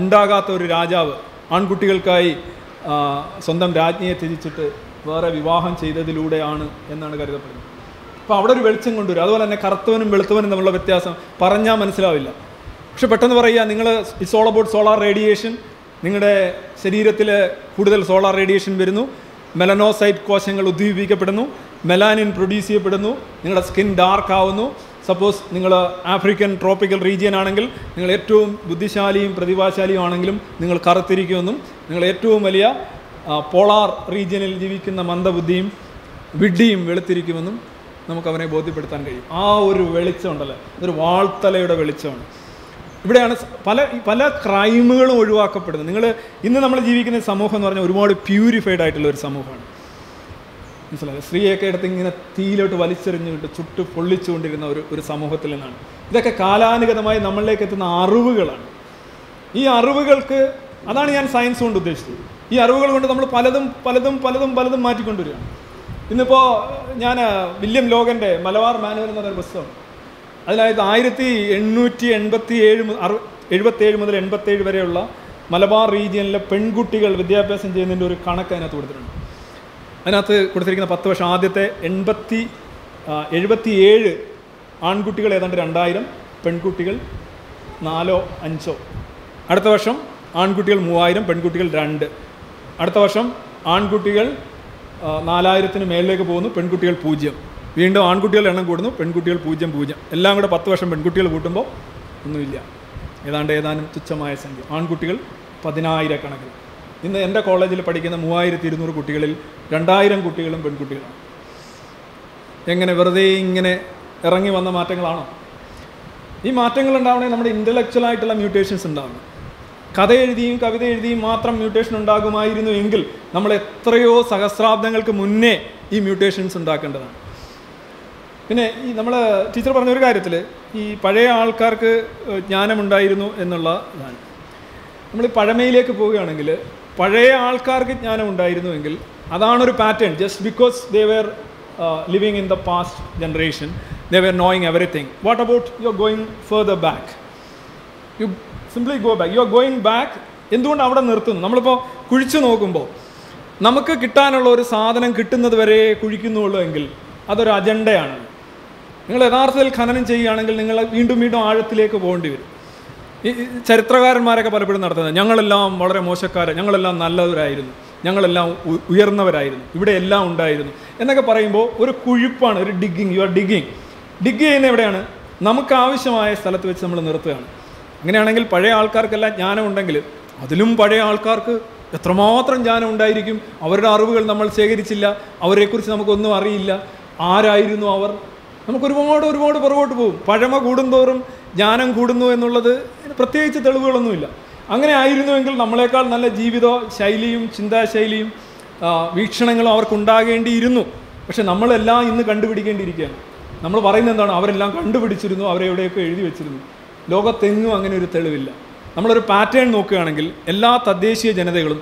ഉണ്ടാകാത്ത ഒരു രാജാവ് ആൺകുട്ടികൾക്കായി സ്വന്തം രാജ്ഞിയെ ത്യജിച്ചിട്ട് വേറെ വിവാഹം ചെയ്തതിലൂടെയാണ് എന്നാണ് കരുതപ്പെടുന്നത്. അപ്പോൾ അവിടെ ഒരു വെളിച്ചം കൊണ്ടുവരും. അതുപോലെ തന്നെ കറുത്തവനും വെളുത്തവനും തമ്മിലുള്ള വ്യത്യാസം പറഞ്ഞാൽ മനസ്സിലാവില്ല. പക്ഷെ പെട്ടെന്ന് പറയുക നിങ്ങൾ it's all about solar radiation, നിങ്ങളുടെ ശരീരത്തിൽ കൂടുതൽ സോളാർ റേഡിയേഷൻ വരുന്നു, മെലനോസൈറ്റ് കോശങ്ങൾ ഉദ്ദീപിക്കപ്പെടുന്നു, മെലാനിൻ പ്രൊഡ്യൂസ് ചെയ്യപ്പെടുന്നു, നിങ്ങളുടെ സ്കിൻ ഡാർക്ക് ആവുന്നു. സപ്പോസ് നിങ്ങൾ ആഫ്രിക്കൻ ട്രോപ്പിക്കൽ റീജിയൻ ആണെങ്കിൽ നിങ്ങൾ ഏറ്റവും ബുദ്ധിശാലിയും പ്രതിഭാശാലിയും ആണെങ്കിലും നിങ്ങൾ കറുത്തിരിക്കുമെന്നും, നിങ്ങൾ ഏറ്റവും വലിയ പോളാർ റീജിയനിൽ ജീവിക്കുന്ന മന്ദബുദ്ധിയും വിഡ്ഢിയും വെളുത്തിരിക്കുമെന്നും നമുക്കവനെ ബോധ്യപ്പെടുത്താൻ കഴിയും. ആ ഒരു വെളിച്ചമുണ്ടല്ലോ, അതൊരു വാൾത്തലയുടെ വെളിച്ചമാണ്. ഇവിടെയാണ് പല പല ക്രൈമുകളും ഒഴിവാക്കപ്പെടുന്നത്. ഇന്ന് നമ്മൾ ജീവിക്കുന്ന സമൂഹം എന്ന് പറഞ്ഞാൽ ഒരുപാട് പ്യൂരിഫൈഡ് ആയിട്ടുള്ള ഒരു സമൂഹമാണ്. മനസ്സിലായത്? സ്ത്രീയൊക്കെ എടുത്ത് ഇങ്ങനെ തീയിലോട്ട് വലിച്ചെറിഞ്ഞുകൊണ്ട് ചുട്ട് പൊള്ളിച്ചുകൊണ്ടിരുന്ന ഒരു സമൂഹത്തിൽ നിന്നാണ്. ഇതൊക്കെ കാലാനുഗതമായി നമ്മളിലേക്ക് എത്തുന്ന അറിവുകളാണ്. ഈ അറിവുകൾക്ക്, അതാണ് ഞാൻ സയൻസ് കൊണ്ട് ഉദ്ദേശിച്ചത്, ഈ അറിവുകൾ കൊണ്ട് നമ്മൾ പലതും പലതും പലതും പലതും മാറ്റിക്കൊണ്ടുവരികയാണ്. ഇന്നിപ്പോൾ ഞാൻ വില്യം ലോഗൻ്റെ മലബാർ മാനുവൽ എന്ന ഒരു പുസ്തകം, അതിനകത്ത് 1877 മുതൽ 1887 വരെയുള്ള മലബാർ റീജിയനിലെ പെൺകുട്ടികൾ വിദ്യാഭ്യാസം ചെയ്യുന്നതിൻ്റെ ഒരു കണക്ക് അതിനകത്ത് കൊടുത്തിട്ടുണ്ട്. അതിനകത്ത് കൊടുത്തിരിക്കുന്ന 10 വർഷം, ആദ്യത്തെ 77 ആൺകുട്ടികൾ ഏതാണ്ട് 2000, പെൺകുട്ടികൾ 400-500. അടുത്ത വർഷം ആൺകുട്ടികൾ 3000, പെൺകുട്ടികൾ 2. അടുത്ത വർഷം ആൺകുട്ടികൾ 4000 മേളിലേക്ക് പോകുന്നു, പെൺകുട്ടികൾ 0. വീണ്ടും ആൺകുട്ടികളുടെ എണ്ണം കൂടുന്നു, പെൺകുട്ടികൾ 0-0. എല്ലാം കൂടെ 10 വർഷം പെൺകുട്ടികൾ കൂട്ടുമ്പോൾ ഒന്നുമില്ല, ഏതാനും തുച്ഛമായ സംഖ്യ. ആൺകുട്ടികൾ 10,000 കണക്കിൽ. ഇന്ന് എൻ്റെ കോളേജിൽ പഠിക്കുന്ന 3200 കുട്ടികളിൽ 2000 കുട്ടികളും പെൺകുട്ടികളാണ്. എങ്ങനെ വെറുതെ ഇങ്ങനെ ഇറങ്ങി വന്ന മാറ്റങ്ങളാണോ? ഈ മാറ്റങ്ങൾ ഉണ്ടാവണമെങ്കിൽ നമ്മുടെ ഇൻ്റലക്ച്വലായിട്ടുള്ള മ്യൂട്ടേഷൻസ് ഉണ്ടാകുന്നു. കഥ എഴുതിയും കവിത എഴുതിയും മാത്രം മ്യൂട്ടേഷൻ ഉണ്ടാകുമായിരുന്നു എങ്കിൽ നമ്മൾ എത്രയോ സഹസ്രാബ്ദങ്ങൾക്ക് മുന്നേ ഈ മ്യൂട്ടേഷൻസ് ഉണ്ടാക്കേണ്ടതാണ്. പിന്നെ ഈ നമ്മൾ ടീച്ചർ പറഞ്ഞൊരു കാര്യത്തിൽ ഈ പഴയ ആൾക്കാർക്ക് ജ്ഞാനമുണ്ടായിരുന്നു എന്നുള്ള ഇതാണ്. നമ്മൾ പഴമയിലേക്ക് പോവുകയാണെങ്കിൽ പഴയ ആൾക്കാർക്ക് ജ്ഞാനം ഉണ്ടായിരുന്നുവെങ്കിൽ അതാണൊരു pattern. Just because they were living in the past generation, they were knowing everything. What about you are going further back? You simply go back, you are going back. എന്തുകൊണ്ട് അവിടെ നിർത്തുന്നു? നമ്മളിപ്പോൾ കുഴിച്ചു നോക്കുമ്പോൾ നമുക്ക് കിട്ടാനുള്ള ഒരു സാധനം കിട്ടുന്നത് വരെ കുഴിക്കുന്നുള്ളൂ എങ്കിൽ അതൊരു അജണ്ടയാണ്. നിങ്ങൾ യഥാർത്ഥത്തിൽ ഖനനം ചെയ്യുകയാണെങ്കിൽ നിങ്ങൾ വീണ്ടും വീണ്ടും ആഴത്തിലേക്ക് പോകേണ്ടി വരും. ഈ ചരിത്രകാരന്മാരൊക്കെ പലപ്പോഴും നടത്തുന്നത് ഞങ്ങളെല്ലാം വളരെ മോശക്കാരെ, ഞങ്ങളെല്ലാം നല്ലവരായിരുന്നു, ഞങ്ങളെല്ലാം ഉയർന്നവരായിരുന്നു, ഇവിടെ എല്ലാം ഉണ്ടായിരുന്നു എന്നൊക്കെ പറയുമ്പോൾ ഒരു കുഴിപ്പാണ്, ഒരു digging. You are digging. Dig ചെയ്യുന്ന എവിടെയാണ്? നമുക്കാവശ്യമായ സ്ഥലത്ത് വെച്ച് നമ്മൾ നിർത്തുകയാണ്. അങ്ങനെയാണെങ്കിൽ പഴയ ആൾക്കാർക്കെല്ലാം ജ്ഞാനം ഉണ്ടെങ്കിൽ അതിലും പഴയ ആൾക്കാർക്ക് എത്രമാത്രം ജ്ഞാനം ഉണ്ടായിരിക്കും. അവരുടെ അറിവുകൾ നമ്മൾ ശേഖരിച്ചില്ല, അവരെക്കുറിച്ച് നമുക്കൊന്നും അറിയില്ല. ആരായിരുന്നു അവർ? നമുക്കൊരുപാട് ഒരുപാട് പുറകോട്ട് പോകും. പഴമ കൂടുന്തോറും ജ്ഞാനം കൂടുന്നു എന്നുള്ളത് പ്രത്യേകിച്ച് തെളിവുകളൊന്നുമില്ല. അങ്ങനെ ആയിരുന്നുവെങ്കിൽ നമ്മളെക്കാൾ നല്ല ജീവിത ശൈലിയും ചിന്താശൈലിയും വീക്ഷണങ്ങളും അവർക്കുണ്ടാകേണ്ടിയിരുന്നു. പക്ഷെ നമ്മളെല്ലാം ഇന്ന് കണ്ടുപിടിക്കേണ്ടിയിരിക്കുകയാണ്. നമ്മൾ പറയുന്നത് എന്താണ്? അവരെല്ലാം കണ്ടുപിടിച്ചിരുന്നു, അവരെവിടെയൊക്കെ എഴുതി വെച്ചിരുന്നു. ലോകത്തെങ്ങും അങ്ങനെ ഒരു തെളിവില്ല. നമ്മളൊരു പാറ്റേൺ നോക്കുകയാണെങ്കിൽ എല്ലാ തദ്ദേശീയ ജനതകളും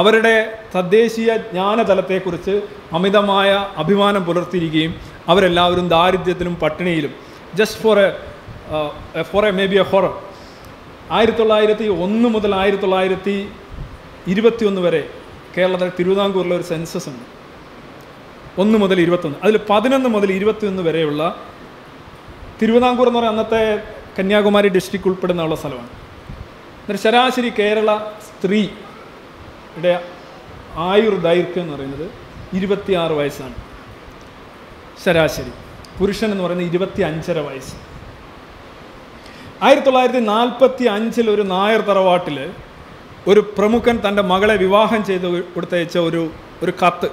അവരുടെ തദ്ദേശീയ ജ്ഞാനതലത്തെക്കുറിച്ച് അമിതമായ അഭിമാനം പുലർത്തിയിരിക്കുകയും അവരെല്ലാവരും ദാരിദ്ര്യത്തിലും പട്ടിണിയിലും, just for a maybe a horror, 1901 മുതൽ 1921 വരെ കേരളത്തിൽ തിരുവിതാംകൂറിലെ ഒരു സെൻസസ് ഉണ്ട്, 1 മുതൽ 21, അതിൽ 11 മുതൽ 21 വരെയുള്ള തിരുവിതാംകൂർ എന്ന് പറയുന്ന അന്നത്തെ കന്യാകുമാരി ഡിസ്ട്രിക്ട് ഉൾപ്പെടുന്ന ഉള്ള സ്ഥലമാണ്. എന്നിട്ട് ശരാശരി കേരള സ്ത്രീയുടെ ആയുർദൈർഘ്യം എന്ന് പറയുന്നത് 26 വയസ്സാണ് ശരാശരി. പുരുഷൻ എന്ന് പറയുന്നത് 25.5 വയസ്സ്. 1945 ഒരു നായർ തറവാട്ടിൽ ഒരു പ്രമുഖൻ തൻ്റെ മകളെ വിവാഹം ചെയ്ത് കൊടുത്തയച്ച ഒരു കത്ത്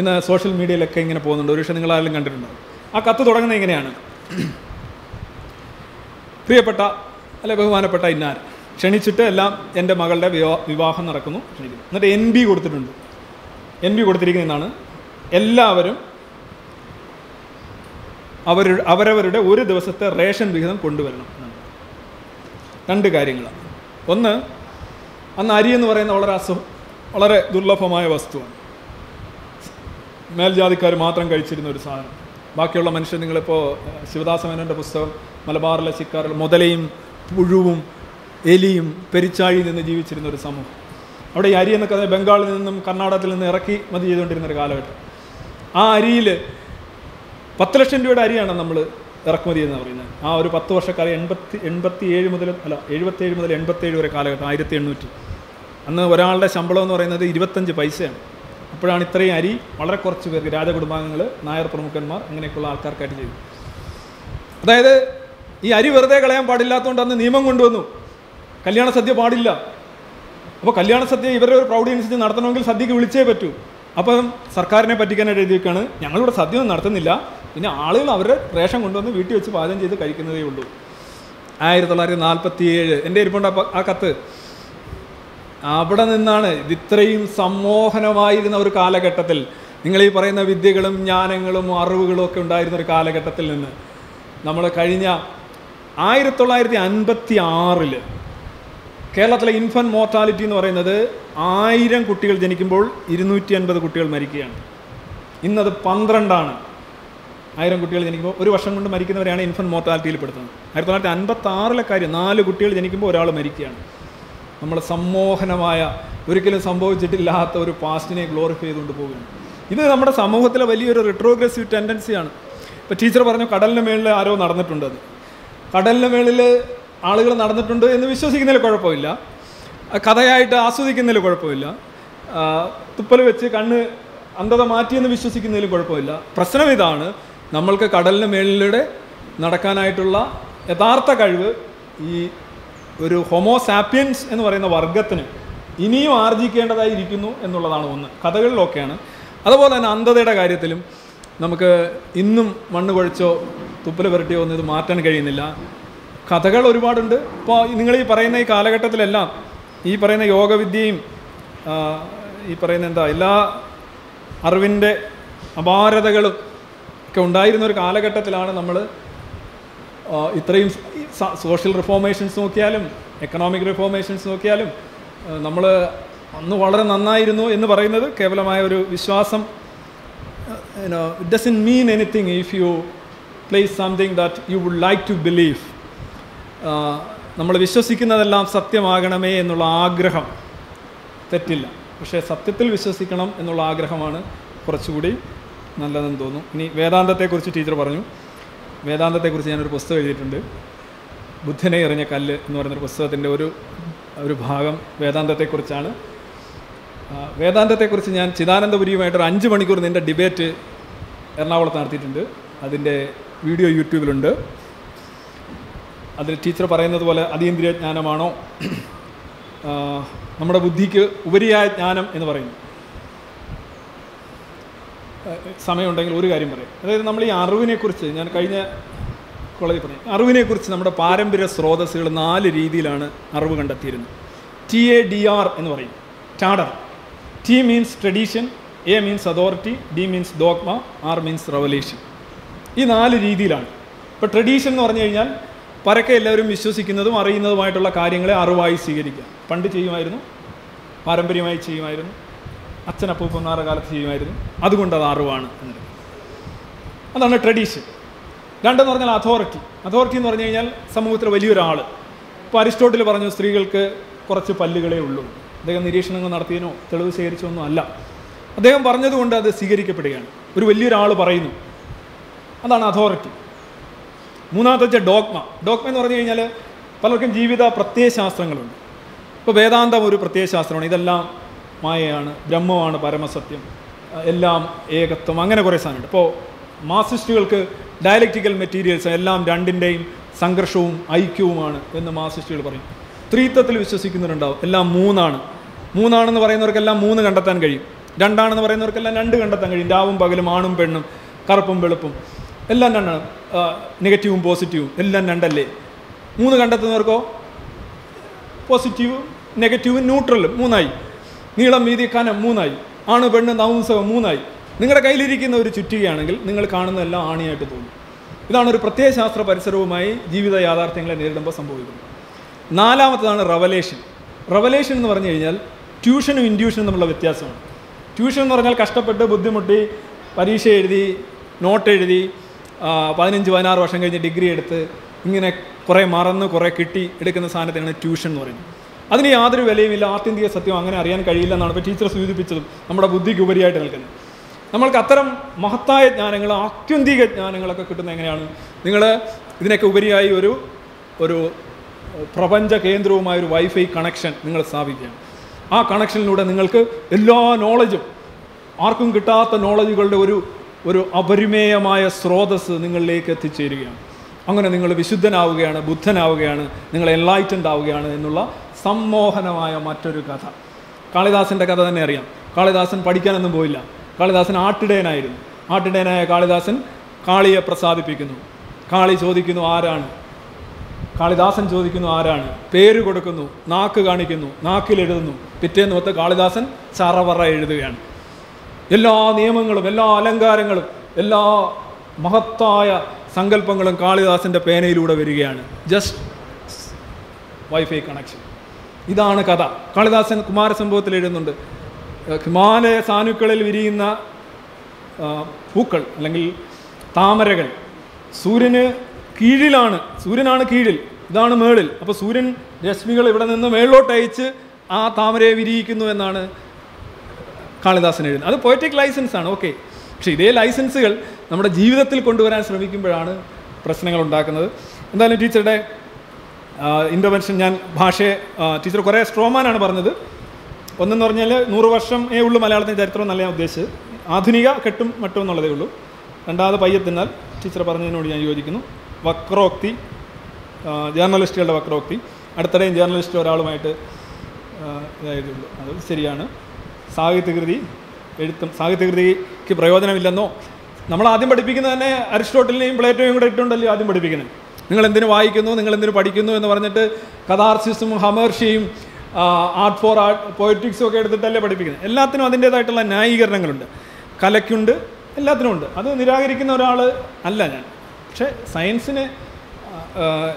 ഇന്ന് സോഷ്യൽ മീഡിയയിലൊക്കെ ഇങ്ങനെ പോകുന്നുണ്ട്. ഒരുപക്ഷെ നിങ്ങളാരും കണ്ടിട്ടുണ്ടാവും. ആ കത്ത് തുടങ്ങുന്നത് ഇങ്ങനെയാണ്: പ്രിയപ്പെട്ട അല്ലെ ബഹുമാനപ്പെട്ട ഇന്നാർ, ക്ഷണിച്ചിട്ട് എല്ലാം എൻ്റെ മകളുടെ വിവാഹം നടക്കുന്നു, ക്ഷണിക്കുന്നു. എന്നിട്ട് NB കൊടുത്തിട്ടുണ്ട്. NB കൊടുത്തിരിക്കുന്നതാണ് എല്ലാവരും അവരവരുടെ ഒരു ദിവസത്തെ റേഷൻ വിഹിതം കൊണ്ടുവരണം. രണ്ട് കാര്യങ്ങളാണ്. ഒന്ന്, അന്ന് അരി എന്ന് പറയുന്ന വളരെ ദുർലഭമായ വസ്തുവാണ്. മേൽജാതിക്കാർ മാത്രം കഴിച്ചിരുന്ന ഒരു സാധനം. ബാക്കിയുള്ള മനുഷ്യർ, നിങ്ങളിപ്പോൾ ശിവദാസമേനോൻ്റെ പുസ്തകം മലബാറിലെ ശിക്കാറിൽ മുതലയും പുഴുവും എലിയും പെരിച്ചാഴിയിൽ നിന്ന് ജീവിച്ചിരുന്ന ഒരു സമൂഹം. അവിടെ ഈ അരി എന്നൊക്കെ ബംഗാളിൽ നിന്നും കർണാടകത്തിൽ നിന്നും ഇറക്കുമതി ചെയ്തുകൊണ്ടിരുന്നൊരു കാലഘട്ടം. ആ അരിയിൽ 10 ലക്ഷം രൂപയുടെ അരിയാണ് നമ്മൾ ഇറക്കുമതി എന്ന് പറയുന്നത്. ആ ഒരു 10 വർഷക്കാലം 77 മുതൽ 87 വരെ കാലഘട്ടം, 1800. അന്ന് ഒരാളുടെ ശമ്പളം എന്ന് പറയുന്നത് 25 പൈസയാണ്. അപ്പോഴാണ് ഇത്രയും അരി വളരെ കുറച്ച് പേർക്ക്, രാജകുടുംബാംഗങ്ങൾ, നായർ പ്രമുഖന്മാർ, അങ്ങനെയൊക്കെയുള്ള ആൾക്കാർക്കായിട്ട് ചെയ്തു. അതായത് ഈ അരി വെറുതെ കളയാൻ പാടില്ലാത്തതുകൊണ്ട് അന്ന് നിയമം കൊണ്ടുവന്നു. കല്യാണ സദ്യ പാടില്ല. അപ്പോൾ കല്യാണ സദ്യ ഇവരുടെ ഒരു പ്രൗഢി അനുസരിച്ച് നടത്തണമെങ്കിൽ സദ്യക്ക് വിളിച്ചേ പറ്റൂ. അപ്പം സർക്കാരിനെ പറ്റിക്കാനായിട്ട് എഴുതിയൊക്കെയാണ് ഞങ്ങളിവിടെ സദ്യ ഒന്നും നടത്തുന്നില്ല, പിന്നെ ആളുകൾ അവരുടെ റേഷൻ കൊണ്ടുവന്ന് വീട്ടിൽ വെച്ച് പാചകം ചെയ്ത് കഴിക്കുന്നതേ ഉള്ളൂ. 1947 എൻ്റെ ഇരിപ്പുണ്ട് ആ കത്ത്. അവിടെ നിന്നാണ് ഇത്രയും സമ്മോഹനമായിരുന്ന ഒരു കാലഘട്ടത്തിൽ, നിങ്ങൾ ഈ പറയുന്ന വിദ്യകളും ജ്ഞാനങ്ങളും അറിവുകളും ഒക്കെ ഉണ്ടായിരുന്ന ഒരു കാലഘട്ടത്തിൽ നിന്ന് നമ്മൾ കഴിഞ്ഞ 1956 കേരളത്തിലെ ഇൻഫൻറ്റ് മോർട്ടാലിറ്റി എന്ന് പറയുന്നത് 1000 കുട്ടികൾ ജനിക്കുമ്പോൾ 250 കുട്ടികൾ മരിക്കുകയാണ്. ഇന്നത് 12ആണ്. 1000 കുട്ടികൾ ജനിക്കുമ്പോൾ ഒരു വർഷം കൊണ്ട് മരിക്കുന്നവരെയാണ് ഇൻഫൻറ്റ് മോർട്ടാലിറ്റിയിൽ പെടുത്തുന്നത്. 1956 കാര്യം, 4 കുട്ടികൾ ജനിക്കുമ്പോൾ ഒരാൾ മരിക്കുകയാണ്. നമ്മൾ സമ്മോഹനമായ, ഒരിക്കലും സംഭവിച്ചിട്ടില്ലാത്ത ഒരു പാസ്റ്റിനെ ഗ്ലോറിഫൈ ചെയ്തുകൊണ്ട് പോവുകയാണ്. ഇത് നമ്മുടെ സമൂഹത്തിലെ വലിയൊരു റിട്രോഗ്രസീവ് ടെൻഡൻസിയാണ്. ഇപ്പോൾ ടീച്ചർ പറഞ്ഞു കടലിന് മേളിൽ ആരോ നടന്നിട്ടുണ്ട്. അത് കടലിന് മേളിൽ ആളുകൾ നടന്നിട്ടുണ്ട് എന്ന് വിശ്വസിക്കുന്നതിൽ കുഴപ്പമില്ല, കഥയായിട്ട് ആസ്വദിക്കുന്നതിൽ കുഴപ്പമില്ല, തുപ്പൽ വെച്ച് കണ്ണ് അന്ധത മാറ്റിയെന്ന് വിശ്വസിക്കുന്നതിൽ കുഴപ്പമില്ല. പ്രശ്നം ഇതാണ്, നമ്മൾക്ക് കടലിന് മേളിലൂടെ നടക്കാനായിട്ടുള്ള യഥാർത്ഥ കഴിവ് ഈ ഒരു ഹോമോസാപ്പിയൻസ് എന്ന് പറയുന്ന വർഗത്തിന് ഇനിയും ആർജിക്കേണ്ടതായിരിക്കുന്നു എന്നുള്ളതാണ് ഒന്ന്. കഥകളിലൊക്കെയാണ്. അതുപോലെ തന്നെ അന്ധതയുടെ കാര്യത്തിലും നമുക്ക് ഇന്നും മണ്ണ് കുഴച്ചോ തുപ്പൽ പുരട്ടിയോ ഒന്നും ഇത് മാറ്റാൻ കഴിയുന്നില്ല. കഥകൾ ഒരുപാടുണ്ട്. ഇപ്പോൾ നിങ്ങൾ ഈ പറയുന്ന ഈ കാലഘട്ടത്തിലെല്ലാം ഈ പറയുന്ന യോഗവിദ്യയും ഈ പറയുന്ന എല്ലാ അറിവിൻ്റെ അപാരതകളും ഒക്കെ ഉണ്ടായിരുന്ന ഒരു കാലഘട്ടത്തിലാണ് നമ്മൾ ഇത്രയും സോഷ്യൽ റിഫോർമേഷൻസ് നോക്കിയാലും എക്കണോമിക് റിഫോർമേഷൻസ് നോക്കിയാലും നമ്മൾ അന്ന് വളരെ നന്നായിരുന്നു എന്ന് പറയുന്നത് കേവലമായ ഒരു വിശ്വാസം. It doesn't mean anything if you place something that you would like to believe. നമ്മൾ വിശ്വസിക്കുന്നതെല്ലാം സത്യമാകണമേ എന്നുള്ള ആഗ്രഹം തെറ്റില്ല, പക്ഷേ സത്യത്തിൽ വിശ്വസിക്കണം എന്നുള്ള ആഗ്രഹമാണ് കുറച്ചുകൂടി നല്ലതെന്ന് തോന്നും. ഇനി വേദാന്തത്തെക്കുറിച്ച് ടീച്ചർ പറഞ്ഞു. വേദാന്തത്തെക്കുറിച്ച് ഞാനൊരു പുസ്തകം എഴുതിയിട്ടുണ്ട്. ബുദ്ധനെ എറിഞ്ഞ കല്ല് എന്ന് പറയുന്നൊരു പുസ്തകത്തിൻ്റെ ഒരു ഭാഗം വേദാന്തത്തെക്കുറിച്ചാണ്. വേദാന്തത്തെക്കുറിച്ച് ഞാൻ ചിദാനന്ദപുരിയുമായിട്ടൊരു 5 മണിക്കൂർ നിൻ്റെ ഡിബേറ്റ് എറണാകുളത്ത് നടത്തിയിട്ടുണ്ട്. അതിൻ്റെ വീഡിയോ യൂട്യൂബിലുണ്ട്. അതിൽ ടീച്ചർ പറയുന്നത് പോലെ അതീന്ദ്രിയ ജ്ഞാനമാണോ നമ്മുടെ ബുദ്ധിക്ക് ഉപരിയായ ജ്ഞാനം എന്ന് പറയുന്നു. സമയമുണ്ടെങ്കിൽ ഒരു കാര്യം പറയും. അതായത് നമ്മൾ ഈ അറിവിനെക്കുറിച്ച്, ഞാൻ കഴിഞ്ഞ കോളേജിൽ പറഞ്ഞു, അറിവിനെക്കുറിച്ച് നമ്മുടെ പാരമ്പര്യ സ്രോതസ്സുകൾ 4 രീതിയിലാണ് അറിവ് കണ്ടെത്തിയിരുന്നത്. TADR എന്ന് പറയും. TADR. T means tradition, A means authority, D means dogma, R means revelation. ഈ 4 രീതിയിലാണ്. ഇപ്പോൾ ട്രഡീഷൻ എന്ന് പറഞ്ഞു കഴിഞ്ഞാൽ പരക്കെ എല്ലാവരും വിശ്വസിക്കുന്നതും അറിയുന്നതുമായിട്ടുള്ള കാര്യങ്ങളെ അറിവായി സ്വീകരിക്കുക. പണ്ട് ചെയ്യുമായിരുന്നു, പാരമ്പര്യമായി ചെയ്യുമായിരുന്നു, അച്ഛനപ്പൂപ്പന്മാരുടെ കാലത്ത് ചെയ്യുമായിരുന്നു, അതുകൊണ്ട് അത് അറിവാണ് എന്നത്. അതാണ് ട്രഡീഷൻ. രണ്ടെന്ന് പറഞ്ഞാൽ അതോറിറ്റി. അതോറിറ്റി എന്ന് പറഞ്ഞു കഴിഞ്ഞാൽ സമൂഹത്തിലെ വലിയൊരാൾ. ഇപ്പോൾ അരിസ്റ്റോട്ടിൽ പറഞ്ഞു സ്ത്രീകൾക്ക് കുറച്ച് പല്ലുകളേ ഉള്ളൂ. അദ്ദേഹം നിരീക്ഷണങ്ങൾ നടത്തിയതിനോ തെളിവ് ശേഖരിച്ചൊന്നും അല്ല. അദ്ദേഹം പറഞ്ഞതുകൊണ്ട് അത് സ്വീകരിക്കപ്പെടുകയാണ്. ഒരു വലിയൊരാൾ പറയുന്നു, അതാണ് അതോറിറ്റി. മൂന്നാമത്തെ വെച്ചാൽ ഡോഗ്മ. ഡോഗ്മ എന്ന് പറഞ്ഞു കഴിഞ്ഞാൽ പലർക്കും ജീവിത പ്രത്യയശാസ്ത്രങ്ങളുണ്ട്. ഇപ്പോൾ വേദാന്തം ഒരു പ്രത്യയശാസ്ത്രമാണ്, ഇതെല്ലാം മായയാണ്, ബ്രഹ്മമാണ് പരമസത്യം, എല്ലാം ഏകത്വം, അങ്ങനെ കുറേ സാധനമുണ്ട്. ഇപ്പോൾ മാർസിസ്റ്റുകൾക്ക് ഡയലക്റ്റിക്കൽ മെറ്റീരിയൽസ്, എല്ലാം രണ്ടിൻ്റെയും സംഘർഷവും ഐക്യവുമാണ് എന്ന് മാർസിസ്റ്റുകൾ പറയും. ത്രീത്വത്തിൽ വിശ്വസിക്കുന്നവരുണ്ടാവും, എല്ലാം മൂന്നാണ്. മൂന്നാണെന്ന് പറയുന്നവർക്കെല്ലാം മൂന്ന് കണ്ടെത്താൻ കഴിയും, രണ്ടാണെന്ന് പറയുന്നവർക്കെല്ലാം രണ്ട് കണ്ടെത്താൻ കഴിയും. രാവും പകലും, ആണും പെണ്ണും, കറുപ്പും വെളുപ്പും, എല്ലാം രണ്ടാണ്. നെഗറ്റീവും പോസിറ്റീവും എല്ലാം രണ്ടല്ലേ. മൂന്ന് കണ്ടെത്തുന്നവർക്കോ പോസിറ്റീവും നെഗറ്റീവും ന്യൂട്രലും മൂന്നായി, നീളം വീതി കനം മൂന്നായി, ആണ് പെണ്ണ് നപുംസകം മൂന്നായി. നിങ്ങളുടെ കയ്യിലിരിക്കുന്ന ഒരു ചുറ്റികയാണെങ്കിൽ നിങ്ങൾ കാണുന്നതെല്ലാം ആണിയായിട്ട് തോന്നും. ഇതാണ് ഒരു പ്രത്യയശാസ്ത്ര പരിസരവുമായി ജീവിത യാഥാർത്ഥ്യങ്ങളെ നേരിടുമ്പോൾ സംഭവിക്കുന്നത്. നാലാമത്തതാണ് റവലേഷൻ. റവലേഷൻ എന്ന് പറഞ്ഞു കഴിഞ്ഞാൽ ട്യൂഷനും ഇൻഡ്യൂഷനും തമ്മിലുള്ള വ്യത്യാസമാണ്. ട്യൂഷൻ എന്ന് പറഞ്ഞാൽ കഷ്ടപ്പെട്ട് ബുദ്ധിമുട്ടി പരീക്ഷ എഴുതി നോട്ട് എഴുതി 15-16 വർഷം കഴിഞ്ഞ് ഡിഗ്രി എടുത്ത് ഇങ്ങനെ കുറേ മറന്ന് കുറേ കിട്ടി എടുക്കുന്ന സാധനത്തെയാണ് ട്യൂഷൻ എന്ന് പറയുന്നത്. അതിന് യാതൊരു വിലയുമില്ല, ആത്യന്തിക സത്യം അങ്ങനെ അറിയാൻ കഴിയില്ല എന്നാണ് ഇപ്പോൾ ടീച്ചർ സൂചിപ്പിച്ചതും. നമ്മുടെ ബുദ്ധിക്ക് ഉപരിയായിട്ട് നിൽക്കുന്നത് നമ്മൾക്ക് അത്തരം മഹത്തായ ജ്ഞാനങ്ങൾ, ആത്യന്തിക ജ്ഞാനങ്ങളൊക്കെ കിട്ടുന്നത് എങ്ങനെയാണ്? നിങ്ങൾ ഇതിനൊക്കെ ഉപരിയായി ഒരു ഒരു പ്രപഞ്ച കേന്ദ്രവുമായൊരു വൈഫൈ കണക്ഷൻ നിങ്ങൾ സ്ഥാപിക്കുകയാണ്. ആ കണക്ഷനിലൂടെ നിങ്ങൾക്ക് എല്ലാ നോളജും, ആർക്കും കിട്ടാത്ത നോളജുകളുടെ ഒരു ഒരു അപരിമേയമായ സ്രോതസ്സ് നിങ്ങളിലേക്ക് എത്തിച്ചേരുകയാണ്. അങ്ങനെ നിങ്ങൾ വിശുദ്ധനാവുകയാണ്, ബുദ്ധനാവുകയാണ്, നിങ്ങൾ എൻലൈറ്റൻഡ് ആവുകയാണ് എന്നുള്ള സമ്മോഹനമായ മറ്റൊരു കഥ. കാളിദാസൻ്റെ കഥ തന്നെ അറിയാം. കാളിദാസൻ പഠിക്കാനൊന്നും പോയില്ല, കാളിദാസൻ ആട്ടിടയനായിരുന്നു. ആട്ടിടയനായ കാളിദാസൻ കാളിയെ പ്രസാദിപ്പിക്കുന്നു. കാളി ചോദിക്കുന്നു ആരാണ്, കാളിദാസൻ ചോദിക്കുന്നു ആരാണ്, പേര് കൊടുക്കുന്നു, നാക്ക് കാണിക്കുന്നു, നാക്കിലെഴുതുന്നു. പിറ്റേന്ന് മൊത്തം കാളിദാസൻ ചറവറ എഴുതുകയാണ്. എല്ലാ നിയമങ്ങളും, എല്ലാ അലങ്കാരങ്ങളും, എല്ലാ മഹത്തായ സങ്കല്പങ്ങളും കാളിദാസൻ്റെ പേനയിലൂടെ വരികയാണ്. Just wifi connection. ഇതാണ് കഥ. കാളിദാസൻ കുമാരസംഭവത്തിൽ എഴുതുന്നുണ്ട്, ഹിമാലയ സാനുക്കളിൽ വിരിയുന്ന പൂക്കൾ അല്ലെങ്കിൽ താമരകൾ സൂര്യന് കീഴിലാണ്, സൂര്യനാണ് കീഴിൽ, ഇതാണ് മേളിൽ. അപ്പോൾ സൂര്യൻ രശ്മികൾ ഇവിടെ നിന്ന് മേളിലോട്ട് അയച്ച് ആ താമരയെ വിരിയിക്കുന്നു എന്നാണ് കാളിദാസൻ എഴുതുന്നത്. അത് പോയറ്റിക് ലൈസൻസാണ്, ഓക്കെ. പക്ഷേ ഇതേ ലൈസൻസുകൾ നമ്മുടെ ജീവിതത്തിൽ കൊണ്ടുവരാൻ ശ്രമിക്കുമ്പോഴാണ് പ്രശ്നങ്ങൾ ഉണ്ടാക്കുന്നത്. എന്തായാലും ടീച്ചറുടെ ഇൻ്റർവെൻഷൻ, ഞാൻ ഭാഷയെ, ടീച്ചർ കുറേ സ്ട്രോമാനാണ് പറഞ്ഞത്. ഒന്നെന്ന് പറഞ്ഞാൽ 100 വർഷമേ ഉള്ളൂ മലയാളത്തിൻ്റെ ചരിത്രം എന്നല്ല ഞാൻ ഉദ്ദേശിച്ചത്, ആധുനിക കെട്ടും മറ്റും എന്നുള്ളതേ ഉള്ളൂ. രണ്ടാമത് പയ്യത്തിനാൽ ടീച്ചർ പറഞ്ഞതിനോട് ഞാൻ യോജിക്കുന്നു. വക്രോക്തി, ജേർണലിസ്റ്റുകളുടെ വക്രോക്തി. അടുത്തിടെയും ജേർണലിസ്റ്റ് ഒരാളുമായിട്ട് ഇതായതുള്ളൂ, അത് ശരിയാണ്. സാഹിത്യകൃതി, എഴുത്തും സാഹിത്യകൃതിക്ക് പ്രയോജനമില്ലെന്നോ, നമ്മൾ ആദ്യം പഠിപ്പിക്കുന്നത് തന്നെ അരിസ്റ്റോട്ടലിനെയും പ്ലേറ്റോയും കൂടെ ഇട്ടുണ്ടല്ലോ ആദ്യം പഠിപ്പിക്കുന്നത്. നിങ്ങളെന്തിനു വായിക്കുന്നു, നിങ്ങളെന്തിനു പഠിക്കുന്നു എന്ന് പറഞ്ഞിട്ട് കഥാർസിസും ഹമർഷിയും ആർട്ട് ഫോർ ആർട്ട് പോയറ്റിക്സും ഒക്കെ എടുത്തിട്ടല്ലേ പഠിപ്പിക്കുന്നത്. എല്ലാത്തിനും അതിൻ്റേതായിട്ടുള്ള ന്യായീകരണങ്ങളുണ്ട്, കലയ്ക്കുണ്ട്, എല്ലാത്തിനും ഉണ്ട്. അത് നിരാകരിക്കുന്ന ഒരാൾ അല്ല ഞാൻ. പക്ഷേ സയൻസിന്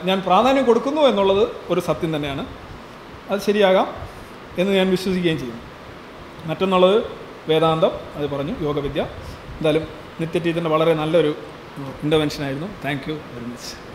ഞാൻ പ്രാധാന്യം കൊടുക്കുന്നു എന്നുള്ളത് ഒരു സത്യം തന്നെയാണ്. അത് ശരിയാകാം എന്ന് ഞാൻ വിശ്വസിക്കുകയും ചെയ്യുന്നു. മറ്റൊന്നുള്ളത് വേദാന്തം, അത് പറഞ്ഞു, യോഗവിദ്യ. എന്തായാലും നിത്യ ടീച്ചറിൻ്റെ വളരെ നല്ലൊരു ഇൻ്റർവെൻഷനായിരുന്നു. Thank you very much.